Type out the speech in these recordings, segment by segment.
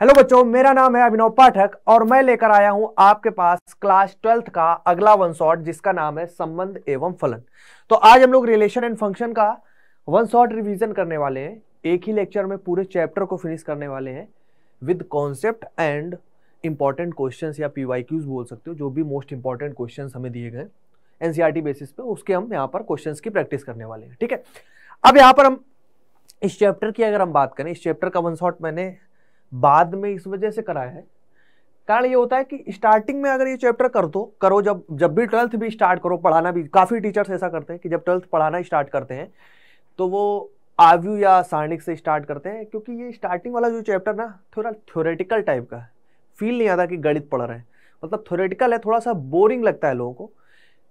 Hello बच्चों, मेरा नाम है अभिनव पाठक और मैं लेकर आया हूं आपके पास क्लास 12th का अगला वन शॉट जिसका नाम है संबंध एवं फलन। तो आज हम लोग रिलेशन एंड फंक्शन का वन शॉट रिवीजन करने वाले हैं। एक ही लेक्चर में पूरे चैप्टर को फिनिश करने वाले हैं with concept and important questions या पीवाईक्यूज बोल सकते हो, जो भी मोस्ट इंपॉर्टेंट क्वेश्चंस हमें दिए गए एनसीईआरटी बेसिस पे, उसके हम यहाँ पर क्वेश्चंस की प्रैक्टिस करने वाले हैं। ठीक है, अब यहाँ पर हम इस चैप्टर की अगर हम बात करें, इस चैप्टर का वन शॉट मैंने बाद में इस वजह से कराया है। कारण ये होता है कि स्टार्टिंग में अगर ये चैप्टर करो जब भी ट्वेल्थ भी स्टार्ट करो पढ़ाना, भी काफ़ी टीचर्स ऐसा करते हैं कि जब ट्वेल्थ पढ़ाना स्टार्ट करते हैं तो वो आव्यू या सारणिक से स्टार्ट करते हैं, क्योंकि ये स्टार्टिंग वाला जो चैप्टर ना थोड़ा थ्योरेटिकल टाइप का है, फील नहीं आता कि गणित पढ़ रहे हैं, मतलब थ्योरेटिकल है, थोड़ा सा बोरिंग लगता है लोगों को।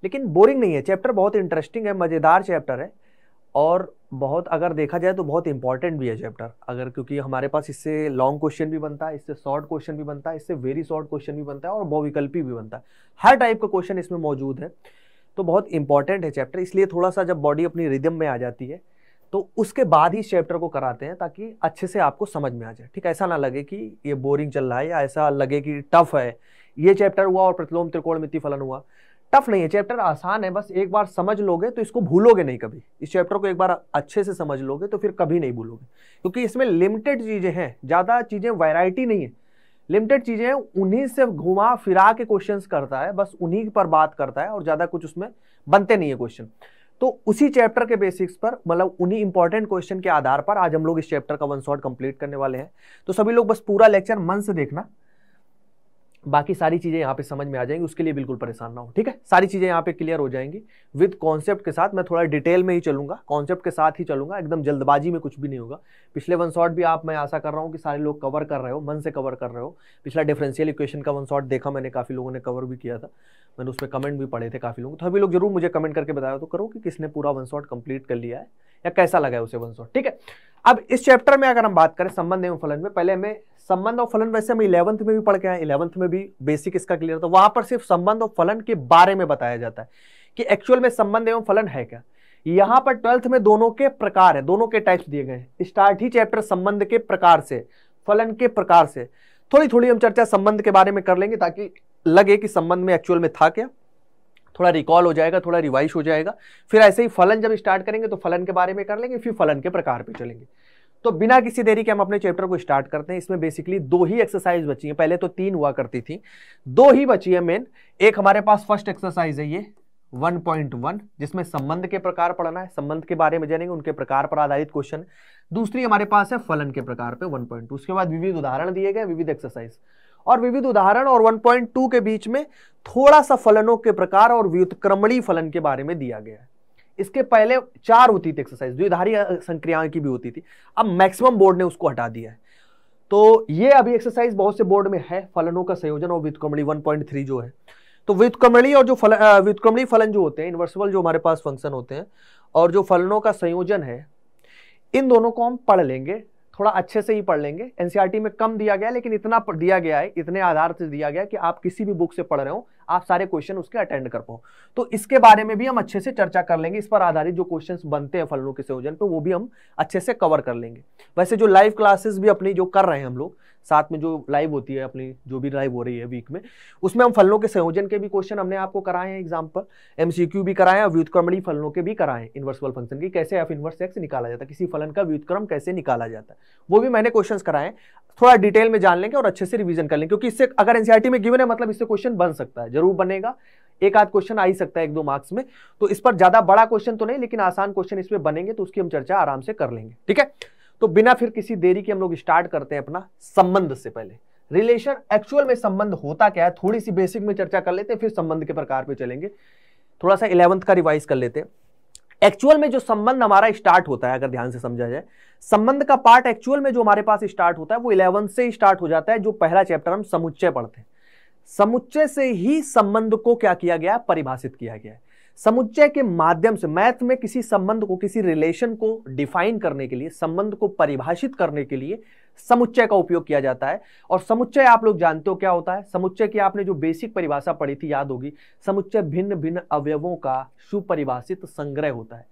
लेकिन बोरिंग नहीं है, चैप्टर बहुत इंटरेस्टिंग है, मज़ेदार चैप्टर है और बहुत अगर देखा जाए तो बहुत इंपॉर्टेंट भी है चैप्टर, अगर क्योंकि हमारे पास इससे लॉन्ग क्वेश्चन भी बनता है, इससे शॉर्ट क्वेश्चन भी बनता है, इससे वेरी शॉर्ट क्वेश्चन भी बनता है और बहुविकल्पी भी बनता है, हर टाइप का क्वेश्चन इसमें मौजूद है। तो बहुत इंपॉर्टेंट है चैप्टर, इसलिए थोड़ा सा जब बॉडी अपनी रिदम में आ जाती है तो उसके बाद ही चैप्टर को कराते हैं ताकि अच्छे से आपको समझ में आ जाए। ठीक, ऐसा ना लगे कि ये बोरिंग चल रहा है या ऐसा लगे कि टफ है। ये चैप्टर हुआ और प्रतिलोम त्रिकोणमिति फलन हुआ, टफ नहीं है चैप्टर, आसान है, बस एक बार समझ लोगे तो इसको भूलोगे नहीं कभी। इस चैप्टर को एक बार अच्छे से समझ लोगे तो फिर कभी नहीं भूलोगे, क्योंकि इसमें लिमिटेड चीज़ें हैं, ज़्यादा चीज़ें, वैरायटी नहीं है, लिमिटेड चीज़ें हैं, उन्हीं से घुमा फिरा के क्वेश्चंस करता है, बस उन्हीं पर बात करता है और ज़्यादा कुछ उसमें बनते नहीं है क्वेश्चन। तो उसी चैप्टर के बेसिक्स पर, मतलब उन्हीं इंपॉर्टेंट क्वेश्चन के आधार पर आज हम लोग इस चैप्टर का वन शॉट कंप्लीट करने वाले हैं। तो सभी लोग बस पूरा लेक्चर मन से देखना, बाकी सारी चीज़ें यहाँ पे समझ में आ जाएंगी, उसके लिए बिल्कुल परेशान ना हो। ठीक है, सारी चीज़ें यहाँ पे क्लियर हो जाएंगी विद कॉन्सेप्ट के साथ। मैं थोड़ा डिटेल में ही चलूँगा, कॉन्सेप्ट के साथ ही चलूँगा, एकदम जल्दबाजी में कुछ भी नहीं होगा। पिछले वन शॉट भी मैं आशा कर रहा हूँ कि सारे लोग कवर कर रहे हो, मन से कवर कर रहे हो। पिछला डिफरेंशियल इक्वेशन का वन शॉट देखा मैंने, काफ़ी लोगों ने कवर भी किया था, मैंने उसमें कमेंट भी पढ़े थे काफ़ी लोग। तो अभी लोग जरूर मुझे कमेंट करके बताया तो करो कि किसने पूरा वन शॉट कंप्लीट कर लिया है या कैसा लगा है उसे वन शॉट। ठीक है, अब इस चैप्टर में अगर हम बात करें संबंध एवं फलन में, पहले हमें संबंध और फलन, वैसे हम 11th में भी पढ़ के आए, 11th में भी बेसिक इसका क्लियर था, वहां पर सिर्फ संबंध और फलन के बारे में बताया जाता है कि एक्चुअल में संबंध एवं फलन है क्या। यहाँ पर 12th में दोनों के प्रकार है, दोनों के टाइप्स दिए गए हैं। स्टार्ट ही चैप्टर संबंध के प्रकार से, फलन के प्रकार से। थोड़ी थोड़ी हम चर्चा संबंध के बारे में कर लेंगे ताकि लगे कि संबंध में एक्चुअल में था क्या, थोड़ा रिकॉल हो जाएगा, थोड़ा रिवाइज हो जाएगा। फिर ऐसे ही फलन जब स्टार्ट करेंगे तो फलन के बारे में कर लेंगे, फिर फलन के प्रकार पे चलेंगे। तो बिना किसी देरी के हम अपने चैप्टर को स्टार्ट करते हैं। इसमें बेसिकली दो ही एक्सरसाइज बची हैं, पहले तो 3 हुआ करती थी, 2 ही बची है मेन। एक हमारे पास फर्स्ट एक्सरसाइज है ये 1.1, जिसमें संबंध के प्रकार पढ़ना है, संबंध के बारे में जानेंगे, उनके प्रकार पर आधारित क्वेश्चन। दूसरी हमारे पास है फलन के प्रकार पे 1.2। उसके बाद विविध उदाहरण दिए गए, विविध एक्सरसाइज और विविध उदाहरण, और 1.2 के बीच में थोड़ा सा फलनों के प्रकार और व्युत्क्रमणीय फलन के बारे में दिया गया है। इसके पहले 4 होती थी एक्सरसाइज, द्विधारी संक्रियाएं की भी होती थी, अब मैक्सिमम बोर्ड ने उसको हटा दिया है। तो ये अभी एक्सरसाइज बहुत से बोर्ड में है, फलनों का संयोजन और व्युत्क्रमणीय 1.3 जो है। तो व्युत्क्रमणीय और जो व्युत्क्रमणीय फलन जो होते हैं, इन्वर्सिबल जो हमारे पास फंक्शन होते हैं, और जो फलनों का संयोजन है, इन दोनों को हम पढ़ लेंगे, थोड़ा अच्छे से ही पढ़ लेंगे। एनसीईआरटी में कम दिया गया है, लेकिन इतना दिया गया है, इतने आधार से दिया गया है कि आप किसी भी बुक से पढ़ रहे हो आप सारे क्वेश्चन उसके अटेंड कर पाओ। तो इसके बारे में भी हम अच्छे से चर्चा कर लेंगे, इस पर आधारित जो क्वेश्चंस बनते हैं फलनों के संयोजन पे वो भी हम अच्छे से कवर कर लेंगे। वैसे जो लाइव क्लासेस भी अपनी जो कर रहे हैं हम लोग, साथ में जो लाइव होती है अपनी, जो भी लाइव हो रही है वीक में, उसमें हम फलनों के संयोजन के भी क्वेश्चन हमने आपको कराए हैं, एग्जाम्पल एमसीक्यू भी कराए हैं और व्युत्क्रमणीय फलनों के भी कराए हैं। इन्वर्सिबल फंक्शन की कैसे f इनवर्स x निकाला जाता है, किसी फलन का व्युत्क्रम कैसे निकाला जाता है, वो भी मैंने क्वेश्चंस कराए। थोड़ा डिटेल में जान लेंगे और अच्छे से रिवीजन कर लेंगे, क्योंकि इससे अगर एनसीईआरटी में गिवन है मतलब इससे क्वेश्चन बन सकता है, जरूर बनेगा, एक आध क्वेश्चन आ ही सकता है 1-2 मार्क्स में। तो इस पर ज्यादा बड़ा क्वेश्चन तो नहीं, लेकिन आसान क्वेश्चन इसमें बनेंगे तो उसकी हम चर्चा आराम से कर लेंगे। ठीक है, तो बिना फिर किसी देरी के हम लोग स्टार्ट करते हैं अपना संबंध से। पहले रिलेशन, एक्चुअल में संबंध होता क्या है, थोड़ी सी बेसिक में चर्चा कर लेते हैं, फिर संबंध के प्रकार पे चलेंगे, थोड़ा सा 11th का रिवाइज कर लेते हैं। एक्चुअल में जो संबंध हमारा स्टार्ट होता है, अगर ध्यान से समझा जाए, संबंध का पार्ट एक्चुअल में जो हमारे पास स्टार्ट होता है वो 11th से स्टार्ट हो जाता है। जो पहला चैप्टर हम समुच्चय पढ़ते हैं, समुच्चय से ही संबंध को क्या किया गया है, परिभाषित किया गया है। समुच्चय के माध्यम से मैथ में किसी संबंध को, किसी रिलेशन को डिफाइन करने के लिए, संबंध को परिभाषित करने के लिए समुच्चय का उपयोग किया जाता है। और समुच्चय आप लोग जानते हो क्या होता है। समुच्चय की आपने जो बेसिक परिभाषा पढ़ी थी याद होगी, समुच्चय भिन्न भिन्न अवयवों का सुपरिभाषित संग्रह होता है।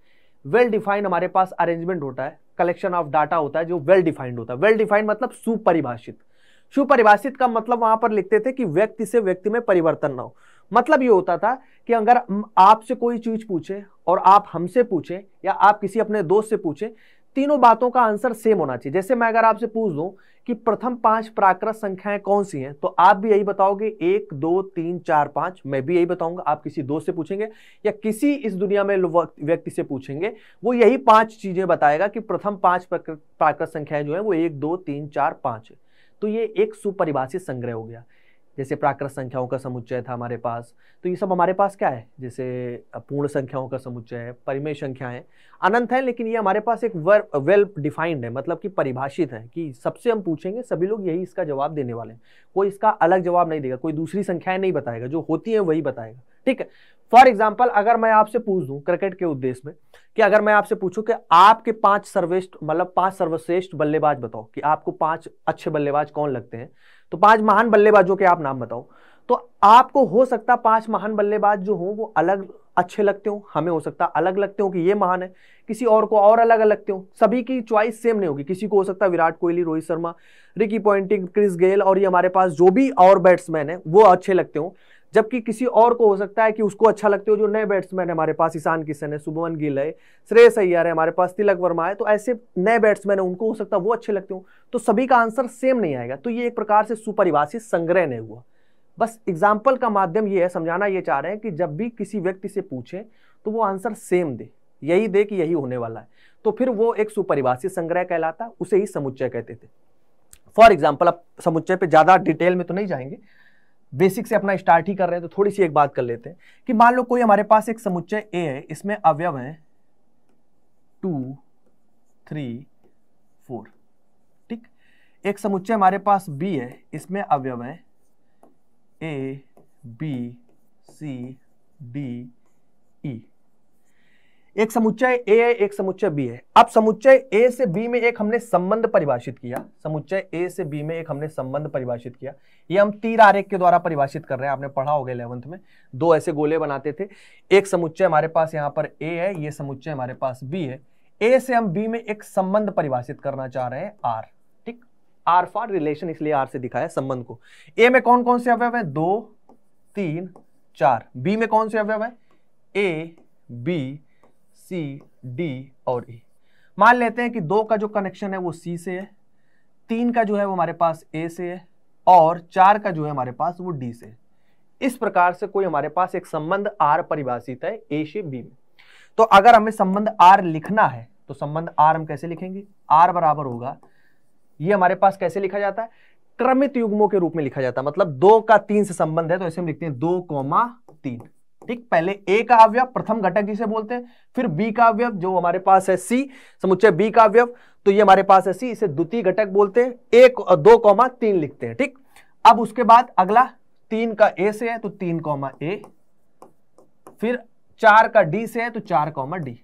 वेल डिफाइंड हमारे पास अरेंजमेंट होता है, कलेक्शन ऑफ डाटा होता है जो वेल डिफाइंड होता है। वेल डिफाइंड मतलब सुपरिभाषित, सुपरिभाषित का मतलब वहां पर लिखते थे कि व्यक्ति से व्यक्ति में परिवर्तन ना हो। मतलब ये होता था कि अगर आपसे कोई चीज पूछे और आप हमसे पूछे या आप किसी अपने दोस्त से पूछे, तीनों बातों का आंसर सेम होना चाहिए। जैसे मैं अगर आपसे पूछ दूं कि प्रथम पांच प्राकृत संख्याएं कौन सी हैं, तो आप भी यही बताओगे 1 2 3 4 5, मैं भी यही बताऊंगा। आप किसी दोस्त से पूछेंगे या किसी इस दुनिया में व्यक्ति से पूछेंगे, वो यही पांच चीजें बताएगा कि प्रथम पांच प्राकृत संख्याएं जो है वो 1 2 3 4 5 है। तो ये एक सुपरिभाषित संग्रह हो गया। जैसे प्राकृत संख्याओं का समुच्चय था हमारे पास, तो ये सब हमारे पास क्या है, जैसे पूर्ण संख्याओं का समुच्चय है, परिमेय संख्याएं अनंत हैं, लेकिन ये हमारे पास एक वेल डिफाइंड है, मतलब कि परिभाषित है कि सबसे हम पूछेंगे सभी लोग यही इसका जवाब देने वाले हैं। कोई इसका अलग जवाब नहीं देगा, कोई दूसरी संख्याएं नहीं बताएगा, जो होती है वही बताएगा। ठीक है। फॉर एग्जाम्पल अगर मैं आपसे पूछ दूं क्रिकेट के उद्देश्य में कि अगर मैं आपसे पूछूं कि आपके पांच सर्वश्रेष्ठ बल्लेबाज बताओ, कि आपको पांच अच्छे बल्लेबाज कौन लगते हैं, तो पांच महान बल्लेबाजों के आप नाम बताओ, तो आपको हो सकता है पांच महान बल्लेबाज जो हो वो अलग अच्छे लगते हो, हमें हो सकता है अलग लगते हो कि ये महान है, किसी और को और अलग लगते हो। सभी की चॉइस सेम नहीं होगी, किसी को हो सकता है Virat Kohli, Rohit Sharma, Ricky Ponting, Chris Gayle और ये हमारे पास जो भी और बैट्समैन है वो अच्छे लगते हो, जबकि किसी और को हो सकता है कि उसको अच्छा लगते हो जो नए बैट्समैन है हमारे पास, ईशान किशन है, शुभमन गिल है, श्रेयस अय्यर है हमारे पास, तिलक वर्मा है, तो ऐसे नए बैट्समैन है उनको हो सकता है वो अच्छे लगते हो। तो सभी का आंसर सेम नहीं आएगा। तो ये एक प्रकार से सुपरिभाषित संग्रह नहीं हुआ। बस एग्जाम्पल का माध्यम ये है, समझाना ये चाह रहे हैं कि जब भी किसी व्यक्ति से पूछे तो वो आंसर सेम दे, यही दे कि यही होने वाला है, तो फिर वो एक सुपरिभाषित संग्रह कहलाता, उसे ही समुच्चय कहते थे। फॉर एग्जाम्पल, आप समुच्चय पे ज़्यादा डिटेल में तो नहीं जाएंगे, बेसिक से अपना स्टार्ट ही कर रहे हैं, तो थोड़ी सी एक बात कर लेते हैं कि मान लो कोई हमारे पास एक समुच्चय ए है, इसमें अवयव है 2 3 4। ठीक। एक समुच्चय हमारे पास बी है, इसमें अवयव है A B C D E। एक समुच्चय A है, एक समुच्चय B है। अब समुच्चय A से B में एक हमने संबंध परिभाषित किया, ये हम तीर आरेख के द्वारा परिभाषित कर रहे हैं, आपने पढ़ा होगा 11th में, दो ऐसे गोले बनाते थे। एक समुच्चय हमारे पास यहाँ पर A है, ये समुच्चय हमारे पास B है। A से हम B में एक संबंध परिभाषित करना चाह रहे हैं R। ठीक। R फॉर रिलेशन, इसलिए R से दिखाया संबंध को। A में कौन कौन से अवयव है? 2 3 4। B में कौन से अवयव है? A B C D और E। मान लेते हैं कि 2 का जो कनेक्शन है वो C से है, 3 का जो है वो हमारे पास A से है और 4 का जो है हमारे पास वो D से है। इस प्रकार से कोई हमारे पास एक संबंध R परिभाषित है A से B में। तो अगर हमें संबंध R लिखना है तो संबंध R हम कैसे लिखेंगे? R बराबर होगा, ये हमारे पास कैसे लिखा जाता है? क्रमित युग्मों के रूप में लिखा जाता है। मतलब 2 का 3 से संबंध है तो ऐसे हम लिखते हैं 2 3। ठीक। पहले A का अवयव प्रथम घटक जिसे बोलते हैं, फिर B का अवयव जो हमारे पास है C, समुच्चय B का अवयव तो ये हमारे पास है C, इसे द्वितीय घटक बोलते हैं, 1 2 3 लिखते हैं। ठीक। अब उसके बाद अगला 3 का A से है तो 3 A, फिर 4 का D से है तो 4 D।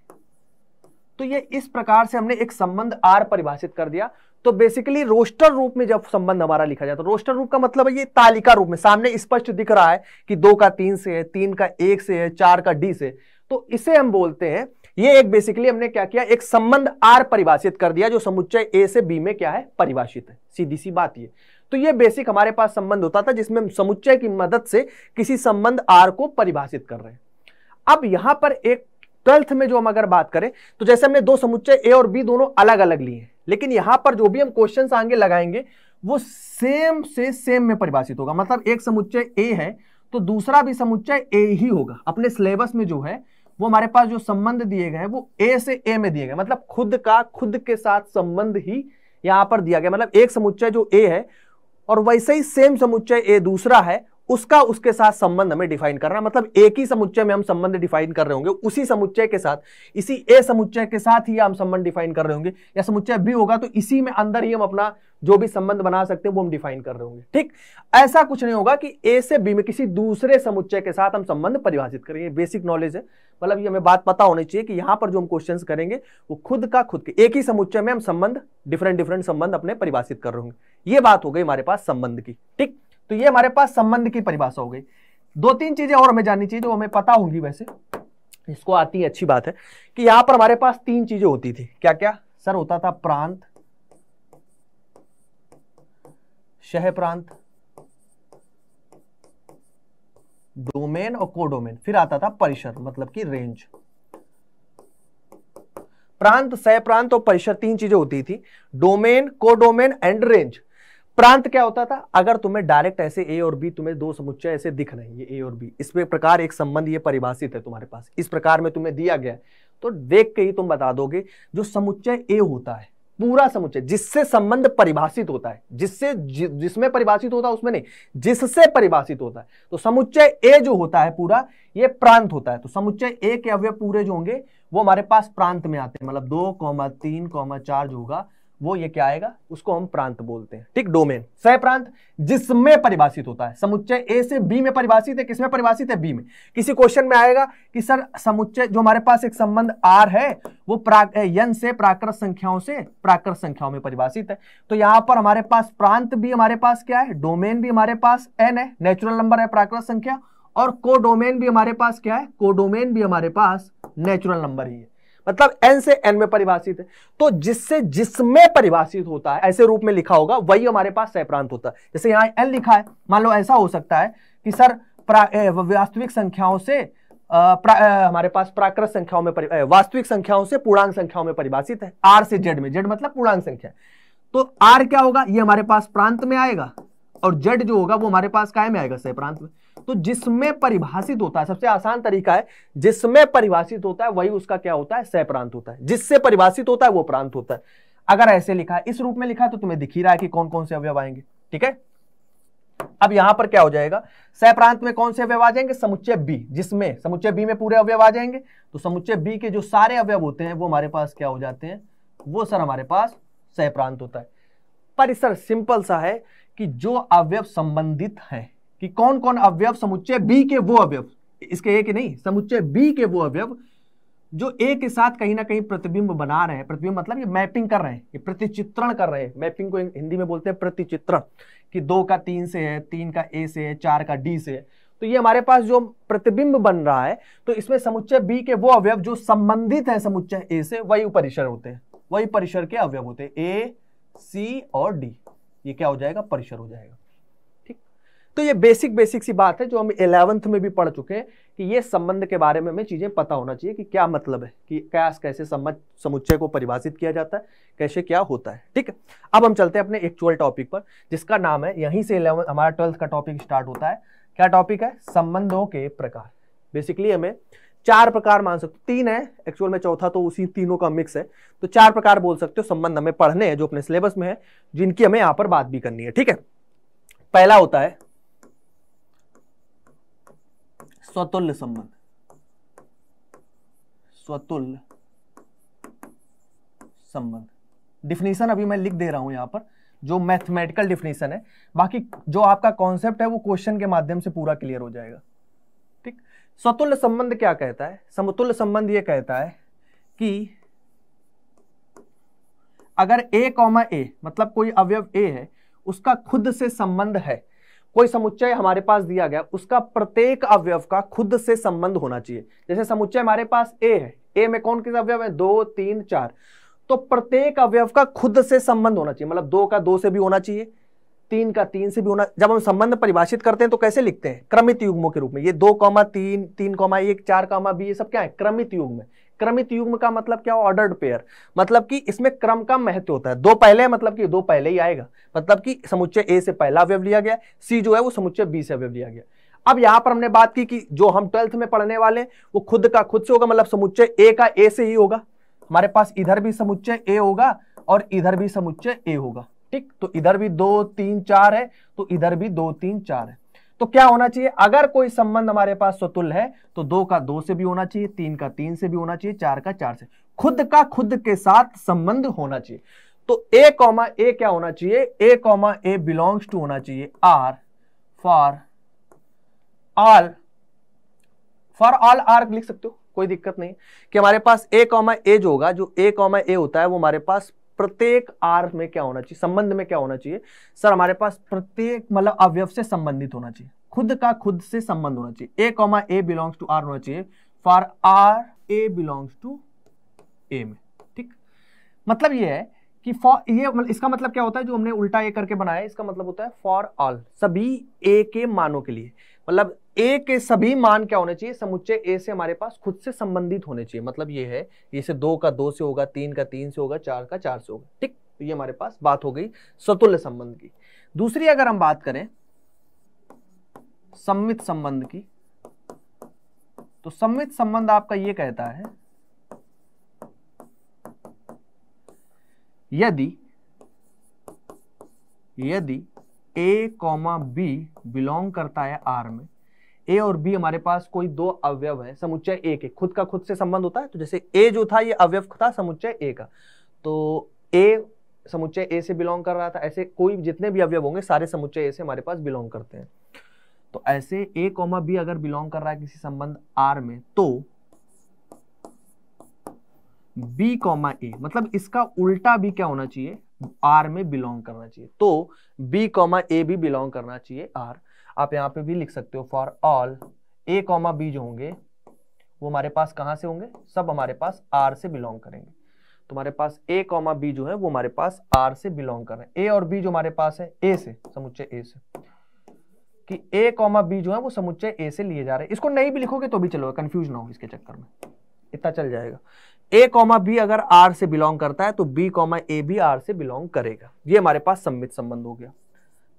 तो ये इस प्रकार से हमने एक संबंध R परिभाषित कर दिया। तो बेसिकली रोस्टर रूप में जब संबंध हमारा लिखा जाता है, रोस्टर रूप का मतलब है ये तालिका रूप में सामने स्पष्ट दिख रहा है कि 2 का 3 से है, 3 का 1 से है, 4 का D से, तो इसे हम बोलते हैं, ये एक बेसिकली हमने क्या किया, एक संबंध R परिभाषित कर दिया जो समुच्चय A से B में क्या है, परिभाषित है। सीधी सी बात ये। तो ये बेसिक हमारे पास संबंध होता था जिसमें हम समुच्चय की मदद से किसी संबंध R को परिभाषित कर रहे हैं। अब यहां पर एक 12th में जो हम अगर बात करें तो जैसे हमने 2 समुच्चय A और B दोनों अलग अलग लिए हैं, लेकिन यहां पर जो भी हम क्वेश्चंस आगे लगाएंगे वो सेम से सेम में परिभाषित होगा। मतलब एक समुच्चय A है तो दूसरा भी समुच्चय A ही होगा। अपने सिलेबस में जो है वो हमारे पास जो संबंध दिए गए हैं वो A से A में दिए गए, मतलब खुद के साथ संबंध ही यहाँ पर दिया गया। मतलब एक समुच्चय जो A है और वैसे ही सेम समुच्चय A दूसरा है, उसका उसके साथ संबंध हमें डिफाइन करना, मतलब एक ही समुच्चय में हम संबंध डिफाइन कर रहे होंगे उसी समुच्चय के साथ, इसी ए समुच्चय के साथ ही हम संबंध डिफाइन कर रहे होंगे, या समुच्चय बी होगा तो इसी में अंदर ही हम अपना जो भी संबंध बना सकते हैं वो हम डिफाइन कर रहे होंगे। ठीक। ऐसा कुछ नहीं होगा कि ए से बी में किसी दूसरे समुच्चय के साथ हम संबंध परिभाषित करेंगे। बेसिक नॉलेज है, मतलब ये हमें बात पता होनी चाहिए कि यहाँ पर जो हम क्वेश्चंस करेंगे वो खुद के एक ही समुच्चय में हम संबंध डिफरेंट संबंध अपने परिभाषित कर रहे होंगे। ये बात हो गई हमारे पास संबंध की। ठीक। तो ये हमारे पास संबंध की परिभाषा हो गई। 2-3 चीजें और हमें जाननी चाहिए जो हमें पता होंगी, वैसे इसको आती है, अच्छी बात है, कि यहां पर हमारे पास 3 चीजें होती थी। क्या क्या सर? होता था प्रांत, शह प्रांत, डोमेन और कोडोमेन, फिर आता था परिसर मतलब कि रेंज। प्रांत, सह प्रांत और परिसर तीन चीजें होती थी, डोमेन, कोडोमेन एंड रेंज। प्रांत क्या होता था, अगर तुम्हें डायरेक्ट ऐसे ए और बी, तुम्हें दो समुच्चय ऐसे दिख रहे हैं, ये ए और बी, इस प्रकार एक संबंध ये परिभाषित है तुम्हारे पास, इस प्रकार में तुम्हें दिया गया, तो देख के ही तुम बता दोगे जो समुच्चय ए होता है, पूरा समुच्चय जिससे संबंध परिभाषित होता है, जिससे जिसमें परिभाषित होता है उसमें नहीं, जिससे परिभाषित होता है, तो समुच्चय ए जो होता है पूरा, ये प्रांत होता है। तो समुच्चय ए के अवयव पूरे जो होंगे वो हमारे पास प्रांत में आते हैं, मतलब 2, 3, 4 जो होगा वो ये क्या आएगा, उसको हम प्रांत बोलते हैं। ठीक, डोमेन, सह प्रांत जिसमें परिभाषित होता है, समुच्चय ए से बी में परिभाषित है, किसमें परिभाषित है, बी में। किसी क्वेश्चन में आएगा कि सर समुच्चय जो हमारे पास एक संबंध आर है वो यन से प्राकृत संख्याओं में परिभाषित है, तो यहाँ पर हमारे पास प्रांत भी हमारे पास क्या है, डोमेन भी हमारे पास एन है, नेचुरल नंबर है प्राकृत संख्या, और कोडोमेन भी हमारे पास क्या है, कोडोमेन भी हमारे पास नेचुरल नंबर ही है, मतलब n से n में परिभाषित है। तो जिससे जिसमें परिभाषित होता है ऐसे रूप में लिखा होगा वही हमारे पास सह प्रांत होता है। जैसे यहाँ n लिखा है, मान लो ऐसा हो सकता है कि सर वास्तविक संख्याओं से हमारे पास प्राकृत संख्याओं में वास्तविक संख्याओं से पूर्णांक संख्याओं में परिभाषित है, r से z में, z मतलब पूर्णांक संख्या, तो r क्या होगा, ये हमारे पास प्रांत में आएगा, और z जो होगा वो हमारे पास काय में आएगा, सह प्रांत में। तो जिसमें परिभाषित होता है, सबसे आसान तरीका है, जिसमें परिभाषित होता है वही उसका क्या होता है, सह प्रांत होता है, जिससे परिभाषित होता है वो प्रांत होता है। अगर ऐसे लिखा है, इस रूप में लिखा है, तो तुम्हें दिख ही रहा है कि कौन कौन से अवयव आएंगे। ठीक है, अब यहां पर क्या हो जाएगा, सह प्रांत में कौन से अवयव आ जाएंगे, समुच्चय बी, जिसमें समुच्चय बी में पूरे अवयव आ जाएंगे, तो समुच्चय बी के जो सारे अवयव होते हैं वो हमारे पास क्या हो जाते हैं, वो सर हमारे पास सह प्रांत होता है। परिसर सिंपल सा है कि जो अवयव संबंधित है, कि कौन कौन अवयव, समुच्चय बी के वो अवयव, इसके ए के नहीं, समुच्चय बी के वो अवयव जो ए के साथ कहीं ना कहीं प्रतिबिंब बना रहे हैं, प्रतिबिंब मतलब ये मैपिंग कर रहे हैं, ये प्रतिचित्रण कर रहे हैं, मैपिंग को हिंदी में बोलते हैं प्रतिचित्रण, कि 2 का 3 से है, 3 का ए से है, 4 का डी से है, तो ये हमारे पास जो प्रतिबिंब बन रहा है, तो इसमें समुच्चय बी के वो अवयव जो संबंधित है समुच्चय ए से वही परिसर होते हैं, वही परिसर के अवयव होते हैं, ए, सी और डी, ये क्या हो जाएगा, परिसर हो जाएगा। तो ये बेसिक सी बात है जो हम 11th में भी पढ़ चुके हैं, कि ये संबंध के बारे में हमें चीज़ें पता होना चाहिए कि क्या मतलब है, कि क्या कैसे समुच्चय को परिभाषित किया जाता है, कैसे क्या होता है। ठीक है, अब हम चलते हैं अपने एक्चुअल टॉपिक पर, जिसका नाम है, यहीं से 11 हमारा 12th का टॉपिक स्टार्ट होता है। क्या टॉपिक है, संबंधों के प्रकार। बेसिकली हमें 4 प्रकार मान सकते, 3 है एक्चुअल में, चौथा तो उसी तीनों का मिक्स है, तो 4 प्रकार बोल सकते हो संबंध हमें पढ़ने हैं जो अपने सिलेबस में है, जिनकी हमें यहाँ पर बात भी करनी है। ठीक है, पहला होता है स्वतुल्य संबंध। स्वतुल्य संबंध डिफिनीशन अभी मैं लिख दे रहा हूं यहां पर, जो मैथमेटिकल डिफिनीशन है, बाकी जो आपका कॉन्सेप्ट है वो क्वेश्चन के माध्यम से पूरा क्लियर हो जाएगा। ठीक, स्वतुल्य संबंध क्या कहता है, समतुल्य संबंध ये कहता है कि अगर a, मतलब कोई अवयव a है, उसका खुद से संबंध है, कोई समुच्चय हमारे पास दिया गया, उसका प्रत्येक अवयव का खुद से संबंध होना चाहिए। जैसे समुच्चय हमारे पास ए है, ए में कौन किस अवयव है, 2, 3, 4, तो प्रत्येक अवयव का खुद से संबंध होना चाहिए, मतलब 2 का 2 से भी होना चाहिए, 3 का 3 से भी होना। जब हम संबंध परिभाषित करते हैं तो कैसे लिखते हैं, क्रमित युग्मों के रूप में, ये 2, 3, 3, 1, 4, 2, ये सब क्या है, क्रमित युग्म है। क्रमित युग्म का मतलब क्या, ऑर्डर्ड पेयर, मतलब कि इसमें क्रम का महत्व होता है, 2 पहले, मतलब कि 2 पहले ही आएगा, मतलब कि समुच्चय ए से पहला अवयव लिया गया, सी जो है वो समुच्चय बी से अवयव लिया गया। अब यहाँ पर हमने बात की कि जो हम 12th में पढ़ने वाले हैं वो खुद का खुद से होगा, मतलब समुच्चय ए का ए से ही होगा, हमारे पास इधर भी समुच्चय ए होगा और इधर भी समुच्चय ए होगा। ठीक, तो इधर भी 2, 3, 4 है, तो इधर भी 2, 3, 4 है, तो क्या होना चाहिए, अगर कोई संबंध हमारे पास स्वतुल्य है तो 2 का 2 से भी होना चाहिए, 3 का 3 से भी होना चाहिए, 4 का 4 से, खुद का खुद के साथ संबंध होना चाहिए। तो a, क्या होना चाहिए, a, belongs to होना चाहिए r for all r लिख सकते हो, कोई दिक्कत नहीं, कि हमारे पास a जो होगा, जो a होता है वो हमारे पास प्रत्येक आर में क्या होना चाहिए, संबंध में क्या होना चाहिए सर, हमारे पास प्रत्येक मतलब अवयव से संबंधित होना चाहिए, खुद का खुद से संबंध होना चाहिए, a, belongs to r होना चाहिए, for r a belongs to a में। ठीक, मतलब ये है कि फॉर ये इसका मतलब क्या होता है, जो हमने उल्टा ए करके बनाया है इसका मतलब होता है फॉर ऑल, सभी ए के मानों के लिए, मतलब ए के सभी मान क्या होने चाहिए, समुच्चय ए से हमारे पास खुद से संबंधित होने चाहिए। मतलब ये है, इसे 2 का 2 से होगा, 3 का 3 से होगा, 4 का 4 से होगा। ठीक, तो ये हमारे पास बात हो गई सतुल्य संबंध की। दूसरी अगर हम बात करें सममित संबंध की, तो सममित संबंध आपका ये कहता है यदि यदि a, b बिलोंग करता है R में, A और B हमारे पास कोई दो अवयव है समुच्चय A के, खुद का खुद से संबंध होता है। तो जैसे A जो था ये अवयव था समुच्चय A का, तो A समुच्चय A से बिलोंग कर रहा था, ऐसे कोई जितने भी अवयव होंगे सारे समुच्चय A से हमारे पास बिलोंग करते हैं। तो ऐसे a, b अगर बिलोंग कर रहा है किसी संबंध R में, तो b, a मतलब इसका उल्टा भी क्या होना चाहिए, R में बिलोंग करना चाहिए। तो b, a भी बिलोंग करना चाहिए R। आप यहाँ पे भी लिख सकते हो फॉर ऑल a, b जो होंगे वो हमारे पास कहाँ से होंगे, सब हमारे पास R से बिलोंग करेंगे। तो हमारे पास a, b जो है वो हमारे पास R से बिलोंग कर रहे हैं। a और b जो हमारे पास है a से, समुच्चय a से, कि a, b जो है वो समुच्चय a से लिए जा रहे हैं। इसको नहीं भी लिखोगे तो भी चलो, कंफ्यूज ना हो इसके चक्कर में, इतना चल जाएगा। a, b अगर r से बिलोंग करता है तो b, a भी r से बिलोंग करेगा। ये हमारे पास सममित संबंध हो गया।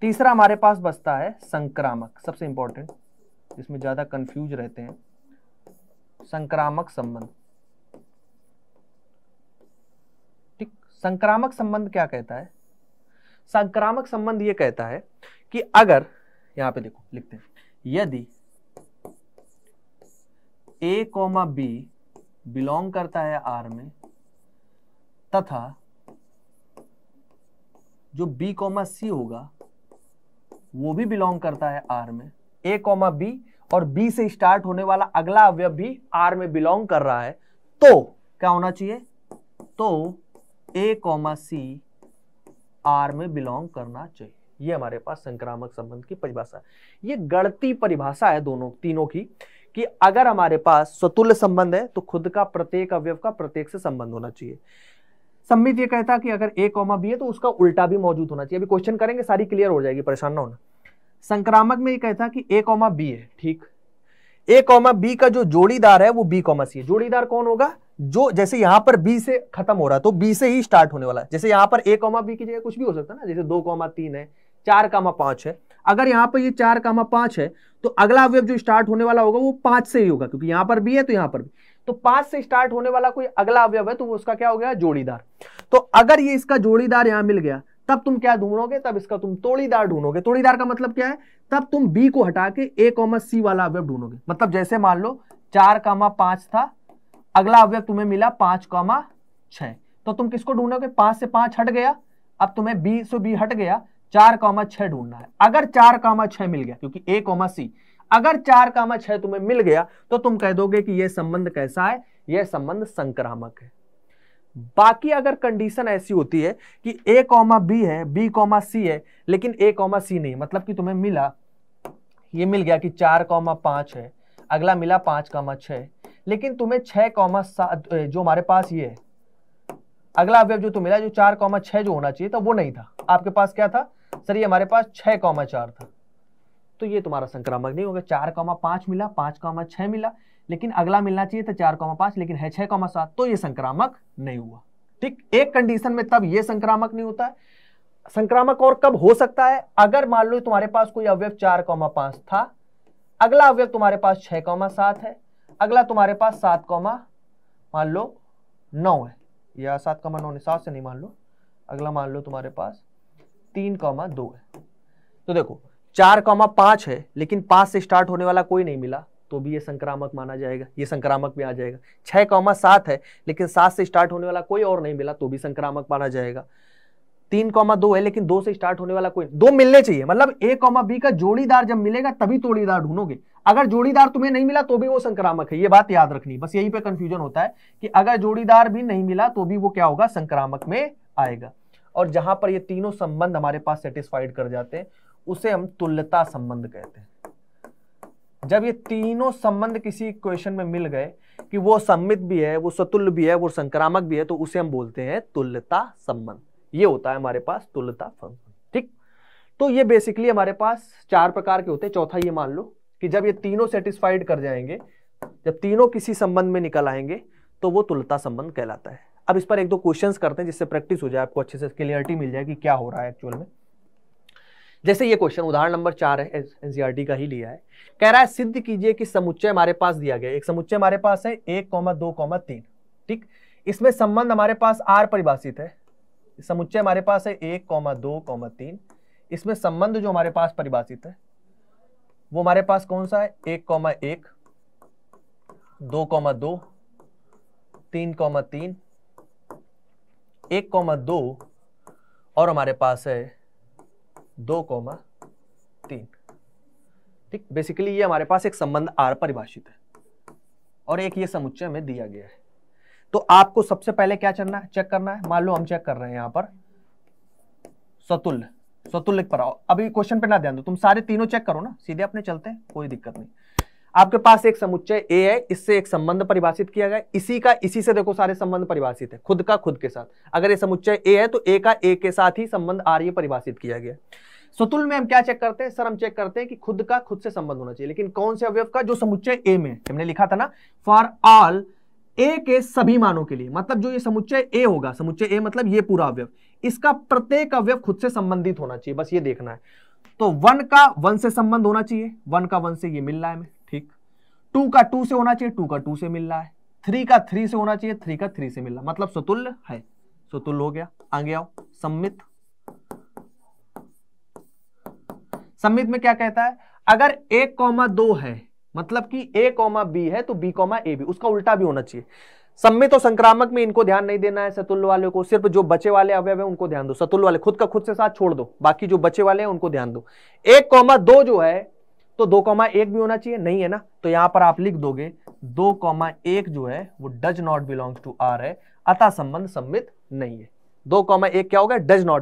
तीसरा हमारे पास बचता है संक्रामक, सबसे इंपॉर्टेंट, जिसमें ज्यादा कंफ्यूज रहते हैं, संक्रामक संबंध। ठीक, संक्रामक संबंध क्या कहता है, संक्रामक संबंध ये कहता है कि अगर यहाँ पे देखो लिखते हैं, यदि a, b बिलोंग करता है R में तथा जो b, c होगा वो भी बिलोंग करता है R में, a, b और b से स्टार्ट होने वाला अगला अवयव भी R में बिलोंग कर रहा है, तो क्या होना चाहिए, तो a, c R में बिलोंग करना चाहिए। ये हमारे पास संक्रामक संबंध की परिभाषा है। ये गणितीय परिभाषा है दोनों तीनों की, कि अगर हमारे पास सतुल्य संबंध है तो खुद का प्रत्येक अवयव का प्रत्येक से संबंध होना चाहिए। सममित ये कहता है कि अगर a, b है तो उसका उल्टा भी मौजूद होना चाहिए। अभी क्वेश्चन करेंगे, सारी क्लियर हो जाएगी, परेशान ना होना। संक्रामक में ये कहता है कि a, b है, ठीक, a, b का जो जोड़ीदार है वो b, c है। जोड़ीदार कौन होगा, जो जैसे यहाँ पर b से खत्म हो रहा है तो b से ही स्टार्ट होने वाला है। जैसे यहाँ पर a, b की जगह कुछ भी हो सकता है ना, जैसे 2, 3 है, 4, 5 है। अगर यहाँ पर ये 4, 5 है तो अगला अवयव जो स्टार्ट होने वाला होगा वो 5 से ही होगा, क्योंकि यहाँ पर भी है तो यहाँ पर भी, तो 5 से स्टार्ट होने वाला कोई अगला अवयव है तो वो उसका क्या हो गया, जोड़ीदार। तो अगर ये इसका जोड़ीदार यहाँ मिल गया, तब तुम क्या ढूंढोगे, तब इसका तुम तोड़ीदार ढूंढोगे। तोड़ीदार का मतलब क्या है, तब तुम बी को हटा के a, c वाला अवयव ढूंढोगे। मतलब जैसे मान लो 4, 5 था, अगला अवयव तुम्हें मिला 5, 6, तो तुम किसको ढूंढोगे, 5 से 5 हट गया, अब तुम्हें b से b हट गया, 4, 6 ढूंढना है। अगर 4, 6 मिल गया, क्योंकि a, c अगर 4, 6 तुम्हें मिल गया तो तुम कह दोगे कि यह संबंध कैसा है, यह संबंध संक्रामक है। बाकी अगर कंडीशन ऐसी होती है कि a, b है, b, c है, लेकिन a, c नहीं, मतलब कि तुम्हें मिला, ये मिल गया कि 4, 5 है, अगला मिला 5, 6, लेकिन तुम्हें 6, 7 जो हमारे पास ये है, अगला अवयव जो तुम्हें मिला जो 4, 6 जो होना चाहिए था वो नहीं था, आपके पास क्या था सर, ये हमारे पास 6, 4 था, तो ये तुम्हारा संक्रामक नहीं होगा। 4, 5 मिला, 5, 6 मिला, लेकिन अगला मिलना चाहिए था 4, 5, लेकिन है 6, 7, तो ये संक्रामक नहीं हुआ। ठीक, एक कंडीशन में तब ये संक्रामक नहीं होता है। संक्रामक और कब हो सकता है, अगर मान लो तुम्हारे पास कोई अवयव 4, 5 था, अगला अवयव तुम्हारे पास 6, 7 है, अगला तुम्हारे पास 7, मान लो 9 है, या 7, 9 नहीं, 7 से नहीं, मान लो अगला मान लो तुम्हारे पास 3, 2 है। तो देखो 4, 5 है, लेकिन 5 से स्टार्ट होने वाला कोई नहीं मिला तो भी ये संक्रामक माना जाएगा, ये संक्रामक में आ जाएगा। 6, 7 है, लेकिन 7 से स्टार्ट होने वाला कोई और नहीं मिला तो भी संक्रामक माना जाएगा। 3, 2 है, लेकिन 2 से स्टार्ट होने वाला कोई, 2 मिलने चाहिए, मतलब a, b का जोड़ीदार जब मिलेगा तभी तोड़ीदार ढूंढोगे। अगर जोड़ीदार तुम्हें नहीं मिला तो भी वो संक्रामक है, ये बात याद रखनी। बस यही पे कंफ्यूजन होता है कि अगर जोड़ीदार भी नहीं मिला तो भी वो क्या होगा, संक्रामक में आएगा। और जहां पर ये तीनों संबंध हमारे पास सेटिस्फाइड कर जाते हैं उसे हम तुल्यता संबंध कहते हैं। जब ये तीनों संबंध किसी क्वेश्चन में मिल गए कि वो सममित भी है, वो सतुल्य भी है, वो संक्रामक भी है, तो उसे हम बोलते हैं तुल्यता संबंध। ये होता है हमारे पास तुल्यता फंक्शन। ठीक, तो ये बेसिकली हमारे पास चार प्रकार के होते हैं। चौथा ये मान लो कि जब ये तीनों सेटिस्फाइड कर जाएंगे, जब तीनों किसी संबंध में निकल आएंगे तो वो तुल्यता संबंध कहलाता है। अब इस पर एक दो क्वेश्चंस करते हैं जिससे प्रैक्टिस हो जाए, आपको अच्छे से क्लियरिटी मिल जाए कि क्या हो रहा है एक्चुअल में। जैसे ये क्वेश्चन उदाहरण नंबर 4 है, एनसीईआरटी का ही लिया है। कह रहा है सिद्ध कीजिए कि समुच्चय हमारे पास दिया गया, एक समुच्चय हमारे पास है 1, 2, 3। ठीक, इसमें संबंध हमारे पास R परिभाषित है। समुच्चय हमारे पास है 1, 2, 3, इसमें संबंध जो हमारे पास परिभाषित है वो हमारे पास कौन सा है 1, 2, 3, 1, 2 और हमारे पास है 2, 3। ठीक, बेसिकली ये हमारे पास एक संबंध R परिभाषित है और एक ये समुच्चय में दिया गया है। तो आपको सबसे पहले क्या करना है, चेक करना है। मान लो हम चेक कर रहे हैं यहां पर सतुल्य, सतुल्य पर आओ। अभी क्वेश्चन पे ना ध्यान दो, तुम सारे तीनों चेक करो ना, सीधे अपने चलते हैं, कोई दिक्कत नहीं। आपके पास एक समुच्चय A है, इससे एक संबंध परिभाषित किया गया, इसी का इसी से देखो सारे संबंध परिभाषित है, खुद का खुद के साथ। अगर ये समुच्चय A है तो A का A के साथ ही संबंध आर्य परिभाषित किया गया। सतुल में हम क्या चेक करते हैं सर, हम चेक करते हैं कि खुद का खुद से संबंध होना चाहिए, लेकिन कौन से अवयव का, जो समुच्चय A में। हमने लिखा था ना फॉर ऑल A के सभी मानों के लिए, मतलब जो ये समुच्चय A होगा, समुच्चय A मतलब ये पूरा अवयव, इसका प्रत्येक अवयव खुद से संबंधित होना चाहिए, बस ये देखना है। तो 1 का 1 से संबंध होना चाहिए, 1 का 1 से ये मिल रहा है हमें। ठीक, 2 का 2 से होना चाहिए, 2 का 2 से मिल रहा है। 3 का 3 से होना चाहिए, 3 का 3 से मिल रहा है, मतलब सतुल्य है, सतुल्य हो गया। आगे आओ, सम्मित। सम्मित में क्या कहता है, अगर 1, 2 है मतलब कि A, B है तो B, A भी, उसका उल्टा भी होना चाहिए। सम्मित और संक्रामक में इनको ध्यान नहीं देना है सतुल्य वाले को, सिर्फ जो बचे वाले अवयव है उनको ध्यान दो। सतुल्य वाले खुद का खुद से साथ छोड़ दो, बाकी जो बचे वाले हैं उनको ध्यान दो। 1, 2 जो है तो 2, 1 भी होना चाहिए, नहीं है ना, तो यहां पर आप लिख दोगे 2, 1 जो है वो does not belongs to R है, अतः संबंध सम्मित नहीं है। 2, 1 क्या होगा, डज नॉट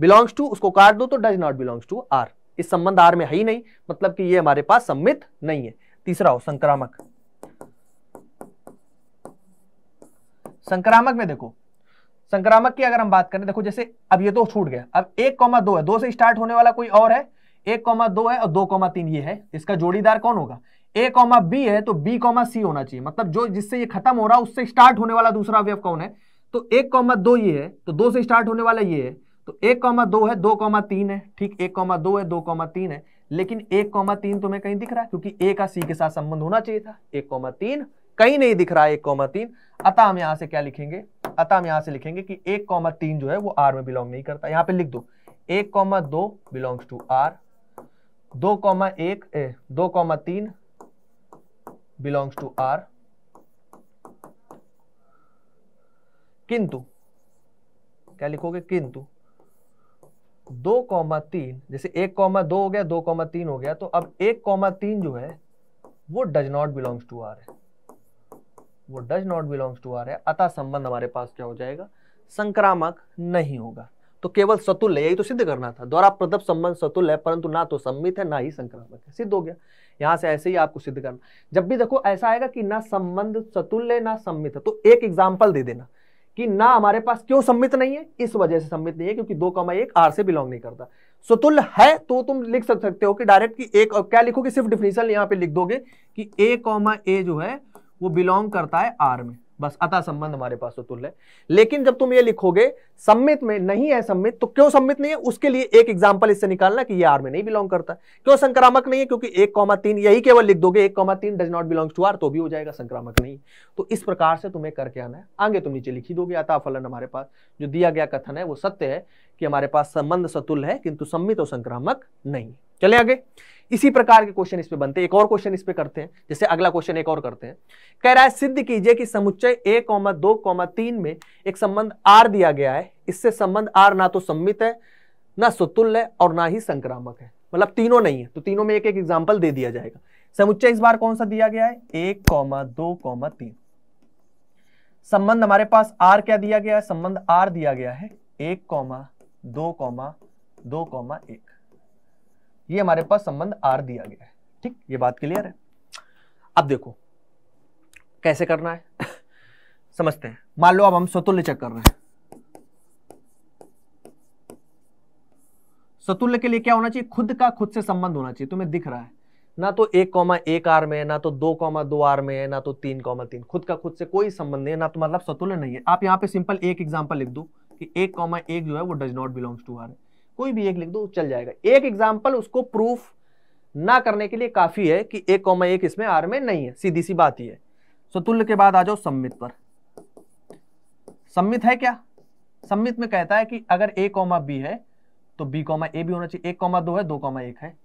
बिलोंग्स टू, उसको काट दो तो does not belongs to R, इस संबंध R में है ही नहीं, मतलब कि ये हमारे पास सम्मित नहीं है। तीसरा हो संक्रामक। संक्रामक में देखो, संक्रामक की अगर हम बात करें, देखो जैसे अब ये तो छूट गया, अब 1, 2 है, 2 से स्टार्ट होने वाला कोई और है, 1, 2 है और 2, 3 ये है, इसका जोड़ीदार कौन होगा, A, B है तो B, C होना चाहिए, मतलब जो जिससे ये खत्म हो रहा है उससे स्टार्ट होने वाला दूसरा अवयव कौन है, तो 1, 2 ये है तो 2 से स्टार्ट होने वाला ये है, तो 1, 2 है 2, 3 है। ठीक, 1, 2 है 2, 3 है, लेकिन 1, 3 तुम्हें कहीं दिख रहा है, क्योंकि A का C के साथ संबंध होना चाहिए था, 1, 3 कहीं नहीं दिख रहा है, 1, 3। अतः हम यहाँ से क्या लिखेंगे, अतः हम यहाँ से लिखेंगे कि 1, 3 जो है वो R में बिलोंग नहीं करता। यहाँ पे लिख दो 1, 2 belongs to R, 2, 3 belongs to R, किंतु क्या लिखोगे, किंतु 2, 3 जैसे 1, 2 हो गया 2, 3 हो गया, तो अब 1, 3 जो है वो does not belongs to R है, वो does not belongs to R है, अतः संबंध हमारे पास क्या हो जाएगा, संक्रामक नहीं होगा। तो केवल सतुल्य, यही तो सिद्ध करना था, द्वारा प्रदत्त संबंध सतुल्य है परंतु ना तो सम्मित है ना ही संक्रामक है, सिद्ध हो गया। यहां से ऐसे ही आपको सिद्ध करना, जब भी देखो ऐसा आएगा कि ना संबंध सतुल्य है ना सम्मित है, तो एक एग्जाम्पल दे देना कि ना हमारे पास क्यों सम्मित नहीं है, इस वजह से सम्मित नहीं है क्योंकि 2, 1 R से बिलोंग नहीं करता। सतुल्य है तो तुम लिख सकते हो कि डायरेक्ट कि एक, क्या लिखोगे, सिर्फ डिफिनेशन यहाँ पे लिख दोगे कि A, जो है वो बिलोंग करता है R में, बस, अतः संबंध हमारे पास सतुल्य है। लेकिन जब तुम ये लिखोगे सम्मित में नहीं है, सम्मित तो क्यों सम्मित नहीं है, उसके लिए एक एग्जाम्पल इससे निकालना कि ये R में नहीं बिलोंग करता। क्यों संक्रामक नहीं है, क्योंकि 1, 3 यही केवल लिख दोगे 1, 3 does not belongs to R तो भी हो जाएगा, संक्रामक नहीं। तो इस प्रकार से तुम्हें करके आना है, आगे तुम नीचे लिखी दोगे। अतः फलन हमारे पास जो दिया गया कथन है वो सत्य है कि हमारे पास संबंध सतुल्य है किंतु सम्मित और संक्रामक नहीं। चले आगे, इसी प्रकार के क्वेश्चन इस पे बनते हैं। एक और क्वेश्चन इस पे करते हैं, जैसे अगला क्वेश्चन एक और करते हैं। कह रहा है सिद्ध कीजिए कि समुच्चय 1, 2, 3 में एक संबंध R दिया गया है, इससे संबंध R ना तो सम्मित है ना सतुल्य है और ना ही संक्रामक है, मतलब तीनों नहीं है। तो तीनों में एक एक एग्जाम्पल दे दिया जाएगा। समुच्चय इस बार कौन सा दिया गया है 1, 2, 3, संबंध हमारे पास R क्या दिया गया है, संबंध R दिया गया है 1, 2, 1, ये हमारे पास संबंध R दिया गया है। ठीक, ये बात क्लियर है। अब देखो कैसे करना है समझते हैं। मान लो अब हम सतुल्य चेक कर रहे हैं, सतुल्य के लिए क्या होना चाहिए, खुद का खुद से संबंध होना चाहिए। तुम्हें दिख रहा है ना, तो 1,1 आर में है, ना तो 2,2 आर में है, ना तो 3,3, खुद का खुद से कोई संबंध नहीं है, ना तो मतलब सतुल्य नहीं है। आप यहाँ पे सिंपल एक एग्जाम्पल लिख दो कि 1,1 जो है वो does not belongs to R, कोई भी एक लिख दो चल जाएगा। एक एग्जाम्पल उसको प्रूफ ना करने के लिए काफी है कि 1,1 इसमें आर में नहीं है, सीधी सी बात ही है। सतुल्य के बाद आ जाओ सम्मित पर। सम्मित है क्या, सम्मित में कहता है कि अगर a, b है तो b, a भी होना चाहिए, 1,2 है 2,1 है,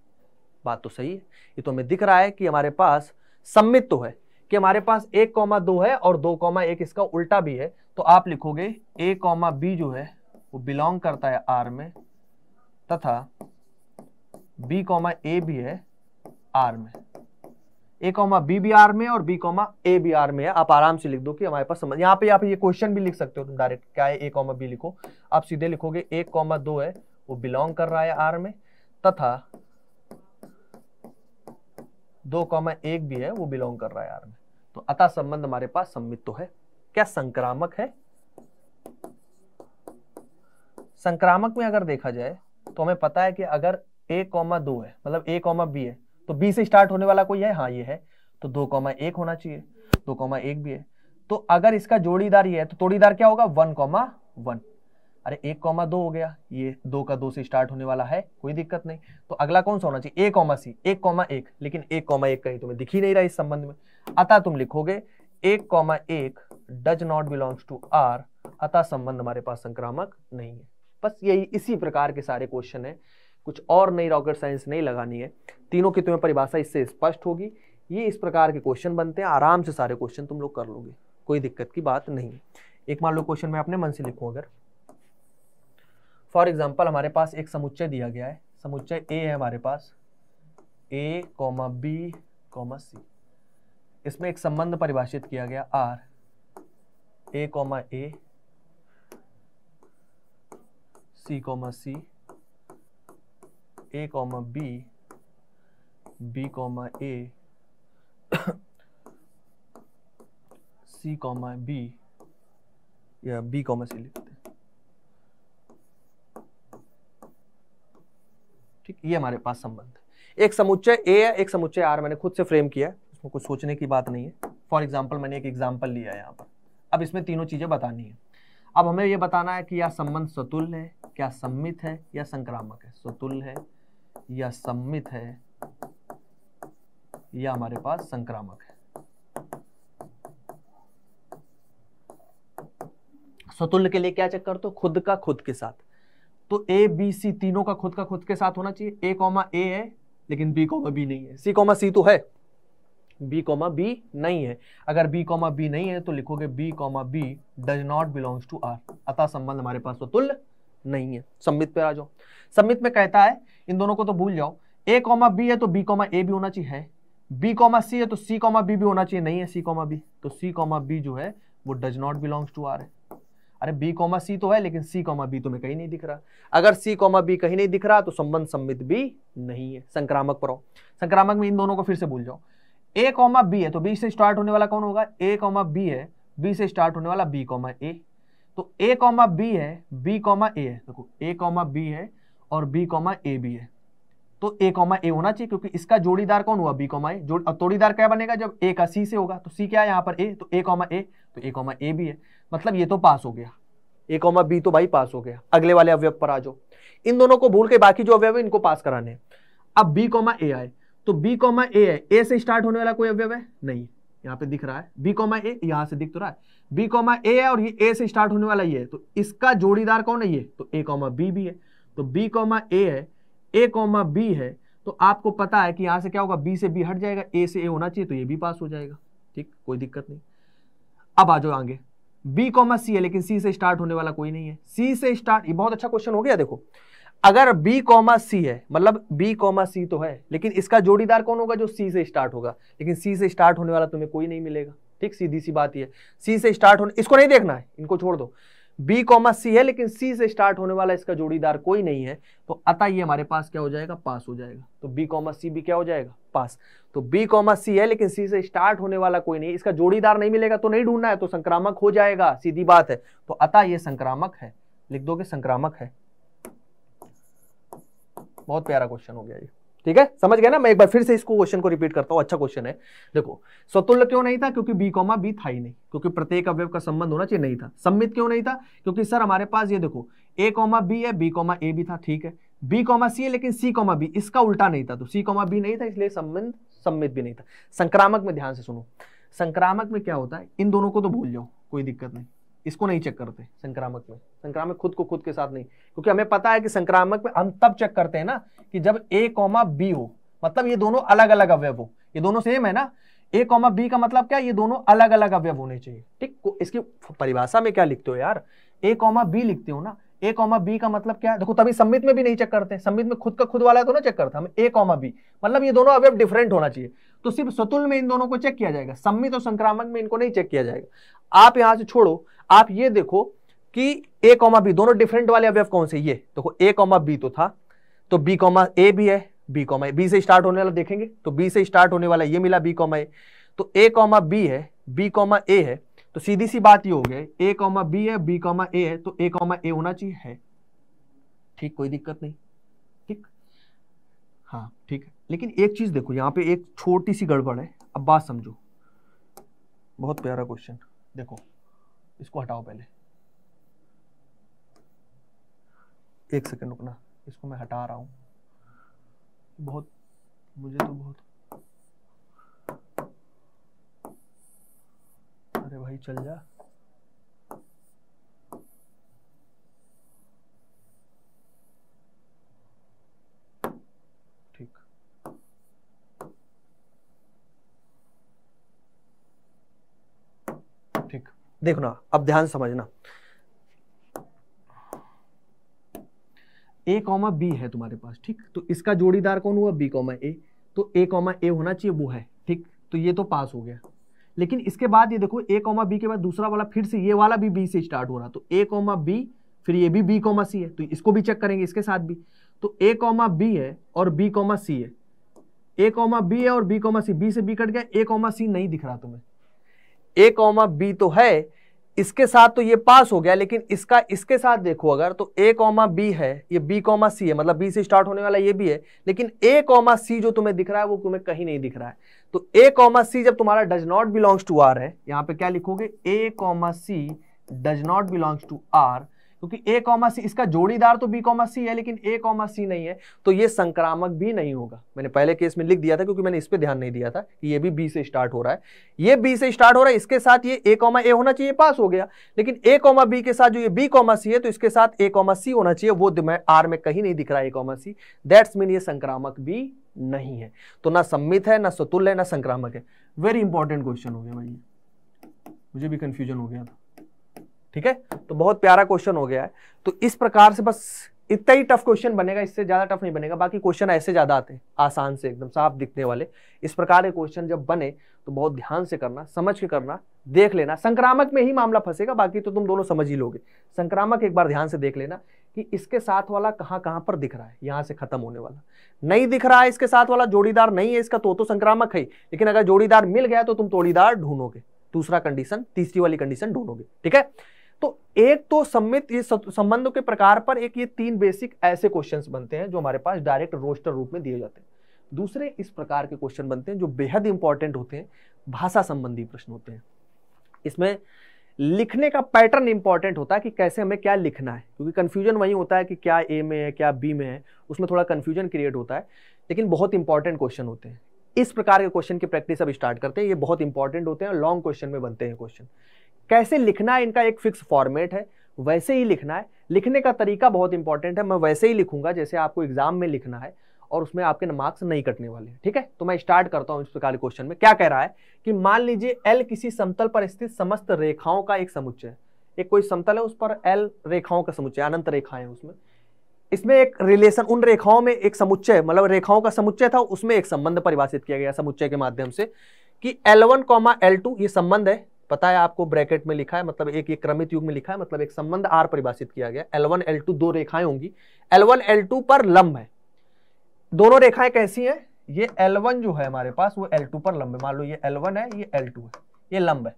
बात तो सही है। ये तो हमें दिख रहा है कि हमारे पास सम्मित तो है कि हमारे पास 1,2 है और 2,1 इसका उल्टा भी है, तो आप लिखोगे a, b जो है वो बिलोंग करता है आर में तथा b, a भी है आर में, a, b भी आर में और b, a भी आर में है। आप आराम से लिख दो कि हमारे पास समझ। यहाँ पे आप ये क्वेश्चन भी लिख सकते हो तुम डायरेक्ट, क्या है a, b लिखो, आप सीधे लिखोगे 1,2 है वो बिलोंग कर रहा है आर में तथा 2,1 भी है वो बिलोंग कर रहा है आर में, तो अतः संबंध हमारे पास सम्मित तो है। क्या संक्रामक है, संक्रामक में अगर देखा जाए तो हमें पता है कि अगर 1,2 है मतलब a, b है तो b से स्टार्ट होने वाला कोई है, हाँ ये है, तो 2,1 होना चाहिए, 2,1 भी है, तो अगर इसका जोड़ीदार ये है तो तोड़ीदार क्या होगा 1,1। अरे 1,2 हो गया, ये 2 का 2 से स्टार्ट होने वाला है, कोई दिक्कत नहीं, तो अगला कौन सा होना चाहिए a, c 1,1, लेकिन 1,1 कहीं तुम्हें दिख ही नहीं रहा इस संबंध में, अतः तुम लिखोगे 1,1 does not belongs to R, अतः संबंध हमारे पास संक्रामक नहीं है। बस यही इसी प्रकार के सारे क्वेश्चन है, कुछ और नई रॉकेट साइंस नहीं लगानी है, तीनों की तुम्हें परिभाषा इससे स्पष्ट होगी। ये इस प्रकार के क्वेश्चन बनते हैं, आराम से सारे क्वेश्चन तुम लोग कर लोगे, कोई दिक्कत की बात नहीं। एक मान लो क्वेश्चन मैं अपने मन से लिखूं, अगर फॉर एग्जाम्पल हमारे पास एक समुच्चय दिया गया है, समुच्चय ए है हमारे पास a, b, c, इसमें एक संबंध परिभाषित किया गया r, a, c, b, b, a, c, b, लिखते हैं, ठीक, ये हमारे पास संबंध है। एक समुच्चय ए है, एक समुच्चय आर, मैंने खुद से फ्रेम किया है, इसमें कुछ सोचने की बात नहीं है। फॉर एग्जाम्पल मैंने एक एग्जाम्पल लिया है यहाँ पर, अब इसमें तीनों चीजें बतानी है। अब हमें ये बताना है कि यह संबंध सतुल्य है क्या, सम्मित है या संक्रामक है, सतुल्य है या सम्मित है या हमारे पास संक्रामक है। सतुल्य के लिए क्या चेक करते हो, खुद का खुद के साथ, तो ए बी सी तीनों का खुद के साथ होना चाहिए, a, है लेकिन b, b नहीं है, c, c तो है, b, b नहीं है, अगर b, b नहीं है तो लिखोगे b, b does not belongs to r, अतः संबंध हमारे पास सतुल्य नहीं है। सम्मित पे आ जाओ, सम्मित में कहता है इन दोनों को तो भूल जाओ, a, b है तो b, a भी होना चाहिए है, b, c है तो c, b भी होना चाहिए, नहीं है c, b, तो c, b जो है वो does not belongs to r है। अरे b, c तो है लेकिन c, b तुम्हें कहीं नहीं दिख रहा, अगर c, b कहीं नहीं दिख रहा तो संबंध सम्मित भी नहीं है। संक्रामक पर हो, संक्रामक में इन दोनों को फिर से भूल जाओ, a, b है तो b से स्टार्ट होने वाला कौन होगा, a, b है, b से स्टार्ट होने वाला b, a, तो a, b है, b, a है, देखो a, b है और b, a भी है, तो a, a होना चाहिए क्योंकि इसका जोड़ीदार कौन हुआ b, a, तोड़ीदार क्या बनेगा जब a का c से होगा, तो c क्या है यहाँ पर a, तो a, तो a, a भी है, मतलब ये तो पास हो गया, a, b तो भाई पास हो गया। अगले वाले अवयव पर आ जाओ, इन दोनों को भूल के बाकी जो अवयव है इनको पास कराने हैं। अब b, a आए तो b, a है, a से स्टार्ट होने वाला कोई अवयव है, नहीं, यहाँ पे दिख रहा है b, a, यहाँ से दिख तो रहा है b, a है और ये a से स्टार्ट होने वाला ये है, तो इसका जोड़ीदार कौन है ये, तो a, b भी है, तो b, a है, a, b है, तो आपको पता है कि यहाँ से क्या होगा, b से b हट जाएगा, a से a होना चाहिए, तो ये भी पास हो जाएगा, ठीक, कोई दिक्कत नहीं। अब आ जाओ आगे, b, c है लेकिन c से स्टार्ट होने वाला कोई नहीं है, c से स्टार्ट, ये बहुत अच्छा क्वेश्चन हो गया देखो, अगर b, c है मतलब b, c तो है लेकिन इसका जोड़ीदार कौन होगा जो c से स्टार्ट होगा, लेकिन c से स्टार्ट होने वाला तुम्हें कोई नहीं मिलेगा, ठीक, सीधी सी बात ये, c से स्टार्ट होने, इसको नहीं देखना है, इनको छोड़ दो, b, c है लेकिन c से स्टार्ट होने वाला इसका जोड़ीदार कोई नहीं है, तो अतः ये हमारे पास क्या हो जाएगा, पास हो जाएगा, तो b, c भी क्या हो जाएगा, पास, तो b, c है लेकिन c से स्टार्ट होने वाला कोई नहीं, इसका जोड़ीदार नहीं मिलेगा तो नहीं ढूंढना है, तो संक्रामक हो जाएगा, सीधी बात है, तो अतः ये संक्रामक है, लिख दोगे संक्रामक है। बहुत प्यारा क्वेश्चन हो गया ये, ठीक है, समझ गया ना। मैं एक बार फिर से इसको क्वेश्चन को रिपीट करता हूँ, अच्छा क्वेश्चन है। देखो स्वतुल्य क्यों नहीं था, क्योंकि बी कॉमा बी था ही नहीं, क्योंकि प्रत्येक अवयव का संबंध होना चाहिए, नहीं था। सममित क्यों नहीं था, क्योंकि सर हमारे पास ये देखो ए कॉमा बी है, बी कॉमा ए भी था, ठीक है, बी कॉमा सी है, लेकिन सी कॉमा बी इसका उल्टा नहीं था, तो सी कॉमा बी नहीं था, इसलिए संबंध सम्मित भी नहीं था। संक्रामक में ध्यान से सुनो, संक्रामक में क्या होता है, इन दोनों को तो भूल जाओ, कोई दिक्कत नहीं, इसको नहीं चेक करते संक्रामक में, संक्रामक खुद को खुद के साथ नहीं, क्योंकि हमें पता है कि संक्रामक में हम तब चेक करते हैं ना कि जब ए कॉमा बी हो, मतलब ये दोनों अलग अलग अवयव हो, ये दोनों सेम है ना, ए कॉमा बी का मतलब क्या, ये दोनों अलग अलग अवयव होने चाहिए, ठीक। इसकी परिभाषा में क्या लिखते हो यार, ए कॉमा बी लिखते हो ना, ए कॉमा बी का मतलब क्या है, देखो तभी सम्मित में भी नहीं चेक करते, सम्मित में खुद का खुद वाला है तो ना चेक करते हम, ए कॉमा बी मतलब ये दोनों अवयव डिफरेंट होना चाहिए, तो सिर्फ स्वतुल्य में इन दोनों को चेक किया जाएगा, सम्मित और संक्रामक में इनको नहीं चेक किया जाएगा। आप यहां से छोड़ो, आप ये देखो कि ए कॉमा बी दोनों डिफरेंट वाले अवयव कौन से, ये देखो ए कॉमा बी तो था, तो बी कॉमा ए भी है, बी कॉमा ए बी से स्टार्ट होने वाला देखेंगे, तो बी से स्टार्ट होने वाला ये मिला बी कॉमा ए, तो ए कॉमा बी है, बी कॉमा ए है, तो सीधी सी बात ये हो गई ए कॉमा बी है, बी कॉमा ए है, तो ए कॉमा ए होना चाहिए है, ठीक, कोई दिक्कत नहीं, ठीक, हाँ ठीक है। लेकिन एक चीज देखो यहाँ पे एक छोटी सी गड़बड़ है, अब बात समझो, बहुत प्यारा क्वेश्चन, देखो इसको हटाओ पहले, एक सेकंड रुकना, इसको मैं हटा रहा हूं, बहुत मुझे तो बहुत, अरे भाई चल जा, ठीक, ठीक, देखना अब ध्यान समझना, ए कॉमा बी है तुम्हारे पास, ठीक, तो इसका जोड़ीदार कौन हुआ, बी कॉमा ए, तो ए कॉमा ए होना चाहिए वो है, ठीक, तो ये तो पास हो गया, लेकिन इसके बाद ये देखो ए कॉमा बी के बाद दूसरा वाला फिर से ये वाला भी बी से स्टार्ट हो रहा, तो ए कॉमा बी फिर ये भी बी कॉमा सी है, तो इसको भी चेक करेंगे इसके साथ भी, तो ए कॉमा बी है और बी कॉमा सी है, ए कॉमा बी है और बी कॉमा सी, बी से बी कट गया, ए कॉमा सी नहीं दिख रहा तुम्हें, ए कॉमा बी तो है इसके साथ, तो ये पास हो गया, लेकिन इसका इसके साथ देखो अगर, तो ए कॉमा बी है, ये बी कॉमा सी है, मतलब बी से स्टार्ट होने वाला ये भी है, लेकिन ए कॉमा सी जो तुम्हें दिख रहा है वो तुम्हें कहीं नहीं दिख रहा है, तो ए कॉमा सी जब तुम्हारा does not belongs to R है, यहाँ पे क्या लिखोगे, A comma C does not belongs to R, क्योंकि ए कॉमा सी इसका जोड़ीदार तो बी कॉमा सी है, लेकिन ए कॉमा सी नहीं है, तो ये संक्रामक भी नहीं होगा। मैंने पहले केस में लिख दिया था क्योंकि मैंने इस पे ध्यान नहीं दिया था कि ये भी बी से स्टार्ट हो रहा है, ये बी से स्टार्ट हो रहा है, इसके साथ ये ए कॉमा ए होना चाहिए, पास हो गया, लेकिन ए कॉमा बी के साथ जो ये बी कॉमा सी है, तो इसके साथ ए कॉमा सी होना चाहिए, वो आर में कहीं नहीं दिख रहा है A comma C, that's mean ये संक्रामक भी नहीं है, तो ना सम्मित है, ना स्वतुल्य है, ना संक्रामक है। वेरी इंपॉर्टेंट क्वेश्चन हो गया भाई, मुझे भी कंफ्यूजन हो गया था, ठीक है, तो बहुत प्यारा क्वेश्चन हो गया है। तो इस प्रकार से बस इतना ही टफ क्वेश्चन बनेगा, इससे ज्यादा टफ नहीं बनेगा, बाकी क्वेश्चन ऐसे ज्यादा आते हैं आसान से एकदम साफ दिखने वाले, इस प्रकार के क्वेश्चन जब बने तो बहुत ध्यान से करना, समझ के करना, देख लेना, संक्रामक में ही मामला फंसेगा, बाकी तो तुम दोनों समझ ही लोगे। संक्रामक एक बार ध्यान से देख लेना कि इसके साथ वाला कहाँ पर दिख रहा है, यहाँ से खत्म होने वाला नहीं दिख रहा है, इसके साथ वाला जोड़ीदार नहीं है इसका, तो संक्रामक है, लेकिन अगर जोड़ीदार मिल गया तो तुम जोड़ीदार ढूंढोगे, दूसरा कंडीशन तीसरी वाली कंडीशन ढूंढोगे, ठीक है। तो एक तो सम्मित ये संबंधों के प्रकार पर एक ये तीन बेसिक ऐसे क्वेश्चंस बनते हैं जो हमारे पास डायरेक्ट रोस्टर रूप में दिए जाते हैं, दूसरे इस प्रकार के क्वेश्चन बनते हैं जो बेहद इंपॉर्टेंट होते हैं, भाषा संबंधी प्रश्न होते हैं, इसमें लिखने का पैटर्न इंपॉर्टेंट होता है कि कैसे हमें क्या लिखना है, क्योंकि कंफ्यूजन वही होता है कि क्या ए में है क्या बी में है, उसमें थोड़ा कंफ्यूजन क्रिएट होता है, लेकिन बहुत इंपॉर्टेंट क्वेश्चन होते हैं। इस प्रकार के क्वेश्चन की प्रैक्टिस अब स्टार्ट करते हैं, ये बहुत इंपॉर्टेंट होते हैं, लॉन्ग क्वेश्चन में बनते हैं क्वेश्चन, कैसे लिखना है, इनका एक फिक्स फॉर्मेट है, वैसे ही लिखना है, लिखने का तरीका बहुत इंपॉर्टेंट है, मैं वैसे ही लिखूंगा जैसे आपको एग्जाम में लिखना है और उसमें आपके मार्क्स नहीं कटने वाले हैं, ठीक है। तो मैं स्टार्ट करता हूँ इस प्रकार के क्वेश्चन में, क्या कह रहा है कि मान लीजिए एल किसी समतल पर स्थित समस्त रेखाओं का एक समुच्चय है, एक कोई समतल है उस पर एल रेखाओं का समुच्चय, अनंत रेखाएं उसमें, इसमें एक रिलेशन, उन रेखाओं में एक समुच्चय, मतलब रेखाओं का समुच्चय था, उसमें एक संबंध परिभाषित किया गया समुच्चय के माध्यम से कि L1, L2 ये संबंध है, पता है आपको ब्रैकेट में लिखा है, मतलब एक ये क्रमित युग में लिखा है, मतलब एक संबंध R परिभाषित किया गया, L1, L2 दो रेखाएं होंगी, L1, L2 पर लंब है, दोनों रेखाएं कैसी हैं, ये L1 जो है हमारे पास वो L2 पर लंब है, मान लो ये L1 है ये L2 है, ये लंब है,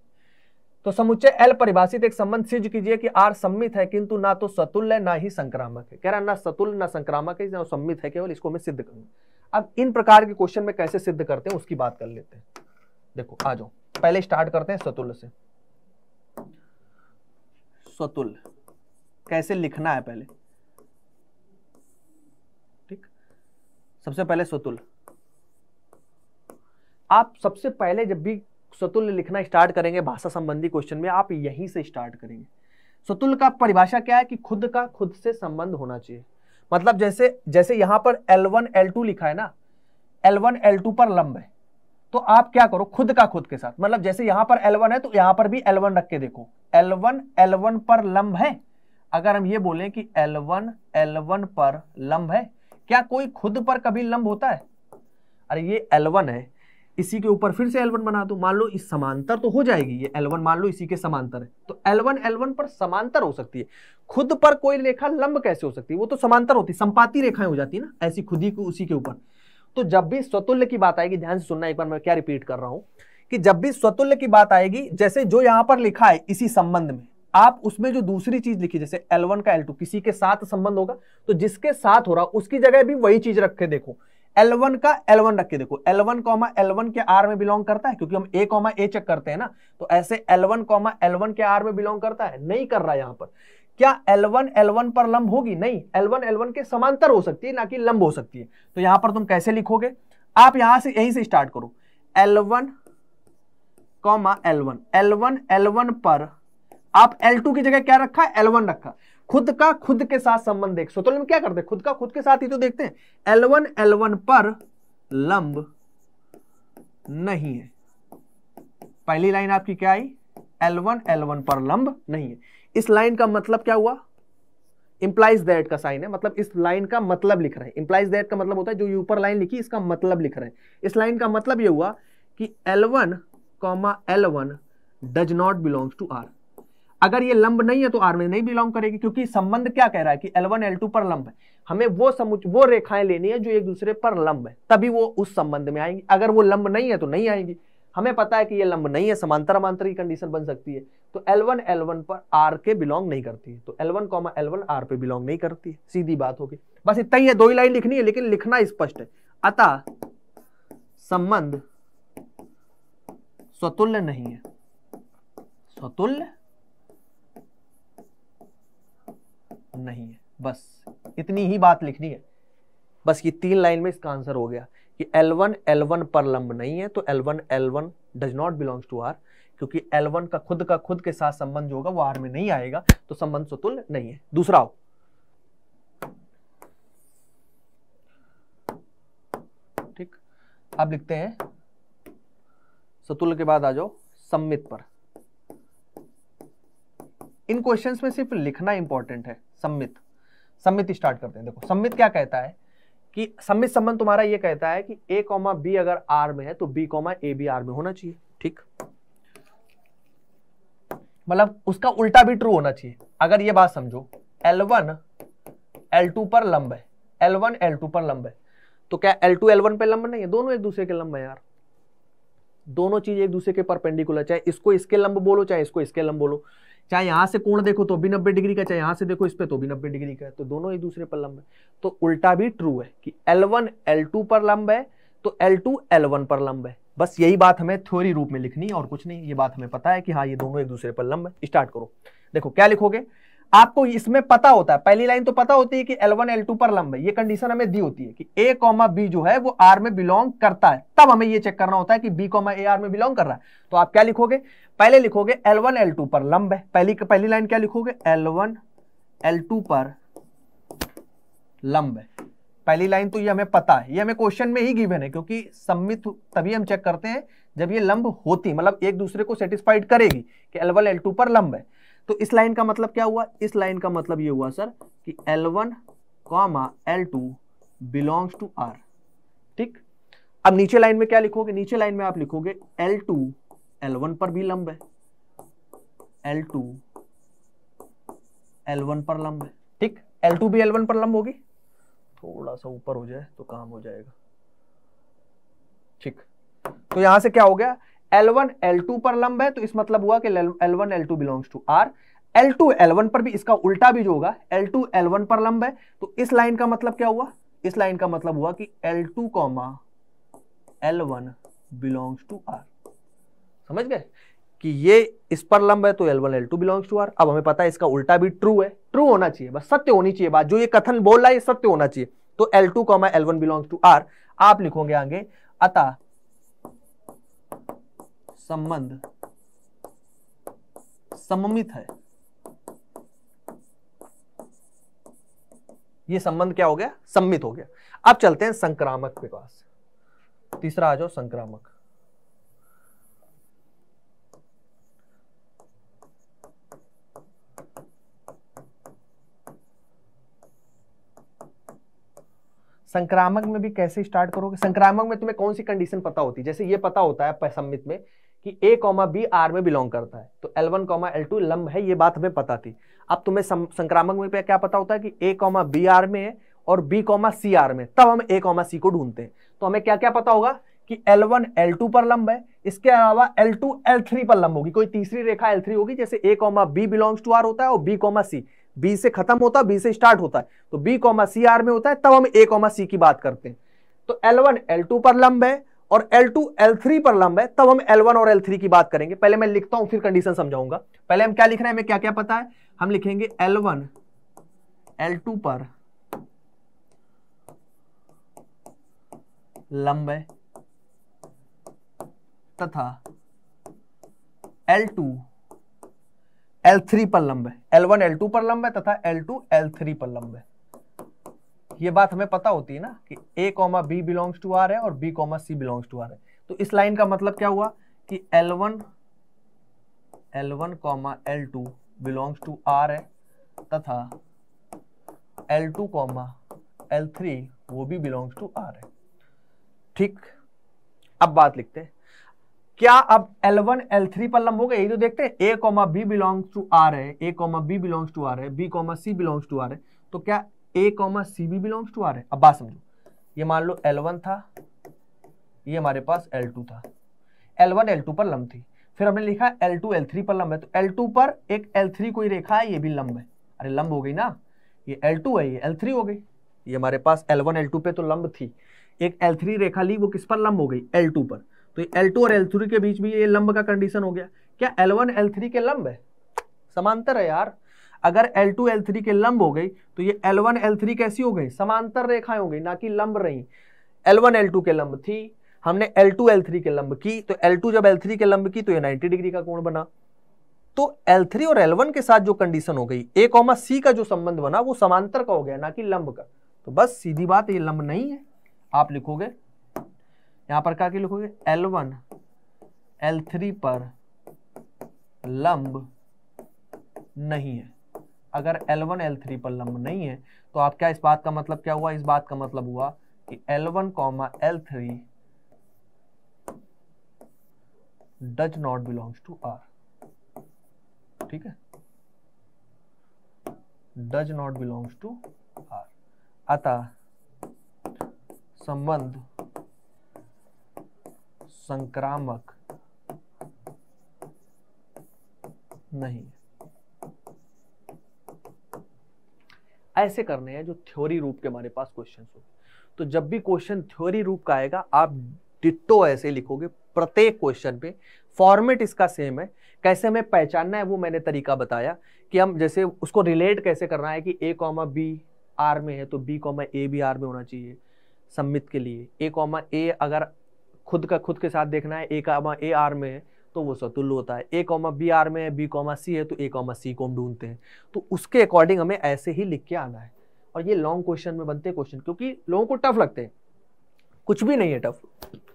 तो समुच्चय L परिभाषित एक संबंध सिद्ध कीजिए कि R सम्मित है किंतु ना तो सतुल्य ना ही संक्रामक है। कह रहा ना सतुल्य ना संक्रामक है, ना सम्मित है, केवल इसको मैं सिद्ध करूंगा। अब इन प्रकार के क्वेश्चन में कैसे सिद्ध करते हैं उसकी बात कर लेते हैं। देखो आ जाओ, पहले स्टार्ट करते हैं सतुल्य से। सतुल्य कैसे लिखना है पहले, ठीक। सबसे पहले सतुल्य, आप सबसे पहले जब भी सतुल्य लिखना स्टार्ट करेंगे भाषा संबंधी क्वेश्चन में, आप यहीं से स्टार्ट करेंगे। सतुल्य का परिभाषा क्या है कि खुद का खुद से संबंध होना चाहिए। मतलब जैसे जैसे यहां पर L1 L2 लिखा है ना, L1 L2 पर लंब है, तो आप क्या करो खुद का खुद के साथ। मतलब जैसे यहां पर L1 है तो यहां पर भी L1 रख के देखो, L1 L1 पर लंब है। अगर हम ये बोलें कि L1 L1 पर लंब है, क्या कोई खुद पर कभी लंब होता है? अरे ये L1 है, इसी के ऊपर फिर से L1 बना दो, मान लो इस समांतर तो हो जाएगी, ये L1 मान लो इसी के समांतर है, तो L1 L1 पर समांतर हो सकती है। खुद पर कोई रेखा लंब कैसे हो सकती है, वो तो समांतर होती है, संपाती रेखाएं हो जाती है ना ऐसी खुद ही उसी के ऊपर। तो जब भी स्वतुल्य की बात आएगी, ध्यान से सुनना एक बार मैं क्या रिपीट कर रहा हूं, कि जब भी स्वतुल्य की बात आएगी, जैसे जो यहाँ पर लिखा है इसी संबंध में आप उसमें जो दूसरी चीज लिखी, जैसे L1 का L2 किसी के साथ संबंध होगा तो जिसके साथ हो रहा उसकी जगह भी वही चीज रख के देखो, L1 का L1 रख के देखो। L1, L1 के R में बिलोंग करता है, क्योंकि हम A, A चेक करते हैं ना, तो ऐसे L1, L1 के R में बिलोंग करता है, नहीं कर रहा। यहाँ पर क्या L1, L1 पर लंब होगी? नहीं, L1, L1 के समांतर हो सकती है, ना कि लंब हो सकती है। तो यहाँ पर तुम कैसे लिखोगे, आप यहाँ से यहीं से स्टार्ट करो, L1, L1, L1, L1 पर आप L2 की जगह क्या रखा, L1 रखा। खुद का खुद के साथ संबंध देख, सतुल्य में क्या करते हैं खुद का खुद के साथ ही तो देखते हैं। L1 L1 पर लंब नहीं है, पहली लाइन आपकी क्या आई, L1 L1 पर लंब नहीं है। इस लाइन का मतलब क्या हुआ, इंप्लाइज दैट का साइन है, मतलब इस लाइन का मतलब लिख रहे हैं। इंप्लाइज दैट का मतलब होता है जो ऊपर लाइन लिखी इसका मतलब लिख रहे हैं। इस लाइन का मतलब यह हुआ कि L1, L1 does not belongs to R। अगर ये लंब नहीं है तो R में नहीं बिलोंग करेगी, क्योंकि संबंध क्या कह रहा है कि L1 L2 पर लंब है। हमें वो रेखाएं लेनी है जो एक दूसरे पर लंब है, तभी वो उस संबंध में आएंगी। अगर वो लंब नहीं है तो नहीं आएगी। हमें पता है कि ये लंब नहीं है, समांतर समांतर की कंडीशन बन सकती है, तो L1 L1 पर R के बिलोंग नहीं करती है, तो L1, L1 R पे बिलोंग नहीं करती है। सीधी बात होगी, बस इतना ही है, दो ही लाइन लिखनी है, लेकिन लिखना स्पष्ट है। अतः संबंध स्वतुल्य नहीं है, स्वतुल्य नहीं है, बस इतनी ही बात लिखनी है। बस ये तीन लाइन में इसका आंसर हो गया कि L1 L1 पर लंब नहीं है, तो L1 L1 does not belongs to R, क्योंकि L1 का खुद के साथ संबंध जो होगा वो R में नहीं आएगा, तो संबंध स्वतुल्य नहीं है। दूसरा हो ठीक, अब लिखते हैं स्वतुल्य के बाद आ जाओ सम्मित पर। इन क्वेश्चंस में सिर्फ लिखना इंपॉर्टेंट है। सम्मित, सम्मित स्टार्ट करते हैं। देखो सम्मित क्या कहता है कि सम्मित संबंध तुम्हारा ये कहता है कि A, B अगर R में है तो B, A भी R में होना चाहिए, ठीक। मतलब उसका उल्टा भी ट्रू होना चाहिए। अगर ये बात समझो L1 L2 पर लंब है, L1 L2 पर लंब है, तो क्या L2 L1 पर लंब नहीं है? दोनों एक दूसरे के लंब है यार, दोनों चीज एक दूसरे के परपेंडिकुलर, चाहे इसको इसके लंब बोलो चाहे इसको इसके लंब बोलो, चाहे यहां से कोण देखो तो भी 90 डिग्री का, चाहे यहां से देखो इस पे तो भी 90 डिग्री का है, तो दोनों एक दूसरे पर लंब है। तो उल्टा भी ट्रू है कि L1 L2 पर लंब है तो L2 L1 पर लंब है। बस यही बात हमें थ्योरी रूप में लिखनी है और कुछ नहीं, ये बात हमें पता है कि हाँ ये दोनों एक दूसरे पर लंब है। स्टार्ट करो, देखो क्या लिखोगे, आपको इसमें पता होता है, पहली लाइन तो पता होती है कि L1 L2 पर लंब है, ये कंडीशन हमें दी होती है कि A, B जो है वो R में बिलोंग करता है, तब हमें ये चेक करना होता है कि B, A R में बिलोंग कर रहा है। तो आप क्या लिखोगे, पहले लिखोगे L1 L2 पर लंब है, पहली लाइन क्या लिखोगे, L1 L2 पर लंब है। पहली लाइन तो ये हमें पता है, ये हमें क्वेश्चन में ही गिवन है, क्योंकि सम्मित तभी हम चेक करते हैं जब ये लंब होती, मतलब एक दूसरे को सेटिस्फाइड करेगी कि L1 L2 पर लंब है। तो इस लाइन का मतलब क्या हुआ, इस लाइन का मतलब ये हुआ सर कि L1, L2 belongs to R, ठीक। अब नीचे लाइन में क्या लिखोगे, नीचे लाइन में आप लिखोगे L2 L1 पर भी लंब है, L2 L1 पर लंब है, ठीक। L2 भी L1 पर लंब होगी, थोड़ा सा ऊपर हो जाए तो काम हो जाएगा, ठीक। तो यहां से क्या हो गया, L1 L2 पर लंब है तो इस मतलब हुआ कि L1 L2 belongs to R। L2 L1 पर भी इसका उल्टा भी जो होगा L2 L1 पर लंब है तो इस लाइन का मतलब क्या हुआ, इस लाइन का मतलब हुआ कि L2 L1 belongs to R। समझ गए कि ये इस पर लंब है तो L1 L2 belongs to R। अब हमें पता है इसका उल्टा भी ट्रू है, ट्रू होना चाहिए, बस सत्य होनी चाहिए बात, जो ये कथन बोल रहा है ये सत्य होना चाहिए। तो L2 L1 belongs to R आप लिखोगे आगे, अतः संबंध सममित है। ये संबंध क्या हो गया, सममित हो गया। अब चलते हैं संक्रामक के पास, तीसरा आ जाओ संक्रामक। संक्रामक में भी कैसे स्टार्ट करोगे, संक्रामक में तुम्हें कौन सी कंडीशन पता होती है, जैसे ये पता होता है सममित में कि A, B R में बिलोंग करता है तो L1, L2 लंब है, ये बात हमें पता थी। अब तुम्हें संक्रामक में क्या पता होता है कि A, B R में है और B, C R में, तब हम A, C को ढूंढते हैं। तो हमें क्या क्या पता होगा कि L1 L2 पर लंब है, इसके अलावा L2 L3 पर लंब होगी, कोई तीसरी रेखा L3 होगी, जैसे A, B belongs to R होता है और B, C, B से खत्म होता है, B से स्टार्ट होता है तो B, C R में होता है, तब हम A, C की बात करते हैं। तो L1 L2 पर लंब है और L2 L3 पर लंब है तब हम L1 और L3 की बात करेंगे। पहले मैं लिखता हूं फिर कंडीशन समझाऊंगा। पहले हम क्या लिख रहे हैं, हमें क्या क्या पता है, हम लिखेंगे L1 L2 पर लंब है तथा L2 L3 पर लंब है, L1 L2 पर लंब है तथा L2 L3 पर लंब है। ये बात हमें पता होती है ना कि A, B belongs to R है और B, C belongs to R है। तो इस लाइन का मतलब क्या हुआ कि L1, L2 belongs to R है तथा L2, L3 वो भी belongs to R है। ठीक, अब बात लिखते हैं क्या, अब L1 L3 पर लंब हो गए, यही तो देखते हैं। A, B belongs to R है, A, B belongs to R है, B, C belongs to R है, तो क्या A, C भी belongs to R है। अब बात समझो, ये मान लो L1 था, ये हमारे पास L2 था, L1 L2 पर लंब थी, फिर हमने लिखा L2 L3 पर लंब है तो L2 पर एक L3 कोई रेखा है, ये भी लंब है, अरे लंब हो गई ना, ये L2 है ये L3 हो गई, ये हमारे पास L1 L2 पे तो लंब थी, एक L3 रेखा ली वो किस पर लंब हो गई L2 पर, तो L2 और L3 के बीच भी ये लंब का कंडीशन हो गया। क्या L1 L3 के लंब है, समांतर है यार, अगर L2 L3 के लंब हो गई तो ये L1 L3 कैसी हो गई, समांतर रेखाएं हो गई, ना कि लंब रही। L1 L2 के लंब थी, हमने L2 L3 के लंब की तो L2 जब L3 के लंब की तो ये 90 डिग्री का कोण बना। तो L3 और L1 के साथ जो कंडीशन हो गई A, C का जो संबंध बना वो समांतर का हो गया ना कि लंब का। तो बस सीधी बात, ये लंब नहीं है। आप लिखोगे यहां पर क्या लिखोगे, L1 L3 पर लंब नहीं है। अगर L1 L3 पर लंब नहीं है तो आप क्या, इस बात का मतलब क्या हुआ, इस बात का मतलब हुआ कि L1, L3 does not belongs to R। ठीक है, does not belongs to R, अतः संबंध संक्रामक नहीं है। ऐसे करने हैं जो थ्योरी रूप के हमारे पास क्वेश्चन हो, तो जब भी क्वेश्चन थ्योरी रूप का आएगा आप डिट्टो ऐसे लिखोगे प्रत्येक क्वेश्चन पे, फॉर्मेट इसका सेम है। कैसे हमें पहचानना है वो मैंने तरीका बताया कि हम जैसे उसको रिलेट कैसे करना है कि A, B R में है तो B, A भी R में होना चाहिए सममित के लिए। A, A अगर खुद का खुद के साथ देखना है, A, A R में है तो वो सतुल्य होता है। A, B R में है, B, C है तो A, C को हम ढूंढते हैं। तो उसके अकॉर्डिंग हमें ऐसे ही लिख के आना है। और ये लॉन्ग क्वेश्चन में बनते हैं क्वेश्चन, क्योंकि लोगों को टफ लगते हैं, कुछ भी नहीं है टफ,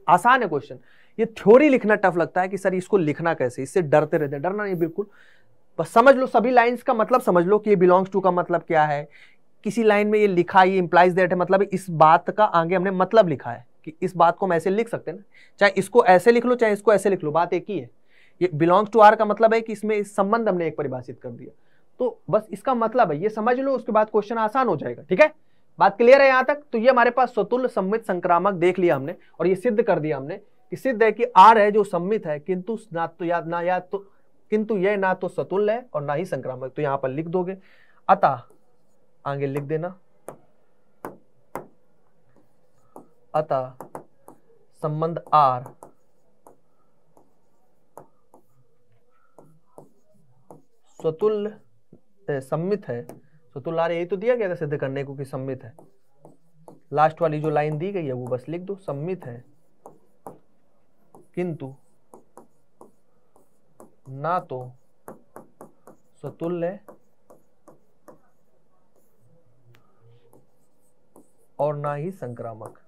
आसान है क्वेश्चन। ये थ्योरी लिखना टफ लगता है कि सर इसको लिखना कैसे, इससे डरते रहते हैं। डरना नहीं बिल्कुल, बस समझ लो सभी लाइन्स का मतलब, समझ लो कि ये बिलोंग्स टू का मतलब क्या है, किसी लाइन में ये लिखा ये इंप्लाइज दैट है, मतलब इस बात का आगे हमने मतलब लिखा है कि इस बात को हम ऐसे लिख सकते हैं ना, चाहे इसको ऐसे लिख लो चाहे इसको ऐसे लिख लो, बात एक ही है। ये बिलोंग्स टू आर का मतलब है कि इसमें इस संबंध हमने एक परिभाषित कर दिया, तो बस इसका मतलब है, ये समझ लो, उसके बाद क्वेश्चन आसान हो जाएगा। ठीक है, बात क्लियर है यहाँ तक। तो ये हमारे पास स्वतुल्य सममित संक्रामक देख लिया हमने और ये सिद्ध कर दिया हमने कि सिद्ध है कि आर है जो सम्मित है किंतु किंतु यह ना तो सतुल्य है और ना ही संक्रामक, तो यहां पर लिख दोगे। अतः आगे लिख देना, अतः संबंध आर स्वतुल्य सम्मित है, स्वतुल्य आर यही तो दिया गया था सिद्ध करने को कि सम्मित है। लास्ट वाली जो लाइन दी गई है वो बस लिख दो, सम्मित है किंतु ना तो सतुल्य और ना ही संक्रामक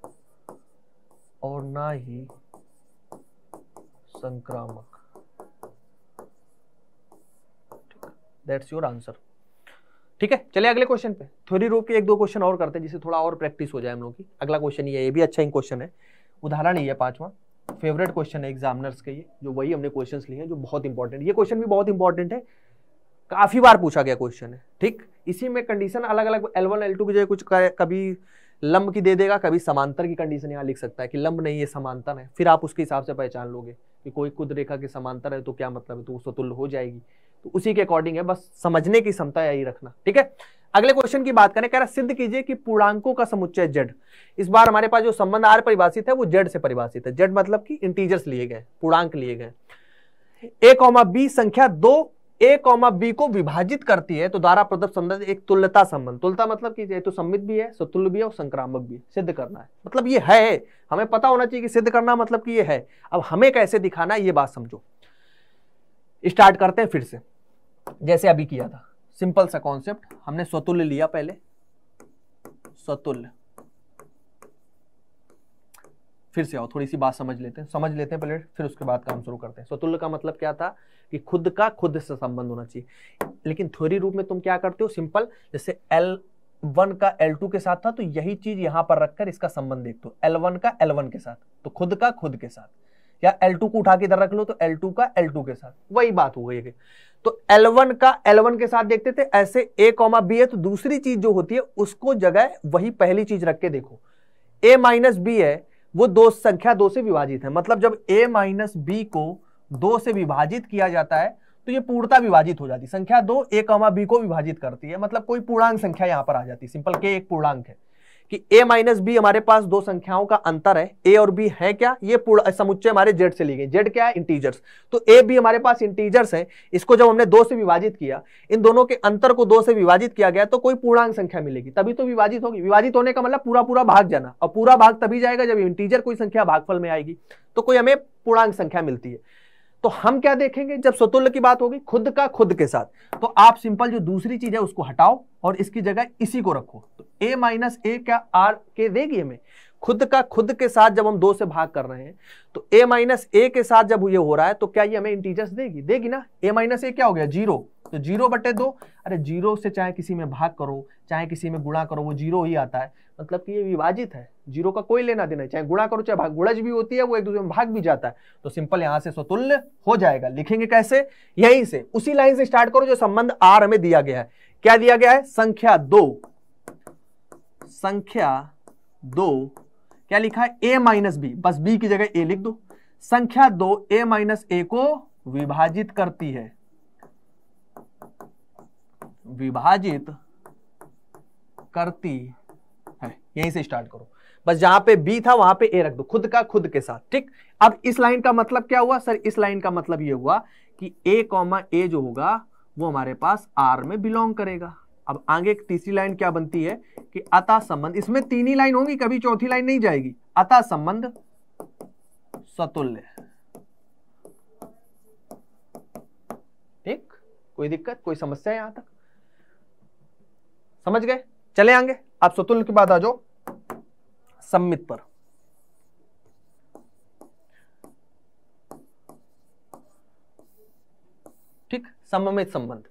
दैट्स योर आंसर। ठीक है, चलिए अगले क्वेश्चन पे। थ्योरी रूप के एक दो क्वेश्चन और करते हैं जिससे थोड़ा और प्रैक्टिस हो जाए हम लोग की। अगला क्वेश्चन ये भी अच्छा ही क्वेश्चन है, उदाहरण ये है पांचवा, फेवरेट क्वेश्चन है एग्जामिनर्स के, ये जो वही हमने क्वेश्चंस लिए हैं जो बहुत इंपॉर्टेंट, ये क्वेश्चन भी बहुत इंपॉर्टेंट है, काफी बार पूछा गया क्वेश्चन है। ठीक, इसी में कंडीशन अलग अलग L1 L2 की जगह कुछ कभी लंब की दे देगा, कभी समांतर की कंडीशन यहाँ लिख सकता है कि लंब नहीं है समांतर है, फिर आप उसके हिसाब से पहचान लोगे कि कोई खुद रेखा के समांतर है तो क्या मतलब है, तो सतुल्य हो जाएगी, तो उसी के अकॉर्डिंग है, बस समझने की क्षमता यही रखना। ठीक है, अगले क्वेश्चन की बात करें, कह रहा सिद्ध कीजिए कि पूर्णांकों का समुच्चय जेड, इस बार हमारे पास जो संबंध आर परिभाषित है वो जेड से परिभाषित है, जेड मतलब कि इंटीजर्स लिए गए, पूर्णांक लिए गए। a, b संख्या 2 a, b को विभाजित करती है तो द्वारा प्रदत्त संबंध एक तुल्यता संबंध, तुल्यता मतलब कि ये तो सम्मित भी है, सतुल्य भी है और संक्रामक भी, सिद्ध करना है मतलब ये है, हमें पता होना चाहिए कि सिद्ध करना मतलब कि ये है। अब हमें कैसे दिखाना ये बात समझो, स्टार्ट करते हैं फिर से जैसे अभी किया था, सिंपल सा कॉन्सेप्ट, हमने स्वतुल्य लिया पहले, स्वतुल्य, फिर से आओ थोड़ी सी बात समझ लेते हैं पहले, फिर उसके बाद काम शुरू करते हैं। स्वतुल्य का मतलब क्या था कि खुद का खुद से संबंध होना चाहिए, लेकिन थ्योरी रूप में तुम क्या करते हो, सिंपल जैसे L1 का L2 के साथ था तो यही चीज यहां पर रखकर इसका संबंध देखते हो, L1 का L1 के साथ तो खुद का खुद के साथ, या L2 को उठा के इधर रख लो तो L2 का L2 के साथ, वही बात हो गई। तो L1 का L1 के साथ देखते थे, ऐसे a, b है तो दूसरी चीज जो होती है उसको जगह वही पहली चीज रख के देखो, a माइनस b है वो दो संख्या 2 से विभाजित है, मतलब जब a माइनस b को 2 से विभाजित किया जाता है तो ये पूर्णता विभाजित हो जाती है, संख्या 2 a, b को विभाजित करती है, मतलब कोई पूर्णांक संख्या यहाँ पर आ जाती है, सिंपल के एक पूर्णांक है कि a माइनस बी हमारे पास दो संख्याओं का अंतर है, a और b है क्या, ये पूर्ण समुच्चय हमारे z से लिए गए, z क्या है इंटीजर्स, तो a b हमारे पास इंटीजर्स है, इसको जब हमने 2 से विभाजित किया, इन दोनों के अंतर को 2 से विभाजित किया गया तो कोई पूर्णांक संख्या मिलेगी तभी तो विभाजित होगी, विभाजित होने का मतलब पूरा पूरा भाग जाना, और पूरा भाग तभी जाएगा जब इंटीजर कोई संख्या भागफल में आएगी तो कोई हमें पूर्णांक संख्या मिलती है। तो हम क्या देखेंगे जब स्वतुल्य की बात होगी, खुद का खुद के साथ, तो आप सिंपल जो दूसरी चीज है उसको हटाओ और इसकी जगह इसी को रखो, तो a माइनस a क्या r के देगी हमें, खुद का खुद के साथ जब हम 2 से भाग कर रहे हैं तो a माइनस a के साथ जब ये हो रहा है तो क्या ये हमें इंटीजर्स देगी ना, a माइनस a क्या हो गया 0, तो 0/2, अरे 0 से चाहे किसी में भाग करो चाहे किसी में गुणा करो वो 0 ही आता है, मतलब कि ये विभाजित है, 0 का कोई लेना देना है, चाहे गुणा करो चाहे भाग, गुणज भी होती है वो एक दूसरे में भाग भी जाता है, तो सिंपल यहाँ से स्वतुल्य हो जाएगा। लिखेंगे कैसे, यहीं से उसी लाइन से स्टार्ट करो जो संबंध आर हमें दिया गया है, क्या दिया गया है संख्या 2, क्या लिखा है a माइनस b, बस b की जगह a लिख दो, संख्या 2 a माइनस a को विभाजित करती है, यहीं से स्टार्ट करो, बस जहां पे b था वहां पे a रख दो, खुद का खुद के साथ। ठीक, अब इस लाइन का मतलब क्या हुआ सर, इस लाइन का मतलब ये हुआ कि a जो होगा वो हमारे पास r में बिलोंग करेगा। अब आगे तीसरी लाइन क्या बनती है कि अतः संबंध, इसमें तीन ही लाइन होंगी कभी चौथी लाइन नहीं जाएगी, अतः संबंध सतुल्य, ठीक, कोई दिक्कत कोई समस्या यहां तक समझ गए। चले आएंगे आप सतुल्य के बाद आ जाओ सम्मित पर, ठीक, सममित संबंध।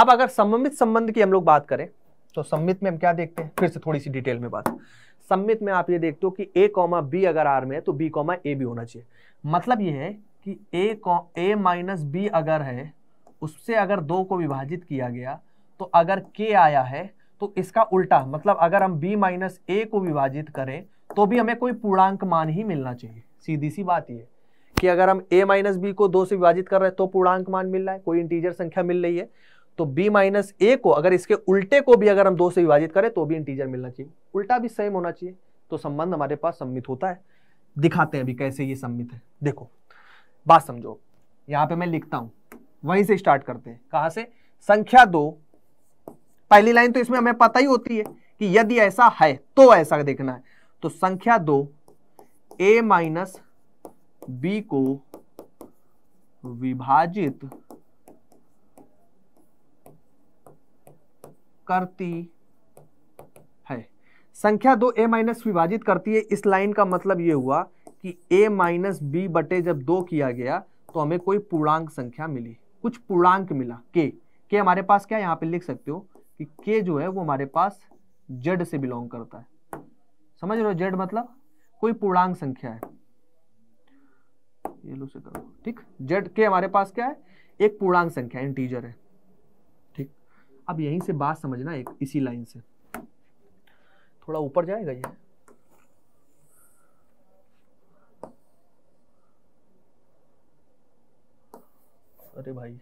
अब अगर सममित संबंध की हम लोग बात करें तो सममित में हम क्या देखते हैं, फिर से थोड़ी सी डिटेल में बात, सममित में आप ये देखते हो कि a, b अगर r में है तो b, a भी होना चाहिए, मतलब ये है कि a माइनस b अगर है उससे अगर 2 को विभाजित किया गया तो अगर k आया है तो इसका उल्टा, मतलब अगर हम b माइनस a को विभाजित करें तो भी हमें कोई पूर्णांक मान ही मिलना चाहिए, सीधी सी बात ये कि अगर हम a माइनस बी को 2 से विभाजित कर रहे हैं तो पूर्णांक मान मिल रहा है, कोई इंटीजर संख्या मिल रही है। तो b माइनस ए को अगर इसके उल्टे को भी अगर हम 2 से विभाजित करें तो भी इंटीजर मिलना चाहिए, उल्टा भी सेम होना चाहिए, तो संबंध हमारे पास सम्मित होता है। दिखाते हैं अभी कैसे ये सम्मित है। देखो बात समझो, यहाँ पे मैं लिखता हूँ, वहीं से स्टार्ट करते हैं। कहाँ से? संख्या 2 पहली लाइन तो इसमें हमें पता ही होती है कि यदि ऐसा है तो ऐसा देखना है। तो संख्या 2 a माइनस b को विभाजित करती है। संख्या 2 a माइनस विभाजित करती है, इस लाइन का मतलब ये हुआ कि a माइनस बी बटे जब 2 किया गया तो हमें कोई पूर्णांक संख्या मिली, कुछ पूर्णांक मिला के हमारे पास क्या है? यहाँ पे लिख सकते हो कि के जो है वो हमारे पास जेड से बिलोंग करता है। समझ रहे हो? जेड मतलब कोई पूर्णांक संख्या है, ये लो से करो, ठीक। जेड के हमारे पास क्या है? एक पूर्णांक संख्या, इंटीजर है, ठीक। अब यहीं से बात समझना, एक इसी लाइन से थोड़ा ऊपर जाएगा ये, अरे भाई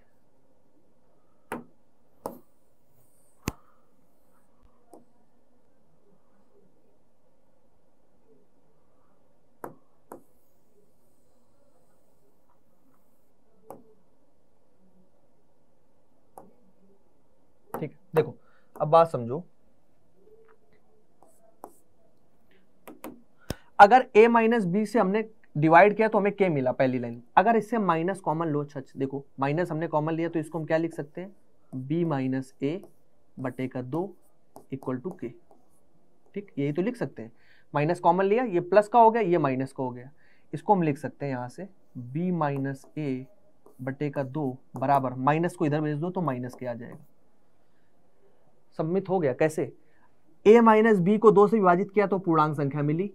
ठीक। देखो अब बात समझो, अगर a माइनस बी से हमने डिवाइड किया तो हमें k मिला पहली लाइन। अगर इससे माइनस कॉमन लो, छच देखो माइनस हमने कॉमन लिया तो इसको हम क्या लिख सकते हैं? b माइनस ए बटे का 2 इक्वल टू k, ठीक। यही तो लिख सकते हैं, माइनस कॉमन लिया, ये प्लस का हो गया, ये माइनस का हो गया, इसको हम लिख सकते हैं यहाँ से b माइनस ए बटे का 2 बराबर, माइनस को इधर भेज दो तो माइनस के आ जाएगा। सम्मित हो गया। कैसे? a माइनस बी को 2 से विभाजित किया तो पूर्णांक संख्या मिली,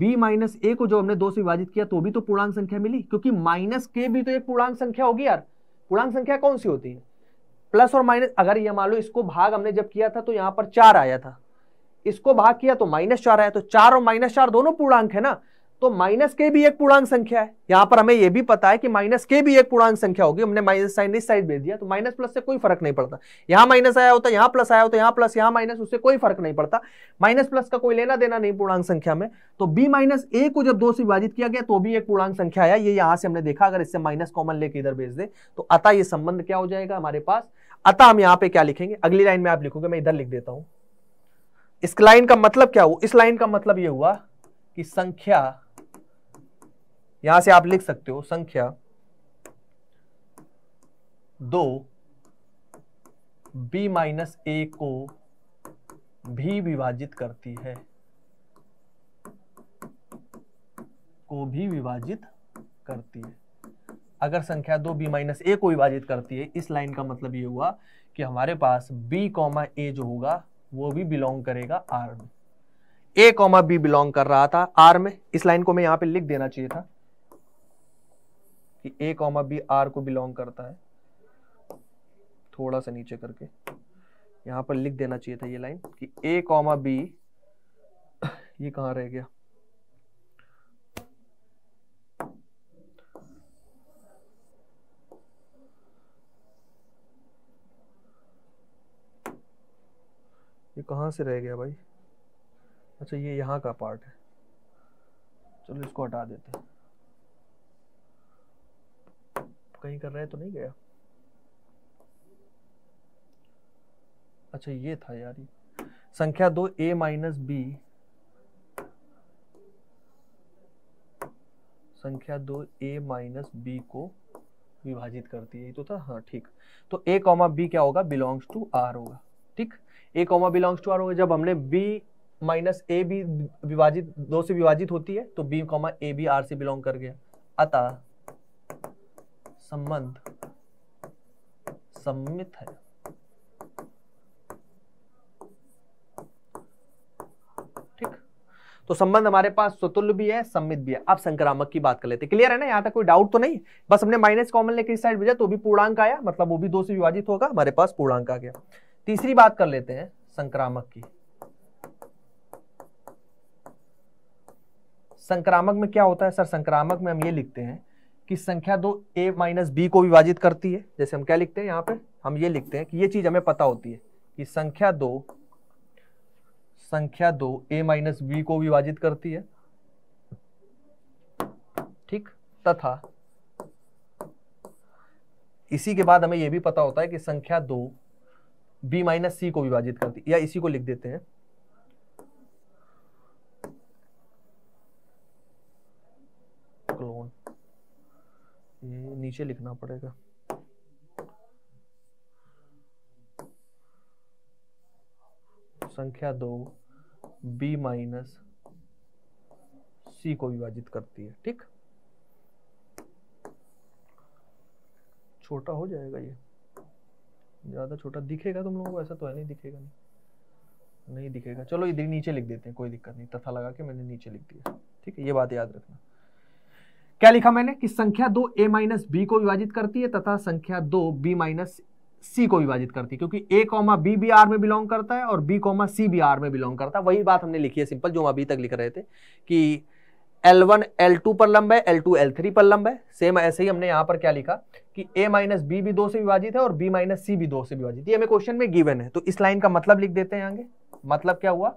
b माइनस ए को जो हमने 2 से विभाजित किया तो भी तो पूर्णांक संख्या मिली, क्योंकि माइनस के भी तो एक पूर्णांक संख्या होगी यार। पूर्णांक संख्या कौन सी होती है? प्लस और माइनस। अगर ये मान लो इसको भाग हमने जब किया था तो यहाँ पर 4 आया था, इसको भाग किया तो -4 आया, तो 4 और -4 दोनों पूर्णांक है ना, तो माइनस के भी एक पूर्णांक संख्या है। यहाँ पर हमें यह भी पता है कि माइनस के भी एक पूर्णांक संख्या होगी, हमने माइनस साइन इस साइड भेज दिया तो माइनस प्लस से कोई फर्क नहीं पड़ता। यहाँ माइनस आया होता, यहाँ प्लस आया होता, यहाँ प्लस यहाँ माइनस, उससे कोई फर्क नहीं पड़ता, माइनस प्लस का कोई लेना देना नहीं पूर्णांक संख्या में। तो b माइनस ए को जब 2 से विभाजित किया गया तो भी एक पूर्णांक संख्या आया, ये यहाँ से हमने देखा। अगर इससे माइनस कॉमन लेके इधर भेज दे तो अतः ये संबंध क्या हो जाएगा हमारे पास? अतः हम यहाँ पे क्या लिखेंगे? अगली लाइन में आप लिखोगे, मैं इधर लिख देता हूँ। इस लाइन का मतलब क्या हुआ? इस लाइन का मतलब ये हुआ कि संख्या, यहां से आप लिख सकते हो संख्या 2 b माइनस ए को भी विभाजित करती है, को भी विभाजित करती है। अगर संख्या 2 b माइनस ए को विभाजित करती है, इस लाइन का मतलब ये हुआ कि हमारे पास b कॉमा ए जो होगा वो भी बिलोंग करेगा R में। ए कॉमा बी बिलोंग कर रहा था R में, इस लाइन को मैं यहां पे लिख देना चाहिए था कि ए कॉमा बी R को बिलोंग करता है, थोड़ा सा नीचे करके यहां पर लिख देना चाहिए था ये लाइन कि ए कॉमा बी, ये कहां रह गया? ये कहां से रह गया भाई? अच्छा, ये यहाँ का पार्ट है, चलो इसको हटा देते हैं। कहीं कर रहे तो नहीं गया? अच्छा ये था यार, ये संख्या 2 a माइनस बी, संख्या 2 a माइनस बी को विभाजित करती है, तो था हाँ ठीक। तो a कॉमा बी क्या होगा? बिलोंग्स टू R होगा, ठीक। a comma belongs to R होगा जब हमने b माइनस ए भी विभाजित 2 से विभाजित होती है तो बी कॉमा ए भी आर से बिलोंग कर गया। अतः संबंध सम्मित है। ठीक, तो संबंध हमारे पास स्वतुल्य भी है, सम्मित भी है। अब संक्रामक की बात कर लेते हैं। क्लियर है ना? यहां तक कोई डाउट तो नहीं? बस हमने माइनस कॉमन लेके इस साइड भेजा तो भी पूर्णांक आया, मतलब वो भी 2 से विभाजित होगा, हमारे पास पूर्णांक आ गया। तीसरी बात कर लेते हैं संक्रामक की। संक्रामक में क्या होता है सर, संक्रामक में हम ये लिखते हैं कि संख्या दो a माइनस बी को विभाजित करती है। जैसे हम क्या लिखते हैं यहाँ पे, हम ये लिखते हैं कि ये चीज हमें पता होती है कि संख्या दो a माइनस बी को विभाजित करती है, ठीक। तथा इसी के बाद हमें यह भी पता होता है कि संख्या दो b माइनस सी को विभाजित करती है, या इसी को लिख देते हैं क्लोन, ये नीचे लिखना पड़ेगा, संख्या दो b माइनस सी को विभाजित करती है, ठीक। छोटा हो जाएगा, ये ज्यादा छोटा दिखेगा तुम लोगों को, ऐसा तो है नहीं दिखेगा, नहीं दिखेगा, चलो ये नीचे लिख देते हैं, कोई दिक्कत नहीं, तथा लगा के मैंने नीचे लिख दिया, ठीक है। ये बात याद रखना, क्या लिखा मैंने कि संख्या दो a माइनस बी को विभाजित करती है तथा संख्या दो b माइनस सी को विभाजित करती है, क्योंकि a कॉमा बी भी आर में बिलोंग करता है और b कॉमा सी भी आर में बिलोंग करता है। वही बात हमने लिखी है सिंपल, जो हम अभी तक लिख रहे थे कि L1 L2 पर लंब है, L2 L3 पर लंब है। सेम ऐसे ही हमने यहाँ पर क्या लिखा कि a माइनस बी भी दो से विभाजित है और b माइनस सी भी दो से विभाजित है। ये हमें क्वेश्चन में गिवन है, तो इस लाइन का मतलब लिख देते हैं आगे। मतलब क्या हुआ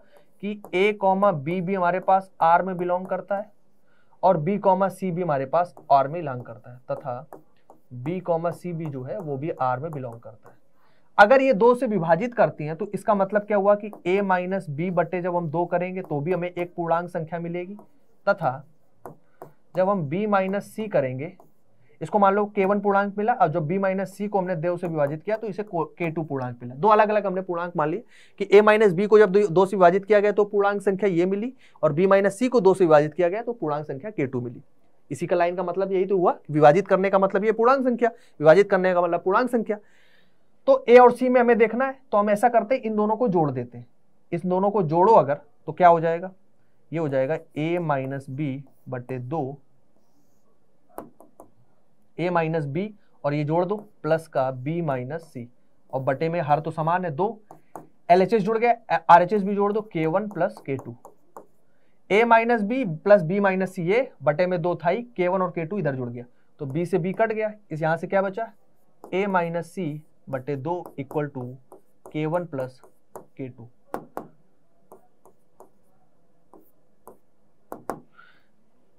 कि a कॉमा बी भी हमारे पास R में बिलोंग करता है और b कॉमा सी भी हमारे पास R में बिलोंग करता है, तथा b कॉमा सी भी जो है वो भी R में बिलोंग करता है। अगर ये दो से विभाजित करती हैं तो इसका मतलब क्या हुआ कि a माइनस बी बटे जब हम दो करेंगे तो भी हमें एक पूर्णांक संख्या मिलेगी, तथा जब हम b माइनस सी करेंगे, इसको मान लो k1 पूर्णांक मिला, और जब b माइनस सी को हमने देव से विभाजित किया तो इसे k2 पूर्णांक मिला। दो अलग अलग हमने पूर्णांक मान लिए कि a माइनस बी को जब दो से विभाजित किया गया तो पूर्णांक संख्या ये मिली, और b माइनस सी को दो से विभाजित किया गया तो पूर्णांक संख्या k2 मिली। इसी का लाइन का मतलब यही तो हुआ, विभाजित करने का मतलब ये पूर्णांक संख्या, विभाजित करने का मतलब पूर्णांक संख्या। तो a और c में हमें देखना है, तो हम ऐसा करते हैं इन दोनों को जोड़ देते हैं। इन दोनों को जोड़ो अगर तो क्या हो जाएगा, ये हो जाएगा a माइनस बी बटे दो, a माइनस बी और ये जोड़ दो प्लस का b माइनस सी, और बटे में हर तो समान है, दो LHS जुड़ गया, RHS भी जोड़ दो, k1 plus k2, a minus B plus b minus C, ये बटे में दो था ही, k1 और k2 इधर जुड़ गया तो b से b कट गया, इस यहां से क्या बचा a माइनस सी बटे दो equal to k1 plus k2।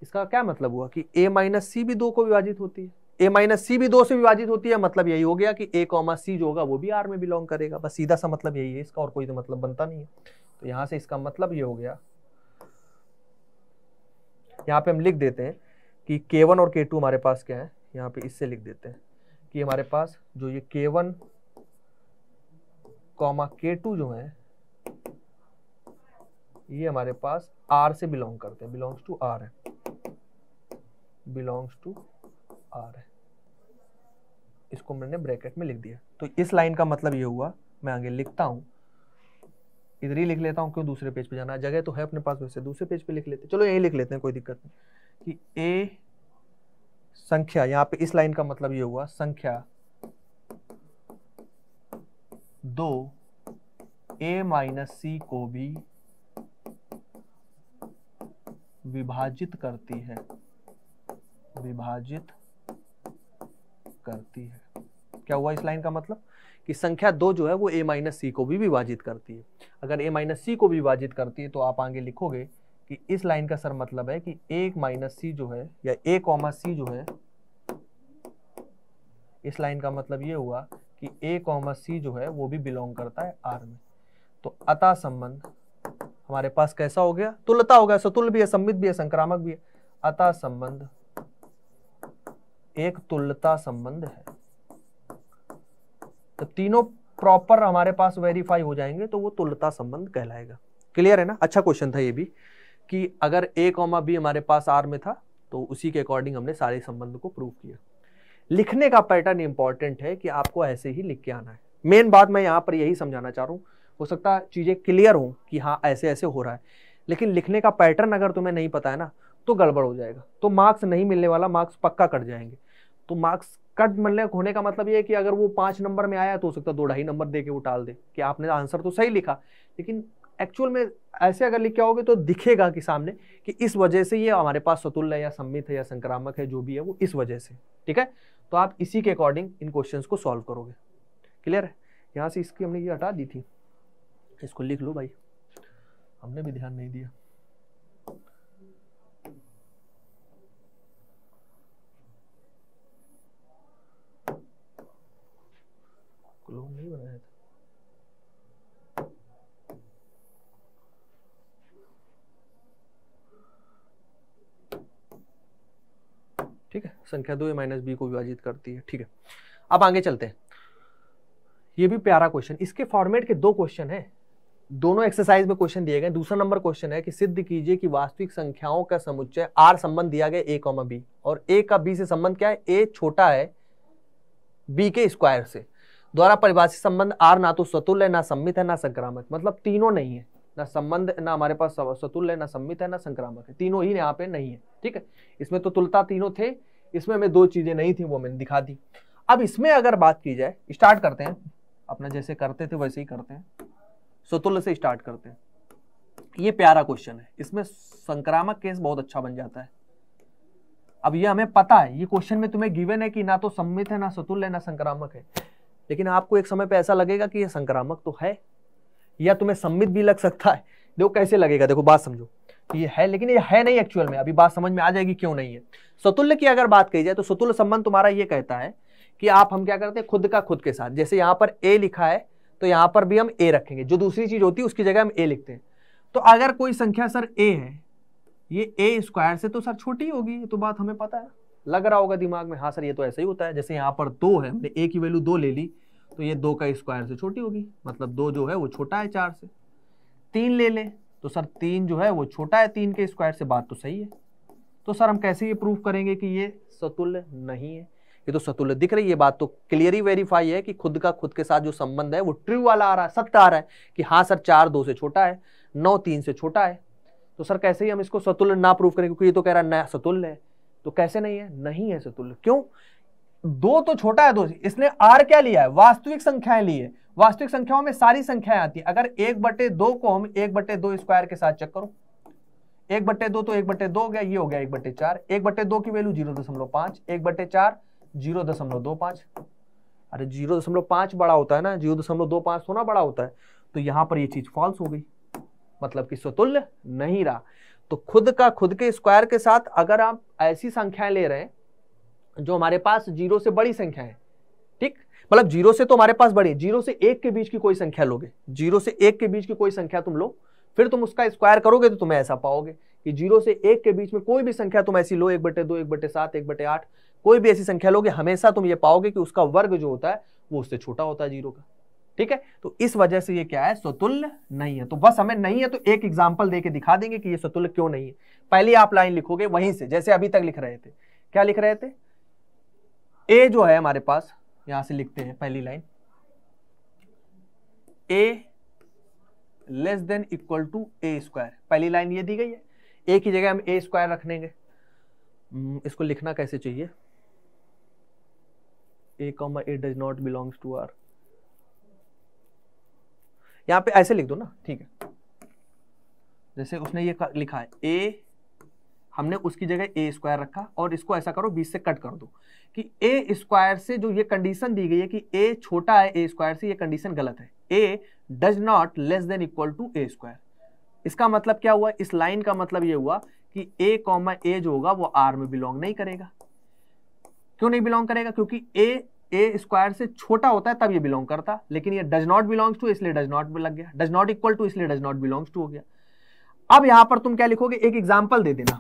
इसका क्या मतलब हुआ कि a माइनस सी भी दो को विभाजित होती है, a माइनस सी भी दो से विभाजित होती है, मतलब यही हो गया कि a कॉमा सी जो होगा वो भी r में बिलोंग करेगा। बस सीधा सा मतलब यही है इसका, और कोई तो मतलब बनता नहीं है। तो यहाँ से इसका मतलब ये हो गया, यहाँ पे हम लिख देते हैं कि k1 और k2 हमारे पास क्या है, यहाँ पे इससे लिख देते हैं कि हमारे पास जो ये k1 कॉमा k2 जो है ये हमारे पास r से बिलोंग करते हैं, बिलोंग्स टू r है, बिलोंग्स टू r है, इसको मैंने ब्रैकेट में लिख दिया। तो इस लाइन का मतलब ये हुआ, मैं आगे लिखता हूँ, इधर ही लिख लेता हूँ, क्यों दूसरे पेज पे जाना, जगह तो है अपने पास, वैसे दूसरे पेज पे लिख लेते, चलो यही लिख लेते हैं, कोई दिक्कत नहीं। कि a संख्या, यहाँ पे इस लाइन का मतलब ये हुआ संख्या दो a माइनस सी को भी विभाजित करती है। क्या हुआ इस लाइन का मतलब कि संख्या दो जो है वो a माइनस सी को भी विभाजित करती है। अगर a माइनस सी को भी विभाजित करती है तो आप आगे लिखोगे कि इस लाइन का सर मतलब है कि a माइनस सी जो है, या a कॉमा सी जो है, इस लाइन का मतलब ये हुआ कि a कॉमा सी जो है वो भी बिलोंग करता है r में। तो अतः संबंध हमारे पास कैसा हो गया, तुल्यता हो गया, सतुल्य भी है, सममित भी है, संक्रामक भी है। अतः संबंध एक तुल्यता संबंध है। जब तीनों प्रॉपर हमारे पास वेरीफाई हो जाएंगे तो वो तुल्यता संबंध कहलाएगा। क्लियर है ना। अच्छा क्वेश्चन था ये भी कि अगर a कॉमा बी हमारे पास r में था तो उसी के अकॉर्डिंग हमने सारे संबंध को प्रूव किया। लिखने का पैटर्न इंपॉर्टेंट है कि आपको ऐसे ही लिख के आना है। मेन बात मैं यहाँ पर यही समझाना चाह रहा हूँ। हो सकता है चीज़ें क्लियर हों कि हाँ ऐसे ऐसे हो रहा है, लेकिन लिखने का पैटर्न अगर तुम्हें नहीं पता है ना तो गड़बड़ हो जाएगा, तो मार्क्स नहीं मिलने वाला, मार्क्स पक्का कट जाएंगे। तो मार्क्स कट मिलने होने का मतलब ये है कि अगर वो 5 नंबर में आया तो हो सकता है 2-2.5 नंबर दे के वो टाल दे कि आपने आंसर तो सही लिखा, लेकिन एक्चुअल में ऐसे अगर लिख के आओगे तो दिखेगा कि सामने कि इस वजह से ये हमारे पास सतुल्य है या सम्मित है या संक्रामक है, जो भी है वो इस वजह से, ठीक है। तो आप इसी के अकॉर्डिंग इन क्वेश्चंस को सॉल्व करोगे। क्लियर है? यहाँ से इसकी हमने ये हटा दी थी, इसको लिख लो भाई, हमने भी ध्यान नहीं दिया। क्लोन नहीं बनाया था। ठीक है, संख्या 2 माइनस बी को विभाजित करती है। ठीक है, अब आगे चलते हैं। ये भी प्यारा क्वेश्चन, इसके फॉर्मेट के 2 क्वेश्चन हैं, दोनों एक्सरसाइज में क्वेश्चन दिए गए। दूसरा नंबर क्वेश्चन है कि सिद्ध कीजिए कि वास्तविक संख्याओं का समुच्चय R संबंध दिया गया a, b और a का b से संबंध क्या है, a छोटा है b के स्क्वायर से। द्वारा परिभाषित संबंध R ना तो सतुल्य है, ना सम्मित है, ना संक्रामक, मतलब तीनों नहीं है, ना संबंध, ना हमारे पास सतुल्य है, ना सम्मित है, ना संक्रामक है, तीनों ही यहाँ पे नहीं है। ठीक है, इसमें तो तुलता तीनों थे, इसमें हमें 2 चीजें नहीं थी, वो मैंने दिखा दी। अब इसमें अगर बात की जाए, स्टार्ट करते हैं अपना जैसे करते थे वैसे ही करते हैं, सतुल्य से स्टार्ट करते हैं। ये प्यारा क्वेश्चन है, इसमें संक्रामक केस बहुत अच्छा बन जाता है। अब ये हमें पता है, ये क्वेश्चन में तुम्हें गिवन है कि ना तो सम्मित है, ना सतुल्य है, ना संक्रामक है, लेकिन आपको एक समय पे ऐसा लगेगा कि ये संक्रामक तो है, या तुम्हें सम्मित भी लग सकता है। देखो कैसे लगेगा, देखो बात समझो, ये है लेकिन ये है नहीं एक्चुअल में, अभी बात समझ में आ जाएगी क्यों नहीं है। सतुल्य की अगर बात कही जाए तो सतुल्य संबंध तुम्हारा ये कहता है कि आप, हम क्या करते हैं, खुद का खुद के साथ, जैसे यहाँ पर ए लिखा है तो यहाँ पर भी हम ए रखेंगे, जो दूसरी चीज होती है उसकी जगह हम ए लिखते हैं। तो अगर कोई संख्या सर ए है, ये ए स्क्वायर से तो सर छोटी होगी, ये तो बात हमें पता है, लग रहा होगा दिमाग में, हाँ सर ये तो ऐसा ही होता है। जैसे यहाँ पर 2 है, हमने ए की वैल्यू 2 ले ली तो ये 2 का स्क्वायर से छोटी होगी, मतलब 2 जो है वो छोटा है 4 से। 3 ले लें तो सर 3 जो है वो छोटा है 3 के स्क्वायर से, बात तो सही है। तो सर हम कैसे ये प्रूफ करेंगे कि ये सतुल्य नहीं है, ये तो सतुल्य दिख रही है, बात तो क्लियरली वेरीफाई है कि खुद का खुद के साथ जो संबंध है वो ट्रू वाला आ रहा है, सत्य आ रहा है कि हाँ सर 4 2 से छोटा है, 9 3 से छोटा है। तो सर कैसे ही हम इसको सतुल्य ना प्रूफ करें, क्योंकि ये तो कह रहा है ना सतुल्य है, तो कैसे नहीं है, नहीं है सतुल्य। क्यों? 2 तो छोटा है 2 से, इसने R क्या लिया है, वास्तविक संख्याएं ली है, वास्तविक संख्याओं में सारी संख्याएं आती है। अगर 1/2 को हम 1/2 स्क्वायर के साथ चेक करो, 1/2 तो 1/2 हो गया, ये हो गया 1/4, 1/2 की वैल्यू 0.5, 1/4 0.25। अरे 0.5 बड़ा होता है ना, 0.25 थोड़ा बड़ा होता है, तो यहाँ पर ये चीज फॉल्स हो गई, मतलब कि सतुल्य नहीं रहा। तो खुद का खुद के स्क्वायर के साथ अगर आप ऐसी संख्याएं ले रहे हैं जो हमारे पास 0 से बड़ी संख्या है, ठीक, मतलब 0 से तो हमारे पास बड़ी, 0 से 1 के बीच की कोई संख्या लोगे, 0 से 1 के बीच की कोई संख्या तुम लो, फिर तुम उसका स्क्वायर करोगे तो तुम्हें ऐसा पाओगे कि 0 से 1 के बीच में कोई भी संख्या तुम ऐसी लो, 1/2, 1/7, 1/8, कोई भी ऐसी संख्या लोगे, हमेशा तुम ये पाओगे कि उसका वर्ग जो होता है वो उससे छोटा होता है 0 का। ठीक है, तो इस वजह से ये क्या है, सतुल्य नहीं है। तो बस हमें नहीं है तो एक एग्जाम्पल देके दिखा देंगे कि ये सतुल्य क्यों नहीं है। पहले आप लाइन लिखोगे वहीं से, जैसे अभी तक लिख रहे थे, क्या लिख रहे थे, ए जो है हमारे पास, यहां से लिखते हैं पहली line, A less than equal to A square, पहली लाइन ये दी गई है, ए की जगह हम ए स्क्वायर रख लेंगे। इसको लिखना कैसे चाहिए, A comma A does not belongs to R, यहां पे ऐसे लिख दो ना, ठीक है, जैसे उसने ये लिखा है ए, हमने उसकी जगह ए स्क्वायर रखा और इसको ऐसा करो 20 से कट कर दो कि ए स्क्वायर से, जो ये कंडीशन दी गई है कि ए छोटा है ए स्क्वायर से, ये कंडीशन गलत है, A does not less than equal to A square. इसका मतलब क्या हुआ, इस लाइन का मतलब ये हुआ कि ए कॉमा ए जो होगा वो आर में बिलोंग नहीं करेगा। क्यों नहीं बिलोंग करेगा, क्योंकि ए स्क्वायर से छोटा होता है तब ये बिलोंग करता, लेकिन ये डज नॉट बिलोंग्स टू इसलिए डज नॉट लग गया, डज नॉट इक्वल टू इसलिए डज नॉट बिलोंग्स टू हो गया। अब यहां पर तुम क्या लिखोगे, एक एग्जाम्पल दे देना,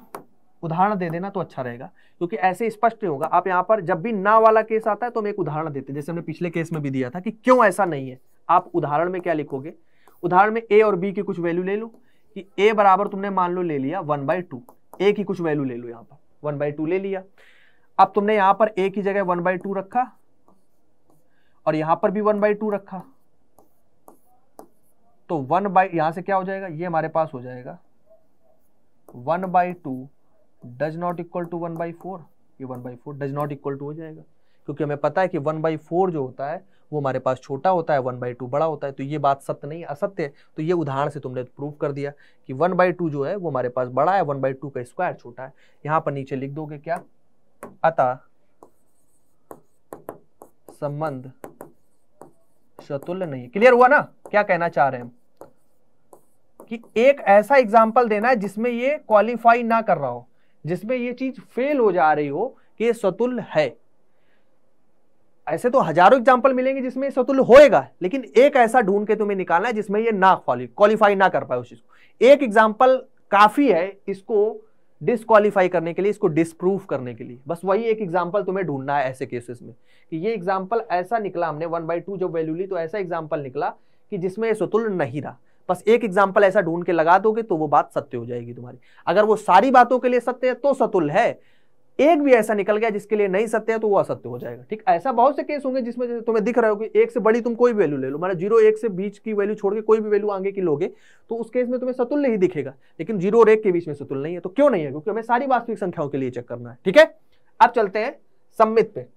उदाहरण दे देना तो अच्छा रहेगा, क्योंकि ऐसे स्पष्ट होगा। आप यहाँ पर जब भी ना वाला केस आता है तो हम एक उदाहरण देते हैं, जैसे हमने पिछले केस में भी दिया था कि क्यों ऐसा नहीं है। आप उदाहरण में क्या लिखोगे, उदाहरण में ए और बी की कुछ वैल्यू ले लो कि ए बराबर तुमने मान लो ले लिया 1/2, ए की कुछ वैल्यू ले लो, यहाँ पर 1/2 ले लिया। अब तुमने यहाँ पर ए की जगह 1/2 रखा और यहाँ पर भी 1/2 रखा, तो 1/, यहाँ से क्या हो जाएगा, ये हमारे पास हो जाएगा 1/2 डज नॉट इक्वल टू 1/4, ये 1/4 डज नॉट इक्वल टू हो जाएगा, क्योंकि हमें पता है कि 1/4 जो होता है वो हमारे पास छोटा होता है, 1/2 बड़ा होता है। तो ये बात सत्य नहीं असत्य है। तो ये उदाहरण से तुमने प्रूव कर दिया कि 1/2 जो है वो हमारे पास बड़ा है, 1/2 का स्क्वायर छोटा है। यहाँ पर नीचे लिख दोगे क्या, अतः संबंध सतुल्य नहीं। क्लियर हुआ ना क्या कहना चाह रहे हैं हम, कि एक ऐसा एग्जाम्पल देना है जिसमें ये क्वालिफाई ना कर रहा हो, जिसमें ये चीज फेल हो जा रही हो कि ये सतुल्य है। ऐसे तो हजारों एग्जाम्पल मिलेंगे जिसमें सतुल्य होएगा, लेकिन एक ऐसा ढूंढ के तुम्हें निकालना है जिसमें ये ना क्वालिफाई ना कर पाए उस चीज को। एक एग्जाम्पल काफी है इसको डिस्क्वालीफाई करने के लिए, इसको डिस्प्रूव करने के लिए। बस वही एक एग्जाम्पल तुम्हें ढूंढना है ऐसे केसेस में कि ये एग्जाम्पल ऐसा निकला, हमने 1/2 जब वैल्यू ली तो ऐसा एग्जाम्पल निकला कि जिसमें सतुल्य नहीं रहा। बस एक एग्जाम्पल ऐसा ढूंढ के लगा दोगे तो वो बात सत्य हो जाएगी तुम्हारी। अगर वो सारी बातों के लिए सत्य है तो सतुल्य है, एक भी ऐसा निकल गया जिसके लिए नहीं सत्य है तो वो असत्य हो जाएगा। ठीक, ऐसा बहुत से केस होंगे जिसमें तुम्हें दिख रहा हो कि 1 से बड़ी तुम कोई वैल्यू ले लो, माना 0 1 से बीच की वैल्यू छोड़ के कोई भी वैल्यू आगे की लोगे तो उस केस में तुम्हें सतुल्य ही दिखेगा, लेकिन 0 और 1 के बीच में सतुल्य नहीं है। तो क्यों नहीं है? क्योंकि हमें सारी वास्तविक संख्याओं के लिए चेक करना है। ठीक है, अब चलते हैं सममित पे,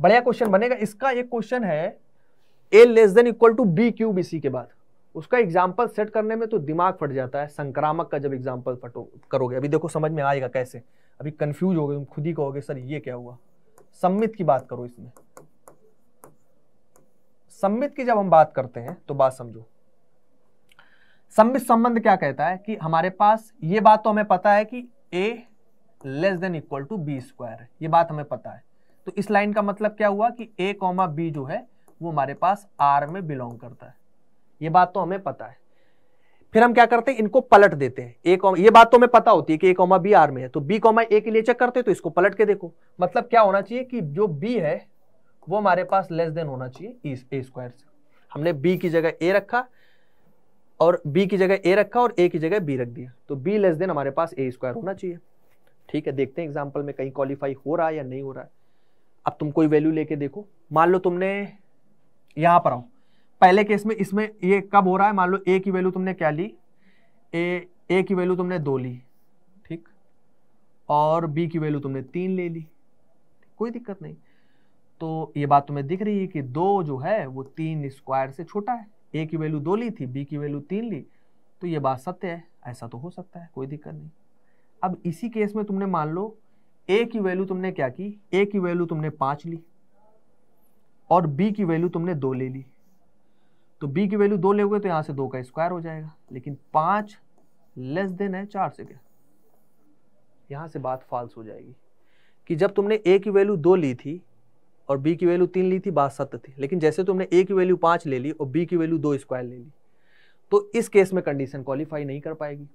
बढ़िया क्वेश्चन बनेगा इसका। एक क्वेश्चन है a < equal to b cube इसी के बाद, उसका एग्जाम्पल सेट करने में तो दिमाग फट जाता है संक्रामक का जब एग्जाम्पल करोगे। अभी देखो समझ में आएगा कैसे, अभी कंफ्यूज हो गए तुम, खुद ही कहोगे सर ये क्या हुआ। सम्मित की बात करो, इसमें सम्मित की जब हम बात करते हैं तो बात समझो। सम्मित संबंध क्या कहता है कि हमारे पास ये बात तो हमें पता है कि a < equal to b square है, ये बात हमें पता है। तो इस लाइन का मतलब क्या हुआ कि a, b जो है वो हमारे पास R में बिलोंग करता है, ये बात तो हमें पता है। फिर हम क्या करते हैं, इनको पलट देते हैं। ये बात तो हमें पता होती है कि a, b R में है, तो b, a के लिए चेक करते हैं। तो इसको पलट के देखो, मतलब क्या होना चाहिए कि जो b है वो हमारे पास लेस देन होना चाहिए a स्क्वायर से। हमने b की जगह a रखा और b की जगह a रखा और a की जगह b रख दिया, तो b लेस देन हमारे पास a स्क्वायर होना चाहिए। ठीक है, देखते हैं एग्जाम्पल में कहीं क्वालिफाई हो रहा है या नहीं हो रहा है। अब तुम कोई वैल्यू लेके देखो, मान लो तुमने यहां पर आओ पहले केस में, इसमें ये कब हो रहा है, मान लो a की वैल्यू तुमने क्या ली, a की वैल्यू तुमने 2 ली, ठीक, और b की वैल्यू तुमने 3 ले ली, कोई दिक्कत नहीं। तो ये बात तुम्हें दिख रही है कि 2 जो है वो 3 स्क्वायर से छोटा है। a की वैल्यू 2 ली थी, b की वैल्यू 3 ली, तो ये बात सत्य है, ऐसा तो हो सकता है, कोई दिक्कत नहीं। अब इसी केस में तुमने मान लो a की वैल्यू तुमने क्या की, a की वैल्यू तुमने 5 ली और b की वैल्यू तुमने 2 ले ली, तो b की वैल्यू 2 ले हुए तो यहाँ से 2 का स्क्वायर हो जाएगा, लेकिन 5 लेस देन है 4 से, क्या यहाँ से बात फाल्स हो जाएगी कि जब तुमने a की वैल्यू 2 ली थी और b की वैल्यू 3 ली थी बात सत्य थी, लेकिन जैसे तुमने a की वैल्यू 5 ले ली और b की वैल्यू 2 स्क्वायर ले ली, तो इस केस में कंडीशन क्वालिफाई नहीं कर पाएगी।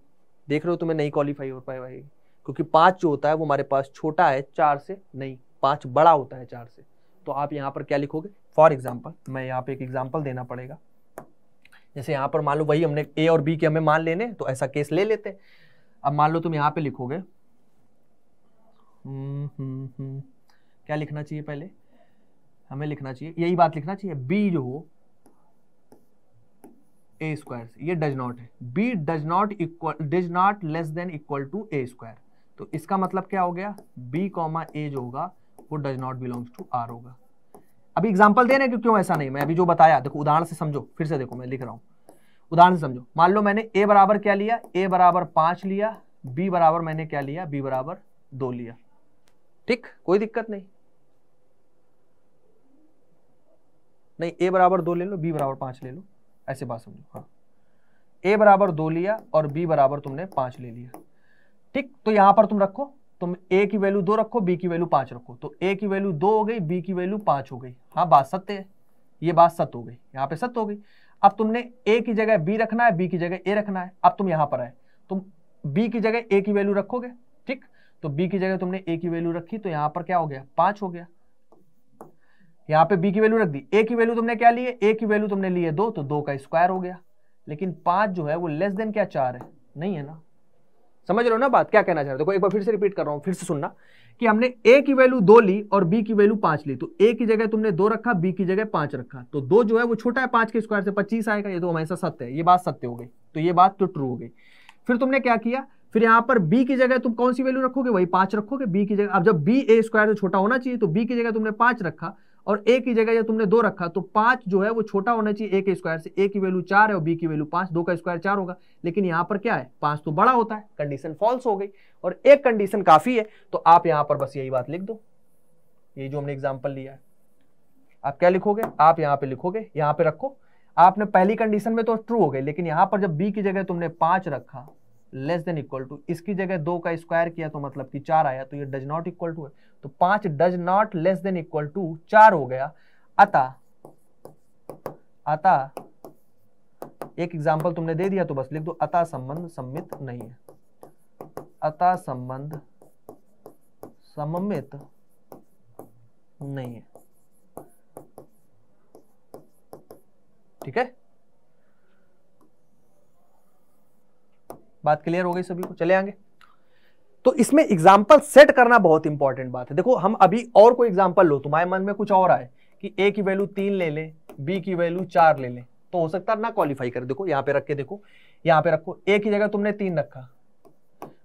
देख रहे हो तुम्हें नहीं क्वालिफाई हो पाएगी, क्योंकि 5 जो होता है वो हमारे पास छोटा है 4 से, नहीं 5 बड़ा होता है 4 से। तो आप यहाँ पर क्या लिखोगे, फॉर एग्जाम्पल, मैं यहाँ पे एक एग्जाम्पल देना पड़ेगा। जैसे यहाँ पर मान लो वही हमने a और b के हमें मान लेने, तो ऐसा केस ले लेते हैं। अब मान लो तुम यहाँ पे लिखोगे क्या लिखना चाहिए, पहले हमें लिखना चाहिए यही बात लिखना चाहिए, b जो हो a स्क्वायर से, ये डज नॉट है, b does not less than equal to a square. तो इसका मतलब क्या हो गया, b, a जो होगा वो does not belongs to R होगा। अभी एग्जाम्पल दे रहे हैं कि क्यों ऐसा नहीं, मैं अभी जो बताया देखो उदाहरण से समझो, फिर से देखो मैं लिख रहा हूँ उदाहरण से समझो। मान लो मैंने a बराबर क्या लिया, a बराबर 5 लिया, b बराबर मैंने क्या लिया, b बराबर 2 लिया, ठीक, कोई दिक्कत नहीं, नहीं a बराबर 2 ले लो, b बराबर 5 ले लो, ऐसे बात समझो। हाँ, a बराबर 2 लिया और b बराबर तुमने 5 ले लिया, ठीक। तो यहाँ पर तुम रखो, तुम a की वैल्यू 2 रखो, b की वैल्यू 5 रखो, तो a की वैल्यू 2 हो गई, b की वैल्यू 5 हो गई। हाँ, बात सत्य है, ये बात सत्य हो गई, यहाँ पे सत्य हो गई। अब तुमने a की जगह b रखना है, b की जगह a रखना है। अब तुम यहाँ पर आए, तुम b की जगह a की वैल्यू रखोगे, ठीक, तो b की जगह तुमने a की वैल्यू रखी, तो यहाँ पर क्या हो गया, 5 हो गया। यहाँ पे b की वैल्यू रख दी, a की वैल्यू तुमने क्या ली है, a की वैल्यू तुमने ली है 2, तो 2 का स्क्वायर हो गया, लेकिन 5 जो है वो लेस देन क्या 4 है, नहीं है ना। समझ रहे हो ना बात क्या कहना चाह रहे हो। एक बार फिर से रिपीट कर रहा हूँ, फिर से सुनना, कि हमने a की वैल्यू 2 ली और b की वैल्यू 5 ली, तो a की जगह तुमने 2 रखा, b की जगह 5 रखा, तो 2 जो है वो छोटा है 5 के स्क्वायर से, 25 आएगा, ये तो हमेशा सत्य है, ये बात सत्य हो गई, तो ये बात तो ट्रू हो गई। फिर तुमने क्या किया, फिर यहाँ पर b की जगह तुम कौन सी वैल्यू रखोगे, वही 5 रखोगे b की जगह। अब जब b a स्क्वायर से छोटा होना चाहिए तो b की जगह तुमने 5 रखा और a की जगह जब तुमने 2 रखा तो 5 जो है वो छोटा होना चाहिए a के स्क्वायर से। a की वैल्यू 4 है और b की वैल्यू 5, 2 का स्क्वायर 4 होगा, लेकिन यहाँ पर क्या है 5 तो बड़ा होता है, कंडीशन फॉल्स हो गई और एक कंडीशन काफी है। तो आप यहाँ पर बस यही बात लिख दो, ये जो हमने एग्जाम्पल लिया है आप क्या लिखोगे, आप यहाँ पे लिखोगे, यहाँ पे रखो, आपने पहली कंडीशन में तो ट्रू हो गई, लेकिन यहाँ पर जब b की जगह तुमने 5 रखा लेस देन इक्वल टू, इसकी जगह 2 का स्क्वायर किया तो मतलब कि 4 आया, तो ये डज नॉट इक्वल टू है, तो 5 does not less than equal to 4 हो गया। अतः एक एग्जांपल तुमने दे दिया तो बस लिख दो अतः संबंध सममित नहीं है, अतः संबंध सममित नहीं है, ठीक है। बात क्लियर हो गई सभी को, चले आएंगे। तो इसमें एग्जाम्पल सेट करना बहुत इंपॉर्टेंट बात है। देखो हम अभी और कोई एग्जाम्पल लो, तुम्हारे मन में कुछ और आए कि a की वैल्यू 3 ले लें, b की वैल्यू 4 ले लें, तो हो सकता है ना क्वालिफाई कर। देखो यहाँ पे रख के देखो, यहाँ पे रखो, a की जगह तुमने 3 रखा,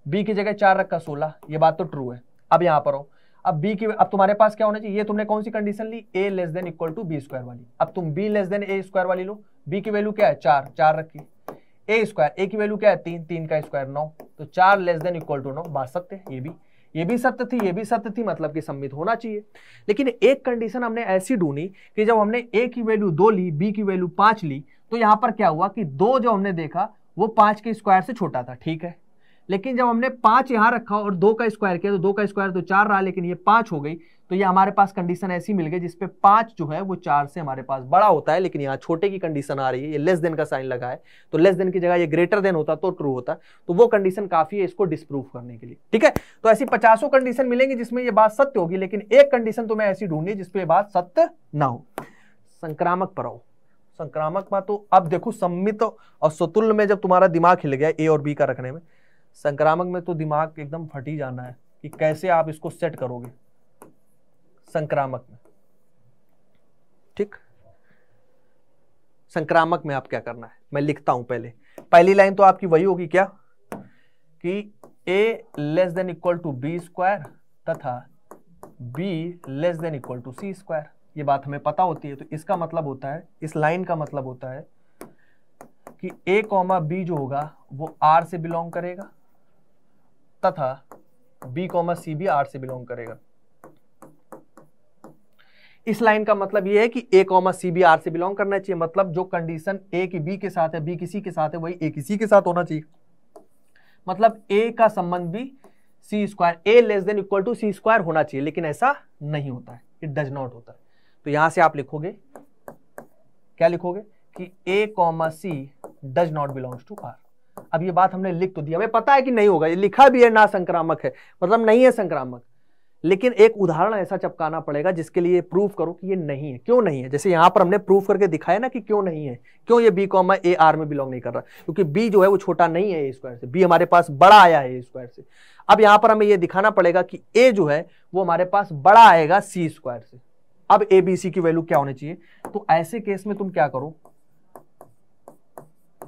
b की जगह 4 रखा, 16, ये बात तो ट्रू है। अब यहाँ पर हो, अब b की, अब तुम्हारे पास क्या होना चाहिए, ये तुमने कौन सी कंडीशन ली, a less than equal to b square वाली। अब तुम b less than a square वाली लो, b की वैल्यू क्या है 4, 4 रखी, ए स्क्वायर, ए की वैल्यू क्या है 3, 3 का स्क्वायर 9, तो 4 लेस देन इक्वल टू 9 बात सत्य है। ये भी सत्य थी, ये भी सत्य थी, मतलब कि सम्मित होना चाहिए। लेकिन एक कंडीशन हमने ऐसी ढूंढी कि जब हमने ए की वैल्यू 2 ली, बी की वैल्यू 5 ली, तो यहाँ पर क्या हुआ कि 2 जो हमने देखा वो 5 के स्क्वायर से छोटा था, ठीक है। लेकिन जब हमने 5 यहाँ रखा और 2 का स्क्वायर किया तो 2 का स्क्वायर तो 4 रहा, लेकिन ये 5 हो गई, तो ये हमारे पास कंडीशन ऐसी मिल गई जिसपे 5 जो है वो 4 से हमारे पास बड़ा होता है, लेकिन यहाँ छोटे की कंडीशन आ रही है, ये लेस देन का साइन लगा है, तो लेस देन की जगह ये ग्रेटर देन होता तो ट्रू होता, तो वो कंडीशन काफी है इसको डिस्प्रूव करने के लिए, ठीक है। तो ऐसी 50 कंडीशन मिलेंगी जिसमें ये बात सत्य होगी, लेकिन एक कंडीशन तुम्हें ऐसी ढूंढनी जिसपे बात सत्य ना हो। संक्रामक पर आओ, संक्रामक में तो अब देखो सम्मित और स्वतुल्य में जब तुम्हारा दिमाग हिल गया ए और बी का रखने में, संक्रामक में तो दिमाग एकदम फटी जाना है कि कैसे आप इसको सेट करोगे संक्रामक में, ठीक। संक्रामक में आप क्या करना है, मैं लिखता हूं पहले, पहली लाइन तो आपकी वही होगी क्या कि a less than equal to B square तथा b less than equal to C square, ये बात हमें पता होती है। तो इसका मतलब होता है, इस लाइन का मतलब होता है कि a कॉमा बी जो होगा वो r से बिलोंग करेगा तथा b कॉमा सी भी r से बिलोंग करेगा। इस लाइन का मतलब ये है कि a कॉमा सी भी r से बिलोंग करना चाहिए, मतलब जो कंडीशन a की b के साथ है, b की c के साथ है, वही a की c के साथ होना चाहिए, मतलब a का संबंध भी C square, a less than equal to C square होना चाहिए, लेकिन ऐसा नहीं होता है, इट डज नॉट होता है। तो यहां से आप लिखोगे, क्या लिखोगे कि a comma C does not belongs to r। अब ये बात हमने लिख तो दी, हमें पता है कि नहीं होगा, ये लिखा भी है ना संक्रामक है, मतलब नहीं है संक्रामक, लेकिन एक उदाहरण ऐसा चपकाना पड़ेगा जिसके लिए प्रूफ करो कि ये नहीं है। क्यों नहीं है, जैसे यहाँ पर हमने प्रूफ करके दिखाया ना कि क्यों नहीं है, क्यों ये b कॉमा ए आर में बिलोंग नहीं कर रहा, क्योंकि b जो है वो छोटा नहीं है a स्क्वायर से, b हमारे पास बड़ा आया है a स्क्वायर से। अब यहाँ पर हमें ये दिखाना पड़ेगा कि a जो है वो हमारे पास बड़ा आएगा c स्क्वायर से। अब a b c की वैल्यू क्या होनी चाहिए, तो ऐसे केस में तुम क्या करो,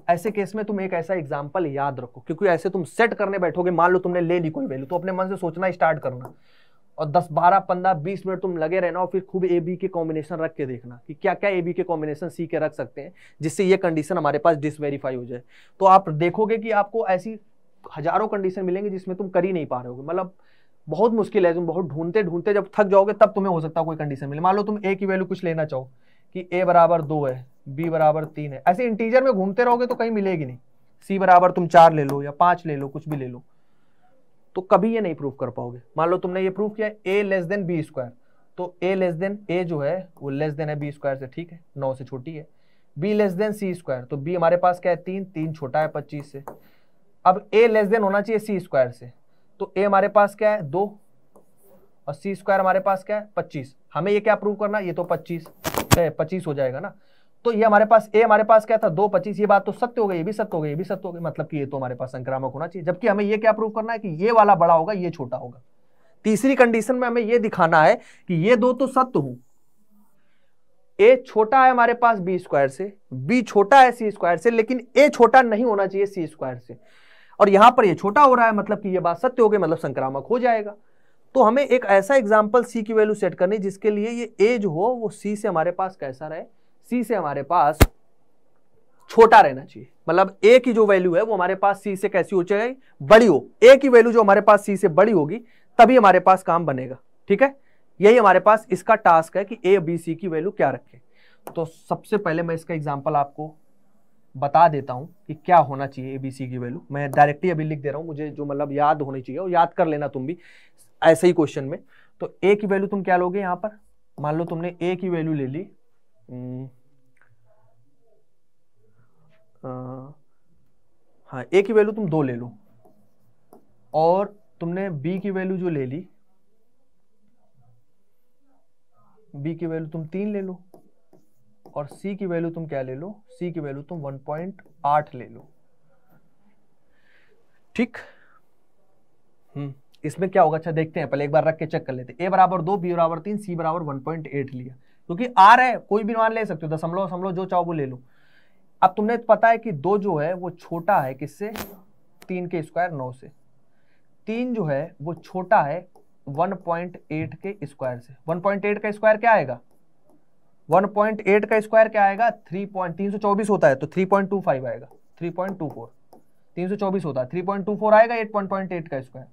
ऐसे केस में तुम एक ऐसा एग्जाम्पल याद रखो, क्योंकि ऐसे तुम सेट करने बैठोगे, मान लो तुमने ले ली कोई वैल्यू, तो अपने मन से सोचना स्टार्ट करना और 10 12 15 20 मिनट तुम लगे रहना और फिर खूब ए बी के कॉम्बिनेशन रख के देखना कि क्या क्या ए बी के कॉम्बिनेशन सी के रख सकते हैं जिससे ये कंडीशन हमारे पास डिसवेरीफाई हो जाए। तो आप देखोगे कि आपको ऐसी हजारों कंडीशन मिलेंगी जिसमें तुम कर ही नहीं पा रहे होगे, मतलब बहुत मुश्किल है, तुम बहुत ढूंढते ढूंढते जब थक जाओगे तब तुम्हें हो सकता है कोई कंडीशन मिले। मान लो तुम ए की वैल्यू कुछ लेना चाहो कि ए बराबर 2 है, बी बराबर 3 है, ऐसे इंटीजर में घूमते रहोगे तो कहीं मिलेगी नहीं, सी बराबर तुम 4 ले लो या 5 ले लो, कुछ भी ले लो, तो कभी ये नहीं प्रूफ कर पाओगे। मान लो तुमने ये प्रूफ किया a less than B square, तो a लेस देन a जो है वो लेस देन है बी स्क्वायर से, ठीक है, 9 से छोटी है। b less than C square, तो b हमारे पास क्या है 3, 3 छोटा है 25 से। अब a लेस देन होना चाहिए सी स्क्वायर से, तो a हमारे पास क्या है 2 और सी स्क्वायर हमारे पास क्या है 25, हमें ये क्या प्रूव करना, ये तो 25 हो जाएगा ना, तो ये हमारे पास a हमारे पास क्या था 2 25, ये बात तो सत्य हो गई, ये भी सत्य हो गई, ये भी सत्य हो गई, मतलब कि ये तो हमारे पास संक्रामक होना चाहिए। जबकि हमें ये क्या प्रूव करना है कि ये वाला बड़ा होगा, ये छोटा होगा। तीसरी कंडीशन में हमें ये दिखाना है कि ये 2 तो सत्य हो, a छोटा है हमारे पास b स्क्वायर से, b छोटा है c स्क्वायर से, लेकिन a छोटा नहीं होना चाहिए c स्क्वायर से, और यहां पर ये छोटा हो रहा है, मतलब कि ये बात सत्य हो गई, मतलब संक्रामक हो जाएगा। तो हमें एक ऐसा एग्जाम्पल सी की वैल्यू सेट करनी जिसके लिए ये ए जो हो वो सी से हमारे पास कैसा रहे, सी से हमारे पास छोटा रहना चाहिए। मतलब ए की जो वैल्यू है वो हमारे पास सी से कैसी हो जाएगी, बड़ी हो। ए की वैल्यू जो हमारे पास सी से बड़ी होगी तभी हमारे पास काम बनेगा। ठीक है, यही हमारे पास इसका टास्क है कि ए बी सी की वैल्यू क्या रखें। तो सबसे पहले मैं इसका एग्जाम्पल आपको बता देता हूं कि क्या होना चाहिए ए बी सी की वैल्यू। मैं डायरेक्टली अभी लिख दे रहा हूं, मुझे जो मतलब याद होनी चाहिए और याद कर लेना तुम भी ऐसे ही क्वेश्चन में। तो ए की वैल्यू तुम क्या लोगे, यहाँ पर मान लो तुमने ए की वैल्यू ले ली 1 की वैल्यू तुम 2 ले लो, और तुमने बी की वैल्यू जो ले ली, बी की वैल्यू तुम 3 ले लो, और सी की वैल्यू तुम क्या ले लो, सी की वैल्यू तुम 1.8 ले लो। ठीक, इसमें क्या होगा, अच्छा देखते हैं, पहले एक बार रख के चेक कर लेते हैं। ए बराबर 2, बी बराबर 3, सी बराबर 1.8 लिया, क्योंकि आर है, कोई भी मान ले सकते हो, दशमलव समलो जो चाहो वो ले लो। अब तुमने पता है कि 2 जो है वो छोटा है किससे, 3 के स्क्वायर 9 से। 3 जो है वो छोटा है 1.8 के स्क्वायर से। 1.8 का स्क्वायर क्या आएगा, 1.8 का स्क्वायर क्या आएगा, 324 होता है तो 3.25 आएगा, 3.24 324 होता है 3.24 आएगा 8.8 का स्क्वायर।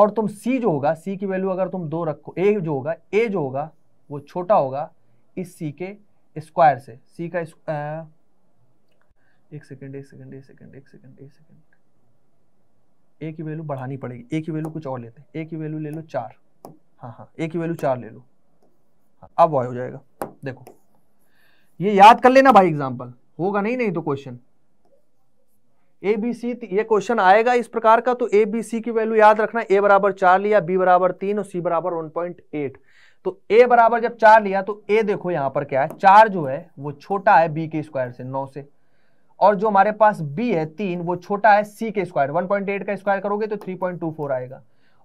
और तुम सी जो होगा, सी की वैल्यू अगर तुम 2 रखो, ए जो होगा वो छोटा होगा इस सी के स्क्वायर से। सी का ए की वैल्यू बढ़ानी पड़ेगी, ए की वैल्यू कुछ और लेते हैं, ए की वैल्यू ले लो 4। हाँ, ए की वैल्यू 4 ले लो। अब वाई हो जाएगा। देखो ये याद कर लेना भाई, एग्जांपल होगा नहीं तो क्वेश्चन ए बी सी, ये क्वेश्चन आएगा इस प्रकार का। तो ए बी सी की वैल्यू याद रखना, ए बराबर 4 लिया, बी बराबर 3 और सी बराबर 1.8। तो ए बराबर जब 4 लिया तो ए देखो यहाँ पर क्या है, 4 जो है वो छोटा है बी के स्क्वायर से 9 से, और जो हमारे पास b है 3 वो छोटा है c के स्क्वायर, 1.8 का स्क्वायर करोगे तो 3.24 आएगा।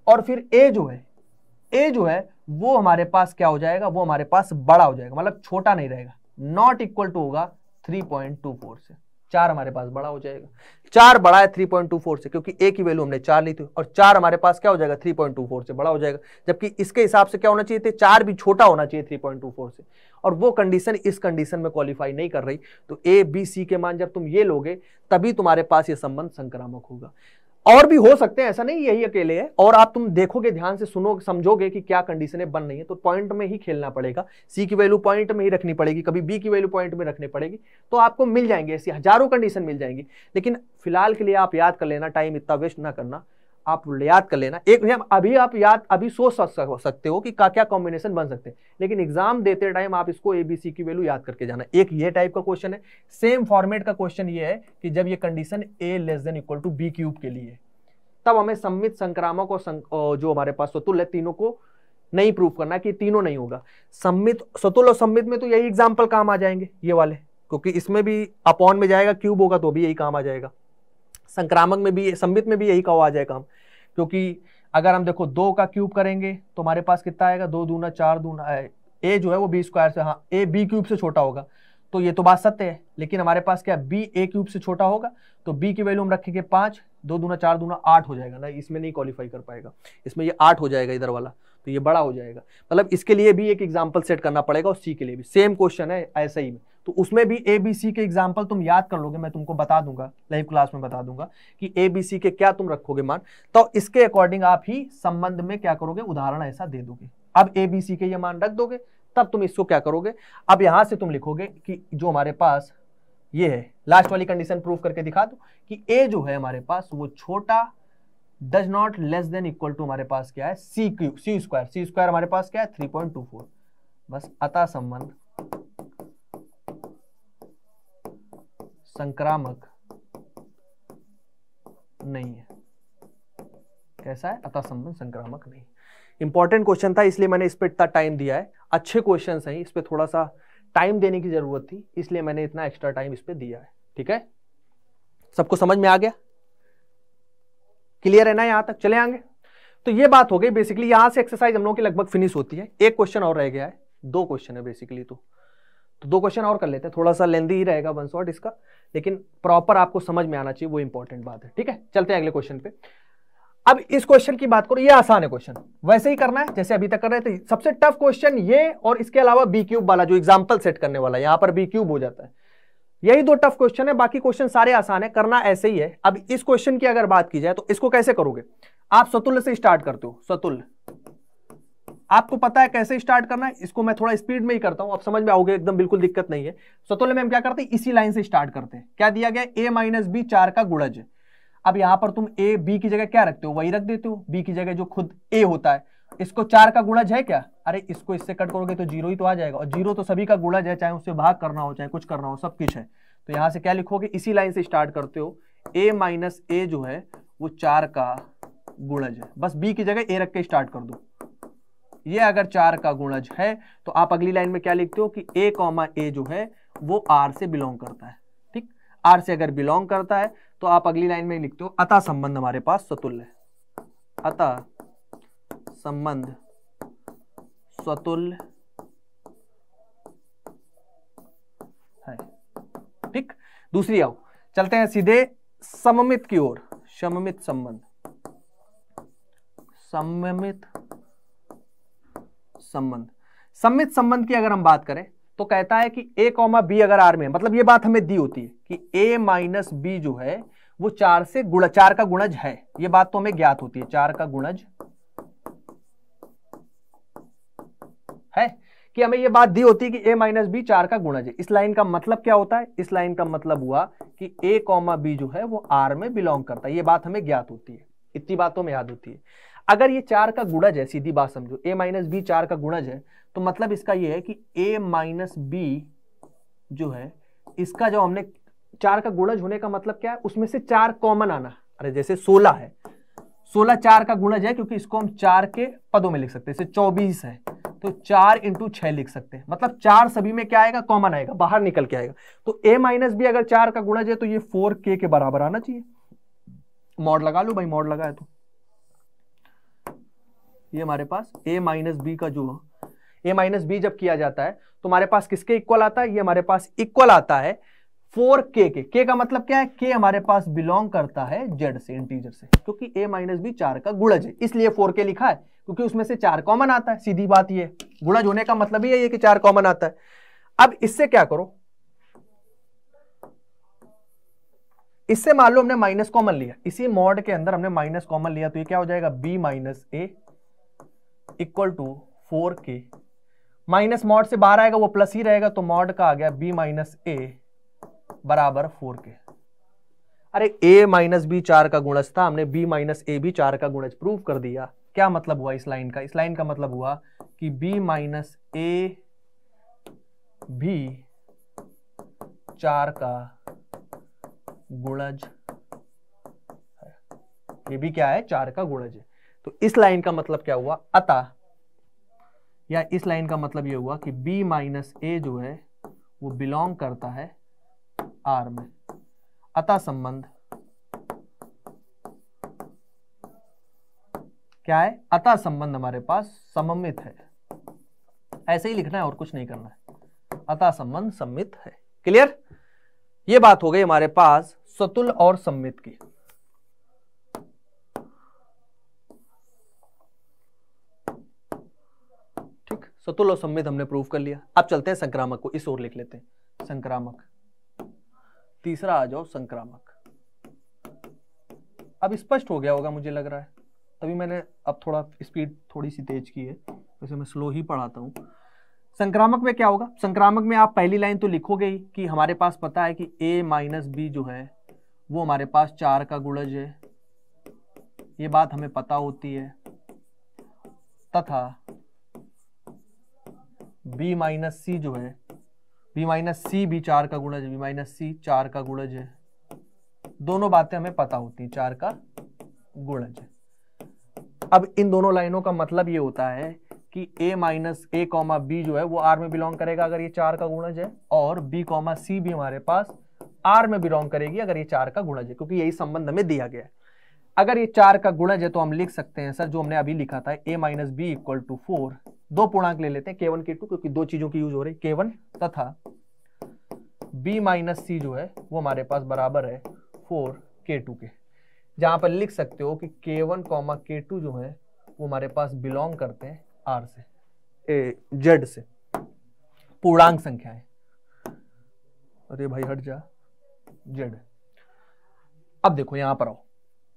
और फिर a जो है वो हमारे पास क्या हो जाएगा, वो हमारे पास बड़ा हो जाएगा, मतलब छोटा नहीं रहेगा, नॉट इक्वल टू होगा 3.24 से। 4 हमारे पास बड़ा हो जाएगा, 4 बड़ा है 3.24 से, क्योंकि a की वैल्यू हमने 4 ली थी, और 4 हमारे पास क्या हो जाएगा 3.24 से बड़ा हो जाएगा। जबकि इसके हिसाब से क्या होना चाहिए थे, 4 भी छोटा होना चाहिए 3.24 से, और वो कंडीशन इस कंडीशन में क्वालिफाई नहीं कर रही। तो ए बी सी के मान जब तुम ये लोगे तभी तुम्हारे पास ये संबंध संक्रामक होगा। और भी हो सकते हैं, ऐसा नहीं यही अकेले है, और आप तुम देखोगे, ध्यान से सुनो, समझोगे कि क्या कंडीशनें बन रही है। तो पॉइंट में ही खेलना पड़ेगा, सी की वैल्यू पॉइंट में ही रखनी पड़ेगी, कभी बी की वैल्यू पॉइंट में रखनी पड़ेगी। तो आपको मिल जाएंगे ऐसी हजारों कंडीशन मिल जाएंगी, लेकिन फिलहाल के लिए आप याद कर लेना, टाइम इतना वेस्ट ना करना, आप याद कर लेना। एक अभी आप याद अभी सोच सकते हो कि क्या कॉम्बिनेशन बन सकते हैं, लेकिन एग्जाम देते टाइम आप इसको एबीसी की वैल्यू याद करके जाना। एक ये टाइप का क्वेश्चन है, सेम फॉर्मेट का क्वेश्चन ये है कि जब ये condition a less than equal to B cube के लिए, तब हमें सममित संक्रामक और जो हमारे पास स्वतुल्य है तीनों को नहीं प्रूव करना कि तीनों नहीं होगा। सममित, स्वतुल्य और सममित में तो यही एग्जाम्पल काम आ जाएंगे ये वाले, क्योंकि इसमें भी अपॉन में जाएगा, क्यूब होगा तो भी यही काम आ जाएगा, संक्रामक में भी, सममित में भी यही का आ जाएगा हम, क्योंकि अगर हम देखो 2 का क्यूब करेंगे तो हमारे पास कितना आएगा, 2 दूना 4 दूना। ए जो है वो बी स्क्वायर से, हाँ ए बी क्यूब से छोटा होगा, तो ये तो बात सत्य है, लेकिन हमारे पास क्या बी ए क्यूब से छोटा होगा, तो बी की वैल्यू हम रखेंगे 5, 2 दूना 4 दूना 8 हो जाएगा ना, इसमें नहीं क्वालिफाई कर पाएगा, इसमें ये 8 हो जाएगा इधर वाला, तो ये बड़ा हो जाएगा। मतलब इसके लिए भी एक एग्जाम्पल सेट करना पड़ेगा, और सी के लिए भी सेम क्वेश्चन है ऐसे ही में, तो उसमें भी ए बी सी के एग्जाम्पल तुम याद कर लोगे, मैं तुमको बता दूंगा, लाइव क्लास में बता दूंगा कि ए बी सी के क्या तुम रखोगे मान, तो इसके अकॉर्डिंग आप ही संबंध में क्या करोगे, उदाहरण ऐसा दे दोगे। अब ए बी सी के ये मान रख दोगे, तब तुम इसको क्या करोगे, अब यहाँ से तुम लिखोगे कि जो हमारे पास ये है, लास्ट वाली कंडीशन प्रूव करके दिखा दो कि ए जो है हमारे पास वो छोटा does not less than equal to हमारे पास क्या है सी स्क्वायर हमारे पास क्या है 3.24। बस, अतः संबंध संक्रामक नहीं है। कैसा है, अतः संबंध संक्रामक नहीं। इंपॉर्टेंट क्वेश्चन था, इसलिए मैंने इस पर इतना टाइम दिया है। अच्छे क्वेश्चन हैं, इस पर थोड़ा सा टाइम देने की जरूरत थी, इसलिए मैंने इतना एक्स्ट्रा टाइम इस पर दिया है। ठीक है, सबको समझ में आ गया, क्लियर है ना यहाँ तक, चले आएंगे। तो ये बात हो गई, बेसिकली यहाँ से एक्सरसाइज हम लोगों की लगभग फिनिश होती है। एक क्वेश्चन और रह गया है, 2 क्वेश्चन है बेसिकली। तो दो क्वेश्चन और कर लेते हैं, थोड़ा सा लेंदी ही रहेगा वन शॉट इसका, लेकिन प्रॉपर आपको समझ में आना चाहिए, वो इंपॉर्टेंट बात है। ठीक है, चलते हैं अगले क्वेश्चन पे। अब इस क्वेश्चन की बात करो, ये आसान है क्वेश्चन, वैसे ही करना है जैसे अभी तक कर रहे थे। सबसे टफ क्वेश्चन ये, और इसके अलावा बी क्यूब वाला जो एग्जाम्पल सेट करने वाला, यहाँ पर बी क्यूब हो जाता है। यही दो टफ क्वेश्चन है, बाकी क्वेश्चन सारे आसान है, करना ऐसे ही है। अब इस क्वेश्चन की अगर बात की जाए तो इसको कैसे करोगे आप? सतुल्य से स्टार्ट करते हो, सतुल्य आपको पता है कैसे स्टार्ट करना है। इसको मैं थोड़ा स्पीड में ही करता हूं, आप समझ में आओगे, एकदम बिल्कुल दिक्कत नहीं है। सतुल्य में हम क्या करते हैं, इसी लाइन से स्टार्ट करते हैं। क्या दिया गया, ए माइनस बी 4 का गुणज है। अब यहां पर तुम ए बी की जगह क्या रखते हो, वही रख देते हो, बी की जगह जो खुद ए होता है। इसको 4 का गुणज है क्या, अरे इसको इससे कट करोगे तो जीरो ही तो आ जाएगा, और जीरो तो सभी का गुणज है, चाहे उससे भाग करना हो चाहे कुछ करना हो, सब कुछ है। तो यहां से क्या लिखोगे, इसी लाइन से स्टार्ट करते हो, ए माइनस ए जो है वो 4 का गुणज है। बस बी की जगह ए रख के स्टार्ट कर दो। ये अगर 4 का गुणज है तो आप अगली लाइन में क्या लिखते हो कि ए कॉमा ए जो है वो आर से बिलोंग करता है। ठीक, आर से अगर बिलोंग करता है तो आप अगली लाइन में लिखते हो अतः संबंध हमारे पास सतुल्य है। अतः संबंध स्वतुल्य है। ठीक, दूसरी आओ, चलते हैं सीधे सममित की ओर। सममित संबंध, सममित संबंध, सममित संबंध की अगर हम बात करें तो कहता है कि a कॉमा बी अगर R में है, मतलब ये बात हमें दी होती है कि a माइनस बी जो है वो 4 से गुणा, 4 का गुणज है, ये बात तो हमें ज्ञात होती है, 4 का गुणज है, कि हमें ये बात दी होती है कि a माइनस बी 4 का गुणज है। इस लाइन का मतलब क्या होता है, इस लाइन का मतलब हुआ कि a कॉमा बी जो है वो R में बिलोंग करता है, ये बात हमें ज्ञात होती है, इतनी बात तो हमें याद होती है। अगर ये 4 का गुणज है, सीधी बात समझो, a माइनस बी 4 का गुणज है, तो मतलब इसका ये है कि a माइनस बी जो है इसका, जो हमने 4 का गुणज होने का मतलब क्या है, उसमें से 4 कॉमन आना। अरे जैसे 16 है, 16 4 का गुणज है, क्योंकि इसको हम 4 के पदों में लिख सकते हैं, जैसे 24 है तो 4 × 6 लिख सकते हैं, मतलब 4 सभी में क्या आएगा, कॉमन आएगा, बाहर निकल के आएगा। तो a माइनस बी अगर 4 का गुणज है तो ये 4k के बराबर आना चाहिए। मॉड लगा लो भाई, मॉड लगाए तो ये हमारे पास a माइनस बी का जो a माइनस बी जब किया जाता है तो हमारे पास किसके इक्वल आता है, ये हमारे पास इक्वल आता है 4k के। k का मतलब क्या है, k हमारे पास बिलोंग करता है z से, इंटीजर से, क्योंकि a माइनस बी 4 का गुणज है, इसलिए 4k लिखा है, क्योंकि उसमें से 4 कॉमन आता है। सीधी बात ये, गुणज होने का मतलब ही है कि 4 कॉमन आता है। अब इससे क्या करो, इससे मान लो हमने माइनस कॉमन लिया, इसी मॉड के अंदर हमने माइनस कॉमन लिया, तो ये क्या हो जाएगा, b minus a equal to 4k, minus mod से बाहर आएगा वो प्लस ही रहेगा, तो मॉड का आ गया b माइनस a बराबर 4k। अरे a माइनस b 4 का गुणज था, हमने b माइनस a भी 4 का गुणज प्रूव कर दिया। क्या मतलब हुआ इस लाइन का, इस लाइन का मतलब हुआ कि b माइनस a भी 4 का गुणज है, ये भी क्या है, 4 का गुणज है। तो इस लाइन का मतलब क्या हुआ, अतः, या इस लाइन का मतलब ये हुआ कि b माइनस ए जो है वो बिलोंग करता है R में, अतः संबंध क्या है, अतः संबंध हमारे पास सममित है। ऐसे ही लिखना है और कुछ नहीं करना है, अतः संबंध सममित है। क्लियर, ये बात हो गई हमारे पास सतुल्य और सममित की। सतुल्य और सममित हमने प्रूव कर लिया। अब चलते हैं संक्रामक को, इस ओर लिख लेते हैं संक्रामक, तीसरा आ जाओ संक्रामक। अब स्पष्ट हो गया होगा मुझे लग रहा है, तभी मैंने अब थोड़ा स्पीड थोड़ी सी तेज की है, वैसे मैं स्लो ही पढ़ाता हूँ। संक्रामक में क्या होगा, संक्रामक में आप पहली लाइन तो लिखोगे ही कि हमारे पास पता है कि a माइनस बी जो है वो हमारे पास 4 का गुणज है, ये बात हमें पता होती है, तथा b माइनस सी जो है, b माइनस सी भी 4 का गुणज है, b माइनस सी 4 का गुणज है, दोनों बातें हमें पता होती है, 4 का गुणज है। अब इन दोनों लाइनों का मतलब ये होता है कि a minus A comma B जो है वो R में बिलोंग करेगा अगर ये 4 का गुणज है, और b कॉमा सी भी हमारे पास R में बिलोंग करेगी अगर ये 4 का गुणज है, क्योंकि यही संबंध हमें दिया गया है। अगर ये 4 का गुणज है तो हम लिख सकते हैं सर, जो हमने अभी लिखा था, a minus B equal to 4 दो पूर्णांक ले लेते हैं K1 K2 क्योंकि दो चीजों की यूज हो रही है, K1 तथा B माइनस C जो है वो हमारे पास बराबर है 4K2 के, जहां पर लिख सकते हो कि K1 K2 जो है वो हमारे पास बिलोंग करते हैं R से Z से, पूर्णांक संख्याएं। अरे भाई हट जा Z। अब देखो यहां पर आओ,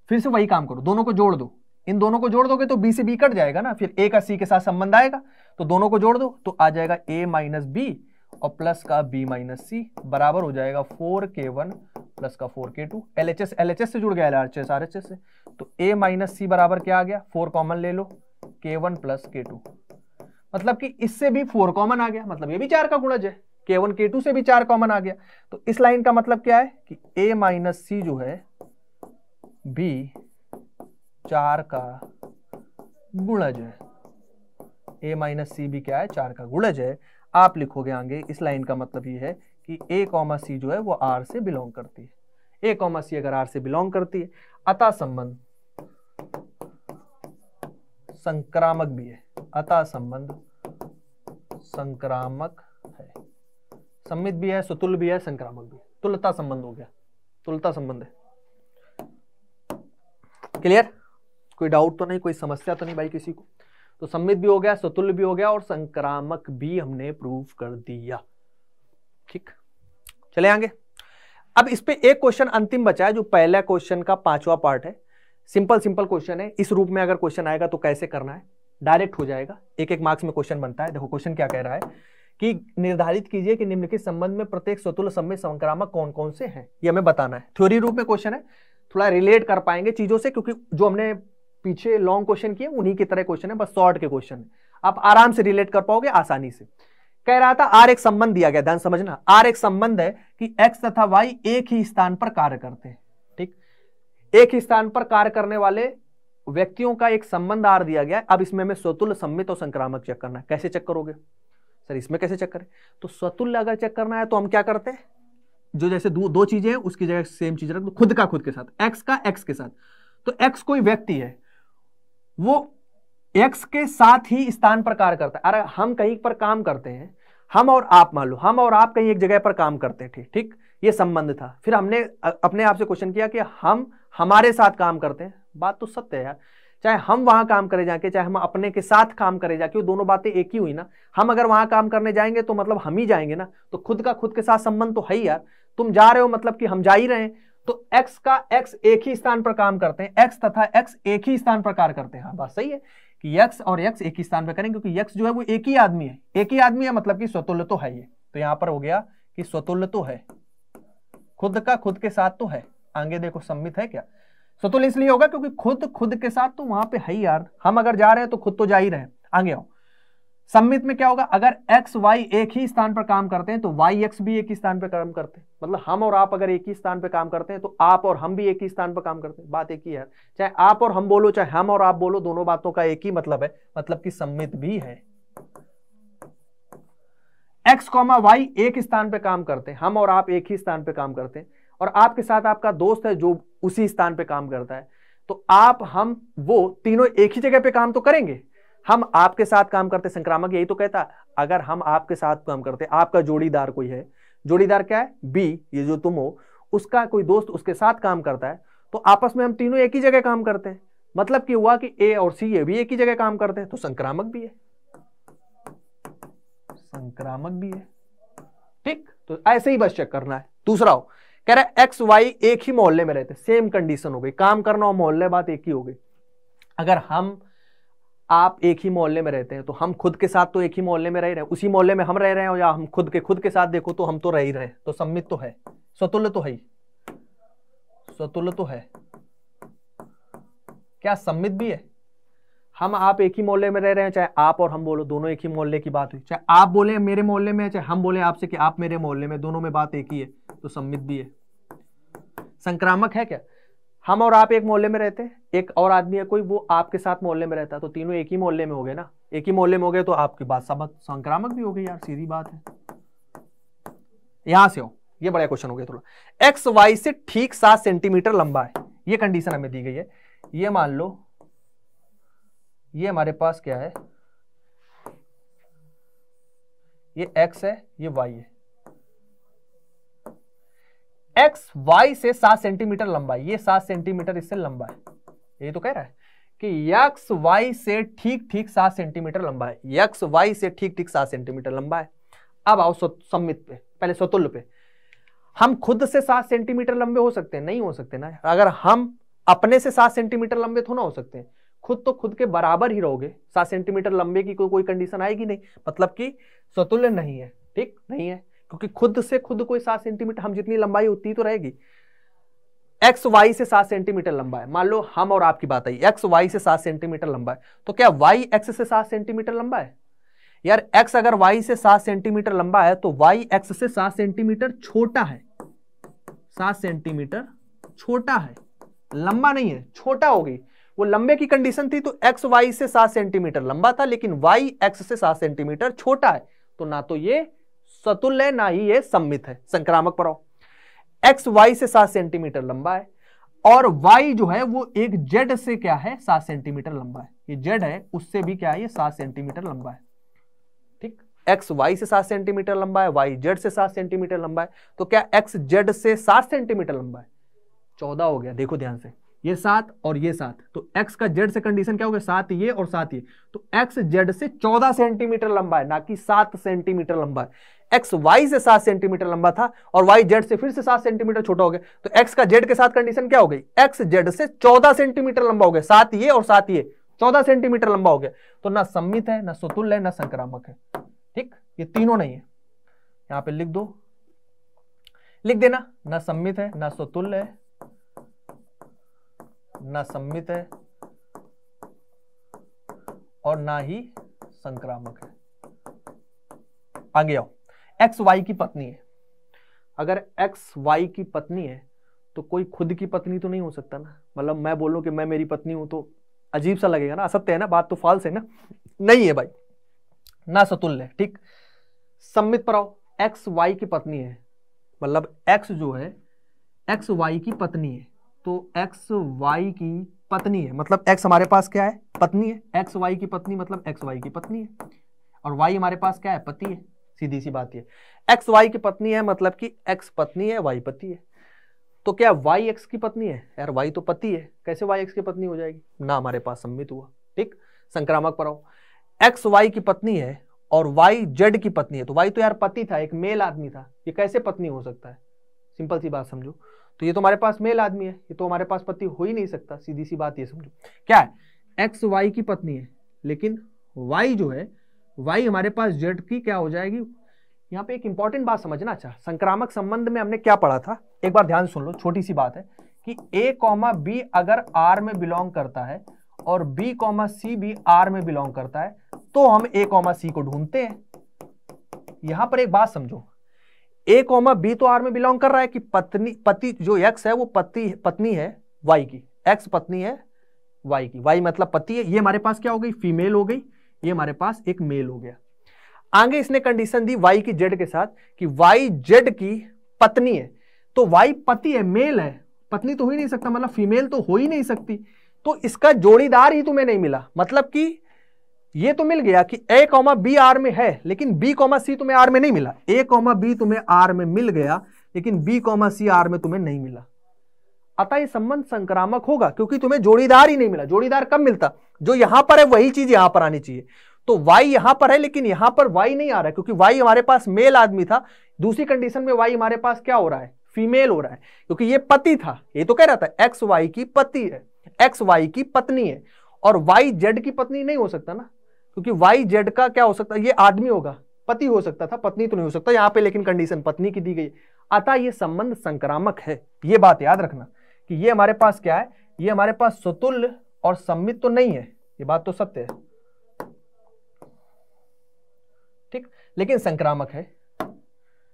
फिर से वही काम करो, दोनों को जोड़ दो, इन दोनों को जोड़ दोगे तो B से B कट जाएगा ना, फिर A का C के साथ संबंध आएगा तो दोनों को जोड़ दो तो आ जाएगा A माइनस B और प्लस का B माइनस C बराबर हो जाएगा 4K1 प्लस का 4K2। LHS से जुड़ गया RHS से, तो A माइनस C बराबर क्या आ गया, 4 कॉमन ले लो K1 प्लस K2, मतलब कि इससे भी 4 कॉमन आ गया, मतलब ये भी 4 का गुणज है, K1 K2 से भी 4 कॉमन आ गया। तो इस लाइन का मतलब क्या है कि A माइनस C जो है B 4 का गुणज है, A माइनस C भी क्या है 4 का गुणज है। आप लिखोगे आगे इस लाइन का मतलब ये है कि A कॉमा C जो है वो R से बिलोंग करती है, A कॉमा C अगर R से बिलोंग करती है अतः संबंध संक्रामक भी है, अतः संबंध संक्रामक है, सम्मित भी है, सतुल भी है, संक्रामक भी है, तुल्यता संबंध हो गया, तुल्यता संबंध है। क्लियर, कोई डाउट तो नहीं, कोई समस्या तो नहीं भाई किसी को? तो सम्मित भी हो गया, सतुल्य भी हो गया और संक्रामक भी हमने प्रूव कर दिया। ठीक, चले आगे। अब इस पे एक क्वेश्चन अंतिम बचा है जो पहला क्वेश्चन का 5वां पार्ट है। सिंपल क्वेश्चन है, इस रूप में अगर क्वेश्चन आएगा तो कैसे करना है, डायरेक्ट हो जाएगा, एक एक मार्क्स में क्वेश्चन बनता है। देखो क्वेश्चन क्या कह रहा है कि निर्धारित कीजिए कि निम्नलिखित संबंध में प्रत्येक सतुल्य सममित संक्रामक कौन कौन से हैं, ये हमें बताना है। थ्योरी रूप में क्वेश्चन है, थोड़ा रिलेट कर पाएंगे चीजों से, क्योंकि जो हमने पीछे लॉन्ग क्वेश्चन किए उन्हीं की तरह क्वेश्चन है, बस शॉर्ट के क्वेश्चन है, आप आराम से रिलेट कर पाओगे आसानी से। कह रहा था आर एक संबंध दिया गया, ध्यान समझना, आर एक संबंध है कि एक्स तथा वाई एक ही स्थान पर कार्य करते हैं। ठीक, एक ही स्थान पर कार्य करने वाले व्यक्तियों का एक संबंध आर दिया गया है। अब इसमें हमें स्वतुल्य सम्मित और संक्रामक चेक करना है। कैसे चेक करोगे सर, इसमें कैसे चेक करें? तो स्वतुल्य अगर चेक करना है तो हम क्या करते हैं, जो जैसे दो चीजें हैं उसकी जगह सेम चीज रख दो, खुद का खुद के साथ, एक्स का एक्स के साथ। तो एक्स कोई व्यक्ति है, वो एक्स के साथ ही स्थान पर कार्य करता है। अरे हम कहीं पर काम करते हैं, हम और आप, मान लो हम और आप कहीं एक जगह पर काम करते हैं। ठीक, ये संबंध था। फिर हमने अपने आप से क्वेश्चन किया कि हम हमारे साथ काम करते हैं, बात तो सत्य है यार, चाहे हम वहां काम करे जाके, चाहे हम अपने के साथ काम करे जाके, वो दोनों बातें एक ही हुई ना। हम अगर वहां काम करने जाएंगे तो मतलब हम ही जाएंगे ना, तो खुद का खुद के साथ संबंध तो है ही यार, तुम जा रहे हो मतलब कि हम जा ही रहे हैं। तो एक्स का एक्स एक ही स्थान पर काम करते हैं, एक्स तथा एक्स एक ही स्थान पर कार्य करते हैं। हाँ बात सही है कि एक्स और एक्स एक ही स्थान पर करें, क्योंकि एक्स जो है वो एक ही आदमी है, एक ही आदमी है, मतलब कि स्वतुल्य तो है ये। तो यहाँ पर हो गया कि स्वतुल्य तो है, खुद का खुद के साथ तो है। आगे देखो सम्मित है क्या, स्वतुल्य इसलिए होगा क्योंकि खुद खुद के साथ तो वहां पे है ही यार, हम अगर जा रहे हैं तो खुद तो जा ही रहे हैं। आगे आओ, सम्मित में क्या होगा, अगर एक्स वाई एक ही स्थान पर काम करते हैं तो वाई एक्स भी एक ही स्थान पर काम करते हैं, मतलब हम और आप अगर एक ही स्थान पर काम करते हैं तो आप और हम भी एक ही स्थान पर काम करते हैं, बात एक ही है। चाहे आप और हम बोलो, चाहे हम और आप बोलो, दोनों बातों का एक ही मतलब है, मतलब कि सम्मित भी है। एक्स कॉमा वाई एक स्थान पर काम करते हैं, हम और आप एक ही स्थान पर काम करते हैं, और आपके साथ आपका दोस्त है जो उसी स्थान पे काम करता है, तो आप हम वो तीनों एक ही जगह पे काम तो करेंगे। हम आपके साथ काम करते, संक्रामक यही तो कहता, अगर हम आपके साथ काम करते, आपका जोड़ीदार कोई है, जोड़ीदार क्या है बी, ये जो तुम हो, उसका कोई दोस्त उसके साथ काम करता है, तो आपस में हम तीनों एक ही जगह काम करते हैं, मतलब कि हुआ कि ए और सी ये भी एक ही जगह काम करते हैं, तो संक्रामक भी है, संक्रामक भी है। ठीक, तो ऐसे ही बस चेक करना है। दूसरा हो कह रहा है एक्स वाई एक ही मोहल्ले में रहते, सेम कंडीशन हो गई, काम करना और मोहल्ले बात एक ही हो गई। अगर हम आप एक ही मोहल्ले में रहते हैं तो हम खुद के साथ तो एक ही मोहल्ले में रह रहे हैं, उसी मोहल्ले में हम रह रहे हैं, या हम खुद के साथ देखो तो हम तो रह ही रहे हैं, तो सम्मित तो है, स्वतुल्य तो है, स्वतुल्य तो है। क्या सम्मित भी है, हम आप एक ही मोहल्ले में रह रहे हैं, चाहे आप और हम बोलो, दोनों एक ही मोहल्ले की बात हुई, चाहे आप बोले मेरे मोहल्ले में, चाहे हम बोले आपसे कि आप मेरे मोहल्ले में, दोनों में बात एक ही है, तो सम्मित भी है। संक्रामक है क्या, हम और आप एक मोहल्ले में रहते हैं, एक और आदमी है कोई, वो आपके साथ मोहल्ले में रहता है, तो तीनों एक ही मोहल्ले में हो गए ना, एक ही मोहल्ले में हो गए तो आपकी बात संक्रामक भी हो गई यार, सीधी बात है। यहां से हो, ये बड़ा क्वेश्चन हो गया थोड़ा, एक्स वाई से ठीक 7 सेंटीमीटर लंबा है, ये कंडीशन हमें दी गई है। ये मान लो ये हमारे पास क्या है ये x है, ये y है। x y से 7 सेंटीमीटर लंबा है, ये 7 सेंटीमीटर इससे लंबा है। यही तो कह रहा है कि x y से ठीक ठीक 7 सेंटीमीटर लंबा है, x y से ठीक ठीक 7 सेंटीमीटर लंबा है। अब आओ सममित पे, पहले स्वतुल्य पे। हम खुद से 7 सेंटीमीटर लंबे हो सकते हैं? नहीं हो सकते ना। अगर हम अपने से 7 सेंटीमीटर लंबे तो ना हो सकते हैं, खुद तो खुद के बराबर ही रहोगे। 7 सेंटीमीटर लंबे की कोई कंडीशन आएगी नहीं, मतलब कि स्वतुल्य नहीं है, ठीक नहीं है, क्योंकि खुद से खुद कोई 7 सेंटीमीटर, हम जितनी लंबाई उतनी तो रहेगी। एक्स वाई से 7 सेंटीमीटर लंबा है, मान लो हम और आपकी बात आई, एक्स वाई से 7 सेंटीमीटर लंबा है, तो क्या वाई एक्स से 7 सेंटीमीटर लंबा है? यार एक्स अगर वाई से 7 सेंटीमीटर लंबा है तो वाई एक्स से 7 सेंटीमीटर छोटा है, 7 सेंटीमीटर छोटा है, लंबा नहीं है, छोटा होगी। वो लंबे की कंडीशन थी तो एक्स वाई से 7 सेंटीमीटर लंबा था, लेकिन वाई एक्स से 7 सेंटीमीटर छोटा है, तो ना तो ये स्वतुल्य ना ही ये सममित है। संक्रामक पर आओ, एक्स वाई से 7 सेंटीमीटर लंबा है और वाई जो है वो एक जेड से क्या है, 7 सेंटीमीटर लंबा है, ये जेड है उससे भी क्या है, ये 7 सेंटीमीटर लंबा है। ठीक, एक्स वाई से 7 सेंटीमीटर लंबा है, वाई जेड से 7 सेंटीमीटर लंबा है, तो क्या एक्स जेड से 7 सेंटीमीटर लंबा है? 14 हो गया। देखो ध्यान से, ये 7 और ये 7, तो x का z से कंडीशन क्या हो गया, 7 ये और 7 ये, तो x z से 14 सेंटीमीटर लंबा है, ना कि 7 सेंटीमीटर लंबा है। x y से 7 सेंटीमीटर लंबा था और y z से फिर से 7 सेंटीमीटर छोटा हो गया, तो x का z के साथ कंडीशन क्या हो गई, x z से 14 सेंटीमीटर लंबा हो गया, 7 ये और 7 ये, 14 सेंटीमीटर लंबा हो गया। तो ना सममित है, ना स्वतुल्य है, ना संक्रामक है, ठीक, ये तीनों नहीं है। यहाँ पे लिख दो, लिख देना, ना सममित है, ना स्वतुल्य है, ना सममित है और ना ही संक्रामक है। आगे आओ, एक्स वाई की पत्नी है, अगर एक्स वाई की पत्नी है तो कोई खुद की पत्नी तो नहीं हो सकता ना, मतलब मैं बोलूं कि मैं मेरी पत्नी हूं तो अजीब सा लगेगा ना, असत्य है ना, बात तो फाल्स है ना, नहीं है भाई, ना सतुल्य है। ठीक, सममित पर आओ, एक्स वाई की पत्नी है, मतलब एक्स जो है एक्स वाई की पत्नी है, तो एक्स वाई की पत्नी है मतलब एक्स हमारे पास क्या है, पत्नी है, एक्स वाई की पत्नी मतलब एक्स वाई की पत्नी है, और वाई हमारे पास क्या है, पति है, सीधी सी बात है। एक्स वाई की पत्नी है मतलब कि एक्स पत्नी है, वाई पति है, तो क्या वाई एक्स की पत्नी है? यार वाई तो पति है, कैसे वाई एक्स की पत्नी हो जाएगी ना, हमारे पास सम्मित हुआ। ठीक, संक्रामक पर आओ, एक्स वाई की पत्नी है और वाई जेड की पत्नी है, तो वाई तो यार पति था, एक मेल आदमी था, ये कैसे पत्नी हो सकता है, सिंपल सी बात समझो, तो ये तो हमारे पास मेल आदमी है, ये तो हमारे पास पति हो ही नहीं सकता, सीधी सी बात ये समझो। क्या है, एक्स वाई की पत्नी है, लेकिन वाई जो है वाई हमारे पास जेड की क्या हो जाएगी। यहाँ पे एक इंपॉर्टेंट बात समझना, अच्छा संक्रामक संबंध में हमने क्या पढ़ा था, एक बार ध्यान सुन लो, छोटी सी बात है कि a, b अगर R में बिलोंग करता है और b, c भी R में बिलोंग करता है तो हम a, c को ढूंढते हैं। यहाँ पर एक बात समझो, a, b तो R में बिलोंग कर रहा है कि पति जो x है वो पत्नी है y की, x पत्नी है y की, y मतलब पति है, ये हमारे पास क्या हो गई, फीमेल हो गई, ये हमारे पास एक मेल हो गया। आगे इसने कंडीशन दी y की z के साथ कि y z की पत्नी है, तो y पति है, मेल है, पत्नी तो हो ही नहीं सकता, मतलब फीमेल तो हो ही नहीं सकती, तो इसका जोड़ीदार ही तुम्हें नहीं मिला, मतलब कि ये तो मिल गया कि a, b R में है लेकिन b, c तुम्हें R में नहीं मिला, a, b तुम्हें R में मिल गया लेकिन b, c R में तुम्हें नहीं मिला, अतः ये संबंध संक्रामक होगा क्योंकि तुम्हें जोड़ीदार ही नहीं मिला। जोड़ीदार कब मिलता, जो यहां पर है वही चीज यहां पर आनी चाहिए, तो y यहां पर है लेकिन यहां पर y नहीं आ रहा है क्योंकि y हमारे पास मेल आदमी था, दूसरी कंडीशन में y हमारे पास क्या हो रहा है, फीमेल हो रहा है, क्योंकि ये पति था, ये तो कह रहा था एक्स वाई की पति है, एक्स वाई की पत्नी है, और वाई जेड की पत्नी नहीं हो सकता ना, क्योंकि वाई जेड का क्या हो सकता है, ये आदमी होगा, पति हो सकता था, पत्नी तो नहीं हो सकता यहाँ पे, लेकिन कंडीशन पत्नी की दी गई, अतः ये संबंध संक्रामक है। ये बात याद रखना कि ये हमारे पास क्या है, ये हमारे पास स्वतुल्य और सममित तो नहीं है, ये बात तो सत्य है, ठीक, लेकिन संक्रामक है।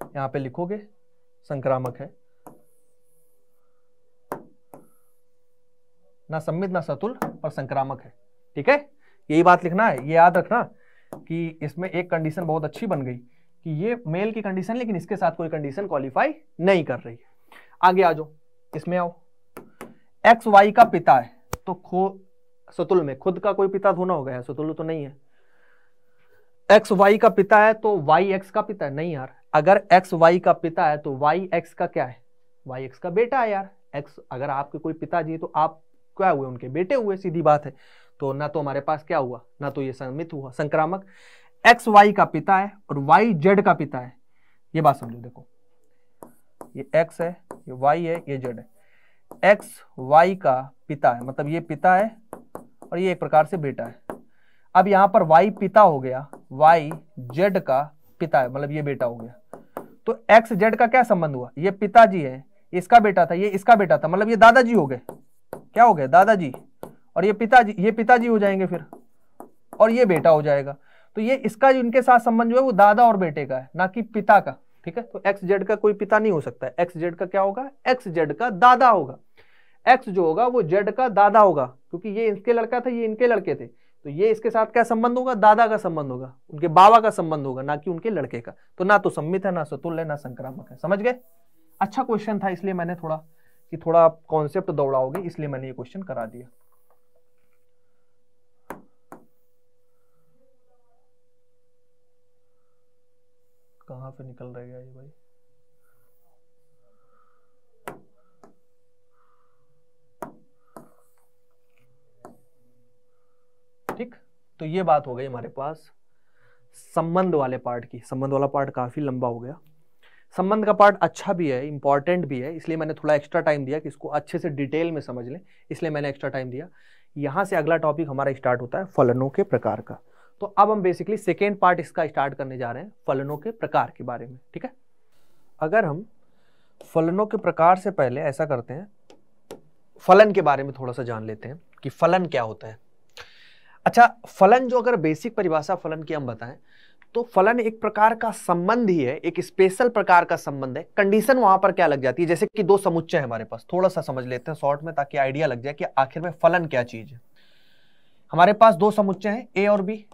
यहाँ पे लिखोगे संक्रामक है, ना सममित ना स्वतुल्य और संक्रामक है, ठीक है, यही बात लिखना है। ये याद रखना कि इसमें एक कंडीशन बहुत अच्छी बन गई कि ये मेल की कंडीशन, लेकिन इसके साथ कोई कंडीशन क्वालिफाई नहीं कर रही है। आगे आ जाओ, इसमें आओ, एक्स वाई का पिता है, तो स्वतुल्य में खुद का कोई पिता होना होगा, स्वतुल्य तो नहीं है। एक्स वाई का पिता है तो वाई एक्स का पिता है? नहीं यार, अगर एक्स वाई का पिता है तो वाई एक्स का क्या है, वाई एक्स का बेटा है यार। एक्स अगर आपके कोई पिताजी तो आप क्या हुए, उनके बेटे हुए, सीधी बात है। तो ना तो हमारे पास क्या हुआ, ना तो ये संमित हुआ संक्रामक। एक्स वाई का पिता है और वाई जेड का पिता है, ये बात समझो। देखो ये एक्स है, ये वाई है, ये जेड है। एक्स वाई का पिता है मतलब ये पिता है और ये एक प्रकार से बेटा है। अब यहाँ पर वाई पिता हो गया, वाई जेड का पिता है मतलब ये बेटा हो गया। तो एक्स जेड का क्या संबंध हुआ, ये पिताजी है, इसका बेटा था, ये इसका बेटा था मतलब ये दादाजी हो गए। क्या हो गए, दादाजी। और ये पिताजी, ये पिताजी हो जाएंगे फिर, और ये बेटा हो जाएगा। तो ये इसका इनके साथ संबंध जो है वो दादा और बेटे का है, ना कि पिता का। ठीक है, तो एक्स जेड का कोई पिता नहीं हो सकता है। एक्स जेड का क्या होगा, एक्स जेड का दादा होगा। एक्स जो होगा वो जेड का दादा होगा, क्योंकि ये इनके लड़का था, ये इनके लड़के थे। तो ये इसके साथ क्या संबंध होगा, दादा का संबंध होगा, उनके बाबा का संबंध होगा, ना कि उनके लड़के का। तो ना तो सम्मित है, ना सतुल्य है, ना संक्रामक है। समझ गए। अच्छा क्वेश्चन था, इसलिए मैंने थोड़ा कि थोड़ा आप कॉन्सेप्ट दौड़ाओगे, इसलिए मैंने ये क्वेश्चन करा दिया। कहां पे निकल रह गया ये भाई। ठीक, तो ये बात हो गई हमारे पास संबंध वाले पार्ट की। संबंध वाला पार्ट काफी लंबा हो गया। संबंध का पार्ट अच्छा भी है, इंपॉर्टेंट भी है, इसलिए मैंने थोड़ा एक्स्ट्रा टाइम दिया कि इसको अच्छे से डिटेल में समझ लें, इसलिए मैंने एक्स्ट्रा टाइम दिया। यहाँ से अगला टॉपिक हमारा स्टार्ट होता है फलनों के प्रकार का। तो अब हम बेसिकली सेकेंड पार्ट इसका स्टार्ट करने जा रहे हैं, फलनों के प्रकार के बारे में। ठीक है, अगर हम फलनों के प्रकार से पहले ऐसा करते हैं, फलन के बारे में थोड़ा सा जान लेते हैं कि फलन क्या होता है। अच्छा, फलन जो अगर बेसिक परिभाषा फलन की हम बताएं तो फलन एक प्रकार का संबंध ही है, एक स्पेशल प्रकार का संबंध है। कंडीशन वहां पर क्या लग जाती है, जैसे कि दो समुच्चय है हमारे पास, थोड़ा सा समझ लेते हैं शॉर्ट में ताकि आइडिया लग जाए कि आखिर में फलन क्या चीज है। हमारे पास दो समुच्चय हैं ए और बी,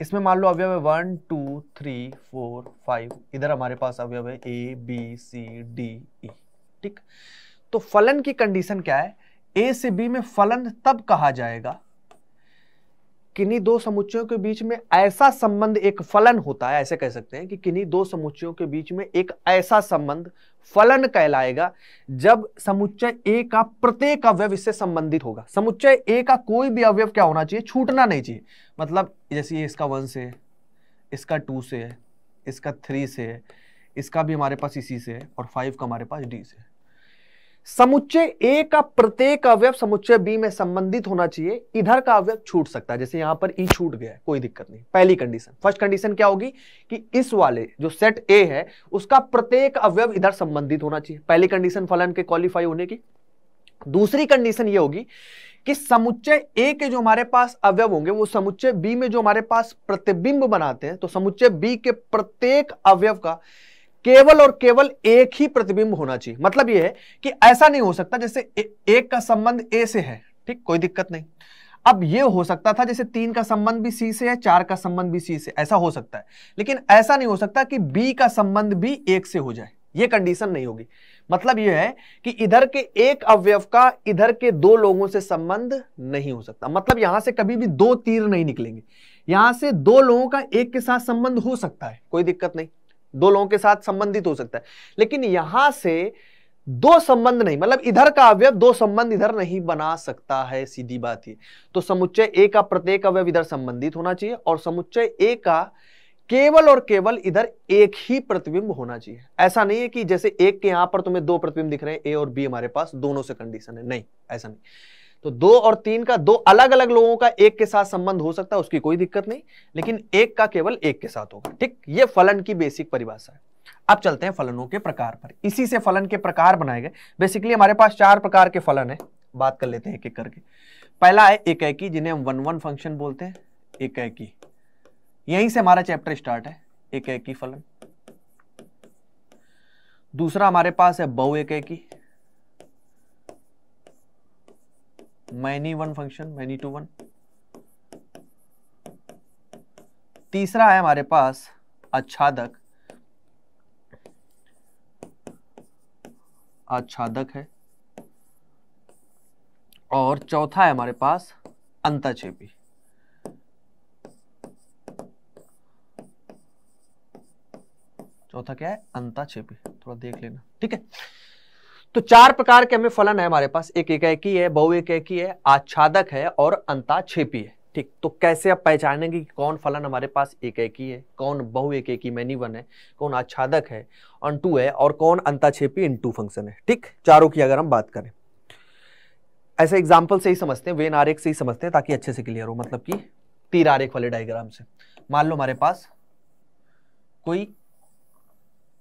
इसमें मान लो अवयव है 1 2 3 4 5, इधर हमारे पास अवयव है ए बी सी डी ई। ठीक, तो फलन की कंडीशन क्या है, ए से बी में फलन तब कहा जाएगा किन्हीं दो समुच्चयों के बीच में ऐसा संबंध एक फलन होता है। ऐसे कह सकते हैं कि किन्हीं दो समुच्चयों के बीच में एक ऐसा संबंध फलन कहलाएगा जब समुच्चय ए का प्रत्येक अवयव इससे संबंधित होगा। समुच्चय ए का कोई भी अवयव क्या होना चाहिए, छूटना नहीं चाहिए। मतलब जैसे इसका 1 से है, इसका 2 से है, इसका 3 से है, इसका भी हमारे पास इसी से है, और 5 का हमारे पास डी से है। समुच्चय ए का प्रत्येक अवयव समुच्चय बी में संबंधित होना चाहिए, इधर का अवयव छूट सकता है। जैसे यहां पर ई छूट गया है, कोई दिक्कत नहीं। पहली कंडीशन, फर्स्ट कंडीशन क्या होगी कि इस वाले जो सेट ए है उसका प्रत्येक अवयव इधर संबंधित होना चाहिए। पहली कंडीशन फलन के क्वालिफाई होने की। दूसरी कंडीशन ये होगी कि समुच्चय ए के जो हमारे पास अवयव होंगे वो समुच्चय बी में जो हमारे पास प्रतिबिंब बनाते हैं, तो समुच्चय बी के प्रत्येक अवयव का केवल और केवल एक ही प्रतिबिंब होना चाहिए। मतलब यह है कि ऐसा नहीं हो सकता जैसे एक का संबंध ए से है, ठीक, कोई दिक्कत नहीं। अब यह हो सकता था जैसे 3 का संबंध भी सी से है, 4 का संबंध भी सी से, ऐसा हो सकता है। लेकिन ऐसा नहीं हो सकता कि बी का संबंध भी 1 से हो जाए, यह कंडीशन नहीं होगी। मतलब यह है कि इधर के एक अवयव का इधर के दो लोगों से संबंध नहीं हो सकता। मतलब यहां से कभी भी दो तीर नहीं निकलेंगे। यहां से दो लोगों का एक के साथ संबंध हो सकता है, कोई दिक्कत नहीं, दो लोगों के साथ संबंधित हो सकता है, लेकिन यहां से दो संबंध नहीं। मतलब इधर का अवयव दो संबंध इधर नहीं बना सकता है, सीधी बात है। तो समुच्चय ए का प्रत्येक अवयव इधर संबंधित होना चाहिए और समुच्चय ए का केवल और केवल इधर एक ही प्रतिबिंब होना चाहिए। ऐसा नहीं है कि जैसे एक के यहां पर तुम्हें दो प्रतिबिंब दिख रहे हैं, ए और बी हमारे पास दोनों से कंडीशन है, नहीं, ऐसा नहीं। तो 2 और 3 का दो अलग अलग लोगों का एक के साथ संबंध हो सकता है, उसकी कोई दिक्कत नहीं, लेकिन एक का केवल एक के साथ होगा। ठीक, ये फलन की बेसिक परिभाषा है। अब चलते हैं फलनों के प्रकार पर। इसी से फलन के प्रकार बनाए गए। बेसिकली हमारे पास 4 प्रकार के फलन है, बात कर लेते हैं एक एक करके। पहला है एकैकी, जिन्हें हम 1-1 फंक्शन बोलते हैं, एकैकी। यहीं से हमारा चैप्टर स्टार्ट है, एकैकी फलन। दूसरा हमारे पास है बहुएकैकी, many-to-one फंक्शन, many-to-one। तीसरा है हमारे पास आच्छादक, आच्छादक है। और चौथा है हमारे पास अंतःक्षेपी, चौथा क्या है, अंताक्षेपी। थोड़ा देख लेना, ठीक है। तो चार प्रकार के हमें फलन है हमारे पास, एक एकैकी है, बहुएकैकी है, आच्छादक है और अंताक्षेपी है, ठीक। तो कैसे आप पहचानेंगे कि कौन फलन हमारे पास एकैकी है, कौन बहुएकैकी मैनी वन है, कौन आच्छादक है इनटू है और कौन अंताक्षेपी इनटू फंक्शन है, ठीक। चारों की अगर हम बात करें, ऐसे एग्जाम्पल से ही समझते हैं, वेन आरेख से ही समझते हैं ताकि अच्छे से क्लियर हो, मतलब कि तीर आरेख वाले डायग्राम से। मान लो हमारे पास कोई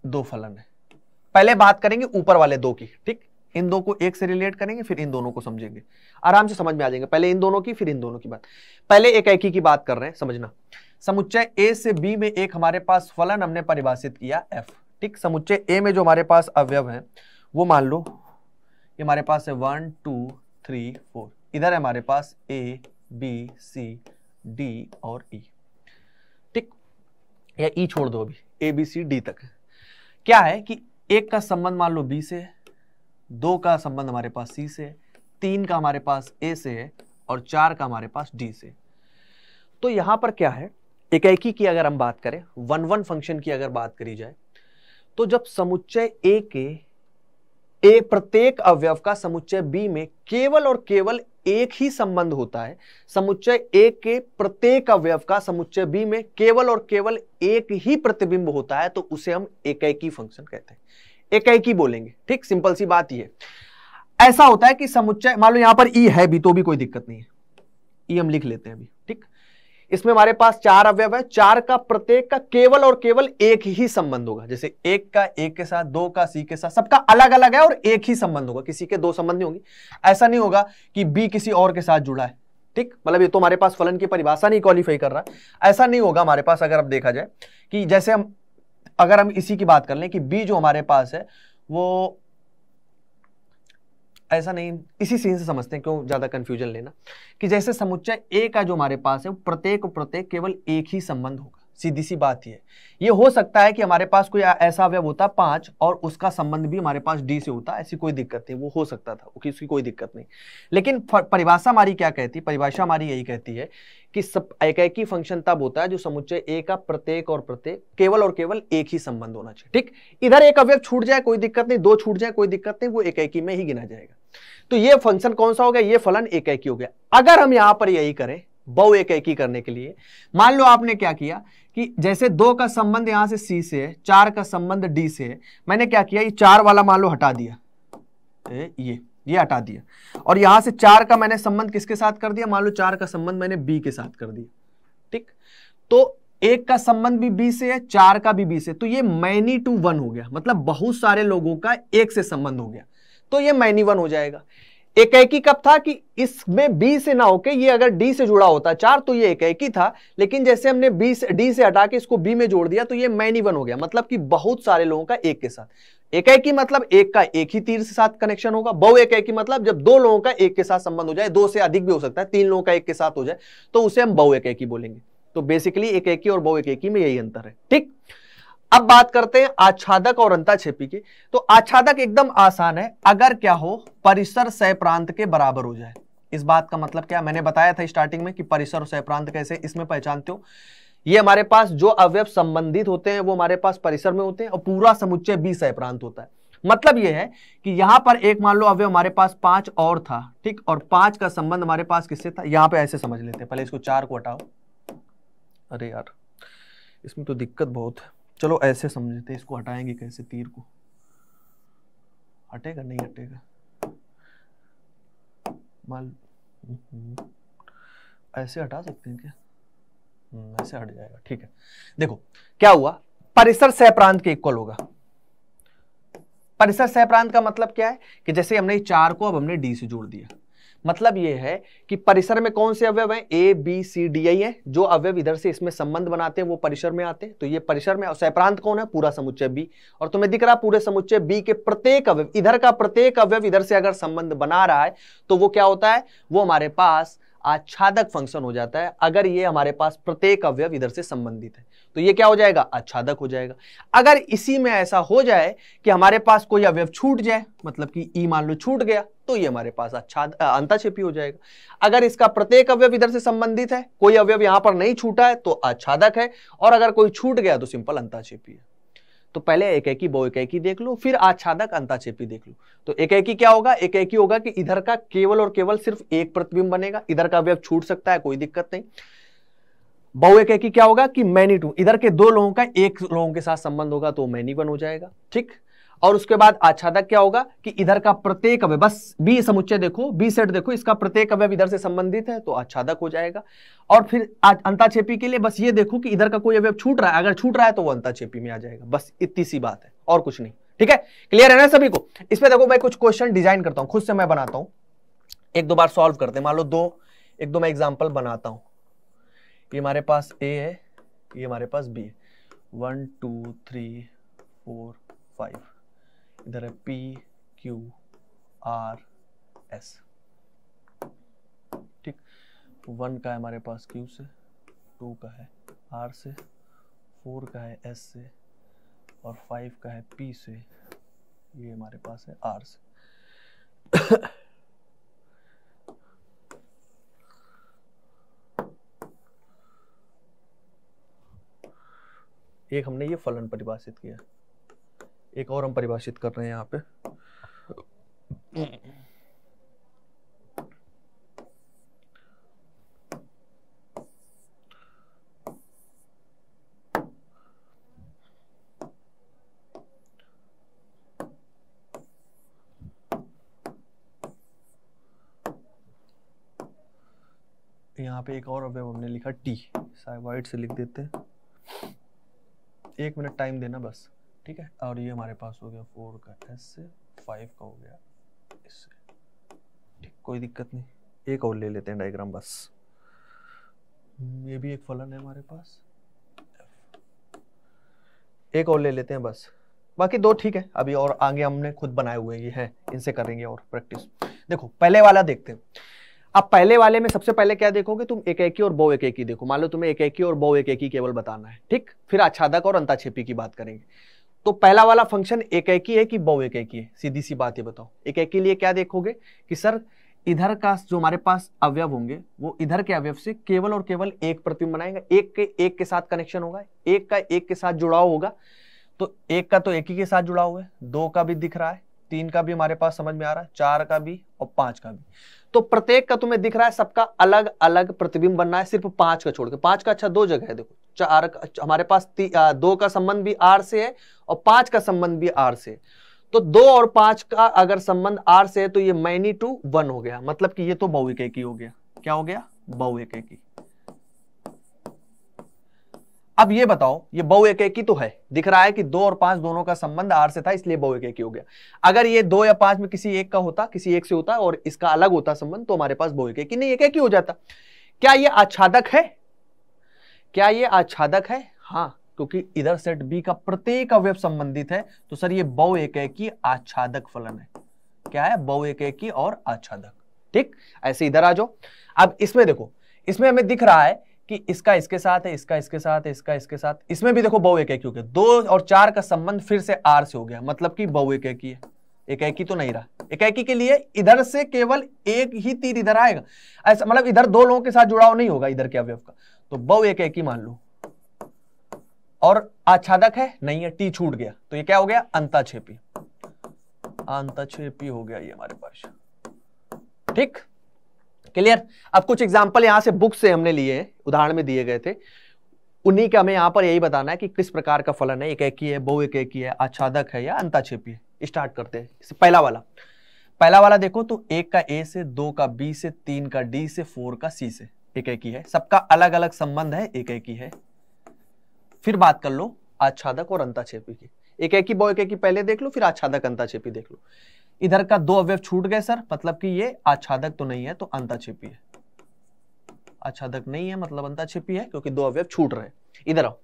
दो फलन है, पहले बात करेंगे ऊपर वाले दो की, ठीक। इन दो को एक से रिलेट करेंगे, फिर इन दोनों को समझेंगे, आराम से समझ में आ जाएंगे। पहले इन दोनों की फिर इन दोनों की बात, पहले एकैकी की बात कर रहे हैं, समझना। समुच्चय ए से बी में एक हमारे पास फलन हमने परिभाषित किया f, ठीक। समुच्चय ए में जो हमारे पास अवयव है वो मान लो ये हमारे पास है 1 2 3 4, इधर है हमारे पास a b c d और e, ठीक। या e छोड़ दो, अभी a b c d तक है। क्या है कि एक का संबंध मान लो b से है, दो का संबंध हमारे पास c से है, तीन का हमारे पास a से है और चार का हमारे पास d से। तो यहाँ पर क्या है, एकैकी की अगर हम बात करें, 1-1 फंक्शन की अगर बात करी जाए, तो जब समुच्चय a के प्रत्येक अवयव का समुच्चय b में केवल और केवल एक ही संबंध होता है, समुच्चय a के प्रत्येक अवयव का समुच्चय b में केवल और केवल एक ही प्रतिबिंब होता है, तो उसे हम एकैकी फंक्शन कहते हैं, एकैकी बोलेंगे, ठीक। सिंपल सी बात ये ऐसा होता है कि समुच्चय, मान लो यहाँ पर ई है भी तो भी कोई दिक्कत नहीं है, ई हम लिख लेते हैं अभी, ठीक। इसमें हमारे पास चार अवयव है, चार का प्रत्येक का केवल और केवल एक ही संबंध होगा, जैसे एक का एक के साथ, दो का सी के साथ, सबका अलग अलग है और एक ही संबंध होगा, किसी के दो संबंध नहीं होंगे। ऐसा नहीं होगा कि बी किसी और के साथ जुड़ा है, ठीक। मतलब ये तो हमारे पास फलन की परिभाषा नहीं क्वालिफाई कर रहा, ऐसा नहीं होगा हमारे पास। अगर अब देखा जाए कि जैसे हम अगर हम इसी की बात कर लें कि बी जो हमारे पास है वो ऐसा नहीं, इसी सीन से समझते हैं, क्यों ज्यादा कंफ्यूजन लेना, कि जैसे समुच्चय ए का जो हमारे पास है प्रत्येक केवल एक ही संबंध होगा, सीधी सी बात ही है। ये हो सकता है कि हमारे पास कोई ऐसा अवयव होता 5 और उसका संबंध भी हमारे पास डी से होता, ऐसी कोई दिक्कत नहीं, वो हो सकता था, उसकी कोई दिक्कत नहीं। लेकिन परिभाषा हमारी क्या कहती है, परिभाषा हमारी यही कहती है कि एकैकी फंक्शन तब होता है जो समुच्चय ए का प्रत्येक केवल और केवल एक ही संबंध होना चाहिए, ठीक। इधर एक अवयव छूट जाए कोई दिक्कत नहीं, दो छूट जाए कोई दिक्कत नहीं, वो एकैकी में ही गिना जाएगा। तो ये फंक्शन कौन सा हो गया, ये फलन एकैकी हो गया। अगर हम यहाँ पर यही करें बहुएकैकी करने के लिए, मान लो आपने क्या किया कि जैसे दो का संबंध यहां से सी से है, चार का संबंध डी से है, मैंने क्या किया ये चार वाला मान लो हटा दिया, ये हटा दिया, और यहां से चार का मैंने संबंध किसके साथ कर दिया, मान लो चार का संबंध मैंने बी के साथ कर दिया, ठीक। तो एक का संबंध भी बी से है, चार का भी बी से, तो ये मैनी टू वन हो गया, मतलब बहुत सारे लोगों का एक से संबंध हो गया, तो ये मैनी वन हो जाएगा। एकैकी कब था कि इसमें बी से ना होके ये अगर डी से जुड़ा होता चार तो ये एकैकी था, लेकिन जैसे हमने बी से डी से हटा के इसको बी में जोड़ दिया तो ये मैनी वन हो गया, मतलब कि बहुत सारे लोगों का एक के साथ। एकैकी मतलब एक का एक ही तीर के साथ कनेक्शन होगा, बहुएकैकी मतलब जब दो लोगों का एक के साथ संबंध हो जाए, दो से अधिक भी हो सकता है, तीन लोगों का एक के साथ हो जाए, तो उसे हम बहुएकैकी बोलेंगे। तो बेसिकली एकैकी और बहुएकैकी में यही अंतर है, ठीक। अब बात करते हैं आच्छादक और अंताक्षेपी की। तो आच्छादक एकदम आसान है, अगर क्या हो परिसर सह प्रांत के बराबर हो जाए। इस बात का मतलब क्या, मैंने बताया था स्टार्टिंग में कि परिसर और सह प्रांत कैसे इसमें पहचानते हो, ये हमारे पास जो अवयव संबंधित होते हैं वो हमारे पास परिसर में होते हैं और पूरा समुच्चय बी सह प्रांत होता है। मतलब यह है कि यहां पर एक मान लो अवयव हमारे पास 5 और था, ठीक, और 5 का संबंध हमारे पास किससे था, यहां पर ऐसे समझ लेते हैं, पहले इसको 4 को हटाओ, अरे यार इसमें तो दिक्कत बहुत है, चलो ऐसे समझते हैं, इसको हटाएंगे कैसे, तीर को हटेगा नहीं हटेगा, मान ऐसे हटा सकते हैं क्या, ऐसे हट जाएगा, ठीक है। देखो क्या हुआ, परिसर सह प्रांत के इक्वल होगा। परिसर सह प्रांत का मतलब क्या है कि जैसे हमने 4 को अब हमने डी से जोड़ दिया, मतलब यह है कि परिसर में कौन से अवयव हैं, ए बी सी डी आई है, जो अवयव इधर से इसमें संबंध बनाते हैं वो परिसर में आते हैं, तो ये परिसर में। और सह प्रांत कौन है, पूरा समुच्चय बी, और तुम्हें दिख रहा पूरे समुच्चय बी के प्रत्येक अवयव, इधर का प्रत्येक अवयव इधर से अगर संबंध बना रहा है तो वो क्या होता है, वो हमारे पास आच्छादक फंक्शन हो जाता है। अगर ये हमारे पास प्रत्येक अवयव इधर से संबंधित है तो ये क्या हो जाएगा, आच्छादक हो जाएगा। अगर इसी में ऐसा हो जाए कि हमारे पास कोई अवयव छूट जाए, मतलब कि ई मान लो छूट गया, तो ये हमारे पास अंताक्षेपी हो जाएगा। अगर इसका प्रत्येक अवयव इधर से संबंधित है, कोई अवयव यहां पर नहीं छूटा है तो आच्छादक है, और अगर कोई छूट गया तो सिंपल अंताक्षेपी है। तो पहले एकैकी बहुएकैकी देख लो, फिर आच्छादक अंताक्षेपी देख लो। तो एकैकी क्या होगा? एकैकी होगा कि इधर का केवल और केवल सिर्फ एक प्रतिबिंब बनेगा, इधर का अवयव छूट सकता है, कोई दिक्कत नहीं। बहुएकैकी क्या होगा कि मैनी टू, इधर के दो लोगों का एक लोगों के साथ संबंध होगा तो मैनी वन हो जाएगा, ठीक। और उसके बाद आच्छादक क्या होगा कि इधर का प्रत्येक अवयव, बस बी समुच्चय देखो, बी सेट देखो, इसका प्रत्येक अवयव इधर से संबंधित है तो आच्छादक हो जाएगा। और फिर अंताक्षेपी के लिए बस ये देखो कि इधर का कोई अवयव छूट रहा है, अगर छूट रहा है तो वो अंताक्षेपी में आ जाएगा, बस इतनी सी बात है और कुछ नहीं, ठीक है। क्लियर है ना सभी को? इसमें देखो मैं कुछ क्वेश्चन डिजाइन करता हूँ, खुद से मैं बनाता हूँ, एक दो बार सॉल्व करते हैं। मान लो एक दो मैं एग्जाम्पल बनाता हूँ। ये हमारे पास ए है, ये हमारे पास बी है, 1 2 3 4 5, इधर है P Q R S, ठीक। 1 का है हमारे पास Q से, 2 का है R से, 4 का है S से और 5 का है P से, ये हमारे पास है R से। एक हमने ये फलन परिभाषित किया, एक और हम परिभाषित कर रहे हैं यहाँ पे। यहाँ पे एक और अवयव हमने लिखा टी, साइवाइड से लिख देते हैं, 1 मिनट टाइम देना बस, ठीक है। और ये हमारे पास हो गया 4 का S से, 5 का हो गया इससे, ठीक, कोई दिक्कत नहीं। एक और ले लेते हैं डायग्राम बस, ये भी एक फलन है हमारे पास, एक और ले लेते हैं बस, बाकी दो ठीक है अभी, और आगे हमने खुद बनाए हुए ये हैं, इनसे करेंगे और प्रैक्टिस। देखो पहले वाला देखते हैं। अब पहले वाले में सबसे पहले क्या देखोगे तुम? एकैकी और बहुएकैकी देखो। मान लो तुम्हें एकैकी और बहुएकैकी केवल बताना है, ठीक। फिर आच्छादक और अंताक्षेपी की बात करेंगे। तो पहला वाला फंक्शन एकैकी है कि बहुएकैकी है, सीधी सी बात है, बताओ। एकैकी के लिए क्या देखोगे कि सर इधर का जो हमारे पास अवयव होंगे वो इधर के अवयव से केवल और केवल एक प्रतिबिंब बनाएगा, एक के साथ कनेक्शन होगा, एक का एक के साथ जुड़ाव होगा, तो एक का तो एक ही के साथ जुड़ा हुआ है, 2 का भी दिख रहा है, 3 का भी हमारे पास समझ में आ रहा है, 4 का भी और 5 का भी। तो प्रत्येक का तुम्हें दिख रहा है, सबका अलग अलग प्रतिबिंब बनना है, सिर्फ 5 का छोड़कर। 5 का अच्छा 2 जगह है, देखो 4 हमारे पास 2 का संबंध भी R से है और 5 का संबंध भी R से है। तो 2 और 5 का अगर संबंध R से है तो ये -2 1 हो गया, मतलब कि ये तो बहुएकैकी हो गया। क्या हो गया? बहुएकैकी। अब ये बताओ, ये बहुएकैकी तो है, दिख रहा है कि 2 और 5 दोनों का संबंध R से था इसलिए बहुएकैकी हो गया। अगर ये 2 या 5 में किसी एक का होता, किसी एक से होता और इसका अलग होता संबंध, तो हमारे पास बहुएकैकी नहीं, एकैकी हो जाता। क्या ये आच्छादक है? क्या ये आच्छादक है? हाँ, क्योंकि इधर सेट बी का प्रत्येक अवयव संबंधित है, तो सर ये बहुएकैकी आच्छादक फलन है। क्या है? बहुएकैकी और आच्छादक, ठीक। ऐसे इधर आ जाओ। अब इसमें देखो, इसमें हमें दिख रहा है कि इसका इसके साथ है, इसका इसके साथ है, इसका इसके साथ। इसमें भी देखो बहुएकैकी हो गया, 2 और 4 का संबंध फिर से आर से हो गया, मतलब कि बहुएकैकी है, एकैकी तो नहीं रहा। एकैकी के लिए इधर से केवल एक ही तीर इधर आएगा, ऐसा मतलब इधर 2 लोगों के साथ जुड़ाव नहीं होगा इधर के अवयव का, तो बहुएकैकी मान लो। और आच्छादक है? नहीं है, टी छूट गया, तो ये क्या हो गया? अंताक्षेपी। अंताक्षेपी हो गया ये हमारे पास, ठीक, क्लियर। अब कुछ एग्जाम्पल यहां से बुक से हमने लिए हैं, उदाहरण में दिए गए थे, उन्हीं का हमें यहां पर यही बताना है कि किस प्रकार का फलन है, एकैकी है, बहुएकैकी है, आच्छादक है या अंताक्षेपी है। स्टार्ट करते हैं। पहला वाला देखो तो 1 का ए से, 2 का बी से, 3 का डी से, 4 का सी से, एकैकी है, सबका अलग अलग संबंध है, एकैकी है। फिर बात कर लो आच्छादक और अंताक्षेपी की। एकैकी बहुएकैकी पहले देख लो, फिर आच्छादक अंताक्षेपी देख लो। इधर का 2 अवयव छूट गए सर, मतलब कि ये आच्छादक तो नहीं है तो अंताक्षेपी है, आच्छादक नहीं है मतलब अंताक्षेपी है क्योंकि 2 अवयव छूट रहे हैं। इधर आओ,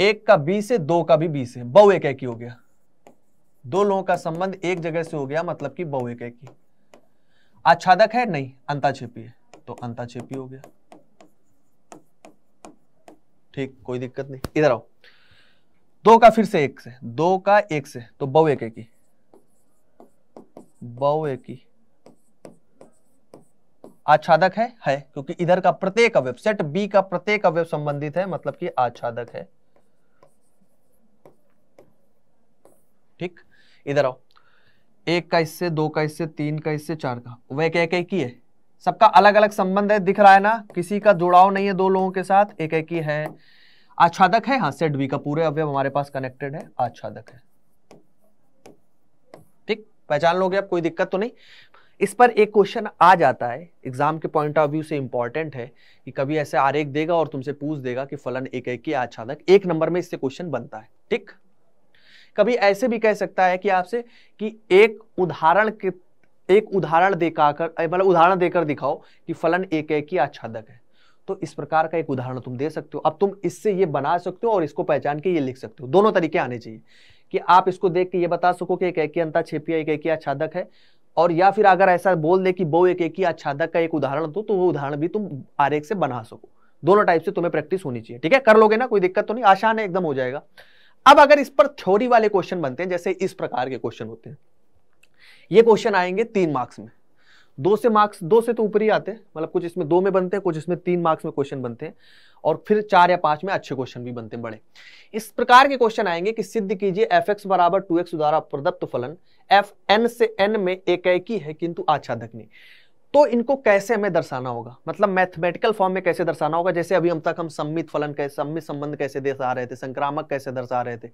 1 का बी से, 2 का भी बी से, बहुएकैकी हो गया, 2 लोगों का संबंध एक जगह से हो गया, मतलब कि बहुएकैकी। आच्छादक है? नहीं, अंताक्षेपी है, तो अंताक्षेपी हो गया, ठीक, कोई दिक्कत नहीं। इधर आओ, 2 का फिर से 1 से, 2 का 1 से, तो बहुएकैकी, बहुएकी। आच्छादक है क्योंकि इधर का प्रत्येक अवयव सेट बी का प्रत्येक अवयव संबंधित है, मतलब कि आच्छादक है। ठीक, इधर आओ, एक का इससे, दो का इससे, तीन का इससे, चार का, वह एक एक ही है, सबका अलग अलग संबंध है, दिख रहा है ना, किसी का जुड़ाव नहीं है दो लोगों के साथ, एक एक ही है। आच्छादक है, हाँ सेट बी का पूरे अवयव हमारे पास कनेक्टेड है, आच्छादक है, ठीक, पहचान लोगे आप, कोई दिक्कत तो नहीं। इस पर एक क्वेश्चन आ जाता है, एग्जाम के पॉइंट ऑफ व्यू से इंपॉर्टेंट है कि कभी ऐसे आरेख देगा और तुमसे पूछ देगा कि फलन एक एक की आच्छादक, एक नंबर में इससे क्वेश्चन बनता है, ठीक। कभी ऐसे भी कह सकता है कि आपसे कि एक उदाहरण देकर, मतलब उदाहरण देकर दिखाओ कि फलन एक एक की आच्छादक है, तो इस प्रकार का एक उदाहरण तुम दे सकते हो। अब तुम इससे ये बना सकते हो और इसको पहचान के ये लिख सकते हो, दोनों तरीके आने चाहिए कि आप इसको देख के ये बता सको कि एक एक की अंतःक्षेपीय एक एक की आच्छादक है, और या फिर अगर ऐसा बोल दे कि वो एक एक की आच्छादक का एक उदाहरण दो, तो वो उदाहरण भी तुम आरेख से बना सको। दोनों टाइप से तुम्हें प्रैक्टिस होनी चाहिए, ठीक है, कर लोगे ना, कोई दिक्कत तो नहीं, आसान है, एकदम हो जाएगा। अब अगर इस पर थ्योरी वाले क्वेश्चन बनते हैं, जैसे इस प्रकार के क्वेश्चन होते हैं, ये क्वेश्चन आएंगे 3 मार्क्स में, 2 से तो ऊपर ही आते हैं, मतलब कुछ इसमें 2 में बनते हैं, कुछ इसमें 3 मार्क्स में क्वेश्चन बनते हैं, और फिर 4 या 5 में अच्छे क्वेश्चन भी बनते हैं बड़े। इस प्रकार के क्वेश्चन आएंगे कि सिद्ध कीजिए fx बराबर 2x द्वारा प्रदत्त फलन fn से n में एकैकी है किंतु आच्छादक नहीं, तो इनको कैसे हमें दर्शाना होगा, मतलब मैथमेटिकल फॉर्म में कैसे दर्शाना होगा। जैसे अभी हम तक हम सम्मित फलन कैसे, सम्मित संबंध कैसे दर्शा रहे थे, संक्रामक कैसे दर्शा रहे थे,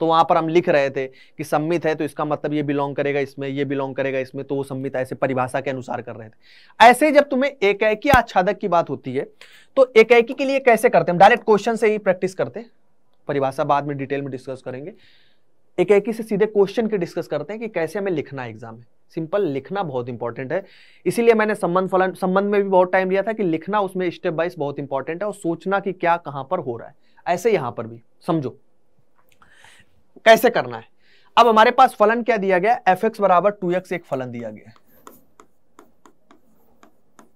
तो वहां पर हम लिख रहे थे कि सम्मित है तो इसका मतलब ये बिलोंग करेगा इसमें, ये बिलोंग करेगा इसमें, तो वो सम्मित, ऐसे परिभाषा के अनुसार कर रहे थे। ऐसे ही जब तुम्हें एकैकी आच्छादक की बात होती है तो एकैकी के लिए कैसे करते हैं, हम डायरेक्ट क्वेश्चन से ही प्रैक्टिस करते हैं, परिभाषा बाद में डिटेल में डिस्कस करेंगे, एकैकी से सीधे क्वेश्चन के डिस्कस करते हैं कि कैसे हमें लिखना है एग्जाम में। सिंपल लिखना बहुत इंपॉर्टेंट है, इसीलिए मैंने संबंध में भी बहुत टाइम लिया था कि लिखना उसमें स्टेप बाय स्टेप बहुत इंपॉर्टेंट है, और सोचना कि क्या कहां पर हो रहा है, ऐसे यहां पर भी समझो कैसे करना है। अब हमारे पास फलन क्या दिया गया, fx बराबर 2x एक फलन दिया गया,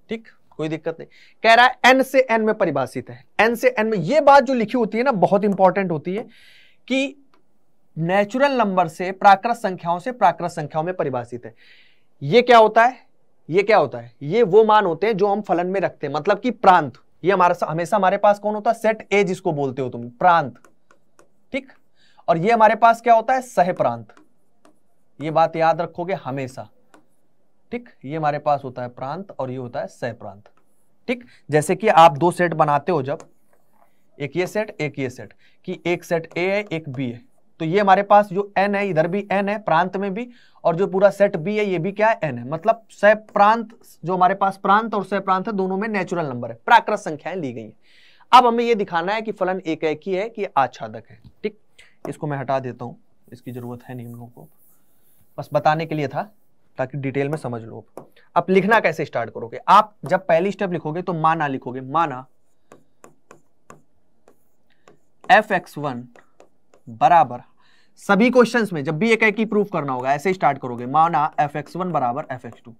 ठीक, कोई दिक्कत नहीं, कह रहा है n से n में परिभाषित है, n से n में, यह बात जो लिखी होती है ना बहुत इंपॉर्टेंट होती है कि नेचुरल नंबर से प्राकृत संख्याओं में परिभाषित है। ये क्या होता है, ये क्या होता है, ये वो मान होते हैं जो हम फलन में रखते हैं, मतलब कि प्रांत, ये हमारा हमेशा हमारे पास कौन होता है, सेट ए जिसको बोलते हो तुम, प्रांत, ठीक, और ये हमारे पास क्या होता है, सह प्रांत, ये बात याद रखोगे हमेशा, ठीक, ये हमारे पास होता है प्रांत और ये होता है सह प्रांत, ठीक। जैसे कि आप 2 सेट बनाते हो जब, एक ये सेट एक ये सेट, कि एक सेट ए है एक बी है, तो ये हमारे पास जो n है, इधर भी n है प्रांत में भी, और जो पूरा सेट B है ये भी क्या है, n है, मतलब सह प्रांत, जो हमारे पास प्रांत और सह प्रांत है दोनों में नेचुरल नंबर है, प्राकृत संख्याएं ली गई हैं। अब हमें ये दिखाना है कि फलन एक एक ही है कि आच्छादक है, ठीक, इसको मैं हटा देता हूँ, इसकी जरूरत है नहीं हम लोगों को, बस बताने के लिए था ताकि डिटेल में समझ लो। अब लिखना कैसे स्टार्ट करोगे आप, जब पहली स्टेप लिखोगे तो माना लिखोगे, माना fx1 बराबर, सभी क्वेश्चंस में जब भी एक एक की प्रूफ करना होगा ऐसे ही स्टार्ट करोगे, माना fx1 बराबर fx2,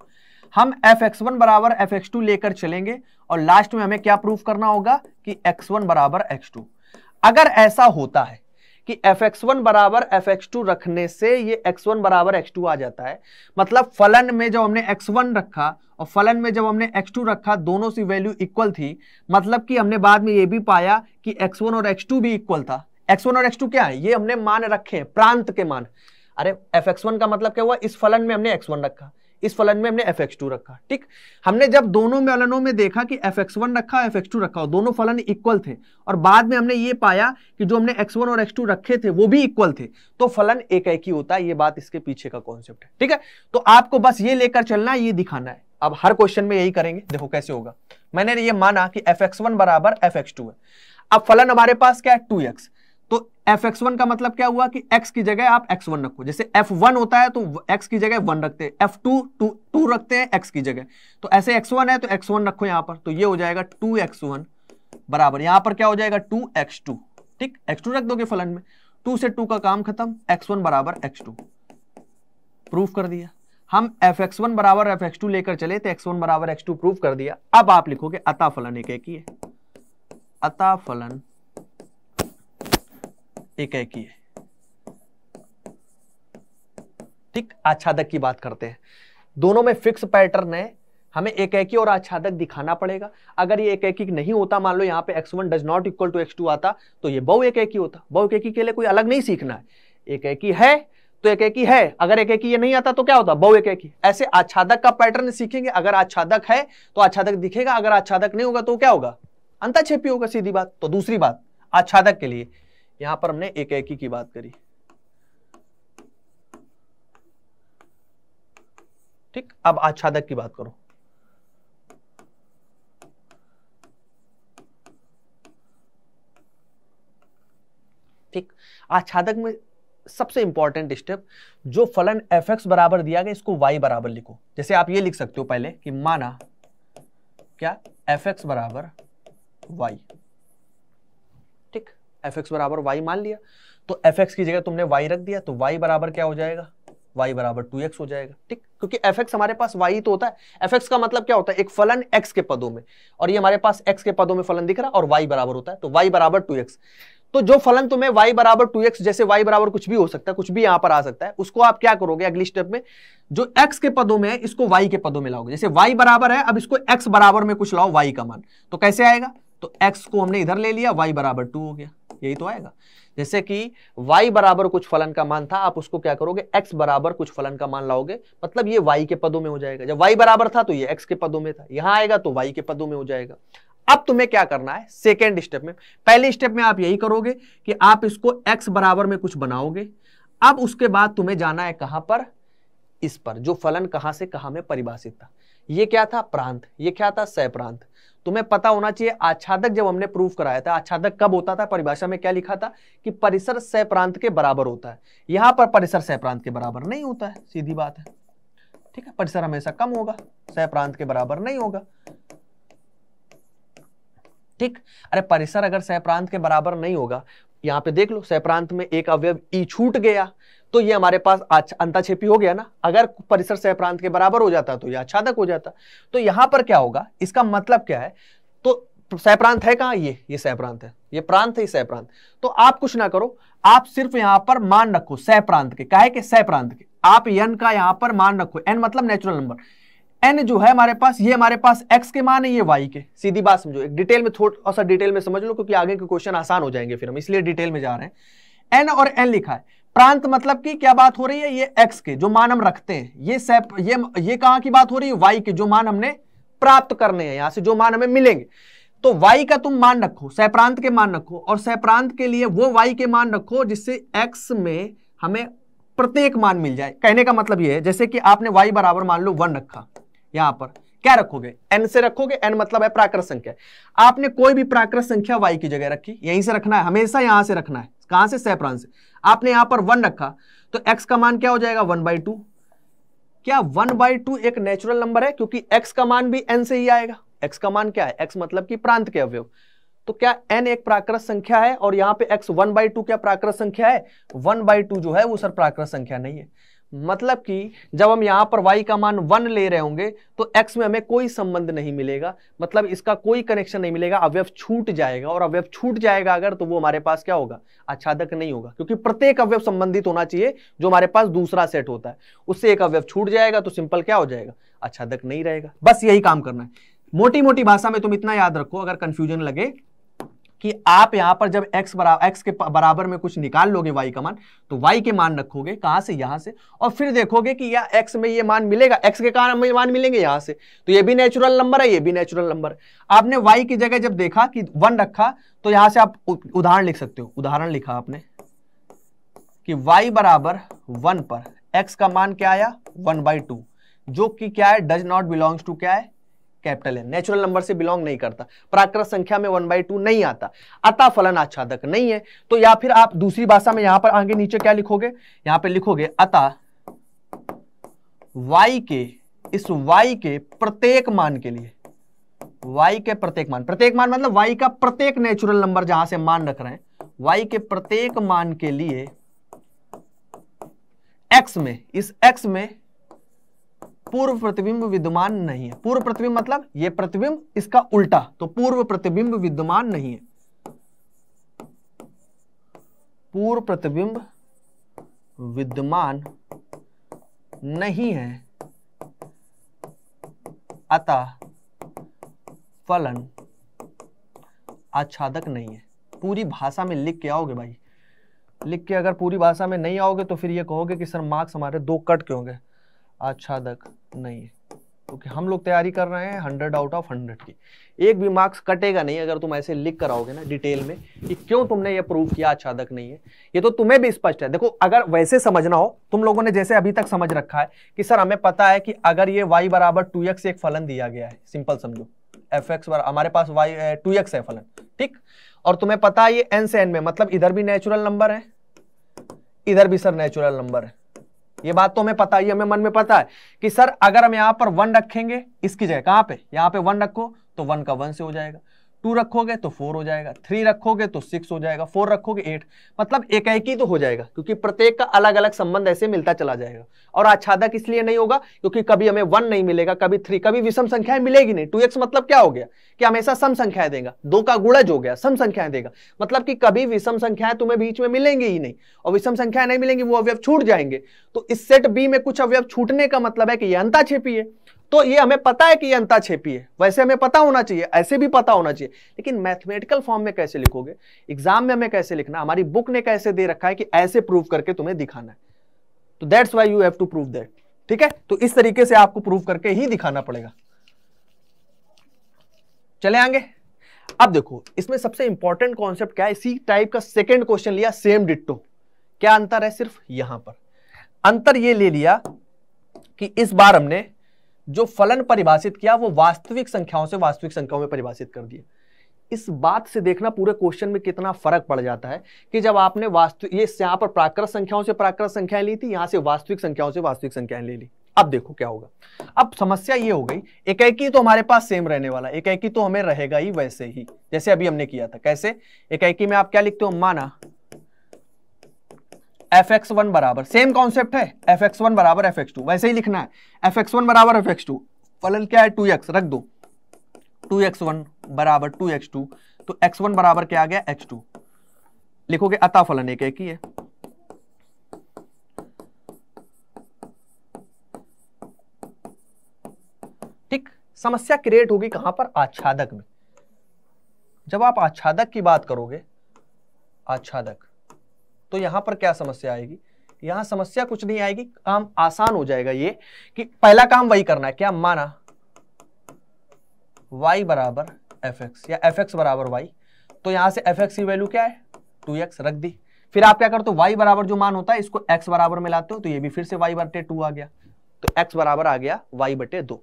हम fx1 बराबर fx2 लेकर चलेंगे और लास्ट में हमें क्या प्रूफ करना होगा कि x1 बराबर x2। अगर ऐसा होता है कि fx1 बराबर fx2 रखने से ये x1 बराबर x2 आ जाता है, मतलब फलन में जब हमने x1 रखा और फलन में जब हमने x2 रखा दोनों सी वैल्यू इक्वल थी, मतलब कि हमने बाद में ये भी पाया कि x1 और x2 भी इक्वल था। x1 और x2 क्या है, ये हमने मान रखे हैं प्रांत के मान, अरे fx1 का मतलब क्या हुआ, इस फलन में हमने x1 रखा, इस फलन में हमने fx2 रखा, ठीक, हमने जब दोनों फलनों में देखा कि fx1 रखा fx2 रखा और दोनों फलन इक्वल थे, और बाद में हमने ये पाया कि जो हमने x1 और x2 रखे थे वो भी इक्वल थे, तो फलन एक एक ही होता है, ये बात इसके पीछे का कॉन्सेप्ट है, ठीक है। तो आपको बस ये लेकर चलना है, ये दिखाना है, अब हर क्वेश्चन में यही करेंगे, देखो कैसे होगा। मैंने ये माना कि fx1 बराबर fx2 है, अब फलन हमारे पास क्या है 2x, तो fx1 का मतलब क्या हुआ कि x की जगह आप x1 रखो, जैसे f1 होता है तो x की जगह 1 रखते हैं, f2 2 रखते हैं x की जगह, तो ऐसे x1 है तो x1 रखो यहाँ पर, तो ये हो जाएगा 2x1 बराबर, यहाँ पर क्या हो जाएगा 2x2, ठीक, x2 रख दोगे फलन में, 2 से 2 का काम खत्म, x1 बराबर x2 प्रूफ कर दिया। हम fx1 बराबर fx2 लेकर चले तो x1 बराबर x2 प्रूफ कर दिया। अब आप लिखोगे अतः फलन एक एक ही है, अतः फलन एक एक ही है, ठीक। आच्छादक की बात करते हैं, दोनों में फिक्स पैटर्न है, हमें एक एक ही और आच्छादक दिखाना पड़ेगा। अगर ये एक एक ही नहीं होता, मान लो यहाँ पे x1 does not equal to x2 आता, तो ये बहु एक एक ही होता, बहु एक एक ही के लिए कोई अलग नहीं सीखना है, एक एक ही है तो एक एकी है, अगर एक एकी ये नहीं आता तो क्या होता, बहु एक एकी। ऐसे आच्छादक का पैटर्न सीखेंगे, अगर आच्छादक है तो आच्छादक दिखेगा, अगर आच्छादक नहीं होगा तो क्या होगा, अंतःक्षेपी होगा, सीधी बात। तो दूसरी बात आच्छादक के लिए यहां पर हमने एक एकी की बात करी, ठीक। अब आच्छादक की बात करो, ठीक। आच्छादक में सबसे इंपॉर्टेंट स्टेप, जो फलन fx बराबर दिया गया इसको y बराबर लिखो। जैसे आप ये लिख सकते हो पहले कि माना क्या fx बराबर y, ठीक, fx बराबर y मान लिया, तो fx की जगह तुमने y रख दिया, तो y बराबर क्या हो जाएगा, y बराबर 2x हो जाएगा, ठीक। क्योंकि fx हमारे पास y तो होता है, fx का मतलब क्या होता है, एक फलन x के पदों में, और ये हमारे पास x के पदों में फलन दिख रहा है और y बराबर होता है, तो y बराबर 2x। तो जो फलन तुम्हें y बराबर 2x, जैसे y बराबर कुछ भी हो सकता है, कुछ भी यहां पर आ सकता है, उसको आप क्या करोगे अगली स्टेप में, जो x के पदों में है इसको y के पदों में लाओगे। जैसे y बराबर है, अब इसको x बराबर में कुछ लाओ y का मान, तो कैसे आएगा, तो x को हमने इधर ले लिया, y बराबर 2 हो गया, यही तो आएगा। जैसे कि y बराबर कुछ फलन का मान था, आप उसको क्या करोगे, x बराबर कुछ फलन का मान लाओगे, मतलब ये y के पदों में हो जाएगा। जब y बराबर था तो ये x के पदों में था, यहाँ आएगा तो y के पदों में हो जाएगा। अब तुम्हें क्या करना है सेकेंड स्टेप में, पहले स्टेप में आप यही करोगे कि आप इसको x बराबर में कुछ बनाओगे। अब उसके बाद तुम्हें जाना है कहां पर, इस पर, जो फलन कहां से कहां में परिभाषित था, ये क्या था, प्रांत, ये क्या था, सैप्रांत। तुम्हें पता होना चाहिए आच्छादक जब हमने प्रूव कराया था, आच्छादक कब होता था, परिभाषा में क्या लिखा था कि परिसर सैप्रांत के बराबर होता है। यहां पर परिसर सैप्रांत के बराबर नहीं होता है, सीधी बात है, ठीक है। परिसर हमेशा कम होगा, सैप्रांत के बराबर नहीं होगा, ठीक। अरे परिसर अगर सैप्रांत के बराबर नहीं होगा, यहाँ पे देख लो, सैप्रांत में एक अवयव ई छूट गया तो ये हमारे पास अंतःक्षेपी हो गया ना। अगर परिसर सैप्रांत के बराबर हो जाता तो ये आच्छादक हो जाता। तो यहाँ पर क्या होगा, इसका मतलब क्या है, तो सैप्रांत है कहाँ, ये सैप्रांत है, ये प्रांत है, सैप्रांत। तो आप कुछ ना करो, आप सिर्फ यहाँ पर मान रखो सैप्रांत के, काहे के, सैप्रांत के। आप n का यहाँ पर मान रखो, n मतलब नेचुरल नंबर। n जो है हमारे पास, ये हमारे पास x के मान है, ये y के, सीधी बात समझो। एक डिटेल में, थोड़ा सा डिटेल में समझ लो, क्योंकि आगे के क्वेश्चन आसान हो जाएंगे फिर, हम इसलिए डिटेल में जा रहे हैं। n और n लिखा है, प्रांत मतलब कि क्या बात हो रही है, ये x के जो मान हम रखते हैं, ये कहाँ की बात हो रही है, y के, जो मान हमने प्राप्त करने हैं, यहाँ से जो मान हमें मिलेंगे। तो y का तुम मान रखो, सैप्रांत के मान रखो, और सैप्रांत के लिए वो y के मान रखो जिससे x में हमें प्रत्येक मान मिल जाए। कहने का मतलब ये है, जैसे कि आपने y बराबर मान लो 1 रखा, यहां पर क्या रखोगे, n से रखोगे, n मतलब है प्राकृत संख्या। आपने कोई भी प्राकृत संख्या y की जगह रखी, यहीं से रखना है, हमेशा यहां से रखना है, कहां से, सैप्रांत से। आपने यहां पर 1 रखा तो x का मान क्या हो जाएगा, 1/2। क्या 1/2 एक नेचुरल नंबर है, क्योंकि x का मान भी n से ही आएगा। x का मान क्या है, x मतलब कि प्रांत के अवयव। तो क्या n एक प्राकृत संख्या है, और यहाँ पे x 1/2 क्या प्राकृत संख्या है, 1/2 जो है वो सर प्राकृत संख्या नहीं है। मतलब कि जब हम यहाँ पर y का मान 1 ले रहे होंगे तो x में हमें कोई संबंध नहीं मिलेगा, मतलब इसका कोई कनेक्शन नहीं मिलेगा, अवयव छूट जाएगा। और अवयव छूट जाएगा अगर, तो वो हमारे पास क्या होगा, आच्छादक नहीं होगा, क्योंकि प्रत्येक अवयव संबंधित होना चाहिए। जो हमारे पास दूसरा सेट होता है उससे एक अवयव छूट जाएगा तो सिंपल क्या हो जाएगा, आच्छादक नहीं रहेगा। बस यही काम करना है। मोटी मोटी भाषा में तुम इतना याद रखो, अगर कंफ्यूजन लगे, कि आप यहां पर जब x के बराबर में कुछ निकाल लोगे y का मान, तो y के मान रखोगे कहां से, यहां से, और फिर देखोगे कि या x में ये मान मिलेगा, x के मान मिलेंगे यहां से, तो ये भी नेचुरल नंबर है, ये भी नेचुरल नंबर है। आपने y की जगह जब देखा कि 1 रखा तो यहां से आप उदाहरण लिख सकते हो। उदाहरण लिखा आपने कि y बराबर 1 पर x का मान क्या आया, 1/2, जो कि क्या है, डज नॉट बिलोंग्स टू क्या है, कैपिटल है, नेचुरल नंबर से बिलोंग नहीं करता, प्राकृत संख्या में 1/2 नहीं आता, अतः फलन आच्छादक नहीं है। तो या फिर आप दूसरी भाषा में यहां पर आगे नीचे क्या लिखोगे, यहां पे लिखोगे अतः y के, इस y के प्रत्येक मान के लिए, y के प्रत्येक मान, प्रत्येक मान मतलब y का प्रत्येक नेचुरल नंबर जहां से मान रख रहे हैं, y के प्रत्येक मान के लिए x में, इस x में पूर्व प्रतिबिंब विद्यमान नहीं है। पूर्व प्रतिबिंब मतलब ये प्रतिबिंब इसका उल्टा, तो पूर्व प्रतिबिंब विद्यमान नहीं है, पूर्व प्रतिबिंब विद्यमान नहीं है, अतः फलन आच्छादक नहीं है। पूरी भाषा में लिख के आओगे भाई, लिख के अगर पूरी भाषा में नहीं आओगे तो फिर ये कहोगे कि सर मार्क्स हमारे 2 कट के होंगे। आच्छादक नहीं है क्योंकि हम लोग तैयारी कर रहे हैं 100 आउट ऑफ 100 की, एक भी मार्क्स कटेगा नहीं अगर तुम ऐसे लिख कर आओगे ना डिटेल में कि क्यों तुमने ये प्रूव किया आच्छादक नहीं है। ये तो तुम्हें भी स्पष्ट है। देखो अगर वैसे समझना हो, तुम लोगों ने जैसे अभी तक समझ रखा है कि सर हमें पता है कि अगर ये y = 2x एक फलन दिया गया है, सिंपल समझो fx हमारे पास y 2x है फलन, ठीक। और तुम्हें पता है ये n से n में, मतलब इधर भी नेचुरल नंबर है इधर भी सर नेचुरल नंबर है। ये बात तो हमें पता ही, हमें मन में पता है कि सर अगर हम यहाँ पर 1 रखेंगे इसकी जगह कहाँ पे, यहाँ पे 1 रखो तो 1 का 1 से हो जाएगा, 2 रखोगे तो 4 हो जाएगा, 3 रखोगे तो 6 हो जाएगा, 4 रखोगे 8, मतलब एक ही तो हो जाएगा क्योंकि प्रत्येक का अलग अलग संबंध ऐसे मिलता चला जाएगा। और आच्छादक इसलिए नहीं होगा क्योंकि कभी हमें 1 नहीं मिलेगा, कभी 3, कभी विषम संख्याएं मिलेगी नहीं। 2x मतलब क्या हो गया कि हमेशा सम संख्याएं देगा, 2 का गुणज हो गया सम संख्याएं देगा, मतलब कि कभी विषम संख्याएं तुम्हें बीच में मिलेंगी ही नहीं। और विषम संख्याएं नहीं मिलेंगी वो अवयव छूट जाएंगे, तो इस सेट बी में कुछ अवयव छूटने का मतलब है कि यह अंताक्षेपी है। तो ये हमें पता है कि ये अंताक्षेपी है, वैसे हमें पता होना चाहिए, ऐसे भी पता होना चाहिए, लेकिन मैथमेटिकल फॉर्म में कैसे लिखोगे, एग्जाम में हमें कैसे लिखना, हमारी बुक ने कैसे दे रखा है कि ऐसे प्रूव करके तुम्हें दिखाना है। तो that's why you have to prove that, ठीक है। तो इस तरीके से आपको प्रूव करके ही दिखाना पड़ेगा। चले आगे, अब देखो इसमें सबसे इंपॉर्टेंट कॉन्सेप्ट क्या है, इसी टाइप का सेकेंड क्वेश्चन लिया सेम डिट्टो, क्या अंतर है सिर्फ यहां पर, अंतर ये ले लिया कि इस बार हमने जो फलन परिभाषित किया वो वास्तविक संख्याओं से वास्तविक संख्याओं में परिभाषित कर दिया। इस बात से देखना पूरे क्वेश्चन में कितना फर्क पड़ जाता है कि जब आपने ये यहाँ पर प्राकृत संख्याओं से प्राकृत संख्याएं ली थी, यहाँ से वास्तविक संख्याएं ले ली। अब देखो क्या होगा, अब समस्या ये हो गई एकाएकी तो हमारे पास सेम रहने वाला, एकाएकी तो हमें रहेगा ही वैसे ही जैसे अभी हमने किया था। कैसे, एकाएकी में आप क्या लिखते हो, माना fx1 बराबर, सेम कॉन्सेप्ट है, fx1 बराबर fx2, वैसे ही लिखना है, fx1 बराबर fx2, फलन क्या है 2x, रख दो 2x1 बराबर 2x2, तो x1 बराबर क्या आ गया x2, लिखोगे अतः फलन एक ही है। ठीक, समस्या क्रिएट होगी कहां पर, आच्छादक में। जब आप आच्छादक की बात करोगे आच्छादक, तो यहाँ पर क्या समस्या आएगी, यहाँ समस्या कुछ नहीं आएगी, काम आसान हो जाएगा ये कि पहला काम वही करना है, क्या माना y बराबर fx या fx बराबर y, तो यहाँ से fx की वैल्यू क्या है 2x रख दी, फिर आप क्या करते हो y बराबर जो मान होता है इसको x बराबर में लाते हो, तो ये भी फिर से y/2 आ गया, तो x बराबर आ गया y/2।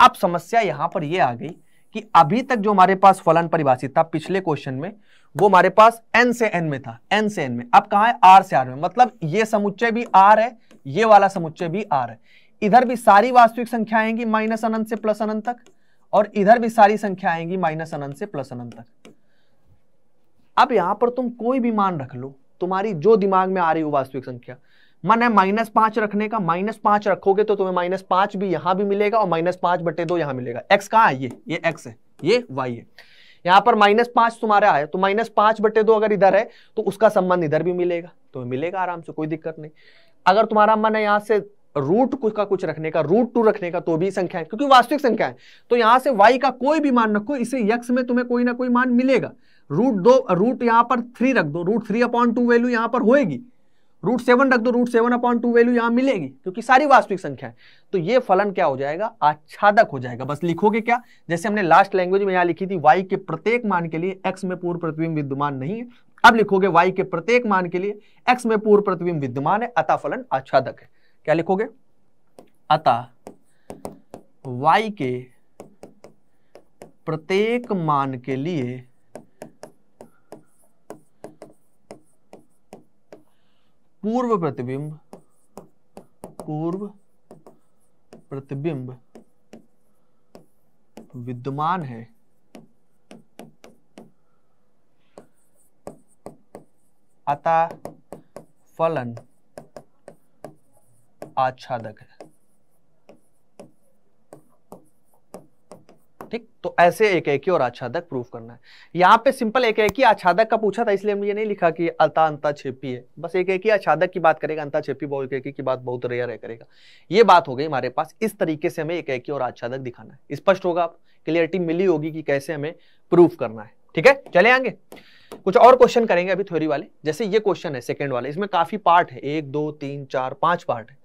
अब समस्या यहाँ पर यह आ गई कि अभी तक जो हमारे पास फलन परिभाषित था पिछले क्वेश्चन में वो हमारे पास n से n में था, n से n में, अब कहाँ है r से r में, मतलब ये समुच्चय भी r है, ये वाला समुच्चय भी r है, इधर भी सारी वास्तविक संख्या आएंगी -∞ से +∞ तक, और इधर भी सारी संख्या आएंगी -∞ से +∞ तक। अब यहाँ पर तुम कोई भी मान रख लो, तुम्हारी जो दिमाग में आ रही हो वास्तविक संख्या, मन है -5 रखने का, -5 रखोगे तो तुम्हें -5 भी यहाँ भी मिलेगा और -5/2 यहाँ मिलेगा। x कहाँ है, ये x है, ये y है, यहाँ पर -5 तुम्हारा है, तो -5/2 अगर इधर है तो उसका संबंध इधर भी मिलेगा, तो मिलेगा आराम से, कोई दिक्कत नहीं। अगर तुम्हारा मन है यहाँ से रूट कुछ रखने का, √2 रखने का, तो भी संख्या है क्योंकि वास्तविक संख्या है, तो यहाँ से y का कोई भी मान रखो, इसे x में तुम्हें कोई ना कोई मान मिलेगा। रूट यहाँ पर 3 रख दो, √3/2 वैल्यू यहाँ पर होएगी, √7 रख दो, √7/2 वैल्यू यहाँ मिलेगी क्योंकि सारी वास्तविक संख्या है। तो ये फलन क्या हो जाएगा, आच्छादक हो जाएगा। बस लिखोगे क्या, जैसे हमने लास्ट लैंग्वेज में यहाँ लिखी थी y के प्रत्येक मान के लिए x में पूर्व प्रतिबिंब विद्यमान नहीं है, अब लिखोगे y के प्रत्येक मान के लिए x में पूर्व प्रतिबिंब विद्यमान है, अतः फलन आच्छादक है। क्या लिखोगे, अतः y के प्रत्येक मान के लिए पूर्व प्रतिबिंब विद्यमान है, अतः फलन आच्छादक है। ठीक, तो ऐसे एकाएकी और आच्छादक प्रूफ करना है। यहाँ पे सिंपल एकाएकी आच्छादक का पूछा था इसलिए हमने ये नहीं लिखा कि अंताक्षेपी है, बस एकाएकी आच्छादक की बात करेगा, अंताक्षेपी बहुएकी की बात बहुत रेयर करेगा। ये बात हो गई हमारे पास, इस तरीके से हमें एकाएकी और आच्छादक दिखाना है। स्पष्ट होगा, क्लियरिटी मिली होगी कि कैसे हमें प्रूफ करना है। ठीक है, चले आगे, कुछ और क्वेश्चन करेंगे अभी थ्योरी वाले, जैसे ये क्वेश्चन है सेकंड वाले, इसमें काफी पार्ट है, 1 2 3 4 5 पार्ट है।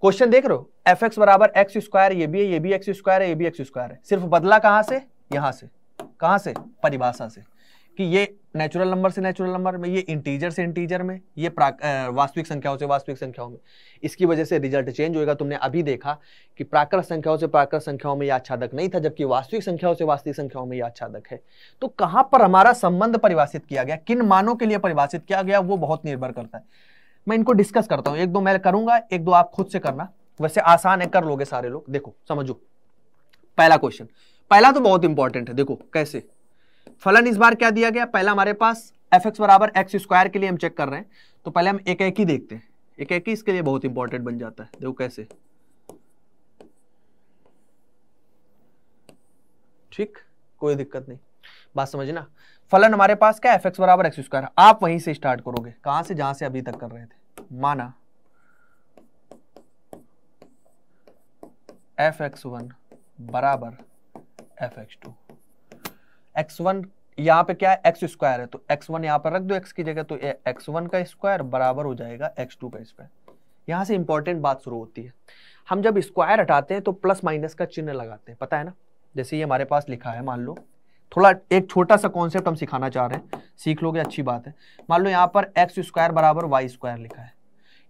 क्वेश्चन देख रहे हो, fx बराबर एक्स स्क्वायर, ये भी है, ये भी एक्स स्क्वायर है, ये भी एक्स स्क्वायर है, सिर्फ बदला कहां से, यहां से, कहां से, परिभाषा से, कि ये नेचुरल नंबर से नेचुरल नंबर में, ये इंटीजर से इंटीजर में, ये वास्तविक संख्याओं से वास्तविक संख्याओं में। इसकी वजह से रिजल्ट चेंज होएगा। तुमने अभी देखा कि प्राकृत संख्याओं से प्राकृत संख्याओं में यह आच्छादक नहीं था, जबकि वास्तविक संख्याओं से वास्तविक संख्याओं में यह आच्छादक है। तो कहाँ पर हमारा संबंध परिभाषित किया गया, किन मानों के लिए परिभाषित किया गया, वो बहुत निर्भर करता है। मैं इनको डिस्कस करता हूँ, 1 2 मैं करूंगा, 1 2 आप खुद से करना, वैसे आसान है, कर लोगे सारे लोग। देखो समझो, पहला क्वेश्चन, पहला तो बहुत इंपॉर्टेंट है। देखो कैसे फलन इस बार क्या दिया गया, पहला हमारे पास fx बराबर x स्क्वायर के लिए हम चेक कर रहे हैं, तो पहले हम एक एक ही देखते हैं। एक एक ही इसके लिए बहुत इंपॉर्टेंट बन जाता है। देखो कैसे, ठीक, कोई दिक्कत नहीं, बात समझना। फलन हमारे पास क्या है, fx बराबर x स्क्वायर। आप वहीं से स्टार्ट करोगे, कहां से, जहां से अभी तक कर रहे थे। माना fx1 बराबर fx2, x1 यहाँ पे क्या है, x स्क्वायर है, तो x1 यहाँ पर रख दो x की जगह, तो x1 का स्क्वायर बराबर हो जाएगा x2 का स्क्वायर। यहाँ से इंपॉर्टेंट बात शुरू होती है। हम जब स्क्वायर हटाते हैं तो प्लस माइनस का चिन्ह लगाते हैं, पता है ना। जैसे ये हमारे पास लिखा है, मान लो थोड़ा एक छोटा सा कॉन्सेप्ट हम सिखाना चाह रहे हैं, सीख लोगे अच्छी बात है। मान लो यहाँ पर एक्स स्क्वायर बराबर वाई स्क्वायर लिखा है,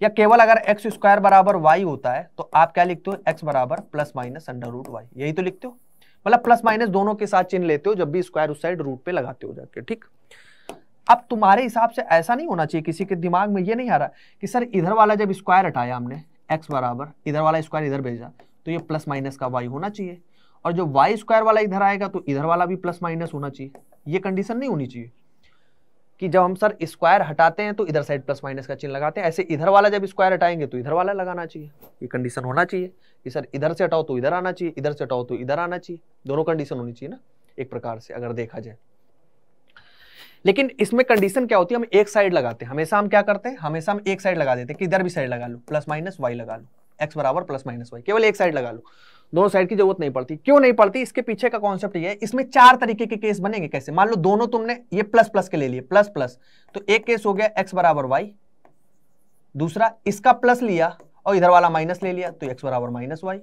या केवल अगर एक्स स्क्वायर बराबर वाई होता है तो आप क्या लिखते हो, एक्स बराबर plus minus under root Y, यही तो लिखते हो, मतलब प्लस माइनस दोनों के साथ चिन्ह लेते हो जब भी स्क्वायर उस साइड रूट पे लगाते हो जाके, ठीक। अब तुम्हारे हिसाब से ऐसा नहीं होना चाहिए, किसी के दिमाग में ये नहीं आ रहा कि सर इधर वाला जब स्क्वायर हटाया हमने x बराबर, इधर वाला स्क्वायर इधर भेजा तो ये प्लस माइनस का y होना चाहिए, और जो वाई स्क्वायर वाला इधर आएगा तो इधर वाला भी प्लस माइनस होना चाहिए। ये कंडीशन नहीं होनी चाहिए कि जब हम सर स्क्वायर हटाते हैं तो इधर साइड प्लस माइनस का चिन्ह लगाते हैं, ऐसे इधर वाला जब स्क्वायर हटाएंगे तो इधर वाला लगाना चाहिए। ये कंडीशन होना चाहिए कि सर इधर से हटाओ तो इधर आना चाहिए, इधर से हटाओ तो इधर आना चाहिए, दोनों कंडीशन होनी चाहिए ना एक प्रकार से अगर देखा जाए। लेकिन इसमें कंडीशन क्या होती है, हम एक साइड लगाते हैं हमेशा, हम क्या करते हैं हमेशा, हम एक साइड लगा देते हैं कि इधर भी साइड लगा लो, प्लस माइनस वाई लगा लो, एक्स बराबर प्लस माइनस वाई, केवल एक साइड लगा लो, दोनों साइड की जरूरत नहीं पड़ती। क्यों नहीं पड़ती, इसके पीछे का कॉन्सेप्ट ये है, इसमें 4 तरीके के केस बनेंगे। कैसे, मान लो दोनों तुमने ये प्लस प्लस के ले लिए, प्लस प्लस, तो एक केस हो गया x बराबर y, दूसरा इसका प्लस लिया और इधर वाला माइनस ले लिया तो x बराबर माइनस y,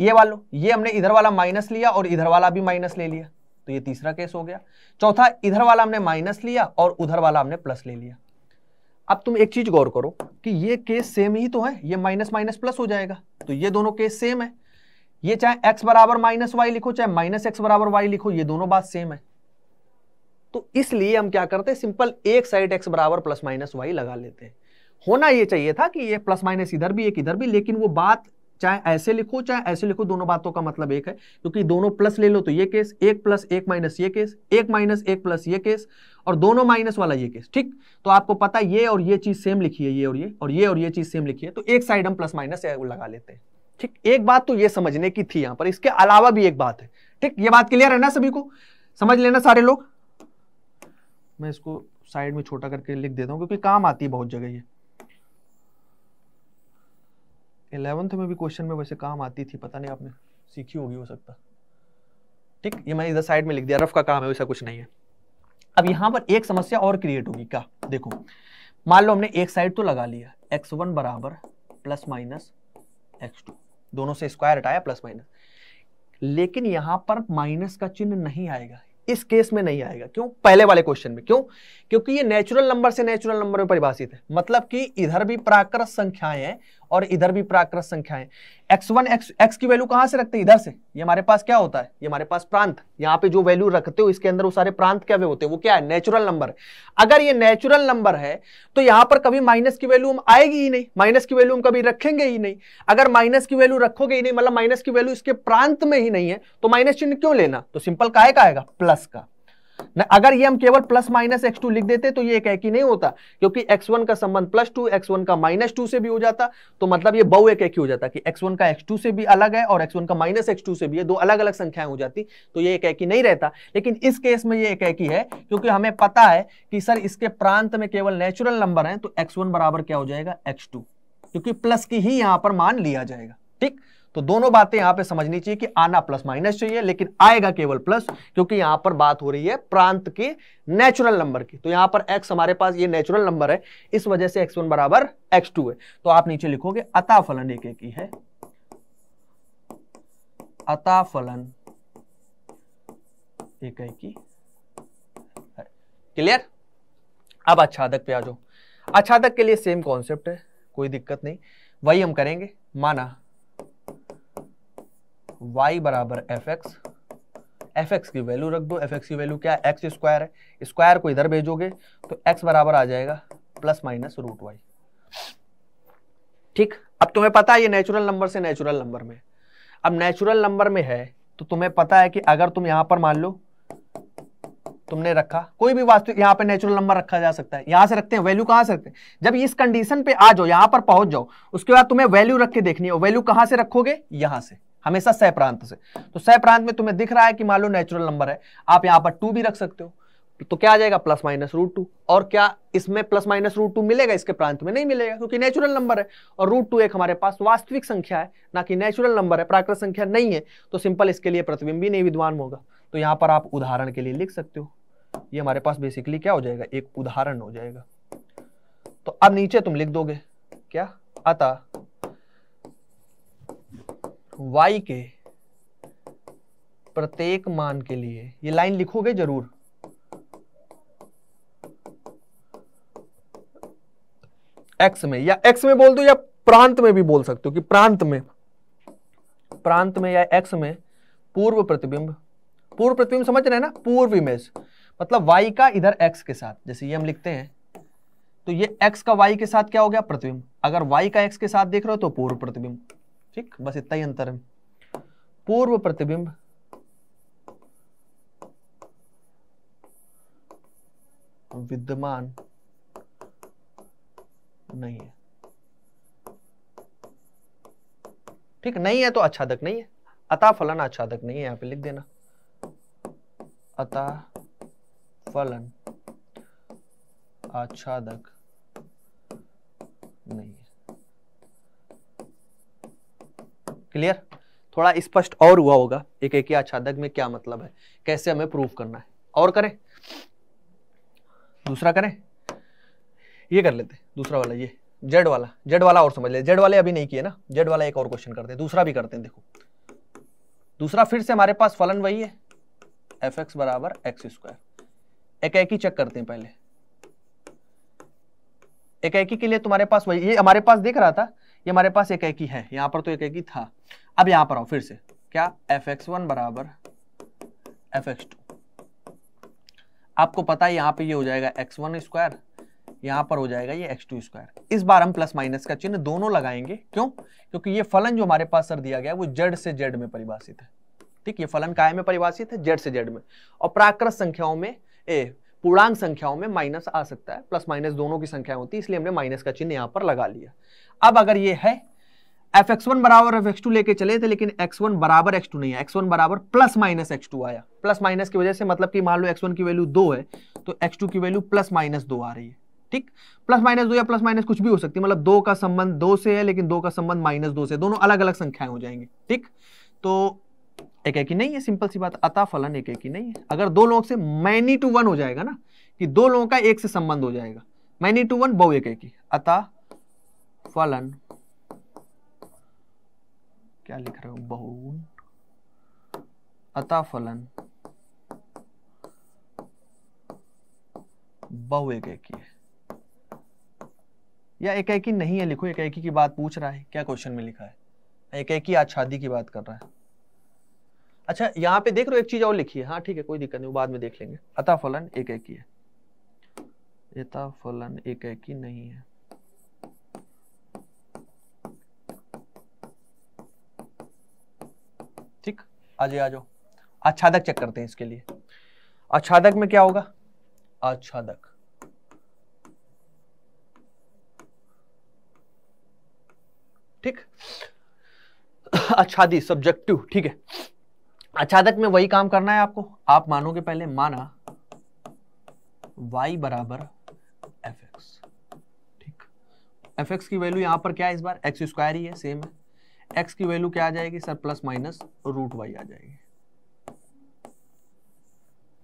ये वालो ये हमने इधर वाला माइनस लिया और इधर वाला भी माइनस ले लिया तो ये तीसरा केस हो गया। चौथा, इधर वाला हमने माइनस लिया और उधर वाला हमने प्लस ले लिया। अब तुम एक चीज गौर करो कि ये केस सेम ही तो है, ये माइनस माइनस प्लस हो जाएगा, तो ये दोनों केस सेम है। ये चाहे x बराबर माइनस वाई लिखो, चाहे माइनस x बराबर वाई लिखो, ये दोनों बात सेम है। तो इसलिए हम क्या करते हैं, सिंपल एक साइड x बराबर प्लस माइनस वाई लगा लेते हैं। होना ये चाहिए था कि ये प्लस माइनस इधर भी एक इधर भी, लेकिन वो बात चाहे ऐसे लिखो चाहे ऐसे लिखो, दोनों बातों का मतलब एक है, क्योंकि दोनों प्लस ले लो तो ये केस, एक प्लस एक माइनस ये केस, एक माइनस एक प्लस ये केस, और दोनों माइनस वाला ये केस, ठीक। तो आपको पता ये और ये चीज सेम लिखी है, ये और ये और ये और ये चीज सेम लिखी है, तो एक साइड हम प्लस माइनस लगा लेते हैं, ठीक। एक बात तो ये समझने की थी यहाँ पर, इसके अलावा भी एक बात है, ठीक। ये बात क्लियर है ना, सभी को समझ लेना सारे लोग। मैं इसको साइड में छोटा करके लिख देता हूँ क्योंकि काम आती है बहुत जगह ये, 11th में भी क्वेश्चन में वैसे काम आती थी, पता नहीं आपने सीखी होगी, हो सकता, ठीक। ये मैंने इधर साइड में लिख दिया, रफ का काम है, वैसा कुछ नहीं है। अब यहाँ पर एक समस्या और क्रिएट होगी, क्या, देखो मान लो हमने एक साइड तो लगा लिया, x1 बराबर प्लस माइनस x2, दोनों से स्क्वायर हटाया प्लस माइनस, लेकिन यहाँ पर माइनस का चिन्ह नहीं आएगा, इस केस में नहीं आएगा। क्यों, पहले वाले क्वेश्चन में क्यों, क्योंकि ये नेचुरल नंबर से नेचुरल नंबर में परिभाषित है, मतलब कि इधर भी प्राकृत संख्याएं हैं और इधर भी प्राकृत संख्याएं। x1 x की वैल्यू कहां से रखते हैं, इधर से। ये हमारे पास क्या होता है, ये हमारे पास प्रांत, यहाँ पे जो वैल्यू रखते हो इसके अंदर वो सारे प्रांत क्या होते हैं, वो क्या है, नेचुरल नंबर। अगर ये नेचुरल नंबर है तो यहाँ पर कभी माइनस की वैल्यू हम आएगी ही नहीं, माइनस की वैल्यू हम कभी रखेंगे ही नहीं। अगर माइनस की वैल्यू रखोगे ही नहीं, मतलब माइनस की वैल्यू इसके प्रांत में ही नहीं है, तो माइनस चिन्ह क्यों लेना, तो सिंपल काहे का आएगा, प्लस का। अगर ये हम केवल प्लस माइनस x2 लिख देते तो ये एक ही नहीं होता, क्योंकि x1 का संबंध +2, x1 का -2 से भी हो जाता, तो मतलब ये बहु एक ही हो जाता कि x1 का x2 से भी अलग है और x1 का -x2 से भी है, दो अलग अलग संख्याएं हो जाती, तो ये एक ही नहीं रहता। लेकिन इस केस में ये एक ही है क्योंकि हमें पता है कि सर इसके प्रांत में केवल नेचुरल नंबर है, तो x1 बराबर क्या हो जाएगा, x2, क्योंकि प्लस की ही यहाँ पर मान लिया जाएगा, ठीक। तो दोनों बातें यहां पे समझनी चाहिए कि आना प्लस माइनस चाहिए, लेकिन आएगा केवल प्लस, क्योंकि यहां पर बात हो रही है प्रांत के नेचुरल नंबर की। तो यहां पर x हमारे पास ये नेचुरल नंबर है, इस वजह से x1 बराबर x2 है। तो आप नीचे लिखोगे अतः फलन एक एक ही है, अतः फलन एक एक ही। क्लियर? अब आच्छादक पे आ जाओ। आच्छादक के लिए सेम कॉन्सेप्ट है, कोई दिक्कत नहीं, वही हम करेंगे। माना y बराबर fx, fx की वैल्यू रख दो, fx की वैल्यू क्या है, एक्स स्क्वायर है, स्क्वायर को इधर भेजोगे तो x बराबर आ जाएगा प्लस माइनस रूट वाई। ठीक, अब तुम्हें पता है ये नेचुरल नंबर से नेचुरल नंबर में, अब नेचुरल नंबर में है तो तुम्हें पता है कि अगर तुम यहां पर मान लो तुमने रखा कोई भी वास्तविक, यहाँ पे नेचुरल नंबर रखा जा सकता है, यहाँ से रखते हैं वैल्यू, कहाँ से रखते हैं, जब इस कंडीशन पे आ जाओ, यहाँ पर पहुंच जाओ, उसके बाद तुम्हें वैल्यू रख के देखनी है। वैल्यू कहाँ से रखोगे, यहाँ से, हमेशा सह प्रांत से। तो सह प्रांत में तुम्हें दिख रहा है कि मान लो नेचुरल नंबर है, आप यहाँ पर 2 भी रख सकते हो, तो क्या आ जाएगा प्लस माइनस रूट 2। और क्या इसमें प्लस माइनस रूट 2 मिलेगा, इसके प्रांत में नहीं मिलेगा क्योंकि नेचुरल नंबर है, और रूट 2 एक हमारे पास वास्तविक संख्या है ना कि नेचुरल नंबर है, प्राकृतिक संख्या नहीं है, तो सिंपल इसके लिए प्रतिबिंब भी नहीं विद्वान होगा। तो यहाँ पर आप उदाहरण के लिए लिख सकते हो, ये हमारे पास बेसिकली क्या हो जाएगा, एक उदाहरण हो जाएगा। तो अब नीचे तुम लिख दोगे क्या, अतः y के प्रत्येक मान के लिए, ये लाइन लिखोगे जरूर, x में, या x में बोल दो या प्रांत में भी बोल सकते हो कि प्रांत में या x में पूर्व प्रतिबिंब, पूर्व प्रतिबिंब समझ रहे हैं ना, पूर्व इमेज, मतलब y का इधर x के साथ, जैसे ये हम लिखते हैं तो ये x का y के साथ क्या हो गया, प्रतिबिंब। अगर y का x के साथ देख रहे हो तो पूर्व प्रतिबिंब। ठीक, बस इतना ही अंतर है। पूर्व प्रतिबिंब विद्यमान नहीं है। ठीक, नहीं है तो आच्छादक नहीं है, अतः फलन आच्छादक नहीं है, यहां पे लिख देना अतः फलन आच्छादक नहीं है। क्लियर? थोड़ा स्पष्ट और हुआ होगा एक एक आच्छादक में क्या मतलब है, कैसे हमें प्रूफ करना है। और करें दूसरा, करें ये कर लेते हैं दूसरा वाला, ये जेड वाला और समझ ले, जेड वाले अभी नहीं किए ना, जेड वाला एक और क्वेश्चन करते हैं, दूसरा भी करते हैं। देखो दूसरा फिर से हमारे पास फलन वही है, एफ एक्स बराबर एक्स स्क्वायर, एक-एकी चेक करते हैं पहले। एक-एकी के लिए तुम्हारे पास वही, ये हमारे पास दिख रहा था, ये हमारे पास एक-एकी है, यहाँ पर तो एक-एकी था। अब यहाँ पर आओ फिर से, क्या एफ एक्स वन बराबर एफ एक्स टू, आपको पता है यहाँ पे ये हो जाएगा एक्स वन स्क्वायर, यहाँ पर हो जाएगा ये x2 स्क्वायर। इस बार हम प्लस माइनस का चिन्ह दोनों लगाएंगे, क्यों, क्योंकि ये फलन जो हमारे पास सर दिया गया है वो z से z में परिभाषित है। ठीक, ये फलन काय में परिभाषित है, z से z में, और प्राकृत संख्याओं में पूर्णांक संख्याओं में माइनस आ सकता है, प्लस माइनस दोनों की संख्या होती है, इसलिए हमने माइनस का चिन्ह यहाँ पर लगा लिया। अब अगर ये है f(x1) बराबर f(x2) लेके चले थे, लेकिन x1 बराबर x2 नहीं है, x1 बराबर प्लस माइनस x2 आया, प्लस माइनस की वजह से, मतलब कि मान लो x1 की वैल्यू 2 है तो x2 की वैल्यू प्लस माइनस 2 आ रही है। ठीक, प्लस माइनस 2 या प्लस माइनस कुछ भी हो सकती है, मतलब 2 का संबंध 2 से है लेकिन 2 का संबंध माइनस 2 से, दोनों अलग अलग संख्याएं हो जाएंगी। ठीक, तो एक एक ही नहीं है, सिंपल सी बात, अतः फलन एक एक ही नहीं है। अगर दो लोगों से मैनी टू वन हो जाएगा ना, कि दो लोगों का एक से संबंध हो जाएगा, मैनी टू वन बहु एक एक ही। अतः फलन क्या लिख रहे हो, बहुगुण, अतः फलन बहु एक एक ही है या एकाएकी नहीं है, लिखो। एकाएकी की बात पूछ रहा है क्या, क्वेश्चन में लिखा है एकाएकी आच्छादी की बात कर रहा है। अच्छा यहाँ पे देख रहे हो, एक चीज और लिखी है, हाँ ठीक है कोई दिक्कत नहीं, वो बाद में देख लेंगे। अतः फलन एकाएकी है, अतः फलन एकाएकी नहीं है। ठीक, आजे आ जाओ, आच्छादक चेक करते हैं इसके लिए। आच्छादक में क्या होगा, आच्छादक ठीक, आच्छादी सब्जेक्टिव। ठीक है, आच्छादक में वही काम करना है आपको। आप मानोगे पहले, माना y बराबर fx, ठीक, fx की वैल्यू यहां पर क्या है, इस बार x स्क्वायर ही है, सेम है। एक्स की वैल्यू क्या आ जाएगी sir, plus minus root Y आ जाएगी।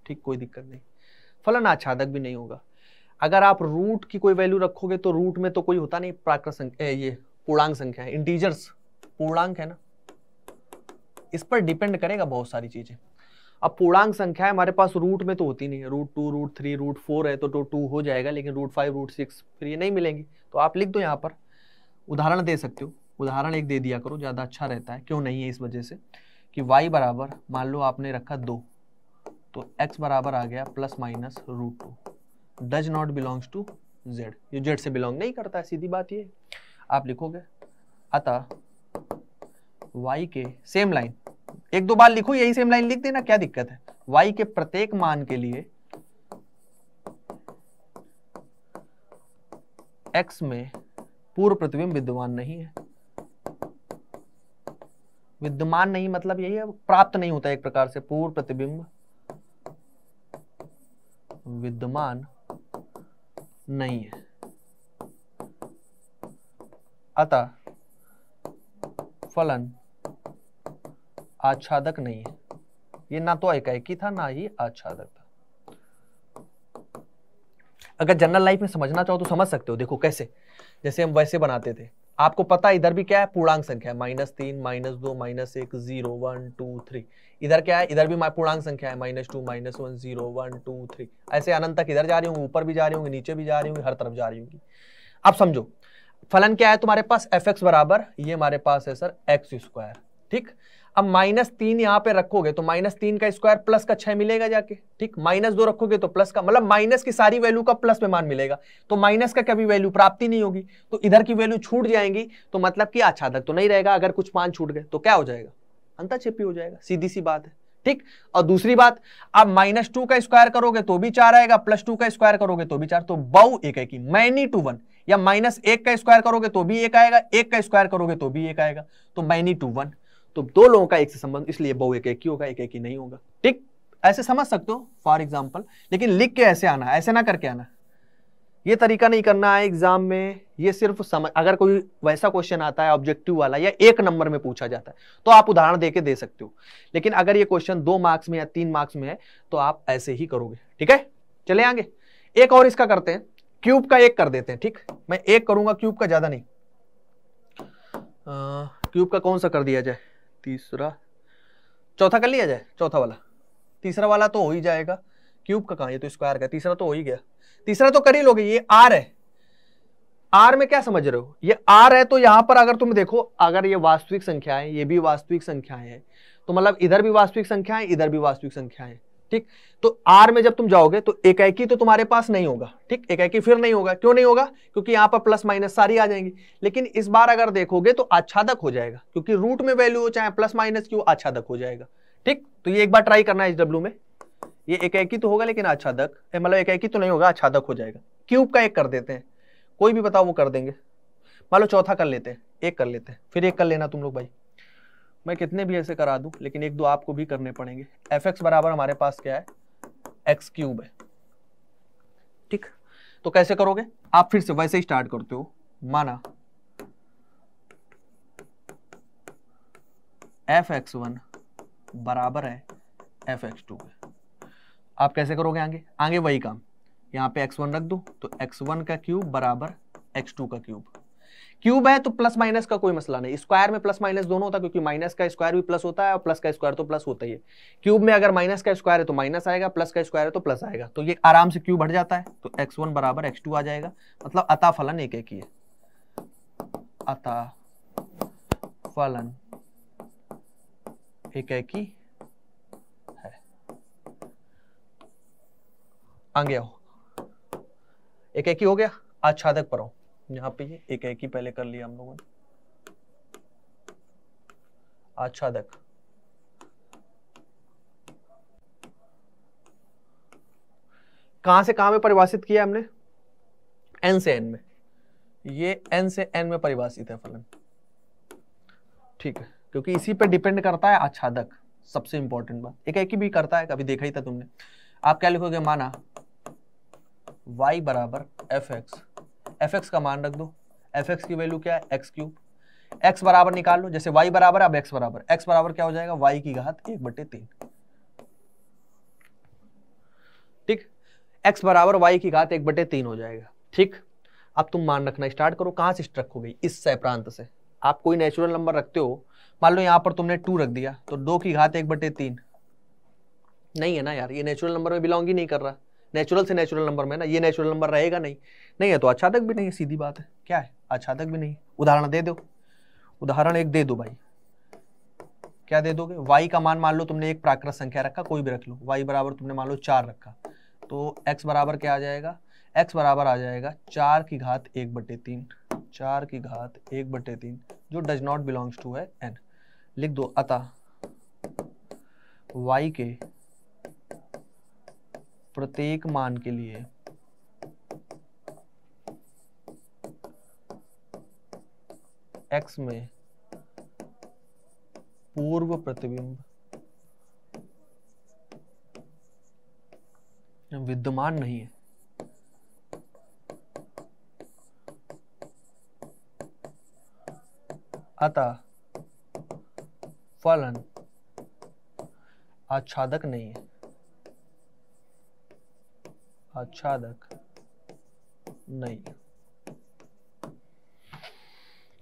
ठीक, कोई दिक्कत नहीं, फलन आच्छादक भी नहीं होगा। अगर आप रूट की कोई वैल्यू रखोगे तो रूट में तो कोई होता नहीं, प्राकृत संख्या, ये पूर्णांक संख्या है, इंटीजर्स पूर्णांक है ना, इस पर डिपेंड करेगा बहुत सारी चीजें। अब पूर्णांक संख्या है हमारे पास, रूट में तो होती नहीं है, root two, root three, root four है तो टू हो जाएगा, लेकिन रूट फाइव, रूट सिक्स फिर ये नहीं मिलेंगी। तो आप लिख दो यहाँ पर, उदाहरण दे सकते हो, उदाहरण एक दे दिया करो, ज़्यादा अच्छा रहता है, क्यों नहीं है इस वजह से कि y बराबर मान लो आपने रखा दो, तो x बराबर आ गया plus minus root two, does not belongs to Z, ये जेड से बिलोंग नहीं करता है, सीधी बात ये आप लिखोगे। अतः y के सेम लाइन, एक दो बार लिखो यही सेम लाइन लिख देना, क्या दिक्कत है, y के प्रत्येक मान के लिए x में पूर्व प्रतिबिंब विद्यमान नहीं है। विद्यमान नहीं मतलब यही है, प्राप्त नहीं होता, एक प्रकार से पूर्व प्रतिबिंब विद्यमान नहीं है। अतः फलन आच्छादक नहीं है, ये ना तो एकाएकी था ना ही आच्छादक था। अगर जनरल लाइफ में समझना चाहो तो समझ सकते हो, देखो कैसे, जैसे हम वैसे बनाते थे, आपको पता इधर भी क्या है, पूर्णांक संख्या है, माइनस तीन, माइनस दो, माइनस एक, जीरो, वन, टू, थ्री। इधर क्या है, इधर भी पूर्णांक संख्या है, minus two, minus one, zero, one, two, three, ऐसे अनंत तक इधर जा रही होंगी, ऊपर भी जा रही होंगी, नीचे भी जा रही होंगी, हर तरफ जा रही होंगी। अब समझो फलन क्या है तुम्हारे पास, एफ एक्स बराबर, ये हमारे पास है सर एक्स स्क्वायर। ठीक, अब माइनस तीन यहाँ पे रखोगे तो माइनस तीन का स्क्वायर प्लस का छह मिलेगा जाके। ठीक, माइनस दो रखोगे तो प्लस का, मतलब माइनस की सारी वैल्यू का प्लस में मान मिलेगा, तो माइनस का कभी वैल्यू प्राप्ति नहीं होगी, तो इधर की वैल्यू छूट जाएंगी, तो मतलब कि आच्छादक तो नहीं रहेगा। अगर कुछ मान छूट गए तो क्या हो जाएगा, अंतःक्षेपी हो जाएगा, सीधी सी बात है। ठीक, और दूसरी बात, आप माइनस टू का स्क्वायर करोगे तो भी चार आएगा, प्लस टू का स्क्वायर करोगे तो भी चार, तो बहु एकाएकी, मैनी टू वन, या माइनस एक का स्क्वायर करोगे तो भी एक आएगा, एक का स्क्वायर करोगे तो भी एक आएगा, तो मैनी टू वन, तो दो लोगों का एक से संबंध, इसलिए बहु एकाएकी होगा, एकाएकी नहीं होगा। ठीक, ऐसे समझ सकते हो फॉर एग्जाम्पल, लेकिन लिख के ऐसे आना, ऐसे ना करके आना, ये तरीका नहीं करना है एग्जाम में। ये सिर्फ समझ, अगर कोई वैसा क्वेश्चन आता है ऑब्जेक्टिव वाला या एक नंबर में पूछा जाता है तो आप उदाहरण देके दे सकते हो, लेकिन अगर ये क्वेश्चन 2 मार्क्स में या 3 मार्क्स में है तो आप ऐसे ही करोगे। ठीक है, चले आगे, एक और इसका करते हैं, क्यूब का एक कर देते हैं। ठीक, मैं एक करूंगा क्यूब का, ज्यादा नहीं। क्यूब का कौन सा कर दिया जाए, तीसरा चौथा कर लिया जाए, चौथा वाला, तीसरा वाला तो हो ही जाएगा, क्यूब का कहां, ये तो स्क्वायर का, तीसरा तो हो ही गया, तीसरा तो कर ही लोगे। ये आर है, आर में क्या समझ रहे हो, ये आर है तो यहां पर अगर तुम देखो, अगर ये वास्तविक संख्या है, ये भी वास्तविक संख्या है, तो मतलब इधर भी वास्तविक संख्या है, इधर भी वास्तविक संख्या है। ठीक, तो आर में जब तुम जाओगे तो एकाएकी तो तुम्हारे पास नहीं होगा। ठीक, एकाएकी फिर नहीं होगा, क्यों नहीं होगा, क्योंकि यहाँ पर प्लस माइनस सारी आ जाएंगी, लेकिन इस बार अगर देखोगे तो आच्छादक हो जाएगा, क्योंकि रूट में वैल्यू हो चाहे प्लस माइनस की हो, आच्छादक हो जाएगा। ठीक, तो ये एक बार ट्राई करना है इस डब्ल्यू में, ये एकाएकी तो होगा लेकिन आच्छादक, मतलब एकाएकी तो नहीं होगा, आच्छादक हो जाएगा। क्यूब का एक कर देते हैं, कोई भी बताओ वो कर देंगे, मान लो चौथा कर लेते हैं, एक कर लेते हैं, फिर एक कर लेना तुम लोग भाई, मैं कितने भी ऐसे करा दूं, लेकिन एक दो आपको भी करने पड़ेंगे। एफ एक्स बराबर हमारे पास क्या है, एक्स क्यूब है। ठीक, तो कैसे करोगे, आप फिर से वैसे ही स्टार्ट करते हो, माना एफ एक्स वन बराबर है एफ एक्स टू है, आप कैसे करोगे आगे, आगे वही काम, यहाँ पे x1 रख दो तो x1 का क्यूब बराबर x2 का क्यूब, क्यूब है तो प्लस माइनस का कोई मसला नहीं, स्क्वायर में प्लस माइनस दोनों होता है, क्योंकि माइनस का स्क्वायर भी प्लस होता है और प्लस का स्क्वायर तो प्लस होता ही है। क्यूब में अगर माइनस का स्क्वायर है तो माइनस आएगा, प्लस का स्क्वायर है तो प्लस आएगा, तो ये आराम से क्यूब हट जाता है, तो x1 बराबर x2 आ जाएगा, मतलब अतः फलन एकाएकी है, अतः फलन एकाएकी। आगे आओ, एकाएकी हो गया, आच्छादक पर आओ, यहाँ पे ये एकाएकी पहले कर लिया हम लोगों ने, आच्छादक, कहां से कहां में परिभाषित किया हमने, एन से एन में, ये एन से एन में परिभाषित है फलन। ठीक है, क्योंकि इसी पे डिपेंड करता है आच्छादक, सबसे इंपॉर्टेंट बात, एकाएकी भी करता है, कभी देखा ही था तुमने। आप क्या लिखोगे, माना y बराबर एफ एक्स, एफ एक्स का मान रख दो, एफ एक्स की वैल्यू क्या है, एक्स क्यूब, x बराबर निकाल लो, जैसे y बराबर अब x बराबर क्या हो जाएगा y की घात 1/3। ठीक, x बराबर y की घात 1/3 हो जाएगा। ठीक, अब तुम मान रखना स्टार्ट करो, कहां से रखोगे? इस सह प्रांत से। आप कोई नेचुरल नंबर रखते हो, मान लो यहाँ पर तुमने 2 रख दिया तो 2 की घात 1/3 नहीं है ना यार, ये नेचुरल नंबर में बिलोंग ही नहीं कर रहा, नेचुरल से नेचुरल नंबर में ना, ये नेचुरल नंबर रहेगा नहीं, नहीं है तो आच्छादक भी नहीं है, सीधी बात है। क्या है? आच्छादक भी नहीं। उदाहरण दे दो, उदाहरण एक दे दो भाई, क्या दे दोगे? y का मान लो तुमने एक प्राकृत संख्या रखा, कोई भी रख लो, y बराबर तुमने मान लो 4 रखा, तो x बराबर क्या आ जाएगा? x बराबर आ जाएगा 4 की घात 1/3, 4 की घात 1/3 जो डज नॉट बिलोंग्स टू है n। लिख दो, अतः y के प्रत्येक मान के लिए x में पूर्व प्रतिबिंब विद्यमान नहीं है, अतः फलन आच्छादक नहीं है, आच्छादक नहीं।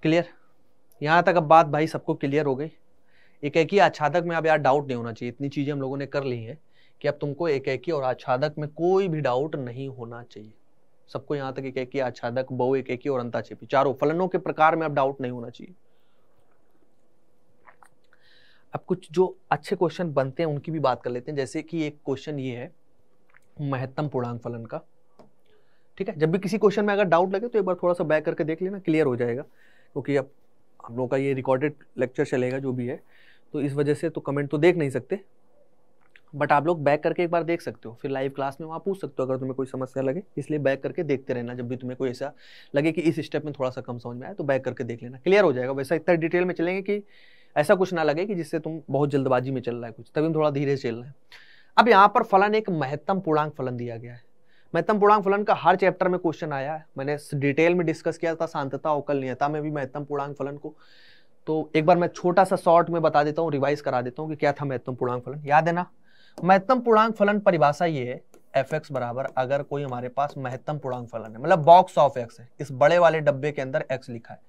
क्लियर? यहां तक अब बात भाई सबको क्लियर हो गई। एकाकी आच्छादक में अब यार डाउट नहीं होना चाहिए, इतनी चीजें हम लोगों ने कर ली हैं कि अब तुमको एकाकी और आच्छादक में कोई भी डाउट नहीं होना चाहिए। सबको यहां तक एकाकी, आच्छादक, बहु एकाकी और अंताक्षेपी, चारों फलनों के प्रकार में अब डाउट नहीं होना चाहिए। अब कुछ जो अच्छे क्वेश्चन बनते हैं उनकी भी बात कर लेते हैं, जैसे कि एक क्वेश्चन ये है महत्तम पूर्णांक फलन का। ठीक है, जब भी किसी क्वेश्चन में अगर डाउट लगे तो एक बार थोड़ा सा बैक करके देख लेना, क्लियर हो जाएगा, क्योंकि अब हम लोग का ये रिकॉर्डेड लेक्चर चलेगा जो भी है, तो इस वजह से तो कमेंट तो देख नहीं सकते, बट आप लोग बैक करके एक बार देख सकते हो, फिर लाइव क्लास में वहाँ पूछ सकते हो अगर तुम्हें कोई समस्या लगे। इसलिए बैक करके देखते रहना, जब भी तुम्हें कोई ऐसा लगे कि इस स्टेप में थोड़ा सा कम समझ में आया तो बैक करके देख लेना, क्लियर हो जाएगा। वैसा इतना डिटेल में चलेंगे कि ऐसा कुछ ना लगे कि जिससे तुम बहुत जल्दबाजी में चल रहा है कुछ, तभी हम थोड़ा धीरे चल रहे हैं। अब यहाँ पर फलन एक महत्तम पूर्णांक फलन दिया गया है। महत्तम पूर्णांक फलन का हर चैप्टर में क्वेश्चन आया है, मैंने डिटेल में डिस्कस किया था सांतता अवकल नियता में भी महत्तम पूर्णांक फलन को। तो एक बार मैं छोटा सा शॉर्ट में बता देता हूँ, रिवाइज करा देता हूँ कि क्या था महत्तम पूर्णांक फलन, याद है ना। महत्तम पूर्णांक फलन परिभाषा ये है, fx बराबर, अगर कोई हमारे पास महत्तम पूर्णांक फलन है, मतलब बॉक्स ऑफ x है, इस बड़े वाले डब्बे के अंदर x लिखा है,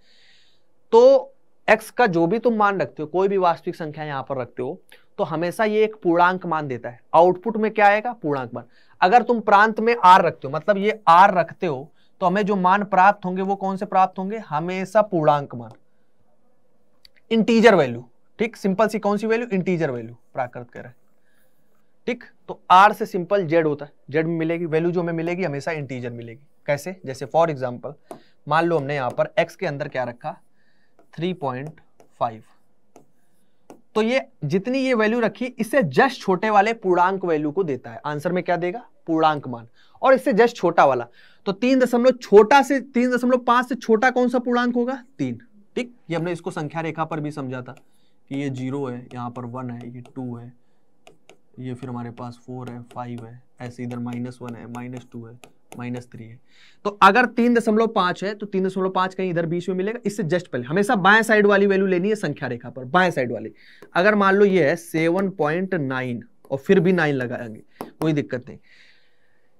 तो x का जो भी तुम मान रखते हो, कोई भी वास्तविक संख्या यहाँ पर रखते हो, तो हमेशा ये एक पूर्णांक मान देता है। आउटपुट में क्या आएगा? पूर्णांक मान। अगर तुम प्रांत में r रखते हो, मतलब ये r रखते हो, तो हमें जो मान प्राप्त होंगे वो कौन से प्राप्त होंगे? हमेशा पूर्णांक मान, इंटीजर वैल्यू। ठीक, सिंपल सी कौन सी वैल्यू? इंटीजर वैल्यू, प्राकृत कह रहा है। ठीक, तो r से सिंपल z होता है, z में मिलेगी वैल्यू, जो हमें मिलेगी हमेशा इंटीजर मिलेगी। कैसे? जैसे फॉर एग्जांपल मान लो हमने यहाँ पर x के अंदर क्या रखा, 3.5, तो ये जितनी ये वैल्यू रखी इससे जस्ट छोटे वाले पूर्णांक वैल्यू को देता है, आंसर में क्या देगा? पूर्णांक मान। और इससे जस्ट छोटा वाला, तो 3.5 से छोटा कौन सा पूर्णांक होगा? 3। ठीक, ये हमने इसको संख्या रेखा पर भी समझा था कि ये 0 है, यहाँ पर 1 है, ये 2 है, ये फिर हमारे पास 4 है, 5 है, ऐसे इधर -1 है, -2 है, -3 है। तो अगर 3.5 है तो 3.5 कहीं इधर बीच में मिलेगा, इससे जस्ट पहले हमेशा बाएं साइड वाली वैल्यू लेनी है संख्या रेखा पर, बाएं साइड वाली। अगर मान लो ये है 7.9 और फिर भी 9 लगाएंगे, कोई दिक्कत नहीं।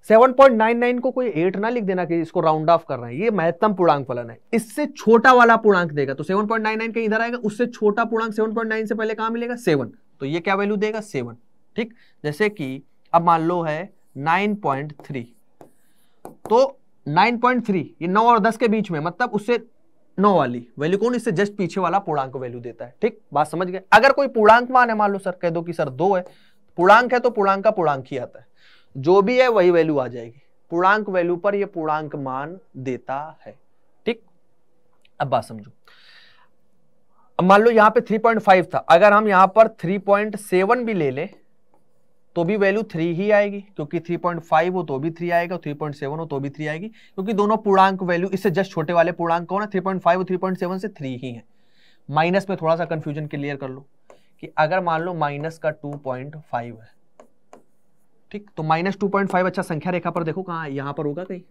7.99 को कोई 8 ना लिख देना कि इसको राउंड ऑफ कर रहे हैं, ये महत्तम पूर्णांक फलन है, इससे छोटा वाला पूर्णांक देगा। तो 7.99 कहीं इधर आएगा, उससे छोटा पूर्णांक 7.9 से पहले कहाँ मिलेगा? 7, तो ये क्या वैल्यू देगा? 7। ठीक, जैसे कि अब मान लो है 9.3, तो 9.3 ये 9 और 10 के बीच में, मतलब उससे 9 वाली वैल्यू कौन? इससे जस्ट पीछे वाला पूर्णांक वैल्यू देता है। ठीक, बात समझ गए। अगर कोई पूर्णांक मान है, मान लो सर कह दो कि सर 2 है, पूर्णांक है तो पूर्णांक का पूर्णांक ही आता है, जो भी है वही वैल्यू आ जाएगी, पूर्णांक वैल्यू पर यह पूर्णांक मान देता है। ठीक, अब बात समझो, मान लो यहाँ पे 3.5 था, अगर हम यहाँ पर 3.7 भी ले लें तो भी वैल्यू 3 ही आएगी, क्योंकि 3.5 हो तो भी 3 आएगा, 3.7 हो तो भी 3 आएगी, क्योंकि दोनों पूर्णांक वैल्यू, इससे जस्ट छोटे वाले पूर्णांक कौन है? 3.5 और 3.7 से 3 ही है। माइनस में थोड़ा सा कंफ्यूजन क्लियर कर लो कि अगर मान लो माइनस का 2.5 है, ठीक, तो -2.5, अच्छा संख्या रेखा पर देखो कहाँ, यहाँ पर होगा कहीं,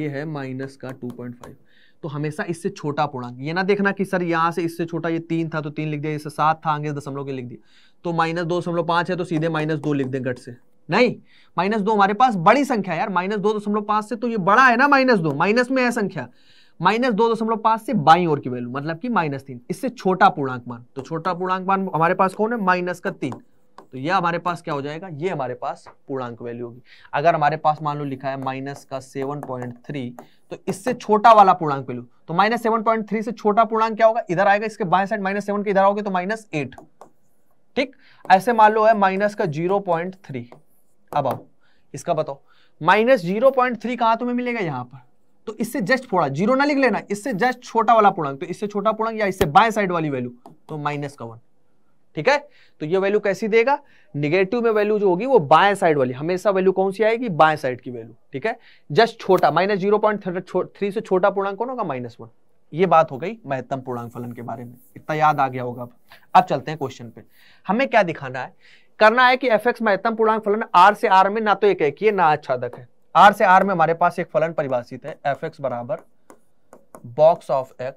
ये है -2.5, तो हमेशा इससे छोटा पूर्णांक, ये ना देखना कि सर यहाँ से इससे छोटा, ये 3 था तो 3 लिख दिया, इससे 7 था आगे दशमलव के लिख दिया, तो -2.5 है तो सीधे -2 लिख दें घट से। नहीं, -2 हमारे पास बड़ी संख्या है यार, -2.5 से तो ये बड़ा है ना, -2 माइनस में है संख्या, -2.5 से बाईं ओर की वैल्यू मतलब कि -3, इससे छोटा पूर्णांक मान। तो छोटा पूर्णांक मान हमारे पास कौन है, -3। तो ये हमारे पास क्या हो जाएगा, ये हमारे पास पूर्णांक वैल्यू होगी। अगर हमारे पास मान लो लिखा है -7.3 तो इससे छोटा वाला पूर्णांक वैल्यू, तो -7.3 से छोटा पूर्णांक क्या होगा, इधर आएगा, इसके बाएं साइड -7 के इधर आओगे तो -8। ठीक, ऐसे मान लो है -0.3। अब आओ इसका बताओ, -0.3 कहाँ तुम्हें मिलेगा, यहाँ पर, तो इससे जस्ट थोड़ा, जीरो ना लिख लेना, इससे जस्ट छोटा वाला पूर्णांक, तो इससे छोटा पूर्णांक या इससे बाएं साइड वाली वैल्यू तो -1। ठीक है, तो ये वैल्यू कैसी देगा, निगेटिव में वैल्यू जो होगी वो बाएं साइड वाली, हमेशा वैल्यू कौन सी आएगी, बाएं साइड की वैल्यू। ठीक है, जस्ट छोटा, -0.3 से छोटा पूर्णांक कौन होगा, -1। ये बात हो गई महत्तम पूर्णांक फलन के बारे में, इतना याद आ गया होगा। अब चलते हैं क्वेश्चन पे, हमें क्या दिखाना है, करना है कि fx महत्तम पूर्णांक फलन r से r में ना तो एक है ना आच्छादक है, r से r में हमारे पास एक फलन परिभाषित है fx बराबर बॉक्स ऑफ x,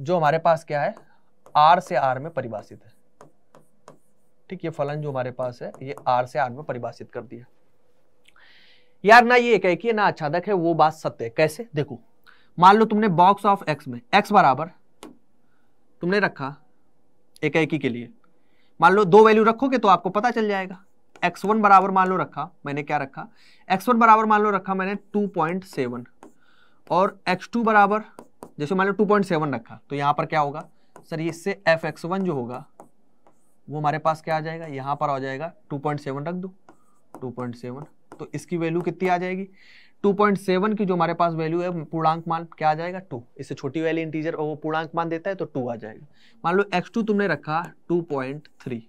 जो हमारे पास क्या है, r से r में परिभाषित है। ठीक, ये फलन जो हमारे पास है ये r से r में परिभाषित कर दिया। यार ना ये एक है ना आच्छादक है, वो बात सत्य है। कैसे, देखो मान लो तुमने बॉक्स ऑफ x में x बराबर तुमने रखा एकाएकी के लिए, मान लो दो वैल्यू रखोगे तो आपको पता चल जाएगा। x1 बराबर मान लो रखा मैंने, क्या रखा, x1 बराबर मान लो रखा मैंने 2.7 और x2 बराबर जैसे मान लो 2.7 रखा, तो यहाँ पर क्या होगा सर, इससे fx1 जो होगा वो हमारे पास क्या आ जाएगा, यहाँ पर आ जाएगा 2.7 रख दो, 2.7, तो इसकी वैल्यू कितनी आ जाएगी, 2.7 की जो हमारे पास वैल्यू है पूर्णांक मान क्या आ जाएगा 2, इससे छोटी वाली इंटीजर वो पूर्णांक मान देता है तो 2 आ जाएगा। मान लो x2 तुमने रखा 2.3,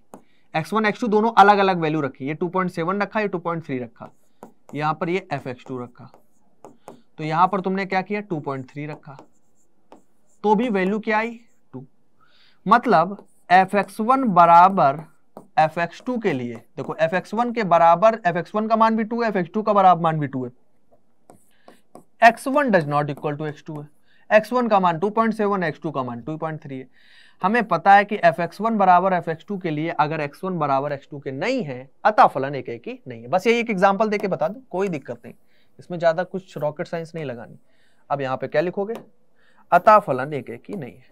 x1 x2 दोनों अलग अलग वैल्यू रखी, ये 2.7 रखा, ये 2.3 रखा, यहाँ पर ये fx2 रखा, तो यहाँ पर तुमने क्या किया 2.3 रखा, तो भी वैल्यू क्या आई 2। मतलब fx1 बराबर fx2 के लिए, देखो fx1 के बराबर fx1 का मान भी 2 है, fx2 का बराबर मान भी 2 है, x1 does not equal to x2 है, x1 का मान 2.7 है, x2 का मान 2.3 है। हमें पता है कि fx1 बराबर fx2 के लिए अगर x1 बराबर x2 के नहीं है, अतः फलन एक एक ही नहीं है। बस यही एक एग्जाम्पल देके बता दो, कोई दिक्कत नहीं, इसमें ज्यादा कुछ रॉकेट साइंस नहीं लगानी। अब यहाँ पे क्या लिखोगे, अतः फलन एक एक ही नहीं है।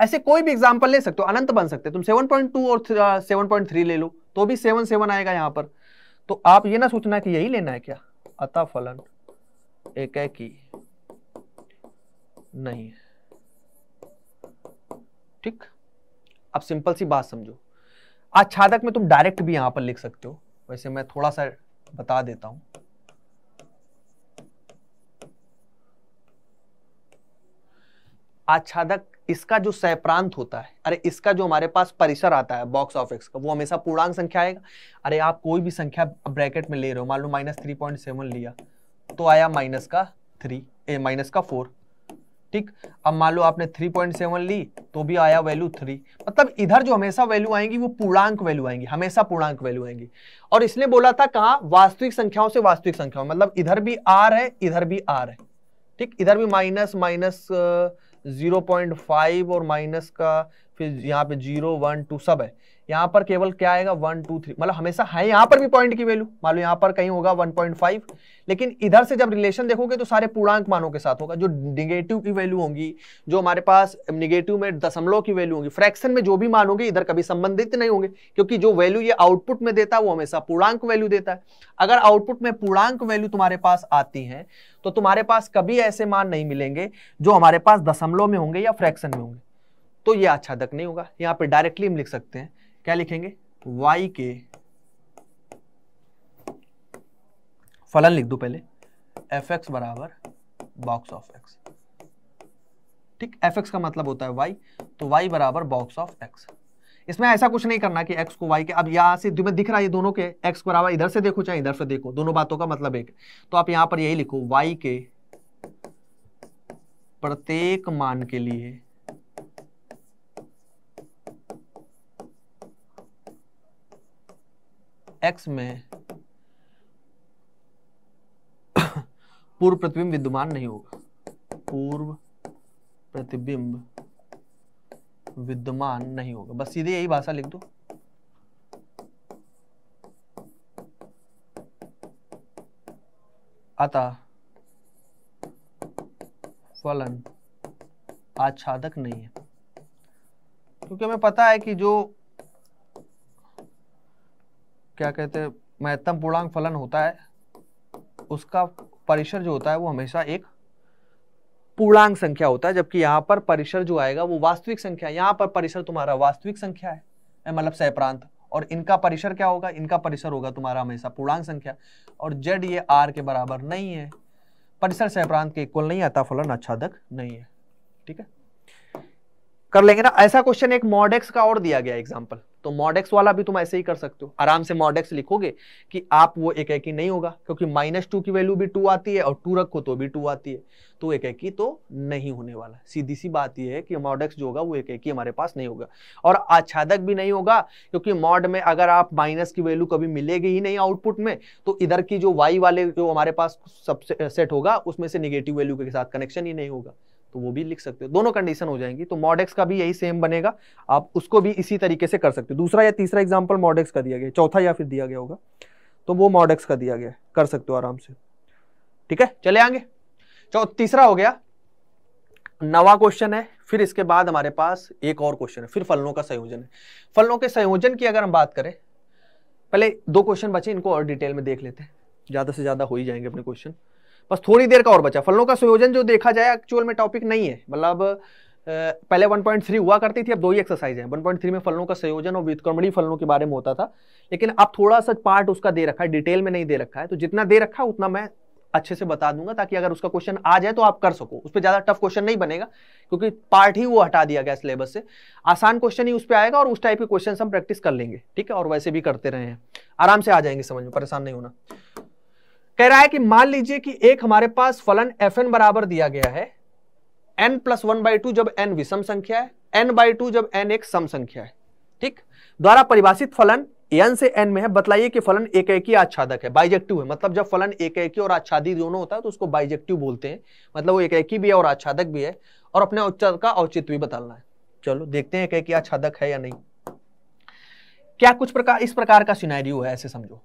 ऐसे कोई भी एग्जाम्पल ले सकते हो, अनंत बन सकते, तुम 7.2 और 7.3 ले लो तो भी 7 आएगा यहाँ पर। तो आप ये ना सोचना कि यही लेना है क्या, अतः फलन एक है कि नहीं है। ठीक, अब सिंपल सी बात समझो, आच्छादक में तुम डायरेक्ट भी यहां पर लिख सकते हो, वैसे मैं थोड़ा सा बता देता हूं। आच्छादक इसका जो सैप्रांत होता है, अरे इसका जो हमारे पास परिसर आता है बॉक्स ऑफ एक्स का, वो हमेशा पूर्णांक संख्या आएगा। अरे आप कोई भी संख्या ब्रैकेट में ले रहे हो, मान लो -3.7 लिया तो आया -4। ठीक, अब मान लो आपने 3.7 ली तो भी आया वैल्यू 3। मतलब इधर जो हमेशा वैल्यू आएंगी वो पूर्णांक वैल्यू आएंगी, हमेशा पूर्णांक वैल्यू आएंगी। और इसने बोला था कहाँ, वास्तविक संख्याओं से वास्तविक संख्याओं, मतलब इधर भी r है इधर भी r है। ठीक, इधर भी -0.5 और माइनस का फिर यहाँ पे 0, 1, 2 सब है। यहाँ पर केवल क्या आएगा 1, 2, 3, मतलब हमेशा है। यहाँ पर भी पॉइंट की वैल्यू मान लो यहाँ पर कहीं होगा 1.5, लेकिन इधर से जब रिलेशन देखोगे तो सारे पूर्णांक मानों के साथ होगा। जो निगेटिव की वैल्यू होंगी, जो हमारे पास निगेटिव में दशमलव की वैल्यू होंगी, फ्रैक्शन में जो भी मान होंगे इधर कभी संबंधित नहीं होंगे, क्योंकि जो वैल्यू ये आउटपुट में देता है वो हमेशा पूर्णांक वैल्यू देता है। अगर आउटपुट में पूर्णांक वैल्यू तुम्हारे पास आती है तो तुम्हारे पास कभी ऐसे मान नहीं मिलेंगे जो हमारे पास दशमलव में होंगे या फ्रैक्शन में होंगे, तो ये आच्छादक नहीं होगा। यहाँ पे डायरेक्टली हम लिख सकते हैं, क्या लिखेंगे, y के फलन लिख दो पहले, fx बराबर बॉक्स ऑफ x। ठीक, fx का मतलब होता है y, तो y बराबर बॉक्स ऑफ x। इसमें ऐसा कुछ नहीं करना कि x को y के, अब यहाँ से तुम्हें दिख रहा है ये दोनों के x बराबर, इधर से देखो चाहे इधर से देखो दोनों बातों का मतलब एक, तो आप यहाँ पर यही लिखो, y के प्रत्येक मान के लिए x में पूर्व प्रतिबिंब विद्यमान नहीं होगा, पूर्व प्रतिबिंब विद्यमान नहीं होगा। बस सीधे यही भाषा लिख दो। अतः फलन आच्छादक नहीं है, क्योंकि हमें पता है कि जो क्या कहते हैं महत्तम पूर्णांक फलन होता है उसका परिसर जो होता है वो हमेशा एक पूर्णांक संख्या होता है, जबकि यहाँ पर परिसर जो आएगा वो वास्तविक संख्या है। यहाँ पर परिसर तुम्हारा वास्तविक संख्या है मतलब सहप्रांत, और इनका परिसर क्या होगा, इनका परिसर होगा तुम्हारा हमेशा पूर्णांक संख्या, और जेड ये आर के बराबर नहीं है, परिसर सहप्रांत के इक्वल नहीं आता, फलन आच्छादक नहीं है। ठीक है, कर लेंगे ना। ऐसा क्वेश्चन एक मॉडेक्स का और दिया गया एग्जांपल, तो मॉडेक्स वाला भी तुम ऐसे ही कर सकते हो। आराम से मॉडेक्स लिखोगे कि आप वो एक एकी नहीं होगा, क्योंकि -2 की वैल्यू भी 2 आती है और 2 रखो तो भी 2 आती है, तो एक एकी तो नहीं होने वाला। सीधी सी बात ये है कि मॉडेक्स जो होगा वो एक एकी हमारे पास नहीं होगा, और आच्छादक भी नहीं होगा, क्योंकि मॉड में अगर आप माइनस की वैल्यू कभी मिलेगी ही नहीं आउटपुट में, तो इधर की जो वाई वाले जो हमारे पास सबसे सेट होगा उसमें से निगेटिव वैल्यू के साथ कनेक्शन ही नहीं होगा, तो वो भी लिख सकते हो। दोनों कंडीशन हो जाएंगी, तो मॉड एक्स का भी यही सेम बनेगा, आप उसको भी इसी तरीके से कर सकते हो। दूसरा या तीसरा एग्जांपल मॉड एक्स का दिया गया, चौथा या फिर दिया गया होगा, तो वो मॉड एक्स का दिया गया, कर सकते हो आराम से। ठीक है, चले आएंगे। तीसरा हो गया, नवा क्वेश्चन है। फिर इसके बाद हमारे पास एक और क्वेश्चन है, फिर फलनों का संयोजन है। फलनों के संयोजन की अगर हम बात करें, पहले दो क्वेश्चन बचे, इनको और डिटेल में देख लेते हैं, ज्यादा से ज्यादा हो ही जाएंगे अपने क्वेश्चन, बस थोड़ी देर का और बचा। फलनों का संयोजन जो देखा जाए एक्चुअल में टॉपिक नहीं है, मतलब पहले 1.3 हुआ करती थी, अब दो ही एक्सरसाइज है। 1.3 में फलनों का संयोजन और व्युत्क्रमणीय फलनों के बारे में होता था, लेकिन अब थोड़ा सा पार्ट उसका दे रखा है, डिटेल में नहीं दे रखा है, तो जितना दे रखा है उतना मैं अच्छे से बता दूंगा, ताकि अगर उसका क्वेश्चन आ जाए तो आप कर सको। उस पर ज्यादा टफ क्वेश्चन नहीं बनेगा, क्योंकि पार्ट ही वो हटा दिया गया सिलेबस से, आसान क्वेश्चन ही उस पर आएगा, और उस टाइप के क्वेश्चन हम प्रैक्टिस कर लेंगे। ठीक है, और वैसे भी करते रहे हैं, आराम से आ जाएंगे समझ में, परेशान नहीं होना। कह रहा है कि मान लीजिए कि एक हमारे पास फलन fn बराबर दिया गया है n+1/2 जब n विषम संख्या है, n/2 जब n एक सम संख्या है। ठीक, द्वारा परिभाषित फलन n से n में है। बतलाइए कि फलन एकैकी आच्छादक है, बाइजेक्टिव है, मतलब जब फलन एकैकी और आच्छादी दोनों होता है तो उसको बाइजेक्टिव बोलते हैं, मतलब वो एकैकी भी है और आच्छादक भी है, और अपने औचित्य का औचित्य भी बताना है। चलो देखते हैं एकैकी आच्छादक है या नहीं। क्या कुछ प्रकार इस प्रकार का सिनेरियो है, ऐसे समझो।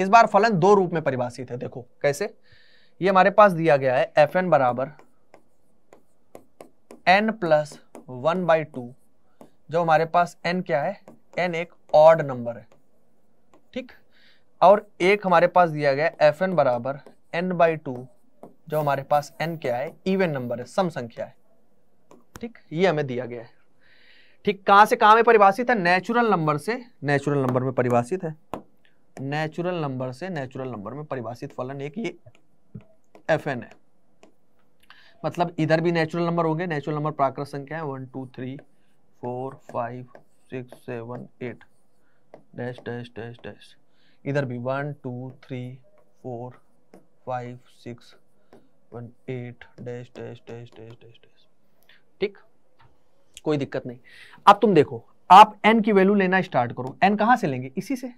इस बार फलन दो रूप में परिभाषित है, देखो कैसे। ये हमारे पास दिया गया है fn बराबर n+1/2, जो हमारे पास n क्या है, n एक ऑड नंबर है। ठीक, और एक हमारे पास दिया गया है fn बराबर n/2, जो हमारे पास n क्या है, इवन नंबर है, सम संख्या है। ठीक, ये हमें दिया गया है। ठीक, कहां से कहां में परिभाषित है, नेचुरल नंबर से नेचुरल नंबर में परिभाषित है, नेचुरल नंबर से नेचुरल नंबर में परिभाषित फलन एक ये fn है, मतलब इधर भी नेचुरल नंबर होंगे, नेचुरल नंबर प्राकृत संख्या है 1 2 3 4 5 6 7 8 डैश डैश डैश डैश, इधर भी 1 2 3 4 5 6 7 8 dash dash dash dash dash dash. ठीक, कोई दिक्कत नहीं। अब तुम देखो, आप n की वैल्यू लेना स्टार्ट करो। n कहाँ से लेंगे, इसी से।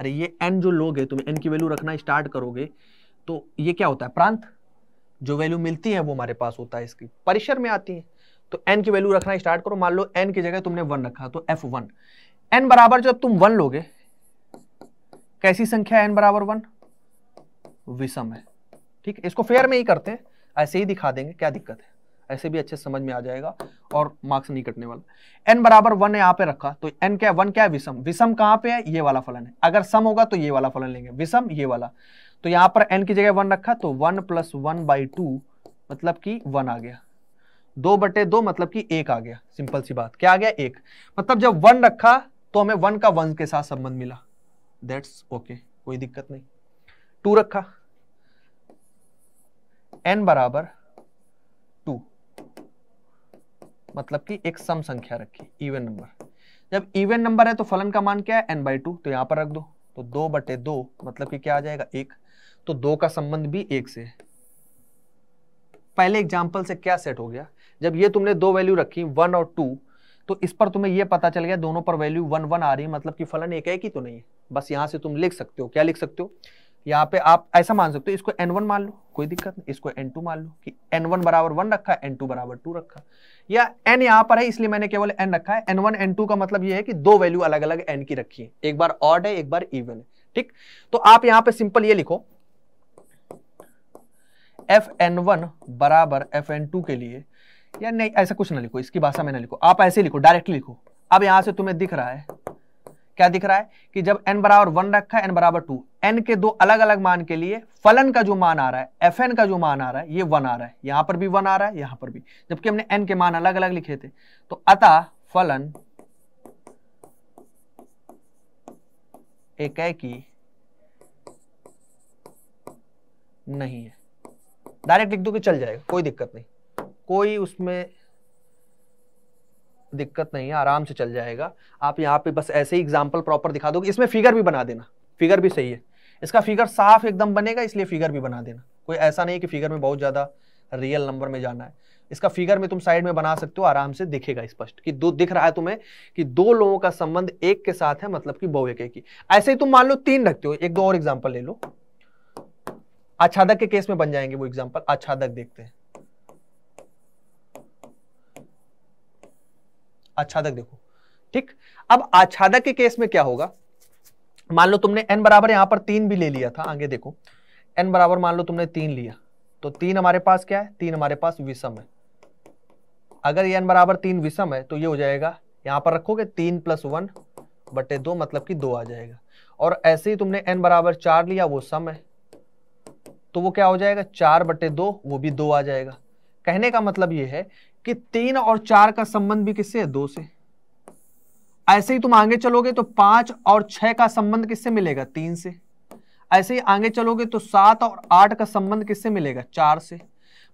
अरे ये n जो लोगे, तुम n की वैल्यू रखना स्टार्ट करोगे तो ये क्या होता है, प्रांत जो वैल्यू मिलती है वो हमारे पास होता है, इसकी परिसर में आती है। तो n की वैल्यू रखना स्टार्ट करो, मान लो n की जगह तुमने 1 रखा, तो f1 n बराबर, जब तुम 1 लोगे, कैसी संख्या है n बराबर 1, विषम है। ठीक, इसको फेयर में ही करते हैं, ऐसे ही दिखा देंगे, क्या दिक्कत है, ऐसे भी अच्छे समझ में आ जाएगा और मार्क्स नहीं कटने वाला। n बराबर 1 यहाँ पे रखा, तो n क्या है, 1 क्या है, विषम। विषम कहाँ पे है, ये वाला फलन है, अगर सम होगा तो ये वाला फलन लेंगे, विषम ये वाला। तो यहाँ पर n की जगह 1 रखा, तो 1+1/2 मतलब कि 1 आ गया, 2/2 मतलब कि 1 आ गया। सिंपल सी बात, क्या आ गया, 1। मतलब जब 1 रखा तो हमें 1 का 1 के साथ संबंध मिला, दैट्स ओके, कोई दिक्कत नहीं। 2 रखा, n बराबर 2 मतलब कि एक सम संख्या रखी, इवन नंबर। जब इवन नंबर है तो फलन का मान क्या है, n/2, तो यहाँ पर रख दो, तो 2/2 मतलब कि क्या आ जाएगा, 1। तो 2 का संबंध भी 1 से है। पहले एग्जांपल से क्या सेट हो गया, जब ये तुमने दो वैल्यू रखी 1 और 2, तो इस पर तुम्हें ये पता चल गया दोनों पर वैल्यू 1 1 आ रही है, मतलब कि फलन एक है कि तो नहीं है। बस यहाँ से तुम लिख सकते हो, क्या लिख सकते हो, यहाँ पे आप ऐसा मान सकते हो, इसको n1 मान लो, कोई दिक्कत नहीं, इसको n2 मान लो कि n1 बराबर 1 रखा है, n2 बराबर 2 रखा या n यहाँ पर है इसलिए मैंने केवल n रखा है। n1 n2 का मतलब ये है कि दो वैल्यू अलग अलग n की रखी है, एक बार ऑड है एक बार इवन है। ठीक, तो आप यहाँ पे सिंपल ये लिखो fn1 बराबर fn2 के लिए, या नहीं ऐसा कुछ ना लिखो, इसकी भाषा में ना लिखो, आप ऐसे लिखो, डायरेक्टली लिखो। अब यहाँ से तुम्हें दिख रहा है, क्या दिख रहा है कि जब n बराबर 1 रखा है, n बराबर 2, n के दो अलग अलग मान के लिए फलन का जो मान आ रहा है, fn का जो मान आ रहा है ये 1 आ रहा है, यहाँ पर भी 1 आ रहा है, यहाँ पर भी, जबकि हमने n के मान अलग अलग लिखे थे। तो अतः फलन एकैकी नहीं है, डायरेक्ट लिख दो कि चल जाएगा, कोई दिक्कत नहीं, कोई उसमें दिक्कत नहीं है, आराम से चल जाएगा। आप यहाँ पे बस ऐसे ही एग्जांपल प्रॉपर दिखा दोगे, इसमें फिगर भी बना देना, फिगर भी सही है, इसका फिगर साफ एकदम बनेगा इसलिए फिगर भी बना देना, कोई ऐसा नहीं कि फिगर में बहुत ज्यादा रियल नंबर में जाना है, इसका फिगर में तुम साइड में बना सकते हो, आराम से दिखेगा स्पष्ट कि दो दिख रहा है तुम्हें कि दो लोगों का संबंध एक के साथ है, मतलब कि बहु एक की। ऐसे ही तुम मान लो 3 रखते हो, एक दो और एग्जाम्पल ले लो, आच्छादक के केस में बन जाएंगे वो एग्जाम्पल, आच्छादक देखते हैं, आच्छादक देखो। ठीक, अब आच्छादक के केस में क्या होगा, मान लो तुमने n बराबर यहाँ पर 3 भी ले लिया था, आगे देखो n बराबर मान लो तुमने 3 लिया, तो 3 हमारे पास क्या है, 3 हमारे पास विषम है, अगर ये n बराबर 3 विषम है तो ये हो जाएगा, यहाँ पर रखोगे 3 + 1/2 मतलब कि 2 आ जाएगा। और ऐसे ही तुमने n बराबर 4 लिया, वो सम है, तो वो क्या हो जाएगा 4/2, वो भी 2 आ जाएगा। कहने का मतलब ये है कि 3 और 4 का संबंध भी किससे है, 2 से। ऐसे ही तुम आगे चलोगे तो 5 और 6 का संबंध किससे मिलेगा, 3 से। ऐसे ही आगे चलोगे तो 7 और 8 का संबंध किससे मिलेगा, 4 से।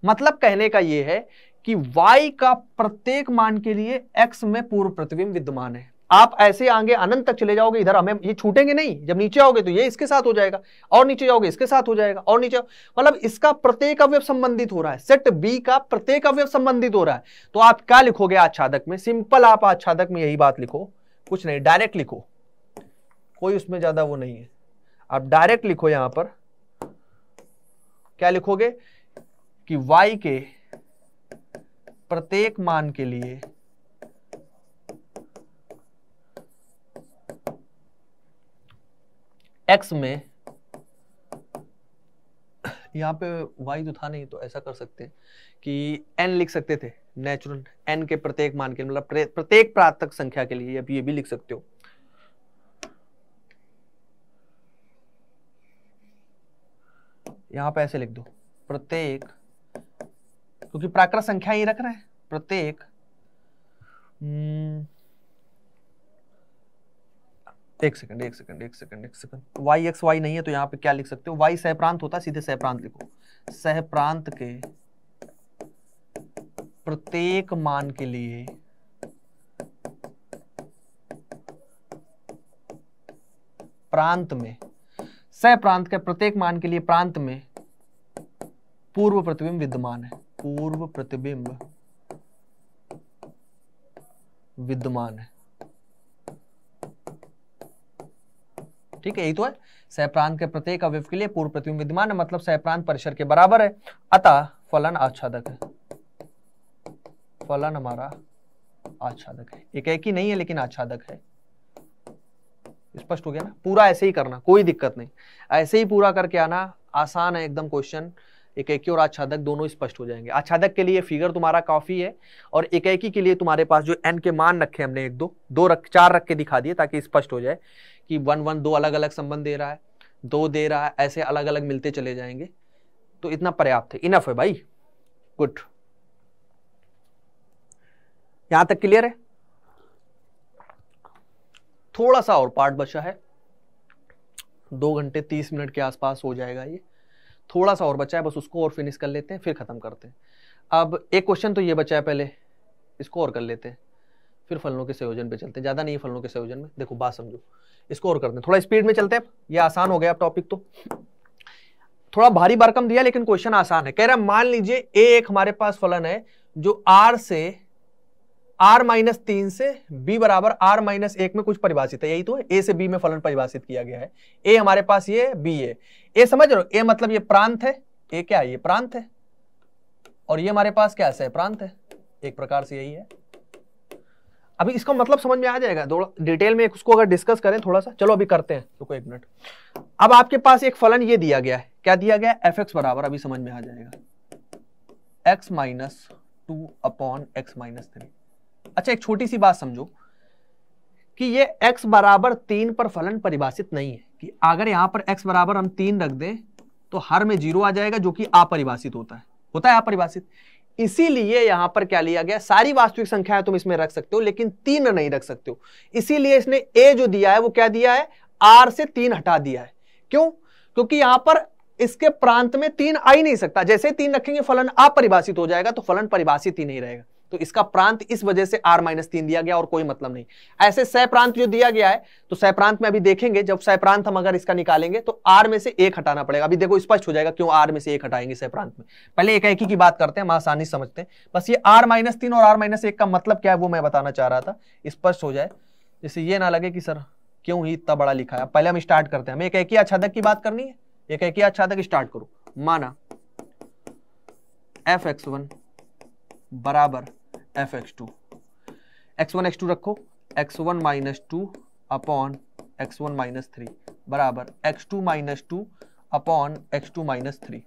मतलब कहने का यह है कि y का प्रत्येक मान के लिए x में पूर्व प्रतिबिंब विद्यमान है। आप ऐसे आगे अनंत तक चले जाओगे, इधर हमें ये छूटेंगे नहीं, जब नीचे आओगे तो ये इसके साथ हो जाएगा, और नीचे जाओगे इसके साथ हो जाएगा, और नीचे, मतलब इसका प्रत्येक अवयव संबंधित हो रहा है, सेट बी का प्रत्येक अवयव संबंधित हो रहा है। तो आप क्या लिखोगे आच्छादक में, सिंपल आप आच्छादक में यही बात लिखो, कुछ नहीं, डायरेक्ट लिखो, कोई उसमें ज्यादा वो नहीं है, आप डायरेक्ट लिखो। यहां पर क्या लिखोगे कि वाई के प्रत्येक मान के लिए x में, यहाँ पे y तो था नहीं तो ऐसा कर सकते कि n लिख सकते थे, नेचुरल n के प्रत्येक मान के, मतलब प्रत्येक प्राकृतिक संख्या के लिए, अब ये भी लिख सकते हो। यहाँ पे ऐसे लिख दो प्रत्येक, क्योंकि प्राकृतिक संख्या ही रख रहे हैं, प्रत्येक एक सेकंड y x y नहीं है तो यहाँ पे क्या लिख सकते हो, y सहप्रांत होता है, सीधे सहप्रांत लिखो, सहप्रांत के प्रत्येक मान के लिए प्रांत में, सहप्रांत के प्रत्येक मान के लिए प्रांत में पूर्व प्रतिबिंब विद्यमान है, पूर्व प्रतिबिंब विद्यमान है। ठीक है, यही तो है, सहप्रांत के प्रत्येक अवयव के लिए पूर्व प्रतिबिंब विद्यमान है, मतलब सहप्रांत परिसर के बराबर है, अतः फलन आच्छादक है, फलन हमारा आच्छादक है, एकैक नहीं है लेकिन आच्छादक है। स्पष्ट हो गया ना, पूरा ऐसे ही करना, कोई दिक्कत नहीं, ऐसे ही पूरा करके आना, आसान है एकदम क्वेश्चन, एकैकी और आच्छादक दोनों स्पष्ट हो जाएंगे। आच्छादक के लिए फिगर तुम्हारा काफी है, और एकैकी के लिए तुम्हारे पास जो n के मान रखे हमने, 1, 2, 4 रख के दिखा दिए ताकि स्पष्ट हो जाए कि 1, 1, 2 अलग अलग संबंध दे रहा है, 2 दे रहा है, ऐसे अलग अलग मिलते चले जाएंगे। तो इतना पर्याप्त है, इनफ है भाई, गुड, यहां तक क्लियर है। थोड़ा सा और पार्ट बचा है, 2 घंटे 30 मिनट के आसपास हो जाएगा, ये थोड़ा सा और बचा है, बस उसको और फिनिश कर लेते हैं फिर खत्म करते हैं। अब एक क्वेश्चन तो ये बचा है, पहले इसको और कर लेते हैं, फिर फलनों के संयोजन पे चलते हैं, ज़्यादा नहीं है फलनों के संयोजन में, देखो बात समझो, इसको और करते हैं, थोड़ा स्पीड में चलते हैं, ये आसान हो गया अब टॉपिक, तो थोड़ा भारी भरकम दिया लेकिन क्वेश्चन आसान है। कह रहा है मान लीजिए ए एक हमारे पास फलन है जो आर से R-3 से B बराबर R-1 में कुछ परिभाषित है, यही तो है। A से B में फलन परिभाषित किया गया है। A हमारे पास ये है, B है। A समझ रहे हो, A मतलब ये प्रांत है। A क्या है, ये प्रांत है, और ये हमारे पास क्या है, प्रांत है, एक प्रकार से यही है। अभी इसका मतलब समझ में आ जाएगा, थोड़ा डिटेल में उसको अगर डिस्कस करें थोड़ा सा, चलो अभी करते हैं, रुको एक मिनट। अब आपके पास एक फलन ये दिया गया है, क्या दिया गया है, fx बराबर, अभी समझ में आ जाएगा, x minus 2 upon x minus 3। अच्छा एक छोटी सी बात समझो कि ये x बराबर 3 पर फलन परिभाषित नहीं है, कि अगर यहाँ पर x बराबर हम 3 रख दें तो हर में 0 आ जाएगा, जो कि अपरिभाषित होता है, अपरिभाषित। इसीलिए यहां पर क्या लिया गया, सारी वास्तविक संख्याएं तुम इसमें रख सकते हो लेकिन 3 नहीं रख सकते हो। इसीलिए इसने a जो दिया है वो क्या दिया है, r से 3 हटा दिया है। क्यों, क्योंकि यहां पर इसके प्रांत में 3 आ ही नहीं सकता, जैसे 3 रखेंगे फलन अपरिभाषित हो जाएगा, तो फलन परिभाषित ही नहीं रहेगा। तो इसका प्रांत इस वजह से r-3 दिया गया, और कोई मतलब नहीं। ऐसे सह प्रांत जो दिया गया है, तो सह प्रांत में अभी देखेंगे, जब सह प्रांत हम अगर इसका निकालेंगे तो r में से 1 हटाना पड़ेगा। अभी देखो स्पष्ट हो जाएगा क्यों r में से 1 हटाएंगे सह प्रांत में। पहले एक एक की बात करते हैं, हम आसानी समझते हैं। बस ये r-3 और r-1 का मतलब क्या है वो मैं बताना चाह रहा था, स्पष्ट हो जाए, जिससे ये ना लगे कि सर क्यों ही इतना बड़ा लिखा है। पहले हम स्टार्ट करते हैं, हमें एक एक आच्छादक की बात करनी है, एक एक आच्छादक स्टार्ट करो। माना f(x1) बराबर f(x2), x1 x2 रखो, x1 minus 2 upon x1 minus 3 बराबर x2 minus 2 upon x2 minus 3।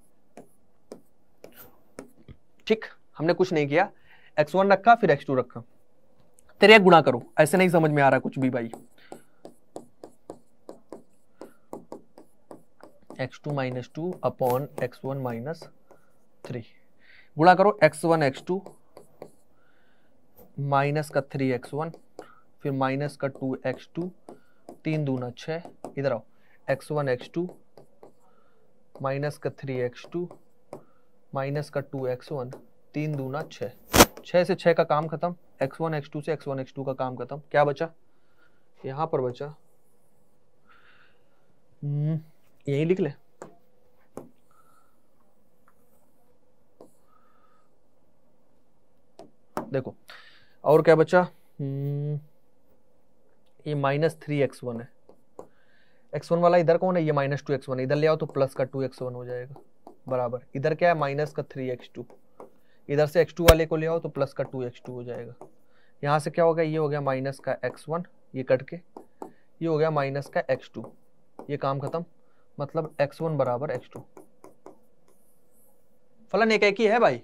ठीक, हमने कुछ नहीं किया, x1 रखा फिर x2 रखा, तेरे गुणा करो, ऐसे नहीं समझ में आ रहा कुछ भी भाई। x2 minus 2 upon x1 minus 3 गुणा करो, x1 x2 माइनस का 3x1 फिर माइनस का 2x2, 3 दूना 6, इधर आओ x1 x2 माइनस का 3x2 माइनस का 2x1, 3 दूना 6, 6 से 6 का काम खत्म, x1 x2 से x1 x2 का काम खत्म। क्या बचा यहाँ पर, बचा यही लिख ले, देखो और क्या बचा, ये -3x1 है, x1 वाला इधर कौन है, ये -2x1 है, इधर ले आओ तो प्लस का 2x1 हो जाएगा बराबर, इधर क्या है माइनस का 3x2, इधर से x2 वाले को ले आओ तो प्लस का 2x2 हो जाएगा। यहाँ से क्या होगा, ये हो गया माइनस का x1, ये कट के ये हो गया माइनस का x2, ये काम खत्म, मतलब x1 बराबर x2। फलन एक एक ही है भाई,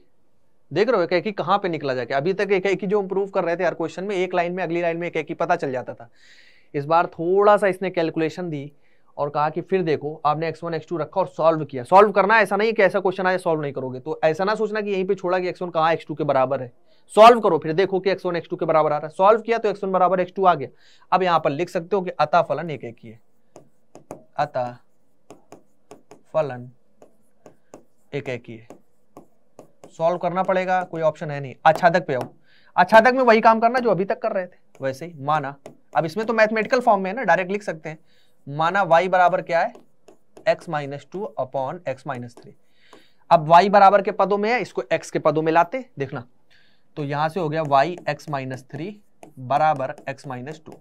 देख रहे हो एक एक कहाँ पे निकला जाके। अभी तक एक एक जो इम्प्रूव कर रहे थे हर क्वेश्चन में, एक लाइन में अगली लाइन में एक एक पता चल जाता था। इस बार थोड़ा सा इसने कैलकुलेशन दी और कहा कि फिर देखो, आपने x1 x2 रखा और सॉल्व किया। सॉल्व करना ऐसा नहीं कि ऐसा क्वेश्चन आया सॉल्व नहीं करोगे, तो ऐसा ना सोचना कि यहीं पे छोड़ा कि x1 कहाँ x2 के बराबर है। सॉल्व करो फिर देखो कि x1 x2 के बराबर आ रहा है, सॉल्व किया तो x1 बराबर x2 आ गया। अब यहाँ पर लिख सकते हो कि अतः फलन एक एक ही है, अतः फलन एक एक ही है। सॉल्व करना पड़ेगा, कोई ऑप्शन है नहीं। आच्छादक पे आओ, आच्छादक में वही काम करना जो अभी तक कर रहे थे, वैसे ही। माना, अब इसमें तो मैथमेटिकल फॉर्म में है ना, डायरेक्ट लिख सकते हैं। माना y बराबर क्या है, x minus 2 upon x minus 3। अब y बराबर के पदों में है, इसको x के पदों में लाते देखना, तो यहाँ से हो गया y x माइनस 3 बराबर x माइनस 2,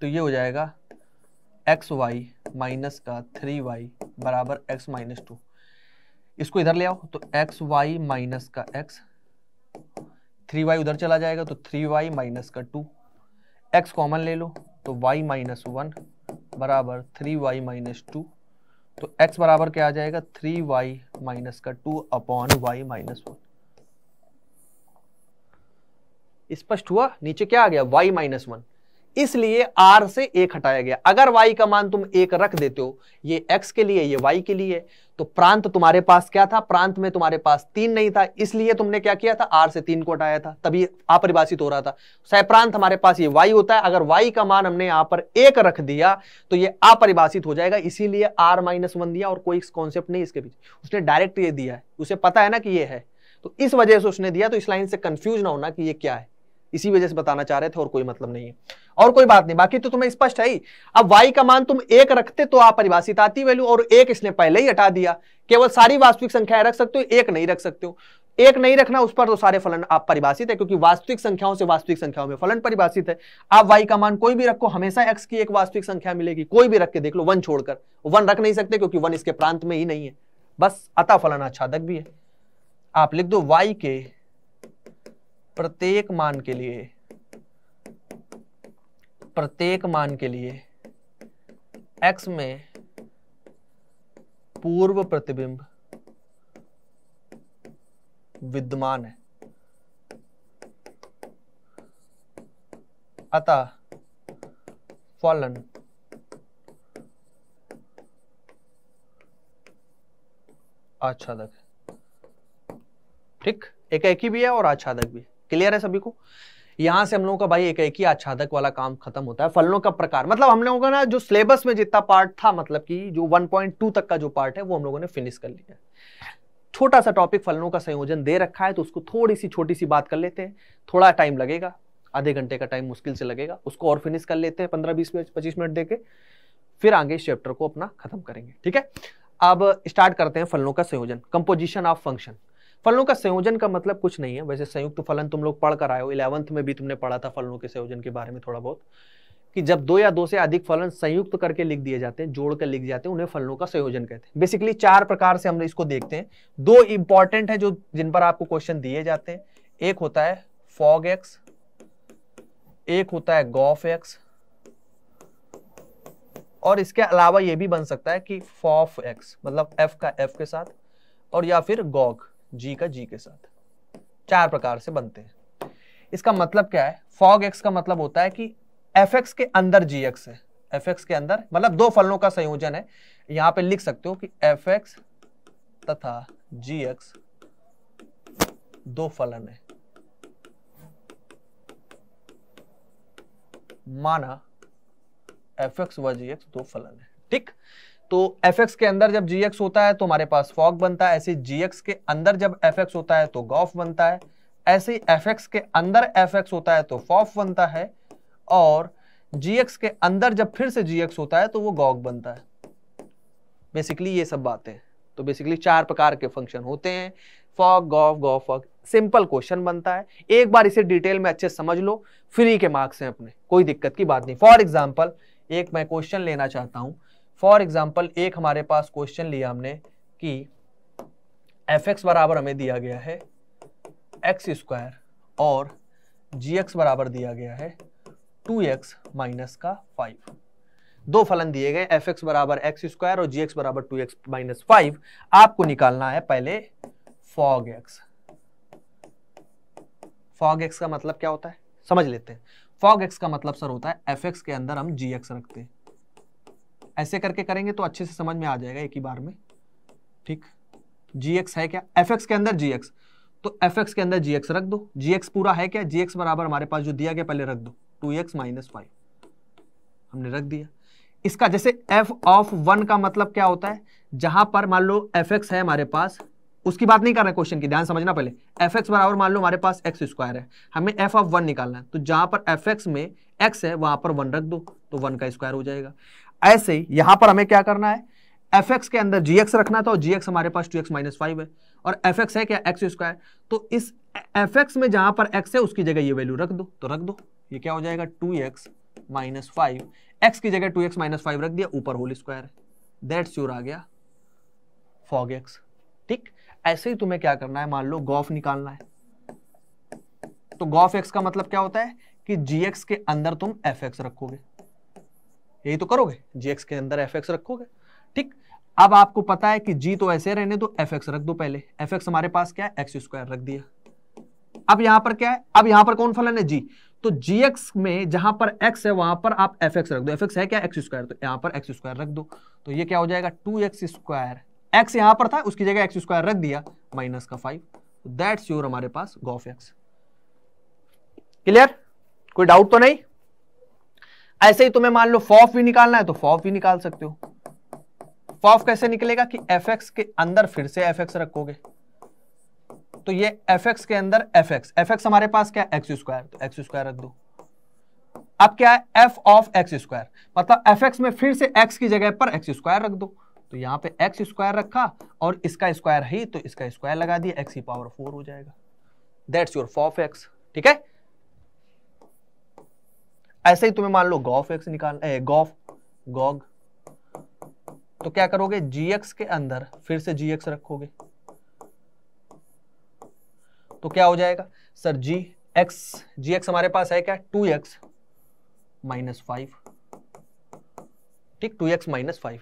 तो ये हो जाएगा xy माइनस का 3y बराबर x माइनस 2। इसको इधर ले आओ तो एक्स वाई माइनस का एक्स, 3y उधर चला जाएगा तो 3y माइनस का 2, एक्स कॉमन ले लो तो y माइनस 1 बराबर 3y माइनस 2, तो x बराबर क्या आ जाएगा 3y माइनस का 2 अपॉन y माइनस 1। स्पष्ट हुआ, नीचे क्या आ गया y माइनस 1, इसलिए r से 1 हटाया गया। अगर y का मान तुम 1 रख देते हो, ये x के लिए ये y के लिए, तो प्रांत तुम्हारे पास क्या था, प्रांत में तुम्हारे पास 3 नहीं था, इसलिए तुमने क्या किया था, r से 3 को हटाया था, तभी अपरिभाषित हो रहा था। सहप्रांत हमारे पास ये y होता है, अगर y का मान हमने यहाँ पर 1 रख दिया तो ये अपरिभाषित हो जाएगा, इसीलिए r-1 दिया, और कोई कॉन्सेप्ट नहीं इसके पीछे, उसने डायरेक्ट ये दिया है, उसे पता है ना कि ये है, तो इस वजह से उसने दिया। तो इस लाइन से कंफ्यूज ना होना कि ये क्या है, इसी वजह से बताना चाह रहे थे, और कोई मतलब नहीं है। और कोई बात नहीं, बाकी तो तुम्हें स्पष्ट है ही। अब y का मान तुम 1 रखते तो अपरिभाषित आती वैल्यू, और 1 इसने पहले ही हटा दिया। केवल सारी वास्तविक संख्याएं रख सकते हो, 1 नहीं रख सकते हो, एक नहीं रखना, उस पर तो सारे फलन आप परिभाषित है, क्योंकि वास्तविक संख्याओं से वास्तविक संख्याओं में फलन परिभाषित है। आप y का मान कोई भी रखो, हमेशा x की एक वास्तविक संख्या मिलेगी, कोई भी रख के देख लो, 1 छोड़कर। 1 रख नहीं सकते क्योंकि 1 इसके प्रांत में ही नहीं है। बस अतः फलन आच्छादक भी है। आप लिख दो y के प्रत्येक मान के लिए x में पूर्व प्रतिबिंब विद्यमान है, अतः फलन आच्छादक है। ठीक, एकाएकी भी है और आच्छादक भी। क्लियर है सभी को? यहां से हम लोगों का भाई एकाएकी आच्छादक वाला काम खत्म होता है। फलनों का प्रकार, मतलब हम लोगों का ना जो सिलेबस में जितना पार्ट था, मतलब कि जो 1.2 तक का जो पार्ट है वो हम लोगों ने फिनिश कर लिया। छोटा सा टॉपिक फलनों का संयोजन दे रखा है, तो उसको थोड़ी सी छोटी सी बात कर लेते हैं। थोड़ा टाइम लगेगा, आधे घंटे का टाइम मुश्किल से लगेगा, उसको और फिनिश कर लेते हैं 15-20-25 मिनट देके, फिर आगे इस चैप्टर को अपना खत्म करेंगे। ठीक है, अब स्टार्ट करते हैं फलनों का संयोजन, कंपोजिशन ऑफ फंक्शन। फलनों का संयोजन का मतलब कुछ नहीं है, वैसे संयुक्त फलन तुम लोग पढ़ कर आए हो, 11th में भी तुमने पढ़ा था फलनों के संयोजन के बारे में थोड़ा बहुत, कि जब दो या दो से अधिक फलन संयुक्त करके लिख दिए जाते हैं, जोड़ कर लिख जाते हैं, उन्हें फलनों का संयोजन कहते हैं। बेसिकली 4 प्रकार से हम इसको देखते हैं। 2 इंपॉर्टेंट है जो जिन पर आपको क्वेश्चन दिए जाते हैं, एक होता है फॉग एक्स, एक होता है गॉफ एक्स, और इसके अलावा ये भी बन सकता है कि फॉफ एक्स, मतलब एफ का एफ के साथ, और या फिर गॉग, जी का जी के साथ। 4 प्रकार से बनते हैं। इसका मतलब क्या है? फॉग एक्स का मतलब होता है कि fx के अंदर gx है, fx के अंदर, मतलब 2 फलनों का संयोजन है। यहां पे लिख सकते हो कि fx तथा gx 2 फलन है। माना fx व gx 2 फलन है। ठीक, तो fx के अंदर जब gx होता है तो हमारे पास फॉग बनता है, ऐसे gx के अंदर जब fx होता है तो गॉफ बनता है, ऐसे fx के अंदर fx होता है तो फॉफ बनता है, और gx के अंदर जब फिर से gx होता है तो वो gog बनता है। बेसिकली ये सब बातें, तो बेसिकली 4 प्रकार के फंक्शन होते हैं, fog, gog, gog, fog। Simple question बनता है, एक बार इसे डिटेल में अच्छे समझ लो, फ्री के मार्क्स हैं अपने, कोई दिक्कत की बात नहीं। फॉर एग्जाम्पल एक मैं क्वेश्चन लेना चाहता हूं, फॉर एग्जाम्पल एक हमारे पास क्वेश्चन लिया हमने कि fx बराबर हमें दिया गया है x² और gx बराबर दिया गया है 2x माइनस का 5। 2 फलन दिए गए, fx बराबर x² और gx बराबर 2x माइनस 5। आपको निकालना है पहले fog x। fog x का मतलब क्या होता है समझ लेते हैं। fog x का मतलब सर होता है fx के अंदर हम gx रखते हैं, ऐसे करके करेंगे तो अच्छे से समझ में आ जाएगा एक ही बार में। ठीक, gx है क्या? fx के अंदर gx, तो fx के अंदर gx रख दो। gx पूरा है क्या? gx बराबर हमारे पास जो दिया गया पहले रख दो, 2x माइनस 5 हमने रख दिया। इसका जैसे f ऑफ 1 का मतलब क्या होता है? जहां पर मान लो fx है हमारे पास, उसकी बात नहीं कर रहे क्वेश्चन की, ध्यान समझना पहले। fx बराबर मान लो हमारे पास x² है, हमें f ऑफ 1 निकालना है, तो जहां पर fx में x है वहां पर 1 रख दो, तो 1² हो जाएगा। ऐसे ही यहां पर हमें क्या करना है, fx के अंदर gx रखना था और gx हमारे पास 2x माइनस 5 है, और fx है क्या? x², तो इस fx में जहां पर x है उसकी जगह ये वैल्यू रख दो, तो रख दो, ये क्या हो जाएगा 2x माइनस 5, x की जगह 2x माइनस 5 रख दिया, ऊपर होल स्क्वायर, दैट्स योर आ गया फॉग एक्स। ठीक, ऐसे ही तुम्हें क्या करना है, मान लो गॉफ निकालना है, तो गॉफ एक्स का मतलब क्या होता है कि gx के अंदर तुम fx रखोगे, यही तो करोगे, gx के अंदर fx रखोगे। ठीक, अब आपको पता है कि g तो ऐसे रहने दो, fx रख दो पहले, fx हमारे पास क्या है? x² रख दिया। अब यहां पर क्या है? अब यहां पर कौन फलन है? g, तो gx में जहां पर x है वहां पर आप fx रख दो, fx है क्या? x², तो यहां पर x² रख दो, तो ये क्या हो जाएगा 2x², x यहां पर था उसकी जगह x² रख दिया माइनस का 5, दैट्स योर हमारे पास गॉफ x। क्लियर, कोई डाउट तो नहीं? ऐसे ही तुम्हें मान लो फॉफ भी निकालना है, तो फॉफ भी निकाल सकते हो। फॉफ कैसे निकलेगा कि fx के अंदर फिर से fx रखोगे, तो ये fx के अंदर fx, fx हमारे पास क्या? x², तो x² रख दो। अब क्या है? f ऑफ x², मतलब fx में फिर से x की जगह पर x² रख दो, तो यहाँ पे एक्स स्क्वायर रखा और इसका स्क्वायर ही, तो इसका स्क्वायर लगा दिया, एक्स की पावर 4 हो जाएगा, दैट्स योर फॉफ एक्स। ठीक है, ऐसे ही तुम्हें मान लो गॉफ एक्स निकालना, गॉफ गॉग, तो क्या करोगे जी एक्स के अंदर फिर से जी एक्स रखोगे, तो क्या हो जाएगा सर जी एक्स हमारे पास है क्या 2x माइनस 5, ठीक 2x माइनस 5,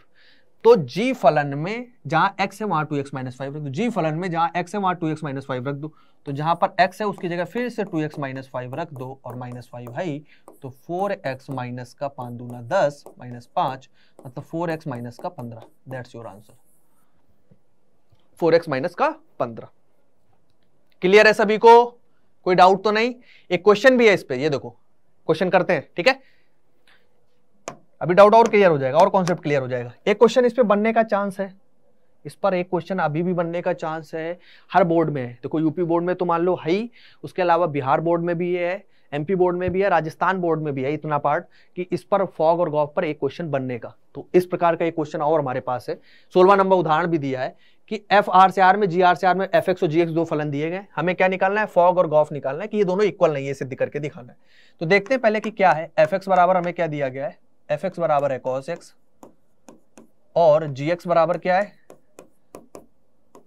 तो g फलन में जहां x है वहां 2x माइनस 5 रख दो, g फलन में जहां x है वहां 2x माइनस 5 रख दो, तो जहां पर x है उसकी जगह फिर से 2x माइनस 5 रख दो और माइनस 5 है तो 4x माइनस का 5 दूना 10 माइनस 5 मतलब 4x माइनस का 15, that's your answer 4x minus का 15। क्लियर है सभी को, कोई डाउट तो नहीं? एक क्वेश्चन भी है इस पे, ये देखो क्वेश्चन करते हैं, ठीक है अभी डाउट और क्लियर हो जाएगा और कॉन्सेप्ट क्लियर हो जाएगा। एक क्वेश्चन इस पे बनने का चांस है, इस पर एक क्वेश्चन अभी भी बनने का चांस है, हर बोर्ड में है। देखो यूपी बोर्ड में तो मान लो है, उसके अलावा बिहार बोर्ड में भी है, एमपी बोर्ड में भी है, राजस्थान बोर्ड में भी है, इतना पार्ट कि इस पर फॉग और गॉफ पर एक क्वेश्चन बनने का। तो इस प्रकार का एक क्वेश्चन और हमारे पास है, 16 नंबर उदाहरण भी दिया है कि एफ आर से आर में जी आर से आर में एफ एक्स और जी एक्स दो फलन दिए गए, हमें क्या निकालना है फॉग और गॉफ निकालना है कि ये दोनों इक्वल नहीं है, सिद्ध करके दिखाना है। तो देखते हैं पहले कि क्या है, एफ एक्स बराबर हमें क्या दिया गया है, एफ एक्स बराबर है कॉस एक्स और जी एक्स बराबर क्या है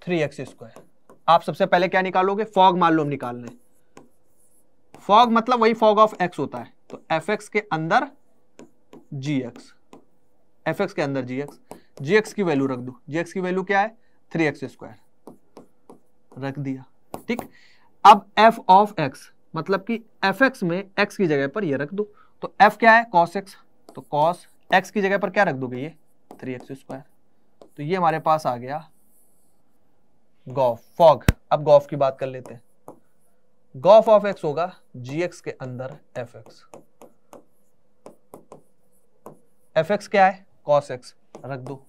3x स्क्वायर। आप सबसे पहले क्या निकालोगे फॉग, मान लो हम निकालना है फॉग मतलब वही फॉग ऑफ एक्स होता है, तो fx के अंदर gx, fx के अंदर gx, gx की वैल्यू रख दो, gx की वैल्यू क्या है 3x स्क्वायर रख दिया, ठीक। अब f ऑफ x मतलब कि fx में x की जगह पर ये रख दो, तो f क्या है cos x, तो cos x की जगह पर क्या रख दोगे ये 3x स्क्वायर, तो ये हमारे पास आ गया गॉफ फॉग। अब गॉफ की बात कर लेते हैं, गॉफ ऑफ एक्स होगा gx के अंदर fx क्या है cos x रख दो,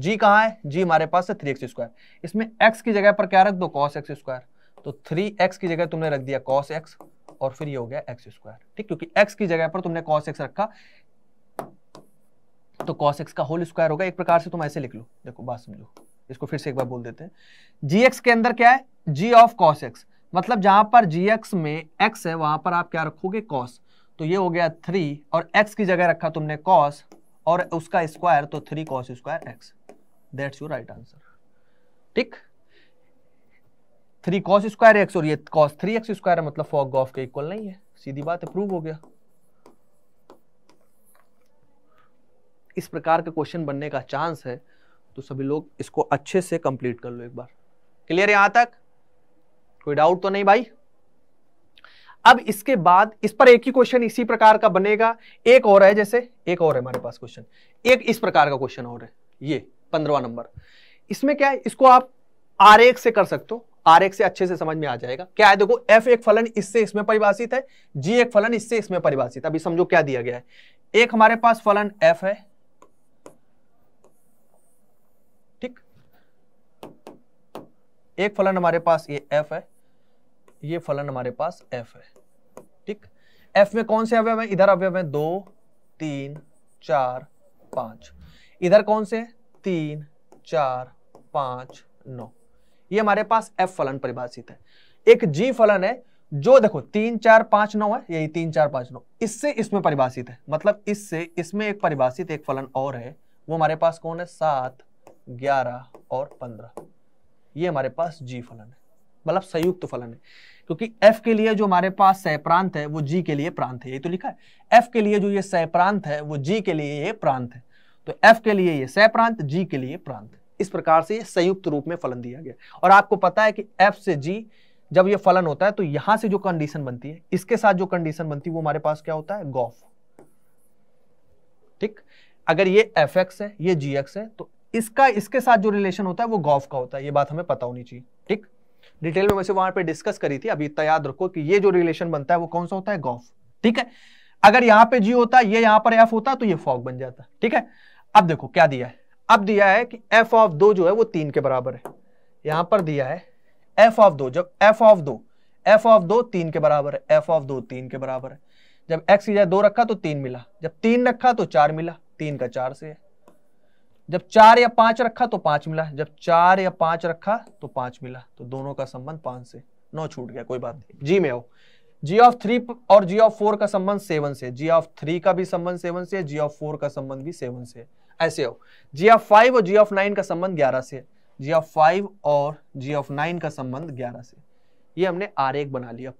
g कहाँ है g हमारे पास है 3x स्क्वायर, इसमें x की जगह पर क्या रख दो cos x स्क्वायर, तो 3x की जगह तुमने रख दिया cos x और फिर ये हो गया x स्क्वायर, ठीक क्योंकि x की जगह पर तुमने cos x रखा तो cos x का होल स्क्वायर होगा। एक प्रकार से तुम ऐसे लिख लो, देखो बात समझो, इसको फिर से एक बार बोल देते हैं, gx के अंदर क्या है g ऑफ cos x मतलब जहां पर gx में x है वहां पर आप क्या रखोगे cos, तो ये हो गया 3 और x की जगह रखा तुमने cos और उसका स्क्वायर तो 3 cos square x, that's your right answer, ठीक 3 cos स्क्वायर x और ये cos 3x स्क्वायर मतलब फॉग गॉफ के इक्वल नहीं है, सीधी बात है, प्रूव हो गया। इस प्रकार का क्वेश्चन बनने का चांस है तो सभी लोग इसको अच्छे से कंप्लीट कर लो एक बार। क्लियर है यहां तक, कोई डाउट तो नहीं भाई? अब इसके बाद इस पर एक ही क्वेश्चन इसी प्रकार का बनेगा, एक और है, जैसे एक और है हमारे पास क्वेश्चन, एक इस प्रकार का क्वेश्चन और है, ये 15वां नंबर। इसमें क्या है, इसको आप आरेख से कर सकते हो, आरेख से अच्छे से समझ में आ जाएगा। क्या है देखो, एफ एक फलन इससे इसमें परिभाषित है, जी एक फलन इससे इसमें परिभाषित है। अभी समझो क्या दिया गया है, एक हमारे पास फलन एफ है, एक फलन हमारे पास ये f है, ये फलन हमारे पास f है, ठीक। f में कौन से अवयव हैं, इधर अवयव हैं 2 3 4 5, इधर कौन से 3 4 5 9, ये हमारे पास f फलन परिभाषित है। एक g फलन है जो देखो 3 4 5 9 है, यही 3 4 5 9, इससे इसमें परिभाषित है, मतलब इससे इसमें एक परिभाषित एक फलन और है, वो हमारे पास कौन है 7 11 और 15, ये हमारे पास g फलन है, मतलब संयुक्त फलन है, क्योंकि f के लिए जो हमारे पास सहप्रांत है वो g के लिए प्रांत है, ये तो लिखा है f के लिए जो ये सहप्रांत है वो g के लिए ये प्रांत है, तो f के लिए ये सहप्रांत, g के लिए प्रांत। इस प्रकार से ये संयुक्त रूप में फलन दिया गया, और आपको पता है कि f से g जब ये फलन होता है तो यहां से जो कंडीशन बनती है, इसके साथ जो कंडीशन बनती है वो हमारे पास क्या होता है गॉफ, ठीक। अगर ये fx है, ये gx है, तो इसका इसके साथ जो रिलेशन होता है वो गॉफ का होता है, ये बात हमें पता होनी चाहिए, ठीक। डिटेल में वैसे वहां पे डिस्कस करी थी, अभी इतना याद रखो कि ये जो रिलेशन बनता है वो कौन सा होता है गॉफ, ठीक है। अगर यहाँ पे जी होता, ये यहाँ पर एफ होता, तो ये फॉग बन जाता, ठीक है। अब देखो क्या दिया है, अब दिया है कि एफ ऑफ 2 जो है वो 3 के बराबर है, यहाँ पर दिया है एफ ऑफ 2, जब एफ ऑफ 2 3 के बराबर है, एफ ऑफ 2 3 के बराबर है, जब एक्स की जगह 2 रखा तो 3 मिला, जब 3 रखा तो 4 मिला, 3 का 4 से है, जब 4 या 5 रखा तो 5 मिला, जब 4 या 5 रखा तो 5 मिला, तो दोनों का संबंध 5 से, 9 छूट गया कोई बात नहीं। जी में हो, जी ऑफ 3 और जी ऑफ 4 का संबंध 7 से, जी ऑफ 3 का भी संबंध 7 से, जी ऑफ 4 का संबंध भी 7 से। ऐसे हो, जी ऑफ 5 और जी ऑफ 9 का संबंध 11 से, जी ऑफ 5 और जी ऑफ 9 का संबंध 11 से। ये हमने आरेख बना लिया,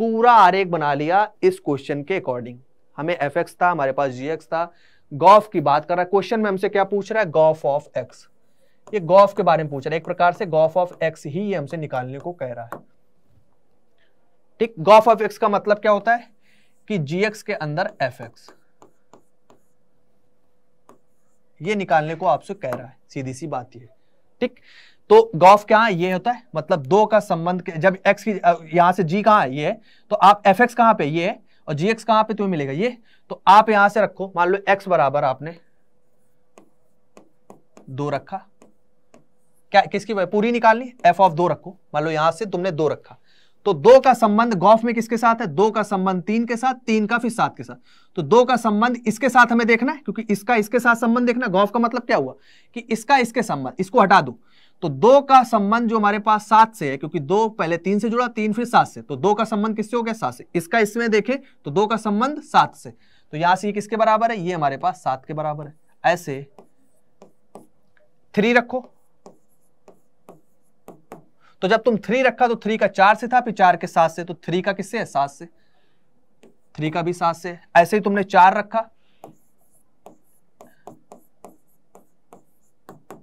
पूरा आरेख बना लिया इस क्वेश्चन के अकॉर्डिंग। हमें एफएक्स था, हमारे पास जीएक्स था, गॉफ की बात कर रहा है क्वेश्चन में, हमसे क्या पूछ रहा है, गॉफ ऑफ एक्स। ये गॉफ के बारे में पूछ रहा है, एक प्रकार से गॉफ ऑफ एक्स ही ये हमसे निकालने को कह रहा है। ठीक, गॉफ ऑफ एक्स का मतलब क्या होता है कि जीएक्स के अंदर एफएक्स, ये निकालने को आपसे कह रहा है, सीधी सी बात ये। ठीक, तो गॉफ क्या है, ये होता है, मतलब 2 का संबंध जब एक्स की यहां से जी कहां है ये है, तो आप एफएक्स कहां पे ये है और जीएक्स कहां पे तुम्हें मिलेगा ये, तो आप यहां से रखो, मान लो एक्स बराबर आपने 2 रखा, क्या किसकी पूरी निकालनी, एफ ऑफ 2 रखो, मान लो यहां से तुमने 2 रखा, तो 2 का संबंध गॉफ में किसके साथ है, 2 का संबंध 3 के साथ, 3 का फिर 7 के साथ, तो 2 का संबंध इसके साथ हमें देखना है, क्योंकि इसका इसके साथ संबंध देखना। गॉफ का मतलब क्या हुआ कि इसका इसके संबंध, इसको हटा दो, तो 2 का संबंध जो हमारे पास 7 से है, क्योंकि 2 पहले 3 से जुड़ा, 3 फिर 7 से, तो 2 का संबंध किससे हो गया, 7 से। इसका इसमें देखें तो 2 का संबंध 7 से, तो यहां से ये किसके बराबर है, ये हमारे पास 7 के बराबर है। ऐसे 3 रखो, तो जब तुम 3 रखा तो 3 का 4 से था, फिर 4 के 7 से, तो 3 का किससे है, 7 से, 3 का भी 7 से। ऐसे ही तुमने 4 रखा,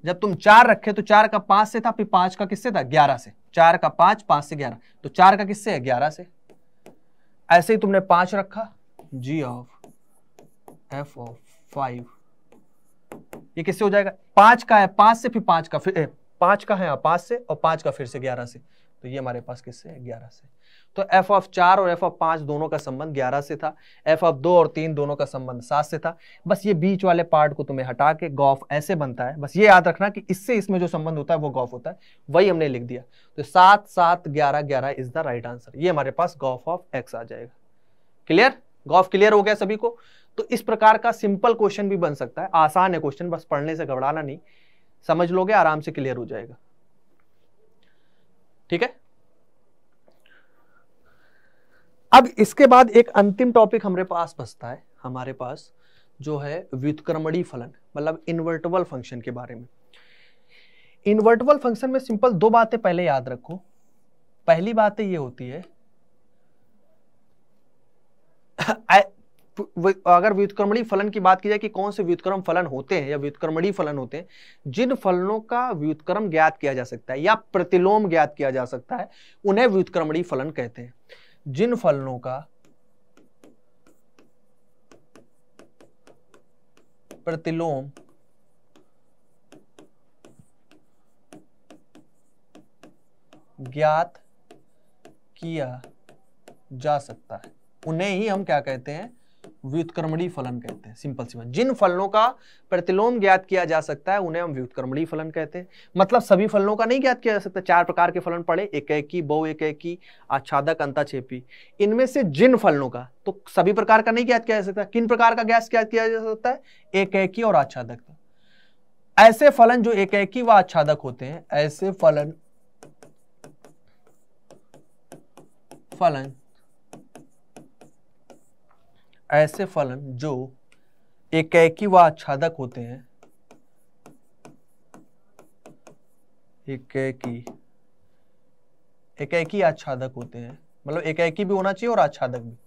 जब तुम 4 रखे तो 4 का 5 से था, फिर 5 का किससे था, 11 से, 4 का 5, 5 से 11, तो 4 का किससे है, 11 से। ऐसे ही तुमने 5 रखा, जी ऑफ एफ ऑफ 5, ये किससे हो जाएगा, 5 का है 5 से, फिर 5 का फिर 5 का है 5 से और 5 का फिर से 11 से, तो ये हमारे पास किससे है, 11 से। तो एफ ऑफ 4 और एफ ऑफ 5 दोनों का संबंध 11 से था, एफ ऑफ 2 और 3 दोनों का संबंध 7 से था। बस ये बीच वाले पार्ट को तुम्हें हटा के गॉफ ऐसे बनता है, बस ये याद रखना कि इससे इसमें जो संबंध होता है वो गॉफ होता है, वही हमने लिख दिया। तो 7, 7, 11, 11 इज द राइट आंसर, ये हमारे पास गॉफ ऑफ एक्स आ जाएगा। क्लियर, गॉफ क्लियर हो गया सभी को। तो इस प्रकार का सिंपल क्वेश्चन भी बन सकता है, आसान है क्वेश्चन, बस पढ़ने से घबराना नहीं, समझ लोगे आराम से क्लियर हो जाएगा। ठीक है, अब इसके बाद एक अंतिम टॉपिक हमारे पास बचता है, हमारे पास जो है व्युत्क्रमणीय फलन, मतलब इन्वर्टिबल फंक्शन के बारे में। इन्वर्टिबल फंक्शन में सिंपल 2 बातें पहले याद रखो। पहली बात ये होती है, अगर व्युत्क्रमणीय फलन की बात की जाए कि कौन से व्युत्क्रम फलन होते हैं या व्युत्क्रमणीय फलन होते हैं, जिन फलनों का व्युत्क्रम ज्ञात किया जा सकता है या प्रतिलोम ज्ञात किया जा सकता है, उन्हें व्युत्क्रमणीय फलन कहते हैं। जिन फलनों का प्रतिलोम ज्ञात किया जा सकता है, उन्हें ही हम क्या कहते हैं, व्युत्क्रमणीय फलन कहते हैं। सिंपल सी बात, जिन फलनों का प्रतिलोम ज्ञात किया जा सकता है उन्हें हम व्युत्क्रमणीय फलन कहते हैं। मतलब सभी फलनों का नहीं ज्ञात किया जा सकता, 4 प्रकार के फलन पड़े, एकैकी, बहुएकैकी, आच्छादक, अंताक्षेपी। इनमें से जिन फलनों का, तो सभी प्रकार का नहीं ज्ञात किया जा सकता, किन प्रकार का ज्ञात किया जा सकता है, एकैकी और आच्छादक का। ऐसे फलन जो एकैकी व आच्छादक होते हैं, ऐसे फलन जो एकैकी व आच्छादक होते हैं, एकैकी आच्छादक होते हैं, मतलब एकैकी भी होना चाहिए और आच्छादक भी।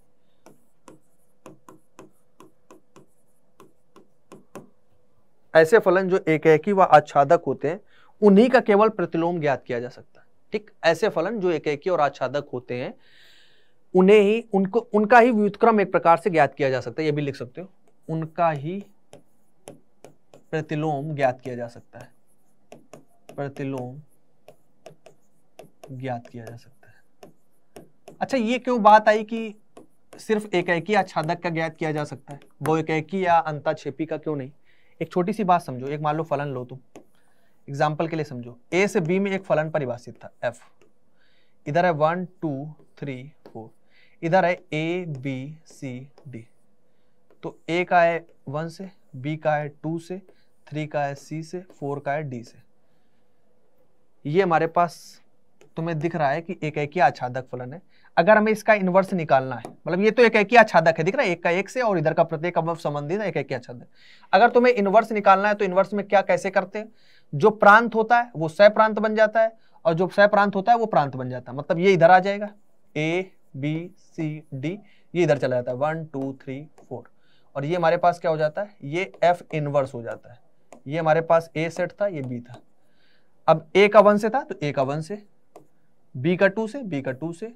ऐसे फलन जो एकैकी व आच्छादक होते हैं उन्हीं का केवल प्रतिलोम ज्ञात किया जा सकता है। ठीक, ऐसे फलन जो एकैकी और आच्छादक होते हैं उन्हें ही, उनको, उनका ही व्युत्क्रम एक प्रकार से ज्ञात किया जा सकता है, ये भी लिख सकते हो, उनका ही प्रतिलोम ज्ञात किया जा सकता है, प्रतिलोम ज्ञात किया जा सकता है। अच्छा, ये क्यों बात आई कि सिर्फ एकैकी आच्छादक का ज्ञात किया जा सकता है, बहुएकैकी या अंताक्षेपी का क्यों नहीं? एक छोटी सी बात समझो, एक मान लो फलन लो, तुम एग्जाम्पल के लिए समझो, ए से बी में एक फलन परिभाषित था एफ, इधर है 1, 2, 3, 4, इधर है ए बी सी डी, तो ए का है 1 से, बी का है 2 से, 3 का है सी से, 4 का है डी से। ये हमारे पास तुम्हें दिख रहा है कि एकैकीय आच्छादक फलन है। अगर हमें इसका इन्वर्स निकालना है, मतलब ये तो एकैकीय आच्छादक है, दिख रहा है एक का एक से और इधर का प्रत्येक अवयव संबंधित है एकैकीय आच्छादक। अगर तुम्हें इन्वर्स निकालना है तो इन्वर्स में क्या कैसे करते हैं, जो प्रांत होता है वो सह प्रांत बन जाता है और जो सह प्रांत होता है वो प्रांत बन जाता है। मतलब ये इधर आ जाएगा ए बी सी डी, ये इधर चला जाता है 1 2 3 4 और ये हमारे पास क्या हो जाता है, ये एफ इनवर्स हो जाता है। ये हमारे पास ए सेट था, ये बी था। अब ए का 1 से था तो ए का 1 से, बी का 2 से, बी का 2 से,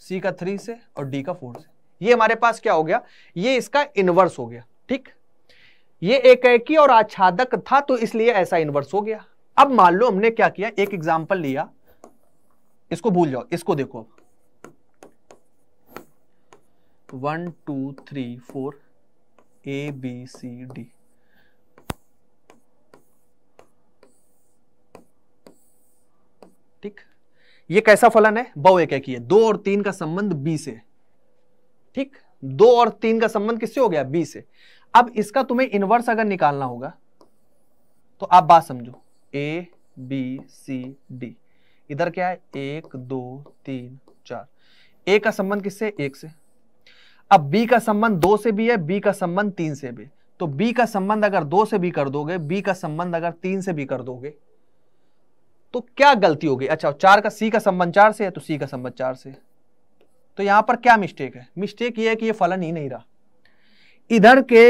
सी का 3 से और डी का 4 से। ये हमारे पास क्या हो गया, ये इसका इनवर्स हो गया। ठीक, ये एकैकी और आच्छादक था तो इसलिए ऐसा इनवर्स हो गया। अब मान लो हमने क्या किया, एक एग्जाम्पल लिया, इसको भूल जाओ, इसको देखो। 1 2 3 4 ए बी सी डी, ठीक। ये कैसा फलन है, बहुएकैकी है। 2 और 3 का संबंध बी से, ठीक, 2 और 3 का संबंध किससे हो गया, बी से। अब इसका तुम्हें इनवर्स अगर निकालना होगा तो आप बात समझो, ए बी सी डी, इधर क्या है 1 2 3 4। ए का संबंध किससे, 1 से। अब बी का संबंध 2 से भी है, बी का संबंध 3 से भी। तो बी का संबंध अगर 2 से भी कर दोगे, बी का संबंध अगर 3 से भी कर दोगे तो क्या गलती होगी। अच्छा, 4 का, सी का संबंध 4 से है तो सी का संबंध 4 से। तो यहां पर क्या मिस्टेक है, मिस्टेक ये है कि ये फलन ही नहीं रहा। इधर के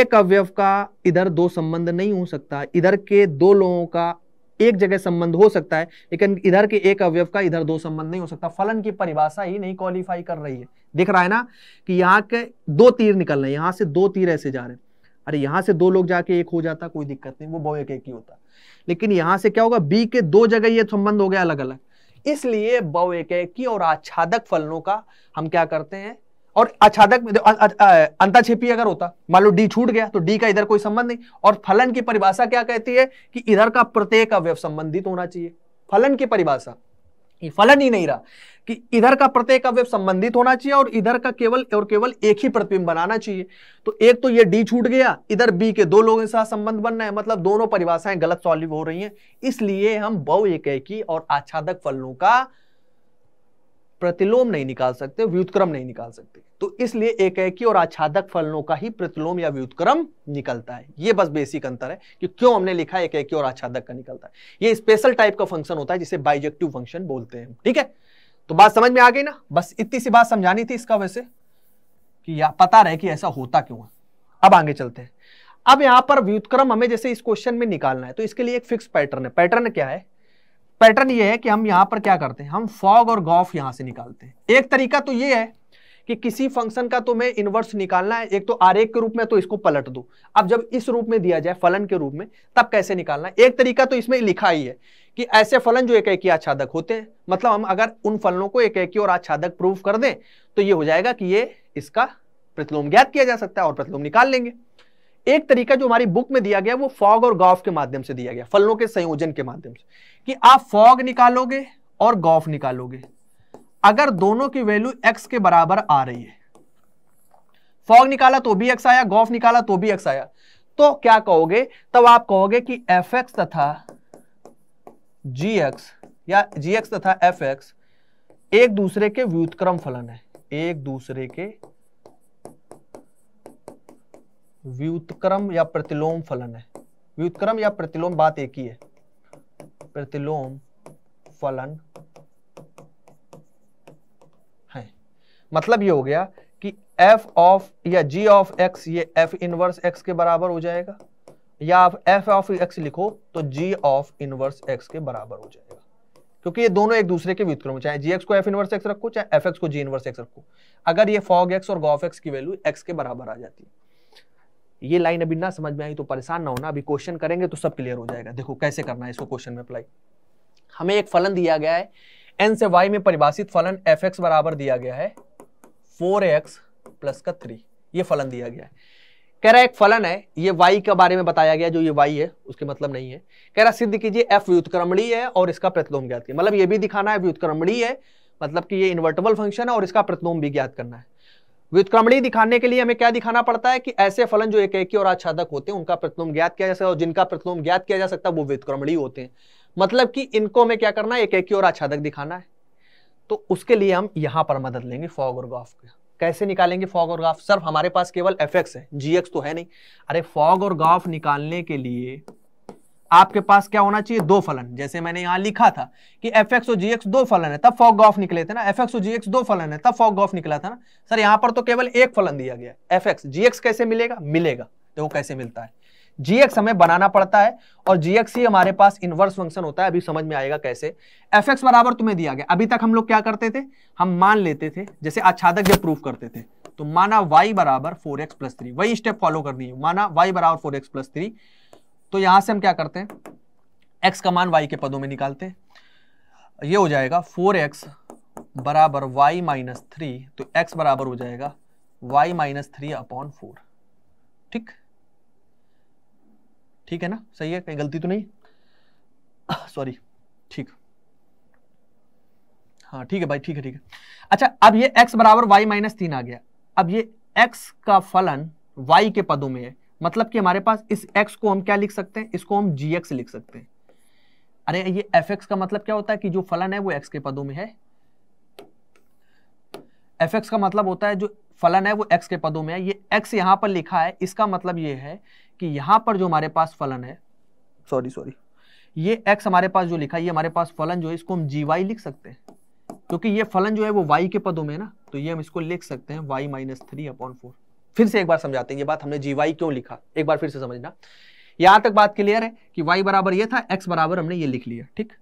एक अवयव का इधर 2 संबंध नहीं हो सकता, इधर के 2 लोगों का एक जगह संबंध हो सकता है, लेकिन इधर के एक अवयव का इधर 2 संबंध नहीं हो सकता। फलन की परिभाषा ही नहीं क्वालिफाई कर रही है। दिख रहा है ना कि यहाँ के 2 तीर निकल रहे हैं, यहाँ से 2 तीर ऐसे जा रहे हैं। अरे यहाँ से 2 लोग जाके एक हो जाता, कोई दिक्कत नहीं, वो बहुएकैकी होता। लेकिन यहाँ से क्या होगा, बी के 2 जगह ये संबंध हो गया अलग अलग। इसलिए बहुएकैकी और आच्छादक फलनों का हम क्या करते हैं, और आच्छादक अंताक्षेपी अगर होता, मान लो डी छूट गया तो डी का इधर कोई संबंध नहीं। और फलन की परिभाषा क्या कहती है कि इधर का प्रत्येक अवयव संबंधित होना चाहिए। फलन की परिभाषा, ये फलन ही नहीं रहा कि इधर का प्रत्येक अवयव संबंधित होना चाहिए और इधर का केवल और केवल एक ही प्रतिबिंब बनाना चाहिए। तो एक तो ये डी छूट गया, इधर बी के 2 लोगों के साथ संबंध बनना है। मतलब दोनों परिभाषाएं गलत सॉल्व हो रही हैं। इसलिए हम बहुएकैकी और आच्छादक फलनों का प्रतिलोम नहीं निकाल सकते, व्युत्क्रम नहीं निकाल सकते। तो इसलिए एकैकी और आच्छादक फलनों का ही प्रतिलोम या व्युत्क्रम निकलता है। ये बस बेसिक अंतर है कि क्यों हमने लिखा एकैकी और आच्छादक का निकलता है। ये स्पेशल टाइप का फंक्शन होता है जिसे बाइजेक्टिव फंक्शन बोलते हैं। ठीक है, तो बात समझ में आ गई ना, बस इतनी सी बात समझानी थी इसका, वैसे कि पता रहे कि ऐसा होता क्यों है। अब आगे चलते हैं। अब यहाँ पर व्युत्क्रम हमें जैसे इस क्वेश्चन में निकालना है तो इसके लिए एक फिक्स पैटर्न है। पैटर्न क्या है, पैटर्न ये है कि हम यहाँ पर क्या करते हैं, हम फॉग और गॉफ यहाँ से निकालते हैं। एक तरीका तो ये है कि किसी फंक्शन का तुम्हें इनवर्स निकालना है, एक तो आरेख के रूप में, तो इसको पलट दो। अब जब इस रूप में दिया जाए फलन के रूप में, तब कैसे निकालना है। एक तरीका तो इसमें लिखा ही है कि ऐसे फलन जो एकैकी आच्छादक होते हैं, मतलब हम अगर उन फलनों को एकैकी और आच्छादक प्रूव कर दें तो ये हो जाएगा कि ये इसका प्रतिलोम ज्ञात किया जा सकता है और प्रतिलोम निकाल लेंगे। एक तरीका जो हमारी बुक में दिया गया वो फॉग और गॉफ के माध्यम से दिया गया, फलनों के संयोजन के माध्यम से, कि आप फॉग निकालोगे और गॉफ निकालोगे अगर दोनों की वैल्यू एक्स के बराबर आ रही है। फॉग निकाला तो भी एक्स आया, गॉफ निकाला तो भी एक्स आया, तो क्या कहोगे, तब आप कहोगे कि एफ एक्स तथा जी एक्स, या जी एक्स तथा एफ एक्स एक दूसरे के व्युत्क्रम फलन है, एक दूसरे के व्युत्क्रम या प्रतिलोम फलन है। व्युत्क्रम या प्रतिलोम बात एक ही है, प्रतिलोम फलन है। मतलब ये हो गया कि f ऑफ या g ऑफ x ये f इनवर्स x के बराबर हो जाएगा, या आप f ऑफ x लिखो तो g ऑफ इनवर्स x के बराबर हो जाएगा, क्योंकि ये दोनों एक दूसरे के व्युत्क्रम, चाहे जी एक्स को एफ इनवर्स एक्स रखो, चाहे एफ एक्स को जी इनवर्स एक्स रखो, अगर ये फॉग एक्स और गॉफ एक्स की वैल्यू एक्स के बराबर आ जाती है। ये लाइन अभी ना समझ में आई तो परेशान ना होना, अभी क्वेश्चन करेंगे तो सब क्लियर हो जाएगा। देखो कैसे करना है इसको क्वेश्चन में अप्लाई। हमें एक फलन दिया गया है n से y में परिभाषित फलन एफ एक्स बराबर दिया गया है 4x + 3। ये फलन दिया गया है, कह रहा है एक फलन है, ये y के बारे में बताया गया, जो ये y है उसके मतलब नहीं है। कह रहा सिद्ध कीजिए f व्युत्क्रमणीय है और इसका प्रतिलोम ज्ञात कीजिए, मतलब ये भी दिखाना है व्युत्क्रमणीय है, मतलब कि ये इन्वर्टेबल फंक्शन है और इसका प्रतिलोम भी ज्ञात करना है। व्युत्क्रमणीय दिखाने के लिए हमें क्या दिखाना पड़ता है कि ऐसे फलन जो एक एक और आच्छादक होते हैं उनका प्रतिलोम ज्ञात किया जा सकता है और जिनका प्रतिलोम ज्ञात किया जा सकता है वो व्युत्क्रमणीय होते हैं। मतलब कि इनको हमें क्या करना है, एक एक और आच्छादक दिखाना है। तो उसके लिए हम यहाँ पर मदद लेंगे फॉग और गॉफ की। कैसे निकालेंगे फॉग और गॉफ? सर हमारे पास केवल एफएक्स है, जीएक्स तो है नहीं। अरे फॉग और गॉफ निकालने के लिए आपके पास क्या होना चाहिए, दो फलन। जैसे मैंने यहाँ लिखा था कि एफएक्स और जीएक्स दो फलन है तब फॉग गॉफ निकले थे ना, एफएक्स और जीएक्स दो फलन है तब फॉग गॉफ निकला था ना। सर यहाँ पर तो केवल एक फलन दिया गया एफएक्स, जीएक्स कैसे मिलेगा? मिलेगा देखो कैसे मिलता है, जीएक्स हमें बनाना पड़ता है और जीएक्स ही हमारे पास इनवर्स फंक्शन होता है, अभी समझ में आएगा कैसे। एफएक्स बराबर तुम्हें दिया गया, अभी तक हम लोग क्या करते थे, हम मान लेते थे, जैसे आच्छादक जब प्रूफ करते थे तो माना y बराबर 4x+3, वही स्टेप फॉलो करनी है, माना y बराबर 4x+3। तो यहां से हम क्या करते हैं, x का मान y के पदों में निकालते हैं, ये हो जाएगा 4x बराबर y माइनस 3, तो x बराबर हो जाएगा y माइनस 3/4। ठीक है ना, सही है, कहीं गलती तो नहीं, सॉरी, ठीक, हाँ ठीक है भाई, ठीक है ठीक है। अच्छा अब ये x बराबर y माइनस 3 आ गया, अब ये x का फलन y के पदों में है, मतलब कि हमारे पास इस x को हम क्या लिख सकते हैं, इसको हम gx लिख सकते हैं। अरे ये fx का मतलब क्या होता है कि जो फलन है वो x के पदों में है, fx का मतलब होता है जो फलन है वो x के पदों में है। ये x यहाँ पर लिखा है, इसका मतलब ये है कि यहाँ पर जो हमारे पास फलन है, सॉरी ये x हमारे पास जो लिखा है, ये हमारे पास फलन जो है इसको हम gy लिख सकते हैं, क्योंकि ये फलन जो है वो y के पदों में है ना, तो ये हम इसको लिख सकते हैं y माइनस 3/4। फिर से एक बार समझाते हैं ये बात, हमने gy क्यों लिखा, एक बार फिर से समझना। यहाँ तक बात क्लियर है कि y बराबर ये था, x बराबर हमने ये लिख लिया, ठीक।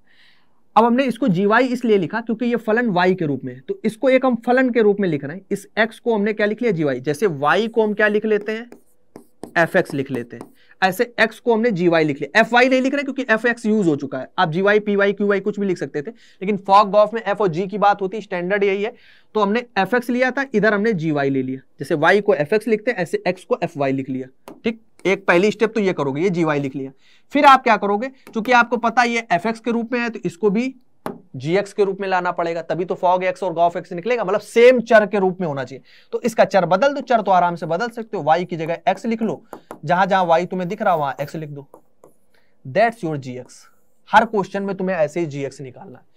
अब हमने इसको gy इसलिए लिखा क्योंकि ये फलन y के रूप में है, तो इसको एक हम फलन के रूप में लिख रहे हैं। इस x को हमने क्या लिख लिया, gy। जैसे y को हम क्या लिख लेते हैं, fx लिख लेते हैं, ऐसे x को हमने gy लिख लिया। fy नहीं लिख रहे क्योंकि fx यूज हो चुका है, आप gy py qy कुछ भी लिख सकते थे, लेकिन फॉग गॉफ में f और g की बात होती है, स्टैंडर्ड यही है, तो हमने fx लिया था, इधर हमने gy ले लिया। जैसे y को fx लिखते हैं ऐसे x को fy लिख लिया, ठीक। एक पहली स्टेप तो ये करोगे, ये gy लिख लिया। फिर आप क्या करोगे, क्योंकि आपको पता ये fx के रूप में है तो इसको भी gx के रूप में लाना पड़ेगा, तभी तो fog x और gov x निकलेगा, मतलब सेम चर के रूप में होना चाहिए। तो इसका चर बदल दो, चर तो आराम से बदल सकते हो, y की जगह x लिख लो, जहां जहां y तुम्हें दिख रहा वहां x लिख दो, दैट्स योर gx। हर क्वेश्चन में तुम्हें ऐसे ही gx निकालना है।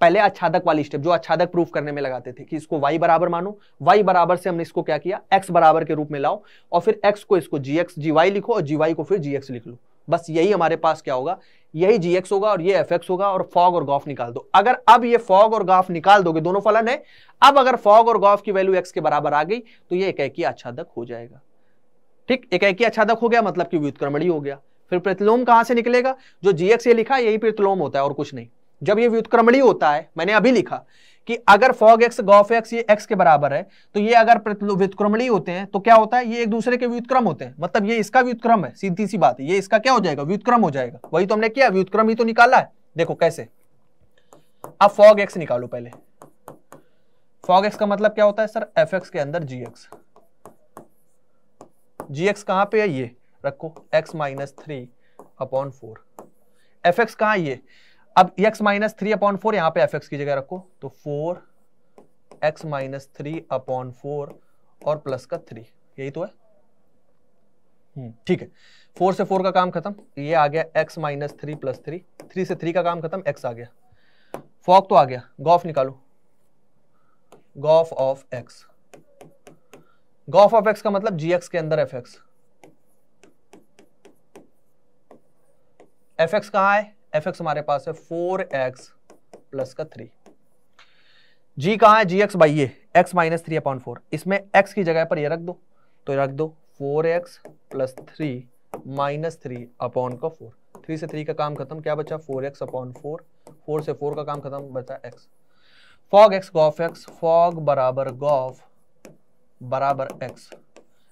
पहले आच्छादक वाली स्टेप जो आच्छादक प्रूफ करने में लगाते थे कि इसको y बराबर मानो, y बराबर से हमने इसको क्या किया, x बराबर के रूप में लाओ, और फिर x को इसको gx gy लिखो और gy को फिर gx लिख लो, बस यही हमारे पास क्या होगा, यही gx होगा और ये fx होगा, और फॉग और गॉफ निकाल दो। अगर अब ये फॉग और गॉफ निकाल दोगे, दोनों फलन है, अब अगर फॉग और गॉफ की वैल्यू x के बराबर आ गई तो ये एकैकी आच्छादक हो जाएगा, ठीक। एकैकी आच्छादक हो गया मतलब कि व्युत्क्रमणीय हो गया। फिर प्रतिलोम कहां से निकलेगा, जो gx ये लिखा यही प्रतिलोम होता है और कुछ नहीं। जब ये व्युत्क्रमणीय होता है, मैंने अभी लिखा कि अगर फॉग एक्स गॉफ एक्स ये एक्स के बराबर है तो ये अगर व्युत्क्रमणीय होते हैं तो क्या होता है, ये एक दूसरे के व्युत्क्रम होते हैं, मतलब ये इसका व्युत्क्रम है, सीधी सी बात है, ये इसका क्या हो जाएगा, व्युत्क्रम हो जाएगा। वही तो हमने किया, व्युत्क्रम ही तो निकाला है। देखो कैसे, अब फॉग एक्स निकालो पहले। फॉग एक्स का मतलब क्या होता है सर, एफ एक्स के अंदर जी एक्स। जी एक्स कहां पे है, ये रखो एक्स माइनस 3/4। एफ एक्स कहां, ये अब x माइनस 3/4 यहाँ पे fx की जगह रखो, तो 4x माइनस 3/4 और प्लस का 3, यही तो है, ठीक है। 4 से 4 का काम खत्म, ये आ गया x माइनस 3+3, 3 से 3 का काम खत्म, x आ गया। फॉग तो आ गया, गॉफ निकालो, gof of x। Gof of x का मतलब gx के अंदर fx। fx कहाँ है, fx हमारे पास है 4x प्लस का 3। g कहाँ है, gx बाई ये x माइनस 3/4, इसमें x की जगह पर ये रख दो, तो रख दो 4x प्लस 3 माइनस 3/4। 3 से 3 का काम खत्म, क्या बचा 4x/4, 4 से 4 का काम खत्म, बचा x। Fog x gof x, fog बराबर गॉफ बराबर x।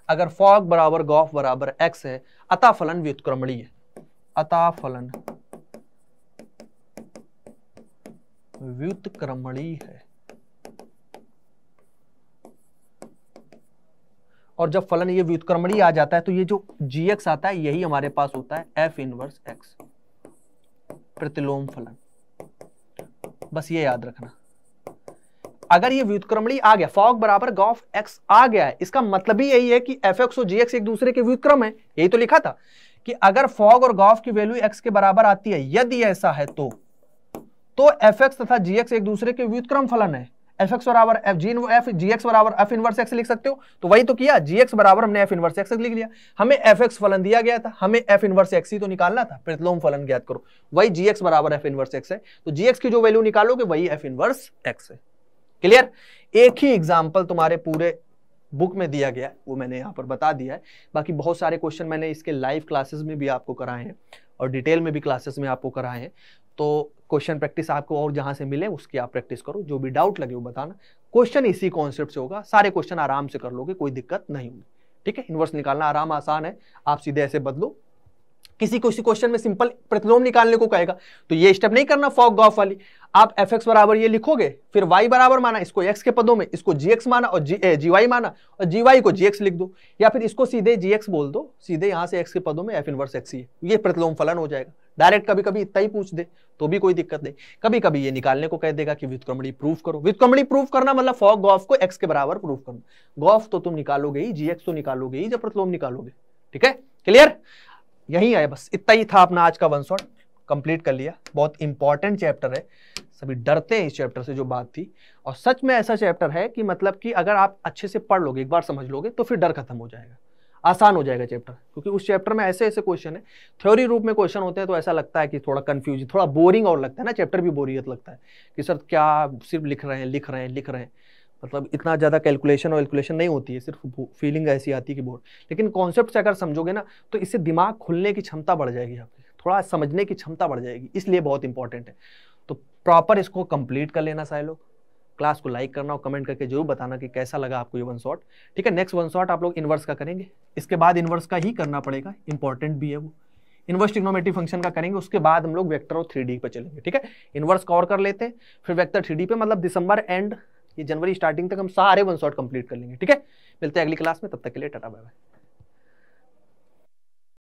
अगर फॉग बराबर गॉफ बराबर x है अतः फलन व्युत्क्रमणीय है, अतः फलन व्युत्क्रमणीय है। और जब फलन ये व्युत्क्रमणीय आ जाता है तो ये जो gx आता है यही हमारे पास होता है f इनवर्स x, प्रतिलोम फलन। बस ये याद रखना, अगर ये व्युत्क्रमणीय आ गया, फॉग बराबर गॉफ एक्स आ गया है, इसका मतलब ही यही है कि fx और gx एक दूसरे के व्युत्क्रम है। यही तो लिखा था कि अगर फॉग और गॉफ की वैल्यू x के बराबर आती है, यदि ऐसा है तो fx तथा gx एक दूसरे के व्युत्क्रम फलन है। fx बराबर f, gx बराबर f इनवर्स x लिख सकते हो, तो वही तो किया, gx बराबर हमने f इनवर्स x लिख लिया। हमें fx फलन दिया गया था, हमें f इनवर्स x ही तो निकालना था, प्रतिलोम फलन ज्ञात करो, वही gx बराबर f इनवर्स x है, तो gx की जो वैल्यू निकालोगे वही f इनवर्स x है। क्लियर? एक ही एग्जाम्पल तुम्हारे पूरे बुक में दिया गया है, वो मैंने यहाँ पर बता दिया है। बाकी बहुत सारे क्वेश्चन मैंने इसके लाइव क्लासेस में भी आपको कराए हैं और डिटेल में भी क्लासेस में आपको कराए हैं, तो क्वेश्चन प्रैक्टिस आपको और जहाँ से मिले उसकी आप प्रैक्टिस करो, जो भी डाउट लगे वो बताना। क्वेश्चन इसी कॉन्सेप्ट से होगा, सारे क्वेश्चन आराम से कर लोगे, कोई दिक्कत नहीं होगी। ठीक है, इन्वर्स निकालना आराम आसान है, आप सीधे ऐसे बदलो। किसी को इसी क्वेश्चन में सिंपल प्रतिलोम निकालने को कहेगा तो ये स्टेप नहीं करना फॉग गॉफ वाली, आप fx बराबर ये लिखोगे, फिर y बराबर माना, इसको x के पदों में, इसको gx माना और gy माना और gy को gx लिख दो, या फिर इसको सीधे gx बोल दो, सीधे यहाँ से x के पदों में f इनवर्स x ही है, ये प्रतिलोम फलन हो जाएगा। डायरेक्ट कभी कभी इतना ही पूछ दे तो भी कोई दिक्कत नहीं, कभी कभी ये निकालने को कह देगा कि व्युत्क्रमणीय प्रूफ करो। व्युत्क्रमणीय प्रूफ करना मतलब फॉग गॉफ को x के बराबर प्रूफ करना, गॉफ तो तुम निकालोगे ही, gx तो निकालोगे ही जब प्रतिलोम निकालोगे। ठीक है, क्लियर? यही आया, बस इतना ही था अपना आज का वन शॉट, कंप्लीट कर लिया। बहुत इंपॉर्टेंट चैप्टर है, सभी डरते हैं इस चैप्टर से, जो बात थी, और सच में ऐसा चैप्टर है कि मतलब कि अगर आप अच्छे से पढ़ लोगे, एक बार समझ लोगे, तो फिर डर खत्म हो जाएगा, आसान हो जाएगा चैप्टर, क्योंकि उस चैप्टर में ऐसे ऐसे क्वेश्चन है, थ्योरी रूप में क्वेश्चन होते हैं, तो ऐसा लगता है कि थोड़ा कंफ्यूज, थोड़ा बोरिंग और लगता है ना, चैप्टर भी बोरियत लगता है कि सर क्या सिर्फ लिख रहे हैं, मतलब इतना ज़्यादा कैलकुलेशन और कैलकुलेशन नहीं होती है, सिर्फ फीलिंग ऐसी आती है कि बोर्ड। लेकिन कॉन्सेप्ट से अगर समझोगे ना तो इससे दिमाग खुलने की क्षमता बढ़ जाएगी आपकी, थोड़ा समझने की क्षमता बढ़ जाएगी, इसलिए बहुत इंपॉर्टेंट है। तो प्रॉपर इसको कंप्लीट कर लेना सारे लोग। क्लास को लाइक करना और कमेंट करके जरूर बताना कि कैसा लगा आपको ये वन शॉट। ठीक है, नेक्स्ट वन शॉट आप लोग इनवर्स का करेंगे, इसके बाद इनवर्स का ही करना पड़ेगा, इंपॉर्टेंट भी है वो। इनवर्स ट्रिग्नोमेट्रिक फंक्शन का करेंगे, उसके बाद हम लोग वेक्टर और 3D पर चलेंगे। ठीक है, इनवर्स कवर कर लेते हैं, फिर वेक्टर 3D पे, मतलब दिसंबर एंड ये जनवरी स्टार्टिंग तक हम सारे वन शॉट कंप्लीट कर लेंगे। ठीक है, मिलते हैं अगली क्लास में, तब तक के लिए टाटा बाय बाय।